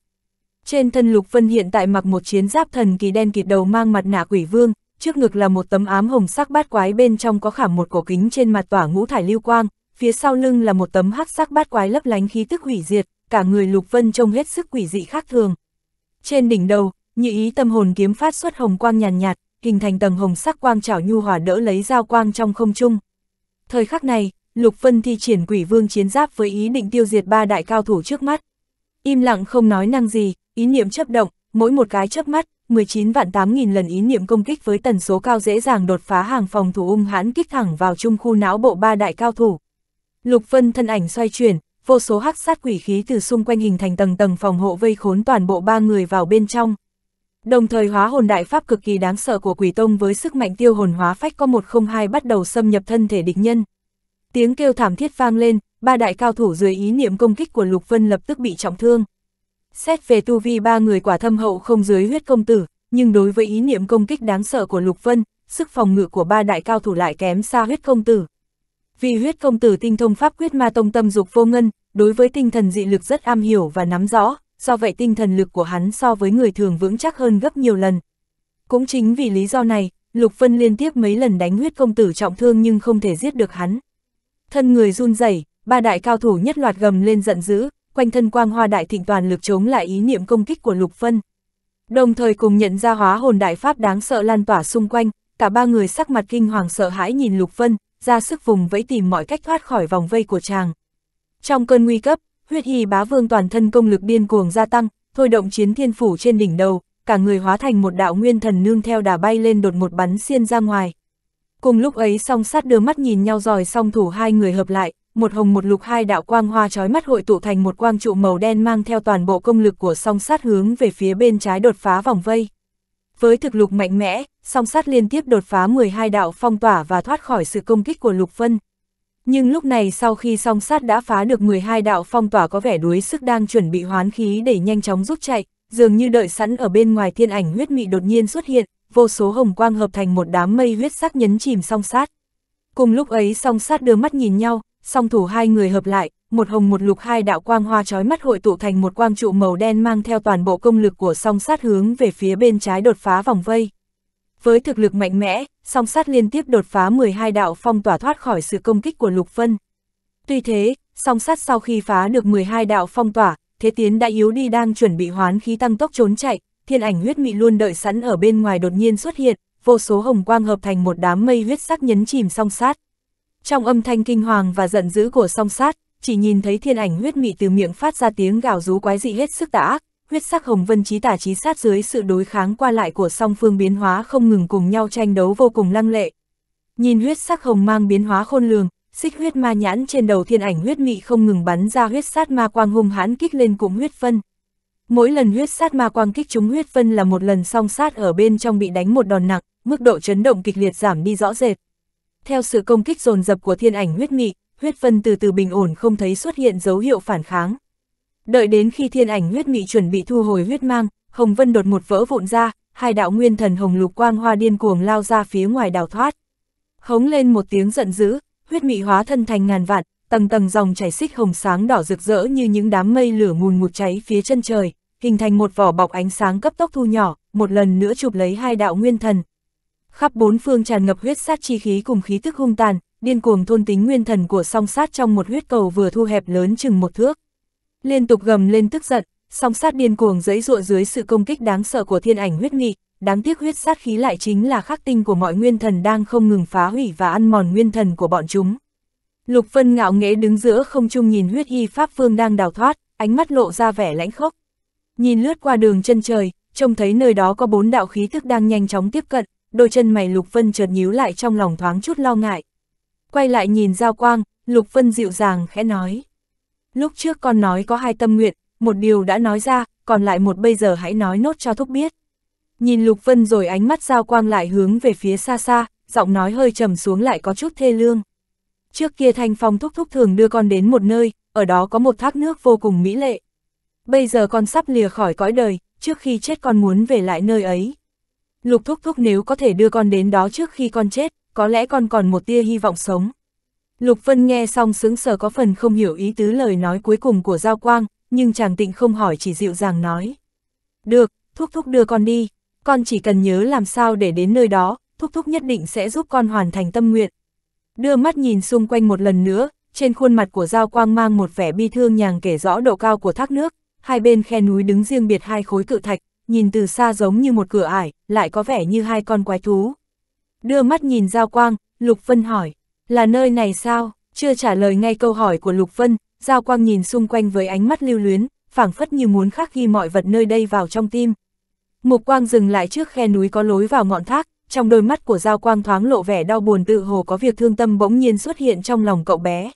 Trên thân Lục Vân hiện tại mặc một chiến giáp thần kỳ đen kịt, đầu mang mặt nạ quỷ vương, trước ngực là một tấm ám hồng sắc bát quái, bên trong có khảm một cổ kính trên mặt tỏa ngũ thải lưu quang, phía sau lưng là một tấm hắc sắc bát quái lấp lánh khí tức hủy diệt, cả người Lục Vân trông hết sức quỷ dị khác thường. Trên đỉnh đầu, Như Ý Tâm Hồn kiếm phát xuất hồng quang nhàn nhạt, nhạt, hình thành tầng hồng sắc quang chảo nhu hòa đỡ lấy Giao Quang trong không trung. Thời khắc này, Lục Vân thi triển quỷ vương chiến giáp với ý định tiêu diệt ba đại cao thủ trước mắt. Im lặng không nói năng gì, ý niệm chấp động, mỗi một cái chớp mắt, mười chín vạn tám nghìn lần ý niệm công kích với tần số cao dễ dàng đột phá hàng phòng thủ ung hãn kích thẳng vào trung khu não bộ ba đại cao thủ. Lục Vân thân ảnh xoay chuyển, vô số hắc sát quỷ khí từ xung quanh hình thành tầng tầng phòng hộ vây khốn toàn bộ ba người vào bên trong. Đồng thời hóa hồn đại pháp cực kỳ đáng sợ của Quỷ Tông với sức mạnh tiêu hồn hóa phách có một không hai bắt đầu xâm nhập thân thể địch nhân. Tiếng kêu thảm thiết vang lên, ba đại cao thủ dưới ý niệm công kích của Lục Vân lập tức bị trọng thương. Xét về tu vi ba người quả thâm hậu không dưới Huyết Công Tử, nhưng đối với ý niệm công kích đáng sợ của Lục Vân, sức phòng ngự của ba đại cao thủ lại kém xa Huyết Công Tử. Vì Huyết Công Tử tinh thông pháp quyết ma tông Tâm Dục Vô Ngân, đối với tinh thần dị lực rất am hiểu và nắm rõ, do vậy tinh thần lực của hắn so với người thường vững chắc hơn gấp nhiều lần. Cũng chính vì lý do này, Lục Vân liên tiếp mấy lần đánh Huyết Công Tử trọng thương nhưng không thể giết được hắn. Thân người run rẩy, ba đại cao thủ nhất loạt gầm lên giận dữ, quanh thân quang hoa đại thịnh toàn lực chống lại ý niệm công kích của Lục Vân. Đồng thời cùng nhận ra hóa hồn đại pháp đáng sợ lan tỏa xung quanh, cả ba người sắc mặt kinh hoàng sợ hãi nhìn Lục Vân, ra sức vùng vẫy tìm mọi cách thoát khỏi vòng vây của chàng. Trong cơn nguy cấp, Huyết Y Bá Vương toàn thân công lực điên cuồng gia tăng, thôi động chiến thiên phủ trên đỉnh đầu, cả người hóa thành một đạo nguyên thần nương theo đà bay lên đột một bắn xiên ra ngoài. Cùng lúc ấy song sát đưa mắt nhìn nhau rồi song thủ hai người hợp lại, một hồng một lục hai đạo quang hoa chói mắt hội tụ thành một quang trụ màu đen mang theo toàn bộ công lực của song sát hướng về phía bên trái đột phá vòng vây. Với thực lực mạnh mẽ, song sát liên tiếp đột phá mười hai đạo phong tỏa và thoát khỏi sự công kích của Lục Vân. Nhưng lúc này sau khi song sát đã phá được mười hai đạo phong tỏa có vẻ đuối sức đang chuẩn bị hoán khí để nhanh chóng rút chạy, dường như đợi sẵn ở bên ngoài thiên ảnh huyết mị đột nhiên xuất hiện, vô số hồng quang hợp thành một đám mây huyết sắc nhấn chìm song sát. Cùng lúc ấy song sát đưa mắt nhìn nhau, song thủ hai người hợp lại, một hồng một lục hai đạo quang hoa chói mắt hội tụ thành một quang trụ màu đen mang theo toàn bộ công lực của song sát hướng về phía bên trái đột phá vòng vây. Với thực lực mạnh mẽ, song sát liên tiếp đột phá mười hai đạo phong tỏa thoát khỏi sự công kích của Lục Vân. Tuy thế, song sát sau khi phá được mười hai đạo phong tỏa, thế tiến đã yếu đi đang chuẩn bị hoán khí tăng tốc trốn chạy, thiên ảnh huyết mị luôn đợi sẵn ở bên ngoài đột nhiên xuất hiện, vô số hồng quang hợp thành một đám mây huyết sắc nhấn chìm song sát. Trong âm thanh kinh hoàng và giận dữ của song sát, chỉ nhìn thấy thiên ảnh huyết mị từ miệng phát ra tiếng gào rú quái dị hết sức tà ác, huyết sắc hồng vân chí tà chí sát dưới sự đối kháng qua lại của song phương biến hóa không ngừng cùng nhau tranh đấu vô cùng lăng lệ. Nhìn huyết sắc hồng mang biến hóa khôn lường, xích huyết ma nhãn trên đầu thiên ảnh huyết mị không ngừng bắn ra huyết sát ma quang hung hãn kích lên cụm huyết vân. Mỗi lần huyết sát ma quang kích trúng huyết vân là một lần song sát ở bên trong bị đánh một đòn nặng, mức độ chấn động kịch liệt giảm đi rõ rệt. Theo sự công kích dồn dập của thiên ảnh huyết mị, huyết vân từ từ bình ổn không thấy xuất hiện dấu hiệu phản kháng. Đợi đến khi thiên ảnh huyết mị chuẩn bị thu hồi huyết mang, hồng vân đột một vỡ vụn ra, hai đạo nguyên thần hồng lục quang hoa điên cuồng lao ra phía ngoài đào thoát. Hống lên một tiếng giận dữ, huyết mị hóa thân thành ngàn vạn, tầng tầng dòng chảy xích hồng sáng đỏ rực rỡ như những đám mây lửa ngùn ngụt cháy phía chân trời, hình thành một vỏ bọc ánh sáng cấp tốc thu nhỏ, một lần nữa chụp lấy hai đạo nguyên thần. Khắp bốn phương tràn ngập huyết sát chi khí cùng khí tức hung tàn, điên cuồng thôn tính nguyên thần của song sát trong một huyết cầu vừa thu hẹp lớn chừng một thước. Liên tục gầm lên tức giận, song sát điên cuồng giãy giụa dưới sự công kích đáng sợ của thiên ảnh huyết mị, đáng tiếc huyết sát khí lại chính là khắc tinh của mọi nguyên thần đang không ngừng phá hủy và ăn mòn nguyên thần của bọn chúng. Lục Vân ngạo nghễ đứng giữa không trung nhìn huyết y pháp vương đang đào thoát, ánh mắt lộ ra vẻ lãnh khốc. Nhìn lướt qua đường chân trời, trông thấy nơi đó có bốn đạo khí thức đang nhanh chóng tiếp cận, đôi chân mày Lục Vân chợt nhíu lại, trong lòng thoáng chút lo ngại. Quay lại nhìn Giao Quang, Lục Vân dịu dàng khẽ nói. Lúc trước con nói có hai tâm nguyện, một điều đã nói ra, còn lại một bây giờ hãy nói nốt cho thúc biết. Nhìn Lục Vân rồi ánh mắt Giao Quang lại hướng về phía xa xa, giọng nói hơi trầm xuống lại có chút thê lương. Trước kia Thanh Phong thúc thúc thường đưa con đến một nơi, ở đó có một thác nước vô cùng mỹ lệ. Bây giờ con sắp lìa khỏi cõi đời, trước khi chết con muốn về lại nơi ấy. Lục thúc thúc nếu có thể đưa con đến đó trước khi con chết, có lẽ con còn một tia hy vọng sống. Lục Vân nghe xong sững sờ có phần không hiểu ý tứ lời nói cuối cùng của Giao Quang, nhưng chàng tịnh không hỏi chỉ dịu dàng nói. Được, thúc thúc đưa con đi, con chỉ cần nhớ làm sao để đến nơi đó, thúc thúc nhất định sẽ giúp con hoàn thành tâm nguyện. Đưa mắt nhìn xung quanh một lần nữa, trên khuôn mặt của Giao Quang mang một vẻ bi thương nhàng kể rõ độ cao của thác nước, hai bên khe núi đứng riêng biệt hai khối cự thạch, nhìn từ xa giống như một cửa ải, lại có vẻ như hai con quái thú. Đưa mắt nhìn Giao Quang, Lục Vân hỏi. Là nơi này sao? Chưa trả lời ngay câu hỏi của Lục Vân, Giao Quang nhìn xung quanh với ánh mắt lưu luyến, phảng phất như muốn khắc ghi mọi vật nơi đây vào trong tim. Mục quang dừng lại trước khe núi có lối vào ngọn thác, trong đôi mắt của Giao Quang thoáng lộ vẻ đau buồn, tự hồ có việc thương tâm bỗng nhiên xuất hiện trong lòng cậu bé.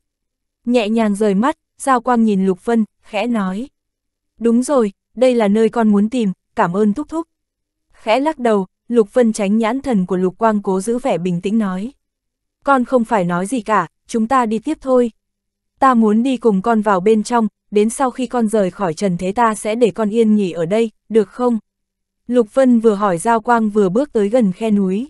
Nhẹ nhàng rời mắt, Giao Quang nhìn Lục Vân, khẽ nói. Đúng rồi, đây là nơi con muốn tìm, cảm ơn thúc thúc. Khẽ lắc đầu, Lục Vân tránh nhãn thần của Lục Quang, cố giữ vẻ bình tĩnh nói. Con không phải nói gì cả, chúng ta đi tiếp thôi. Ta muốn đi cùng con vào bên trong, đến sau khi con rời khỏi trần thế ta sẽ để con yên nghỉ ở đây, được không? Lục Vân vừa hỏi Giao Quang vừa bước tới gần khe núi.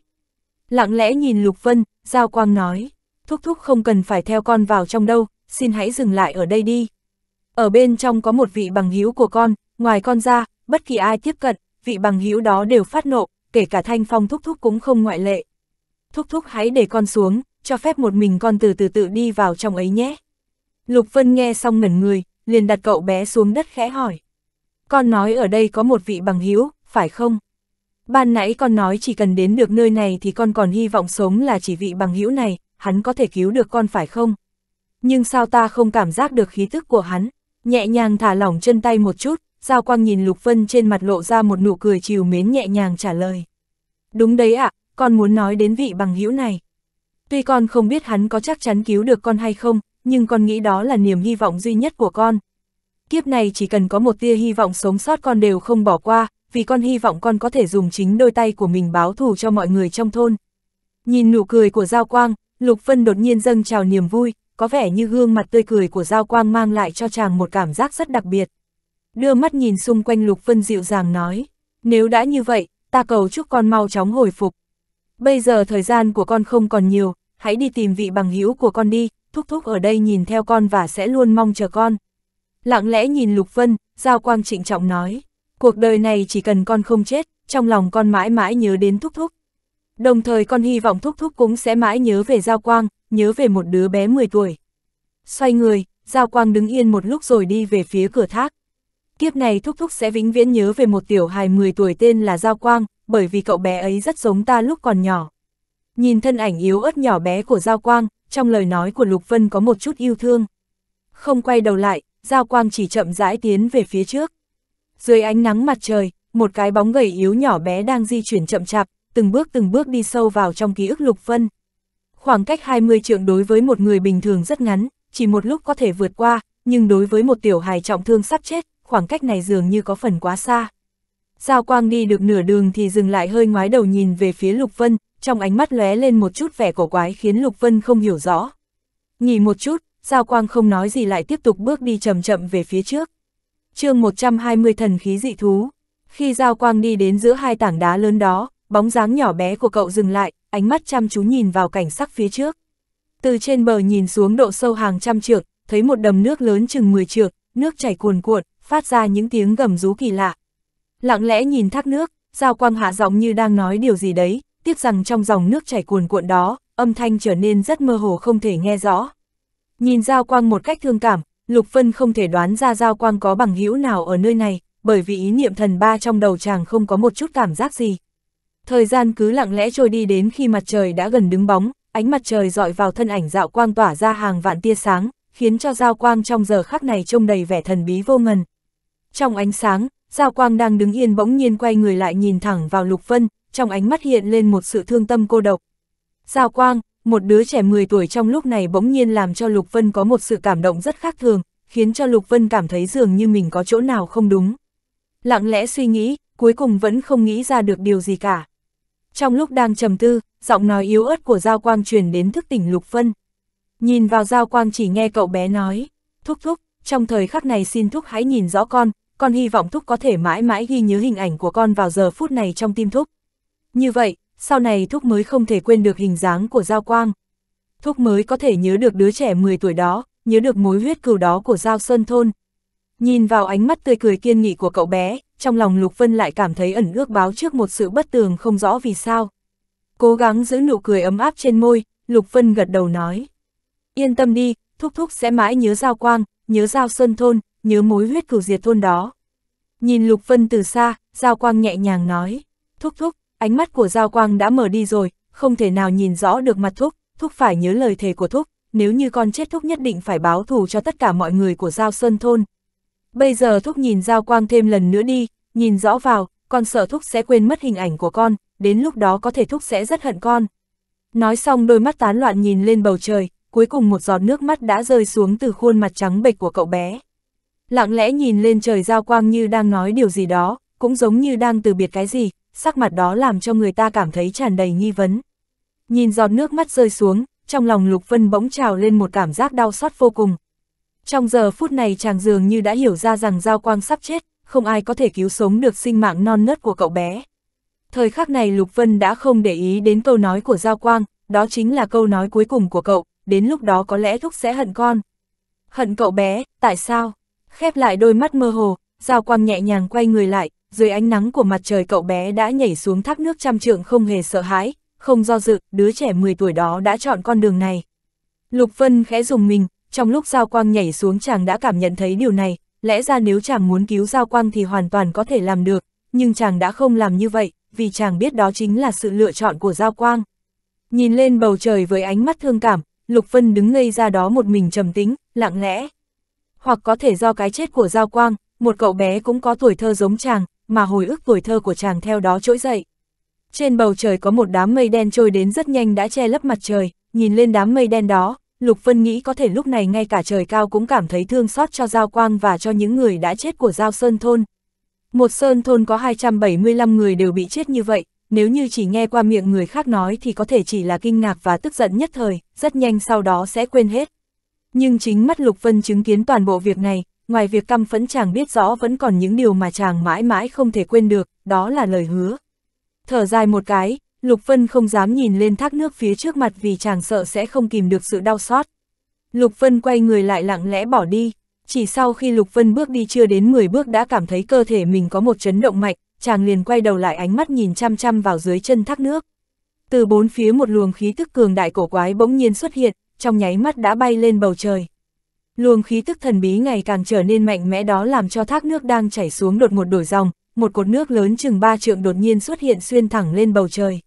Lặng lẽ nhìn Lục Vân, Giao Quang nói, thúc thúc không cần phải theo con vào trong đâu, xin hãy dừng lại ở đây đi. Ở bên trong có một vị bằng hữu của con, ngoài con ra, bất kỳ ai tiếp cận, vị bằng hữu đó đều phát nộ, kể cả Thanh Phong thúc thúc cũng không ngoại lệ. Thúc thúc hãy để con xuống, cho phép một mình con từ từ tự đi vào trong ấy nhé. Lục Vân nghe xong ngẩn người, liền đặt cậu bé xuống đất khẽ hỏi. Con nói ở đây có một vị bằng hữu, phải không? Ban nãy con nói chỉ cần đến được nơi này thì con còn hy vọng sống là chỉ vị bằng hữu này, hắn có thể cứu được con phải không? Nhưng sao ta không cảm giác được khí tức của hắn? Nhẹ nhàng thả lỏng chân tay một chút, Giao Quang nhìn Lục Vân, trên mặt lộ ra một nụ cười trìu mến, nhẹ nhàng trả lời. Đúng đấy ạ, à, con muốn nói đến vị bằng hữu này. Tuy con không biết hắn có chắc chắn cứu được con hay không, nhưng con nghĩ đó là niềm hy vọng duy nhất của con. Kiếp này chỉ cần có một tia hy vọng sống sót con đều không bỏ qua, vì con hy vọng con có thể dùng chính đôi tay của mình báo thù cho mọi người trong thôn. Nhìn nụ cười của Giao Quang, Lục Vân đột nhiên dâng trào niềm vui, có vẻ như gương mặt tươi cười của Giao Quang mang lại cho chàng một cảm giác rất đặc biệt. Đưa mắt nhìn xung quanh, Lục Vân dịu dàng nói, nếu đã như vậy, ta cầu chúc con mau chóng hồi phục. Bây giờ thời gian của con không còn nhiều, hãy đi tìm vị bằng hữu của con đi, thúc thúc ở đây nhìn theo con và sẽ luôn mong chờ con. Lặng lẽ nhìn Lục Vân, Giao Quang trịnh trọng nói, cuộc đời này chỉ cần con không chết, trong lòng con mãi mãi nhớ đến thúc thúc. Đồng thời con hy vọng thúc thúc cũng sẽ mãi nhớ về Giao Quang, nhớ về một đứa bé mười tuổi. Xoay người, Giao Quang đứng yên một lúc rồi đi về phía cửa thác. Kiếp này thúc thúc sẽ vĩnh viễn nhớ về một tiểu hài mười tuổi tên là Giao Quang, bởi vì cậu bé ấy rất giống ta lúc còn nhỏ. Nhìn thân ảnh yếu ớt nhỏ bé của Giao Quang, trong lời nói của Lục Vân có một chút yêu thương. Không quay đầu lại, Giao Quang chỉ chậm rãi tiến về phía trước. Dưới ánh nắng mặt trời, một cái bóng gầy yếu nhỏ bé đang di chuyển chậm chạp, từng bước từng bước đi sâu vào trong ký ức Lục Vân. Khoảng cách hai mươi trượng đối với một người bình thường rất ngắn, chỉ một lúc có thể vượt qua, nhưng đối với một tiểu hài trọng thương sắp chết, khoảng cách này dường như có phần quá xa. Giao Quang đi được nửa đường thì dừng lại, hơi ngoái đầu nhìn về phía Lục Vân, trong ánh mắt lóe lên một chút vẻ cổ quái khiến Lục Vân không hiểu rõ. Nghỉ một chút, Giao Quang không nói gì lại tiếp tục bước đi chậm chậm về phía trước. Chương một trăm hai mươi Thần khí dị thú. Khi Giao Quang đi đến giữa hai tảng đá lớn đó, bóng dáng nhỏ bé của cậu dừng lại, ánh mắt chăm chú nhìn vào cảnh sắc phía trước. Từ trên bờ nhìn xuống độ sâu hàng trăm trượng, thấy một đầm nước lớn chừng mười trượng, nước chảy cuồn cuộn, phát ra những tiếng gầm rú kỳ lạ. Lặng lẽ nhìn thác nước, Giao Quang hạ giọng như đang nói điều gì đấy, tiếc rằng trong dòng nước chảy cuồn cuộn đó, âm thanh trở nên rất mơ hồ không thể nghe rõ. Nhìn Giao Quang một cách thương cảm, Lục Vân không thể đoán ra Giao Quang có bằng hữu nào ở nơi này, bởi vì ý niệm thần ba trong đầu chàng không có một chút cảm giác gì. Thời gian cứ lặng lẽ trôi đi, đến khi mặt trời đã gần đứng bóng, ánh mặt trời dọi vào thân ảnh Giao Quang tỏa ra hàng vạn tia sáng, khiến cho Giao Quang trong giờ khắc này trông đầy vẻ thần bí vô ngần. Trong ánh sáng, Giao Quang đang đứng yên bỗng nhiên quay người lại nhìn thẳng vào Lục Vân, trong ánh mắt hiện lên một sự thương tâm cô độc. Giao Quang, một đứa trẻ mười tuổi trong lúc này bỗng nhiên làm cho Lục Vân có một sự cảm động rất khác thường, khiến cho Lục Vân cảm thấy dường như mình có chỗ nào không đúng. Lặng lẽ suy nghĩ, cuối cùng vẫn không nghĩ ra được điều gì cả. Trong lúc đang trầm tư, giọng nói yếu ớt của Giao Quang truyền đến thức tỉnh Lục Vân. Nhìn vào Giao Quang chỉ nghe cậu bé nói, thúc thúc, trong thời khắc này xin thúc hãy nhìn rõ con, con hy vọng thúc có thể mãi mãi ghi nhớ hình ảnh của con vào giờ phút này trong tim thúc. Như vậy, sau này thúc mới không thể quên được hình dáng của Giao Quang. Thúc mới có thể nhớ được đứa trẻ mười tuổi đó, nhớ được mối huyết cừu đó của Giao Sơn Thôn. Nhìn vào ánh mắt tươi cười kiên nghị của cậu bé, trong lòng Lục Vân lại cảm thấy ẩn ước báo trước một sự bất tường không rõ vì sao. Cố gắng giữ nụ cười ấm áp trên môi, Lục Vân gật đầu nói. Yên tâm đi, thúc thúc sẽ mãi nhớ Giao Quang, nhớ Giao Sơn Thôn, nhớ mối huyết cừu diệt thôn đó. Nhìn Lục Vân từ xa, Giao Quang nhẹ nhàng nói. Thúc thúc, ánh mắt của Giao Quang đã mở đi rồi, không thể nào nhìn rõ được mặt thúc, thúc phải nhớ lời thề của thúc, nếu như con chết thúc nhất định phải báo thù cho tất cả mọi người của Giao Sơn Thôn. Bây giờ thúc nhìn Giao Quang thêm lần nữa đi, nhìn rõ vào, còn sợ thúc sẽ quên mất hình ảnh của con, đến lúc đó có thể thúc sẽ rất hận con. Nói xong đôi mắt tán loạn nhìn lên bầu trời, cuối cùng một giọt nước mắt đã rơi xuống từ khuôn mặt trắng bệch của cậu bé. Lặng lẽ nhìn lên trời, Giao Quang như đang nói điều gì đó, cũng giống như đang từ biệt cái gì, sắc mặt đó làm cho người ta cảm thấy tràn đầy nghi vấn. Nhìn giọt nước mắt rơi xuống, trong lòng Lục Vân bỗng trào lên một cảm giác đau xót vô cùng. Trong giờ phút này chàng dường như đã hiểu ra rằng Giao Quang sắp chết, không ai có thể cứu sống được sinh mạng non nớt của cậu bé. Thời khắc này Lục Vân đã không để ý đến câu nói của Giao Quang, đó chính là câu nói cuối cùng của cậu, đến lúc đó có lẽ thúc sẽ hận con. Hận cậu bé, tại sao? Khép lại đôi mắt mơ hồ, Giao Quang nhẹ nhàng quay người lại, dưới ánh nắng của mặt trời cậu bé đã nhảy xuống thác nước trăm trượng không hề sợ hãi, không do dự, đứa trẻ mười tuổi đó đã chọn con đường này. Lục Vân khẽ rùng mình, trong lúc Giao Quang nhảy xuống chàng đã cảm nhận thấy điều này, lẽ ra nếu chàng muốn cứu Giao Quang thì hoàn toàn có thể làm được, nhưng chàng đã không làm như vậy, vì chàng biết đó chính là sự lựa chọn của Giao Quang. Nhìn lên bầu trời với ánh mắt thương cảm, Lục Vân đứng ngây ra đó một mình trầm tĩnh, lặng lẽ. Hoặc có thể do cái chết của Giao Quang, một cậu bé cũng có tuổi thơ giống chàng, mà hồi ức tuổi thơ của chàng theo đó trỗi dậy. Trên bầu trời có một đám mây đen trôi đến rất nhanh đã che lấp mặt trời, nhìn lên đám mây đen đó, Lục Vân nghĩ có thể lúc này ngay cả trời cao cũng cảm thấy thương xót cho Giao Quang và cho những người đã chết của Giao Sơn Thôn. Một Sơn Thôn có hai trăm bảy mươi lăm người đều bị chết như vậy, nếu như chỉ nghe qua miệng người khác nói thì có thể chỉ là kinh ngạc và tức giận nhất thời, rất nhanh sau đó sẽ quên hết. Nhưng chính mắt Lục Vân chứng kiến toàn bộ việc này, ngoài việc căm phẫn chàng biết rõ vẫn còn những điều mà chàng mãi mãi không thể quên được, đó là lời hứa. Thở dài một cái, Lục Vân không dám nhìn lên thác nước phía trước mặt vì chàng sợ sẽ không kìm được sự đau xót. Lục Vân quay người lại lặng lẽ bỏ đi, chỉ sau khi Lục Vân bước đi chưa đến mười bước đã cảm thấy cơ thể mình có một chấn động mạnh, chàng liền quay đầu lại ánh mắt nhìn chăm chăm vào dưới chân thác nước. Từ bốn phía một luồng khí tức cường đại cổ quái bỗng nhiên xuất hiện, trong nháy mắt đã bay lên bầu trời. Luồng khí tức thần bí ngày càng trở nên mạnh mẽ đó làm cho thác nước đang chảy xuống đột ngột đổi dòng, một cột nước lớn chừng ba trượng đột nhiên xuất hiện xuyên thẳng lên bầu trời.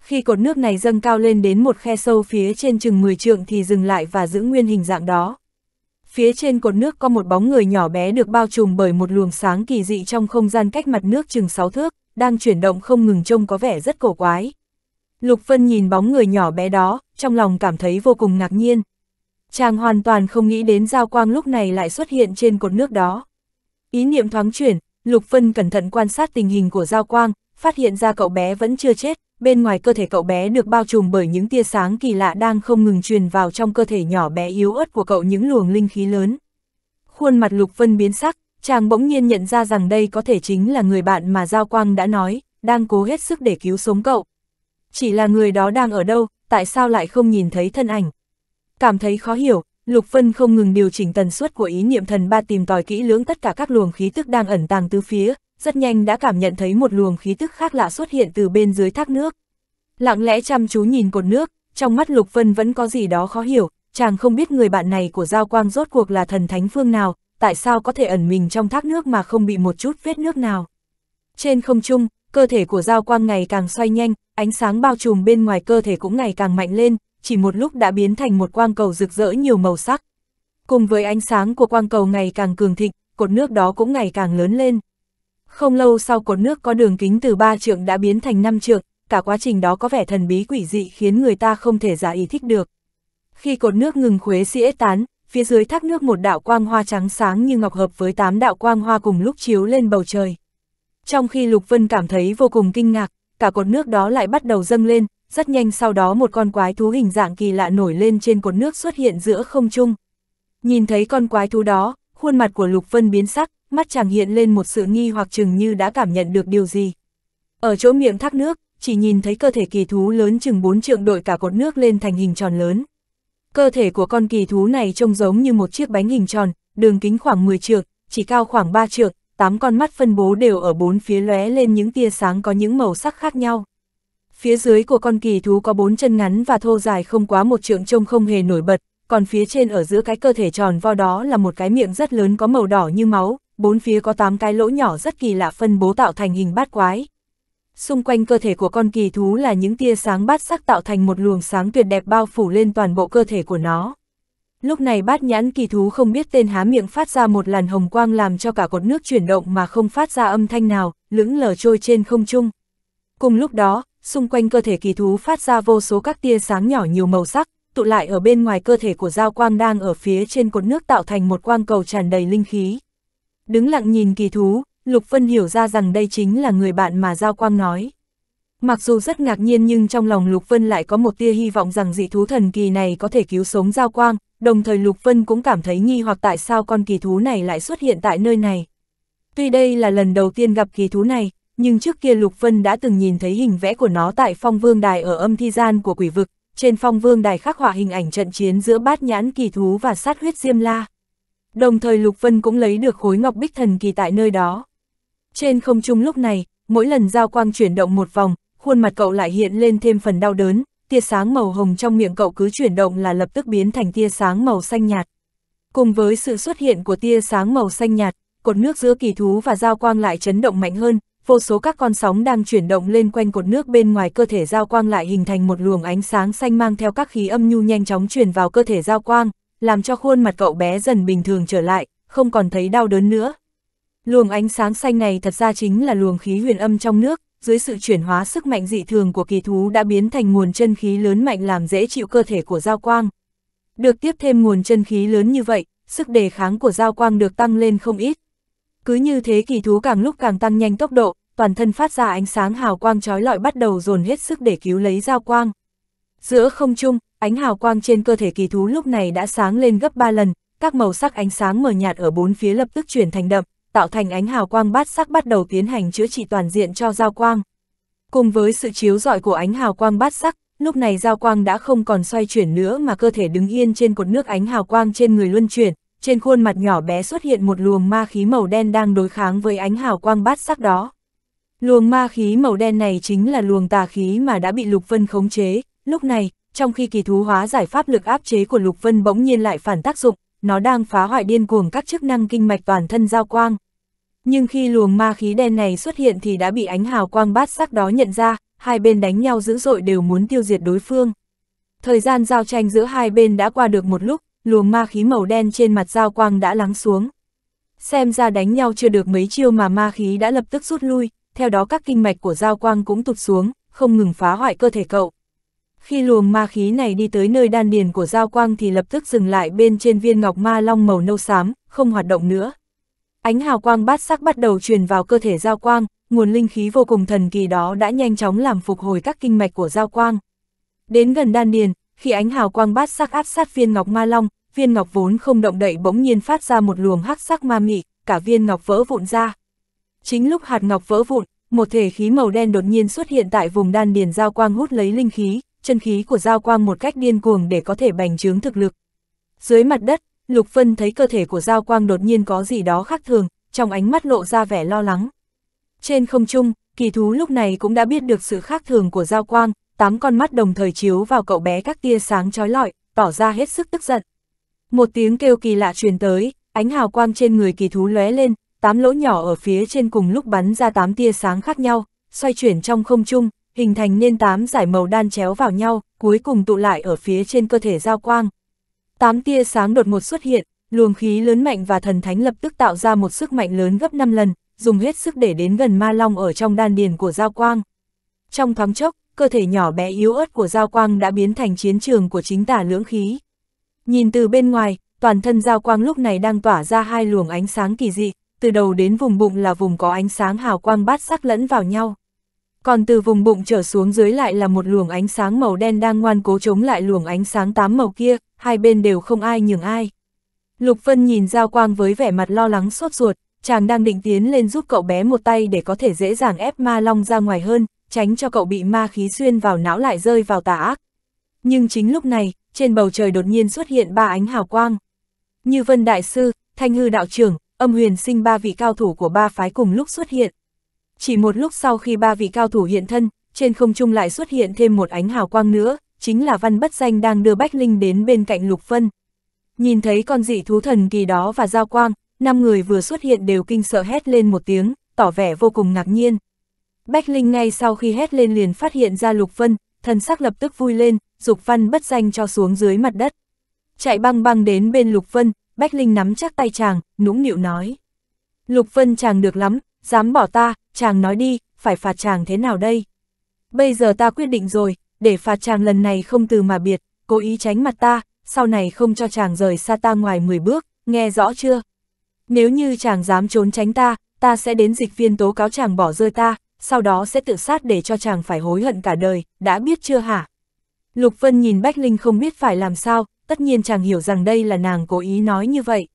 Khi cột nước này dâng cao lên đến một khe sâu phía trên chừng mười trượng thì dừng lại và giữ nguyên hình dạng đó. Phía trên cột nước có một bóng người nhỏ bé được bao trùm bởi một luồng sáng kỳ dị trong không gian cách mặt nước chừng sáu thước, đang chuyển động không ngừng trông có vẻ rất cổ quái. Lục Vân nhìn bóng người nhỏ bé đó, trong lòng cảm thấy vô cùng ngạc nhiên. Chàng hoàn toàn không nghĩ đến Giao Quang lúc này lại xuất hiện trên cột nước đó. Ý niệm thoáng chuyển, Lục Vân cẩn thận quan sát tình hình của Giao Quang, phát hiện ra cậu bé vẫn chưa chết, bên ngoài cơ thể cậu bé được bao trùm bởi những tia sáng kỳ lạ đang không ngừng truyền vào trong cơ thể nhỏ bé yếu ớt của cậu những luồng linh khí lớn. Khuôn mặt Lục Vân biến sắc, chàng bỗng nhiên nhận ra rằng đây có thể chính là người bạn mà Giao Quang đã nói, đang cố hết sức để cứu sống cậu. Chỉ là người đó đang ở đâu, tại sao lại không nhìn thấy thân ảnh? Cảm thấy khó hiểu, Lục Vân không ngừng điều chỉnh tần suất của ý niệm thần ba tìm tòi kỹ lưỡng tất cả các luồng khí tức đang ẩn tàng tứ phía, rất nhanh đã cảm nhận thấy một luồng khí tức khác lạ xuất hiện từ bên dưới thác nước. Lặng lẽ chăm chú nhìn cột nước, trong mắt Lục Vân vẫn có gì đó khó hiểu, chàng không biết người bạn này của Giao Quang rốt cuộc là thần thánh phương nào, tại sao có thể ẩn mình trong thác nước mà không bị một chút vết nước nào. Trên không trung, cơ thể của Giao Quang ngày càng xoay nhanh, ánh sáng bao trùm bên ngoài cơ thể cũng ngày càng mạnh lên. Chỉ một lúc đã biến thành một quang cầu rực rỡ nhiều màu sắc. Cùng với ánh sáng của quang cầu ngày càng cường thịnh, cột nước đó cũng ngày càng lớn lên. Không lâu sau cột nước có đường kính từ ba trượng đã biến thành năm trượng, cả quá trình đó có vẻ thần bí quỷ dị khiến người ta không thể giả ý thích được. Khi cột nước ngừng khuấy xĩa tán, phía dưới thác nước một đạo quang hoa trắng sáng như ngọc hợp với tám đạo quang hoa cùng lúc chiếu lên bầu trời. Trong khi Lục Vân cảm thấy vô cùng kinh ngạc, cả cột nước đó lại bắt đầu dâng lên. Rất nhanh sau đó một con quái thú hình dạng kỳ lạ nổi lên trên cột nước xuất hiện giữa không trung. Nhìn thấy con quái thú đó, khuôn mặt của Lục Vân biến sắc, mắt chàng hiện lên một sự nghi hoặc chừng như đã cảm nhận được điều gì. Ở chỗ miệng thác nước, chỉ nhìn thấy cơ thể kỳ thú lớn chừng bốn trượng đội cả cột nước lên thành hình tròn lớn. Cơ thể của con kỳ thú này trông giống như một chiếc bánh hình tròn, đường kính khoảng mười trượng, chỉ cao khoảng ba trượng, tám con mắt phân bố đều ở bốn phía lóe lên những tia sáng có những màu sắc khác nhau. Phía dưới của con kỳ thú có bốn chân ngắn và thô dài không quá một trượng trông không hề nổi bật, còn phía trên ở giữa cái cơ thể tròn vo đó là một cái miệng rất lớn có màu đỏ như máu, bốn phía có tám cái lỗ nhỏ rất kỳ lạ phân bố tạo thành hình bát quái. Xung quanh cơ thể của con kỳ thú là những tia sáng bát sắc tạo thành một luồng sáng tuyệt đẹp bao phủ lên toàn bộ cơ thể của nó. Lúc này bát nhãn kỳ thú không biết tên há miệng phát ra một làn hồng quang làm cho cả cột nước chuyển động mà không phát ra âm thanh nào, lững lờ trôi trên không trung. Cùng lúc đó, xung quanh cơ thể kỳ thú phát ra vô số các tia sáng nhỏ nhiều màu sắc, tụ lại ở bên ngoài cơ thể của Giao Quang đang ở phía trên cột nước tạo thành một quang cầu tràn đầy linh khí. Đứng lặng nhìn kỳ thú, Lục Vân hiểu ra rằng đây chính là người bạn mà Giao Quang nói. Mặc dù rất ngạc nhiên nhưng trong lòng Lục Vân lại có một tia hy vọng rằng dị thú thần kỳ này có thể cứu sống Giao Quang, đồng thời Lục Vân cũng cảm thấy nghi hoặc tại sao con kỳ thú này lại xuất hiện tại nơi này. Tuy đây là lần đầu tiên gặp kỳ thú này, nhưng trước kia Lục Vân đã từng nhìn thấy hình vẽ của nó tại Phong Vương Đài ở Âm Thi Gian của Quỷ Vực, trên Phong Vương Đài khắc họa hình ảnh trận chiến giữa bát nhãn kỳ thú và sát huyết Diêm La. Đồng thời Lục Vân cũng lấy được khối ngọc bích thần kỳ tại nơi đó. Trên không trung lúc này, mỗi lần Giao Quang chuyển động một vòng, khuôn mặt cậu lại hiện lên thêm phần đau đớn, tia sáng màu hồng trong miệng cậu cứ chuyển động là lập tức biến thành tia sáng màu xanh nhạt. Cùng với sự xuất hiện của tia sáng màu xanh nhạt, cột nước giữa kỳ thú và Giao Quang lại chấn động mạnh hơn, vô số các con sóng đang chuyển động lên quanh cột nước bên ngoài cơ thể Giao Quang lại hình thành một luồng ánh sáng xanh mang theo các khí âm nhu nhanh chóng truyền vào cơ thể Giao Quang, làm cho khuôn mặt cậu bé dần bình thường trở lại, không còn thấy đau đớn nữa. Luồng ánh sáng xanh này thật ra chính là luồng khí huyền âm trong nước, dưới sự chuyển hóa sức mạnh dị thường của kỳ thú đã biến thành nguồn chân khí lớn mạnh làm dễ chịu cơ thể của Giao Quang. Được tiếp thêm nguồn chân khí lớn như vậy, sức đề kháng của Giao Quang được tăng lên không ít. Cứ như thế kỳ thú càng lúc càng tăng nhanh tốc độ, toàn thân phát ra ánh sáng hào quang chói lọi bắt đầu dồn hết sức để cứu lấy Giao Quang. Giữa không trung, ánh hào quang trên cơ thể kỳ thú lúc này đã sáng lên gấp ba lần, các màu sắc ánh sáng mờ nhạt ở bốn phía lập tức chuyển thành đậm, tạo thành ánh hào quang bát sắc bắt đầu tiến hành chữa trị toàn diện cho Giao Quang. Cùng với sự chiếu rọi của ánh hào quang bát sắc, lúc này Giao Quang đã không còn xoay chuyển nữa mà cơ thể đứng yên trên cột nước, ánh hào quang trên người luân chuyển, trên khuôn mặt nhỏ bé xuất hiện một luồng ma khí màu đen đang đối kháng với ánh hào quang bát sắc đó. Luồng ma khí màu đen này chính là luồng tà khí mà đã bị Lục Vân khống chế, lúc này, trong khi kỳ thú hóa giải pháp lực áp chế của Lục Vân bỗng nhiên lại phản tác dụng, nó đang phá hoại điên cuồng các chức năng kinh mạch toàn thân Giao Quang. Nhưng khi luồng ma khí đen này xuất hiện thì đã bị ánh hào quang bát sắc đó nhận ra, hai bên đánh nhau dữ dội đều muốn tiêu diệt đối phương. Thời gian giao tranh giữa hai bên đã qua được một lúc, luồng ma khí màu đen trên mặt Giao Quang đã lắng xuống. Xem ra đánh nhau chưa được mấy chiêu mà ma khí đã lập tức rút lui, theo đó các kinh mạch của Giao Quang cũng tụt xuống, không ngừng phá hoại cơ thể cậu. Khi luồng ma khí này đi tới nơi đan điền của Giao Quang thì lập tức dừng lại bên trên viên ngọc ma long màu nâu xám, không hoạt động nữa. Ánh hào quang bát sắc bắt đầu truyền vào cơ thể Giao Quang, nguồn linh khí vô cùng thần kỳ đó đã nhanh chóng làm phục hồi các kinh mạch của Giao Quang. Đến gần đan điền, khi ánh hào quang bát sắc áp sát viên ngọc ma long, viên ngọc vốn không động đậy bỗng nhiên phát ra một luồng hắc sắc ma mị, cả viên ngọc vỡ vụn ra. Chính lúc hạt ngọc vỡ vụn, một thể khí màu đen đột nhiên xuất hiện tại vùng đan điền Giao Quang hút lấy linh khí, chân khí của Giao Quang một cách điên cuồng để có thể bành trướng thực lực. Dưới mặt đất, Lục Vân thấy cơ thể của Giao Quang đột nhiên có gì đó khác thường, trong ánh mắt lộ ra vẻ lo lắng. Trên không trung, kỳ thú lúc này cũng đã biết được sự khác thường của Giao Quang, tám con mắt đồng thời chiếu vào cậu bé các tia sáng chói lọi, tỏ ra hết sức tức giận. Một tiếng kêu kỳ lạ truyền tới, ánh hào quang trên người kỳ thú lóe lên, tám lỗ nhỏ ở phía trên cùng lúc bắn ra tám tia sáng khác nhau, xoay chuyển trong không trung, hình thành nên tám dải màu đan chéo vào nhau, cuối cùng tụ lại ở phía trên cơ thể Giao Quang. Tám tia sáng đột ngột xuất hiện, luồng khí lớn mạnh và thần thánh lập tức tạo ra một sức mạnh lớn gấp năm lần, dùng hết sức để đến gần ma long ở trong đan điền của Giao Quang. Trong thoáng chốc, cơ thể nhỏ bé yếu ớt của Giao Quang đã biến thành chiến trường của chính tả lưỡng khí. Nhìn từ bên ngoài, toàn thân Giao Quang lúc này đang tỏa ra hai luồng ánh sáng kỳ dị, từ đầu đến vùng bụng là vùng có ánh sáng hào quang bát sắc lẫn vào nhau. Còn từ vùng bụng trở xuống dưới lại là một luồng ánh sáng màu đen đang ngoan cố chống lại luồng ánh sáng tám màu kia, hai bên đều không ai nhường ai. Lục Vân nhìn Giao Quang với vẻ mặt lo lắng sốt ruột, chàng đang định tiến lên giúp cậu bé một tay để có thể dễ dàng ép ma long ra ngoài hơn, tránh cho cậu bị ma khí xuyên vào não lại rơi vào tà ác. Nhưng chính lúc này, trên bầu trời đột nhiên xuất hiện ba ánh hào quang. Như Vân Đại Sư, Thanh Hư Đạo Trưởng, Âm Huyền Sinh, ba vị cao thủ của ba phái cùng lúc xuất hiện. Chỉ một lúc sau khi ba vị cao thủ hiện thân, trên không trung lại xuất hiện thêm một ánh hào quang nữa, chính là Văn Bất Danh đang đưa Bách Linh đến bên cạnh Lục Vân. Nhìn thấy con dị thú thần kỳ đó và Giao Quang, năm người vừa xuất hiện đều kinh sợ hét lên một tiếng, tỏ vẻ vô cùng ngạc nhiên. Bách Linh ngay sau khi hét lên liền phát hiện ra Lục Vân, thần sắc lập tức vui lên, giục Văn Bất Danh cho xuống dưới mặt đất. chạy băng băng đến bên Lục Vân. Bách Linh nắm chắc tay chàng, nũng nịu nói. Lục Vân chàng được lắm, dám bỏ ta, chàng nói đi, phải phạt chàng thế nào đây? Bây giờ ta quyết định rồi, để phạt chàng lần này không từ mà biệt, cố ý tránh mặt ta, sau này không cho chàng rời xa ta ngoài mười bước, nghe rõ chưa? Nếu như chàng dám trốn tránh ta, ta sẽ đến dịch viên tố cáo chàng bỏ rơi ta, sau đó sẽ tự sát để cho chàng phải hối hận cả đời, đã biết chưa hả? Lục Vân nhìn Bách Linh không biết phải làm sao, tất nhiên chàng hiểu rằng đây là nàng cố ý nói như vậy.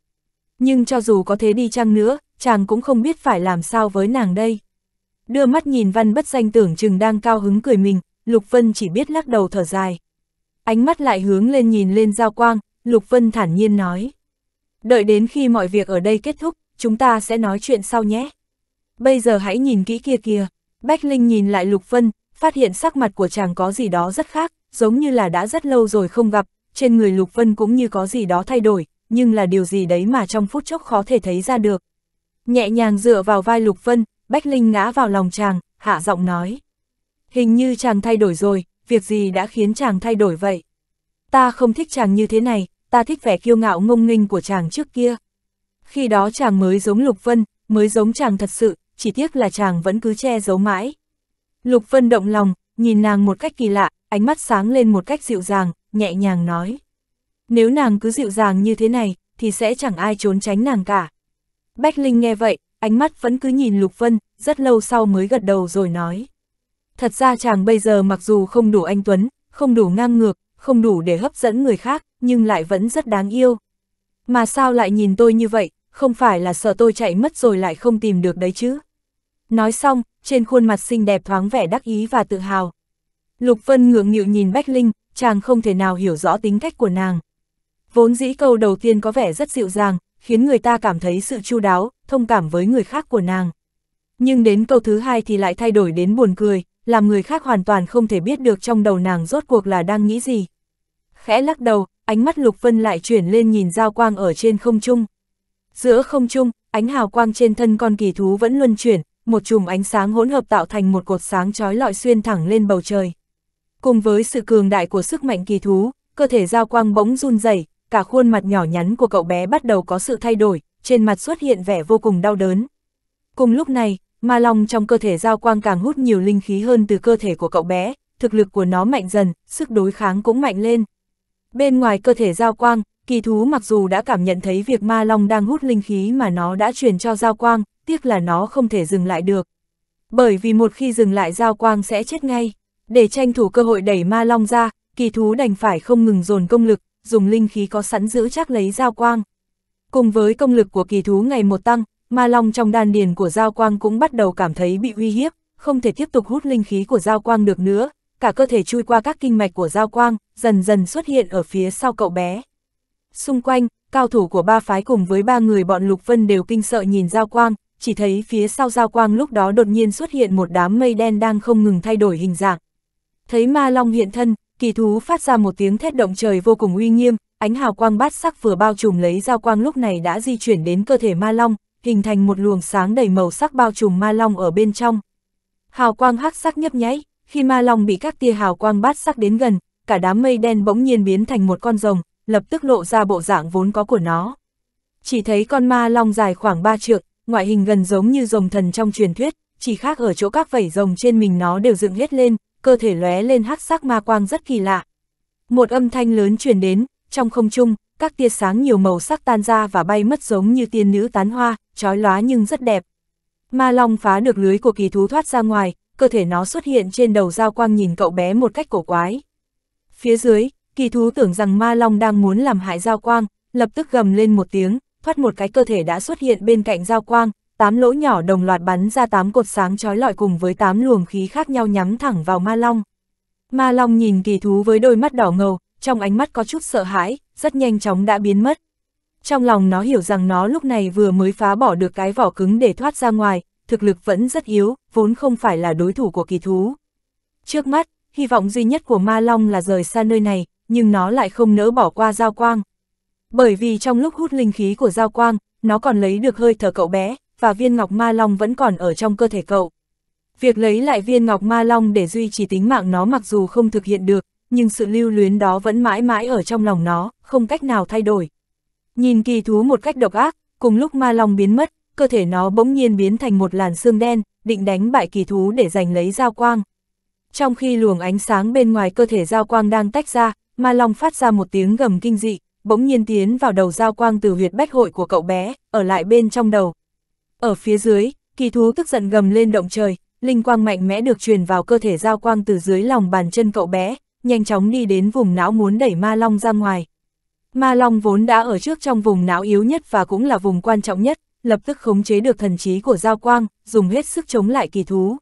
Nhưng cho dù có thế đi chăng nữa, chàng cũng không biết phải làm sao với nàng đây. Đưa mắt nhìn Văn Bất Danh tưởng chừng đang cao hứng cười mình, Lục Vân chỉ biết lắc đầu thở dài. Ánh mắt lại hướng lên nhìn lên Giao Quang, Lục Vân thản nhiên nói. Đợi đến khi mọi việc ở đây kết thúc, chúng ta sẽ nói chuyện sau nhé. Bây giờ hãy nhìn kỹ kia kìa. Bách Linh nhìn lại Lục Vân, phát hiện sắc mặt của chàng có gì đó rất khác, giống như là đã rất lâu rồi không gặp. Trên người Lục Vân cũng như có gì đó thay đổi, nhưng là điều gì đấy mà trong phút chốc khó thể thấy ra được. Nhẹ nhàng dựa vào vai Lục Vân, Bách Linh ngã vào lòng chàng, hạ giọng nói. Hình như chàng thay đổi rồi, việc gì đã khiến chàng thay đổi vậy? Ta không thích chàng như thế này, ta thích vẻ kiêu ngạo ngông nghênh của chàng trước kia. Khi đó chàng mới giống Lục Vân, mới giống chàng thật sự, chỉ tiếc là chàng vẫn cứ che giấu mãi. Lục Vân động lòng, nhìn nàng một cách kỳ lạ, ánh mắt sáng lên một cách dịu dàng, nhẹ nhàng nói. Nếu nàng cứ dịu dàng như thế này, thì sẽ chẳng ai trốn tránh nàng cả. Bách Linh nghe vậy, ánh mắt vẫn cứ nhìn Lục Vân, rất lâu sau mới gật đầu rồi nói. Thật ra chàng bây giờ mặc dù không đủ anh tuấn, không đủ ngang ngược, không đủ để hấp dẫn người khác, nhưng lại vẫn rất đáng yêu. Mà sao lại nhìn tôi như vậy, không phải là sợ tôi chạy mất rồi lại không tìm được đấy chứ? Nói xong, trên khuôn mặt xinh đẹp thoáng vẻ đắc ý và tự hào. Lục Vân ngượng nghịu nhìn Bách Linh, chàng không thể nào hiểu rõ tính cách của nàng. Vốn dĩ câu đầu tiên có vẻ rất dịu dàng, khiến người ta cảm thấy sự chu đáo, thông cảm với người khác của nàng. Nhưng đến câu thứ hai thì lại thay đổi đến buồn cười, làm người khác hoàn toàn không thể biết được trong đầu nàng rốt cuộc là đang nghĩ gì. Khẽ lắc đầu, ánh mắt Lục Vân lại chuyển lên nhìn Giao Quang ở trên không trung. Giữa không trung, ánh hào quang trên thân con kỳ thú vẫn luân chuyển, một chùm ánh sáng hỗn hợp tạo thành một cột sáng chói lọi xuyên thẳng lên bầu trời. Cùng với sự cường đại của sức mạnh kỳ thú, cơ thể Giao Quang bỗng run rẩy, cả khuôn mặt nhỏ nhắn của cậu bé bắt đầu có sự thay đổi, trên mặt xuất hiện vẻ vô cùng đau đớn. Cùng lúc này, ma long trong cơ thể Giao Quang càng hút nhiều linh khí hơn từ cơ thể của cậu bé, thực lực của nó mạnh dần, sức đối kháng cũng mạnh lên. Bên ngoài cơ thể Giao Quang, kỳ thú mặc dù đã cảm nhận thấy việc ma long đang hút linh khí mà nó đã truyền cho Giao Quang, tiếc là nó không thể dừng lại được. Bởi vì một khi dừng lại Giao Quang sẽ chết ngay. Để tranh thủ cơ hội đẩy ma long ra, kỳ thú đành phải không ngừng dồn công lực, dùng linh khí có sẵn giữ chắc lấy Giao Quang. Cùng với công lực của kỳ thú ngày một tăng, ma long trong đan điền của Giao Quang cũng bắt đầu cảm thấy bị uy hiếp, không thể tiếp tục hút linh khí của Giao Quang được nữa, cả cơ thể chui qua các kinh mạch của Giao Quang, dần dần xuất hiện ở phía sau cậu bé. Xung quanh, cao thủ của ba phái cùng với ba người bọn Lục Vân đều kinh sợ nhìn Giao Quang, chỉ thấy phía sau Giao Quang lúc đó đột nhiên xuất hiện một đám mây đen đang không ngừng thay đổi hình dạng. Thấy ma long hiện thân, kỳ thú phát ra một tiếng thét động trời vô cùng uy nghiêm, ánh hào quang bát sắc vừa bao trùm lấy Giao Quang lúc này đã di chuyển đến cơ thể ma long, hình thành một luồng sáng đầy màu sắc bao trùm ma long ở bên trong. Hào quang hắc sắc nhấp nháy, khi ma long bị các tia hào quang bát sắc đến gần, cả đám mây đen bỗng nhiên biến thành một con rồng, lập tức lộ ra bộ dạng vốn có của nó. Chỉ thấy con ma long dài khoảng ba trượng, ngoại hình gần giống như rồng thần trong truyền thuyết, chỉ khác ở chỗ các vảy rồng trên mình nó đều dựng hết lên. Cơ thể lóe lên hắc sắc ma quang rất kỳ lạ. Một âm thanh lớn truyền đến, trong không trung, các tia sáng nhiều màu sắc tan ra và bay mất giống như tiên nữ tán hoa, chói lóa nhưng rất đẹp. Ma long phá được lưới của kỳ thú thoát ra ngoài, cơ thể nó xuất hiện trên đầu Giao Quang nhìn cậu bé một cách cổ quái. Phía dưới, kỳ thú tưởng rằng ma long đang muốn làm hại Giao Quang, lập tức gầm lên một tiếng, thoát một cái cơ thể đã xuất hiện bên cạnh Giao Quang. Tám lỗ nhỏ đồng loạt bắn ra tám cột sáng chói lọi cùng với tám luồng khí khác nhau nhắm thẳng vào ma long. Ma long nhìn kỳ thú với đôi mắt đỏ ngầu, trong ánh mắt có chút sợ hãi, rất nhanh chóng đã biến mất. Trong lòng nó hiểu rằng nó lúc này vừa mới phá bỏ được cái vỏ cứng để thoát ra ngoài, thực lực vẫn rất yếu, vốn không phải là đối thủ của kỳ thú. Trước mắt, hy vọng duy nhất của ma long là rời xa nơi này, nhưng nó lại không nỡ bỏ qua Giao Quang. Bởi vì trong lúc hút linh khí của Giao Quang, nó còn lấy được hơi thở cậu bé. Và viên ngọc ma long vẫn còn ở trong cơ thể cậu. Việc lấy lại viên ngọc ma long để duy trì tính mạng nó mặc dù không thực hiện được, nhưng sự lưu luyến đó vẫn mãi mãi ở trong lòng nó, không cách nào thay đổi. Nhìn kỳ thú một cách độc ác, cùng lúc ma long biến mất, cơ thể nó bỗng nhiên biến thành một làn xương đen, định đánh bại kỳ thú để giành lấy Giao Quang. Trong khi luồng ánh sáng bên ngoài cơ thể Giao Quang đang tách ra, ma long phát ra một tiếng gầm kinh dị, bỗng nhiên tiến vào đầu Giao Quang từ huyệt bách hội của cậu bé, ở lại bên trong đầu. Ở phía dưới, kỳ thú tức giận gầm lên động trời, linh quang mạnh mẽ được truyền vào cơ thể Giao Quang từ dưới lòng bàn chân cậu bé, nhanh chóng đi đến vùng não muốn đẩy ma long ra ngoài. Ma long vốn đã ở trước trong vùng não yếu nhất và cũng là vùng quan trọng nhất, lập tức khống chế được thần trí của Giao Quang, dùng hết sức chống lại kỳ thú.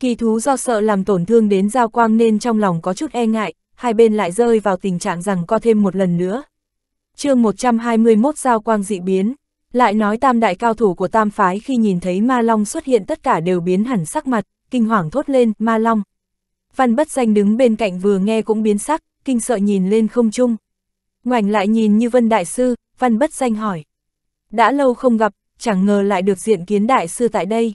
Kỳ thú do sợ làm tổn thương đến Giao Quang nên trong lòng có chút e ngại, hai bên lại rơi vào tình trạng rằng co thêm một lần nữa. Chương một trăm hai mươi mốt Giao Quang dị biến. Lại nói tam đại cao thủ của tam phái khi nhìn thấy ma long xuất hiện tất cả đều biến hẳn sắc mặt, kinh hoàng thốt lên, ma long. Văn Bất Danh đứng bên cạnh vừa nghe cũng biến sắc, kinh sợ nhìn lên không trung. Ngoảnh lại nhìn Như Vân Đại Sư, Văn Bất Danh hỏi. Đã lâu không gặp, chẳng ngờ lại được diện kiến Đại Sư tại đây.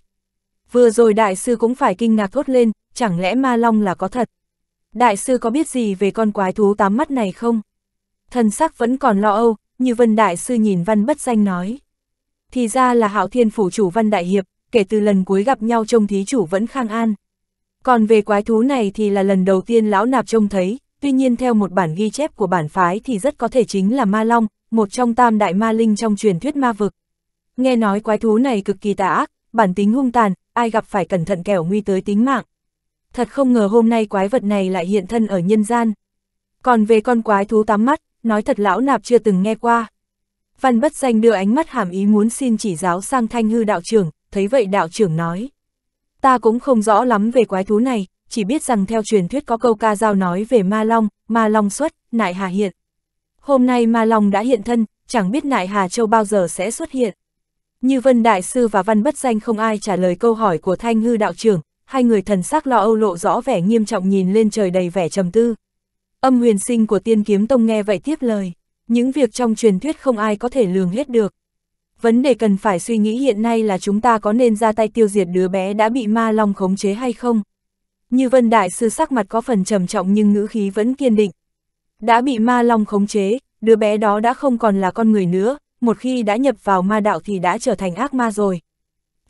Vừa rồi Đại Sư cũng phải kinh ngạc thốt lên, chẳng lẽ ma long là có thật? Đại Sư có biết gì về con quái thú tám mắt này không? Thần sắc vẫn còn lo âu, Như Vân Đại Sư nhìn Văn Bất Danh nói. Thì ra là Hạo Thiên phủ chủ Văn Đại Hiệp, kể từ lần cuối gặp nhau trông thí chủ vẫn khang an. Còn về quái thú này thì là lần đầu tiên lão nạp trông thấy, tuy nhiên theo một bản ghi chép của bản phái thì rất có thể chính là ma long, một trong tam đại ma linh trong truyền thuyết ma vực. Nghe nói quái thú này cực kỳ tà ác, bản tính hung tàn, ai gặp phải cẩn thận kẻo nguy tới tính mạng. Thật không ngờ hôm nay quái vật này lại hiện thân ở nhân gian. Còn về con quái thú tám mắt, nói thật lão nạp chưa từng nghe qua. Văn Bất Danh đưa ánh mắt hàm ý muốn xin chỉ giáo sang Thanh Hư đạo trưởng, thấy vậy đạo trưởng nói. Ta cũng không rõ lắm về quái thú này, chỉ biết rằng theo truyền thuyết có câu ca dao nói về ma long, ma long xuất, nại hà hiện. Hôm nay ma long đã hiện thân, chẳng biết nại hà châu bao giờ sẽ xuất hiện. Như Vân Đại Sư và Văn Bất Danh không ai trả lời câu hỏi của Thanh Hư đạo trưởng, hai người thần sắc lo âu lộ rõ vẻ nghiêm trọng nhìn lên trời đầy vẻ trầm tư. Âm Huyền Sinh của Tiên Kiếm Tông nghe vậy tiếp lời. Những việc trong truyền thuyết không ai có thể lường hết được. Vấn đề cần phải suy nghĩ hiện nay là chúng ta có nên ra tay tiêu diệt đứa bé đã bị ma long khống chế hay không? Như Vân Đại Sư sắc mặt có phần trầm trọng nhưng ngữ khí vẫn kiên định. Đã bị ma long khống chế, đứa bé đó đã không còn là con người nữa, một khi đã nhập vào ma đạo thì đã trở thành ác ma rồi.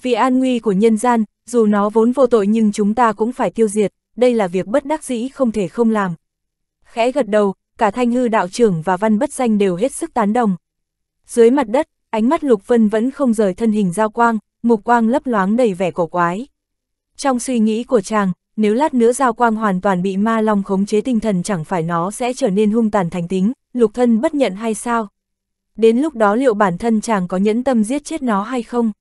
Vì an nguy của nhân gian, dù nó vốn vô tội nhưng chúng ta cũng phải tiêu diệt, đây là việc bất đắc dĩ không thể không làm. Khẽ gật đầu, cả Thanh Hư đạo trưởng và Văn Bất Danh đều hết sức tán đồng. Dưới mặt đất, ánh mắt Lục Vân vẫn không rời thân hình Giao Quang, mục quang lấp loáng đầy vẻ cổ quái. Trong suy nghĩ của chàng, nếu lát nữa Giao Quang hoàn toàn bị ma long khống chế tinh thần chẳng phải nó sẽ trở nên hung tàn thành tính, Lục thân bất nhận hay sao? Đến lúc đó liệu bản thân chàng có nhẫn tâm giết chết nó hay không?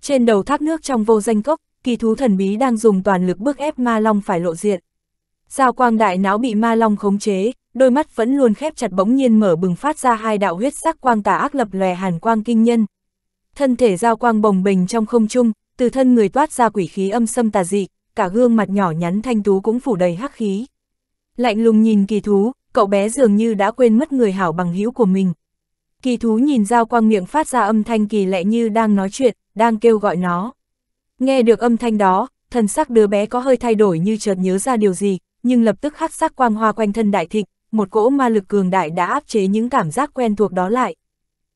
Trên đầu thác nước trong vô danh cốc, kỳ thú thần bí đang dùng toàn lực bức ép ma long phải lộ diện. Giao Quang đại não bị ma long khống chế, đôi mắt vẫn luôn khép chặt bỗng nhiên mở bừng phát ra hai đạo huyết sắc quang tà ác lập lòe hàn quang kinh nhân. Thân thể Giao Quang bồng bềnh trong không trung, từ thân người toát ra quỷ khí âm sâm tà dị, cả gương mặt nhỏ nhắn thanh tú cũng phủ đầy hắc khí. Lạnh lùng nhìn kỳ thú, cậu bé dường như đã quên mất người hảo bằng hữu của mình. Kỳ thú nhìn Giao Quang miệng phát ra âm thanh kỳ lạ như đang nói chuyện, đang kêu gọi nó. Nghe được âm thanh đó, thần sắc đứa bé có hơi thay đổi như chợt nhớ ra điều gì, nhưng lập tức hắc sắc quang hoa quanh thân đại thịnh, một cỗ ma lực cường đại đã áp chế những cảm giác quen thuộc đó lại.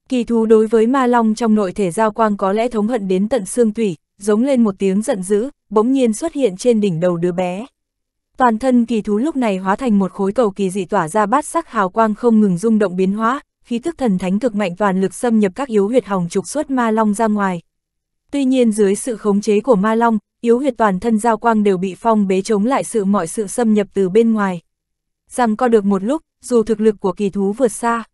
Kỳ thú đối với ma long trong nội thể Giao Quang có lẽ thống hận đến tận xương tủy, giống lên một tiếng giận dữ, bỗng nhiên xuất hiện trên đỉnh đầu đứa bé. Toàn thân kỳ thú lúc này hóa thành một khối cầu kỳ dị tỏa ra bát sắc hào quang không ngừng rung động biến hóa, khí tức thần thánh cực mạnh toàn lực xâm nhập các yếu huyệt hòng trục xuất ma long ra ngoài. Tuy nhiên dưới sự khống chế của ma long, yếu huyệt toàn thân Giao Quang đều bị phong bế chống lại sự mọi sự xâm nhập từ bên ngoài. Rằng co được một lúc, dù thực lực của kỳ thú vượt xa,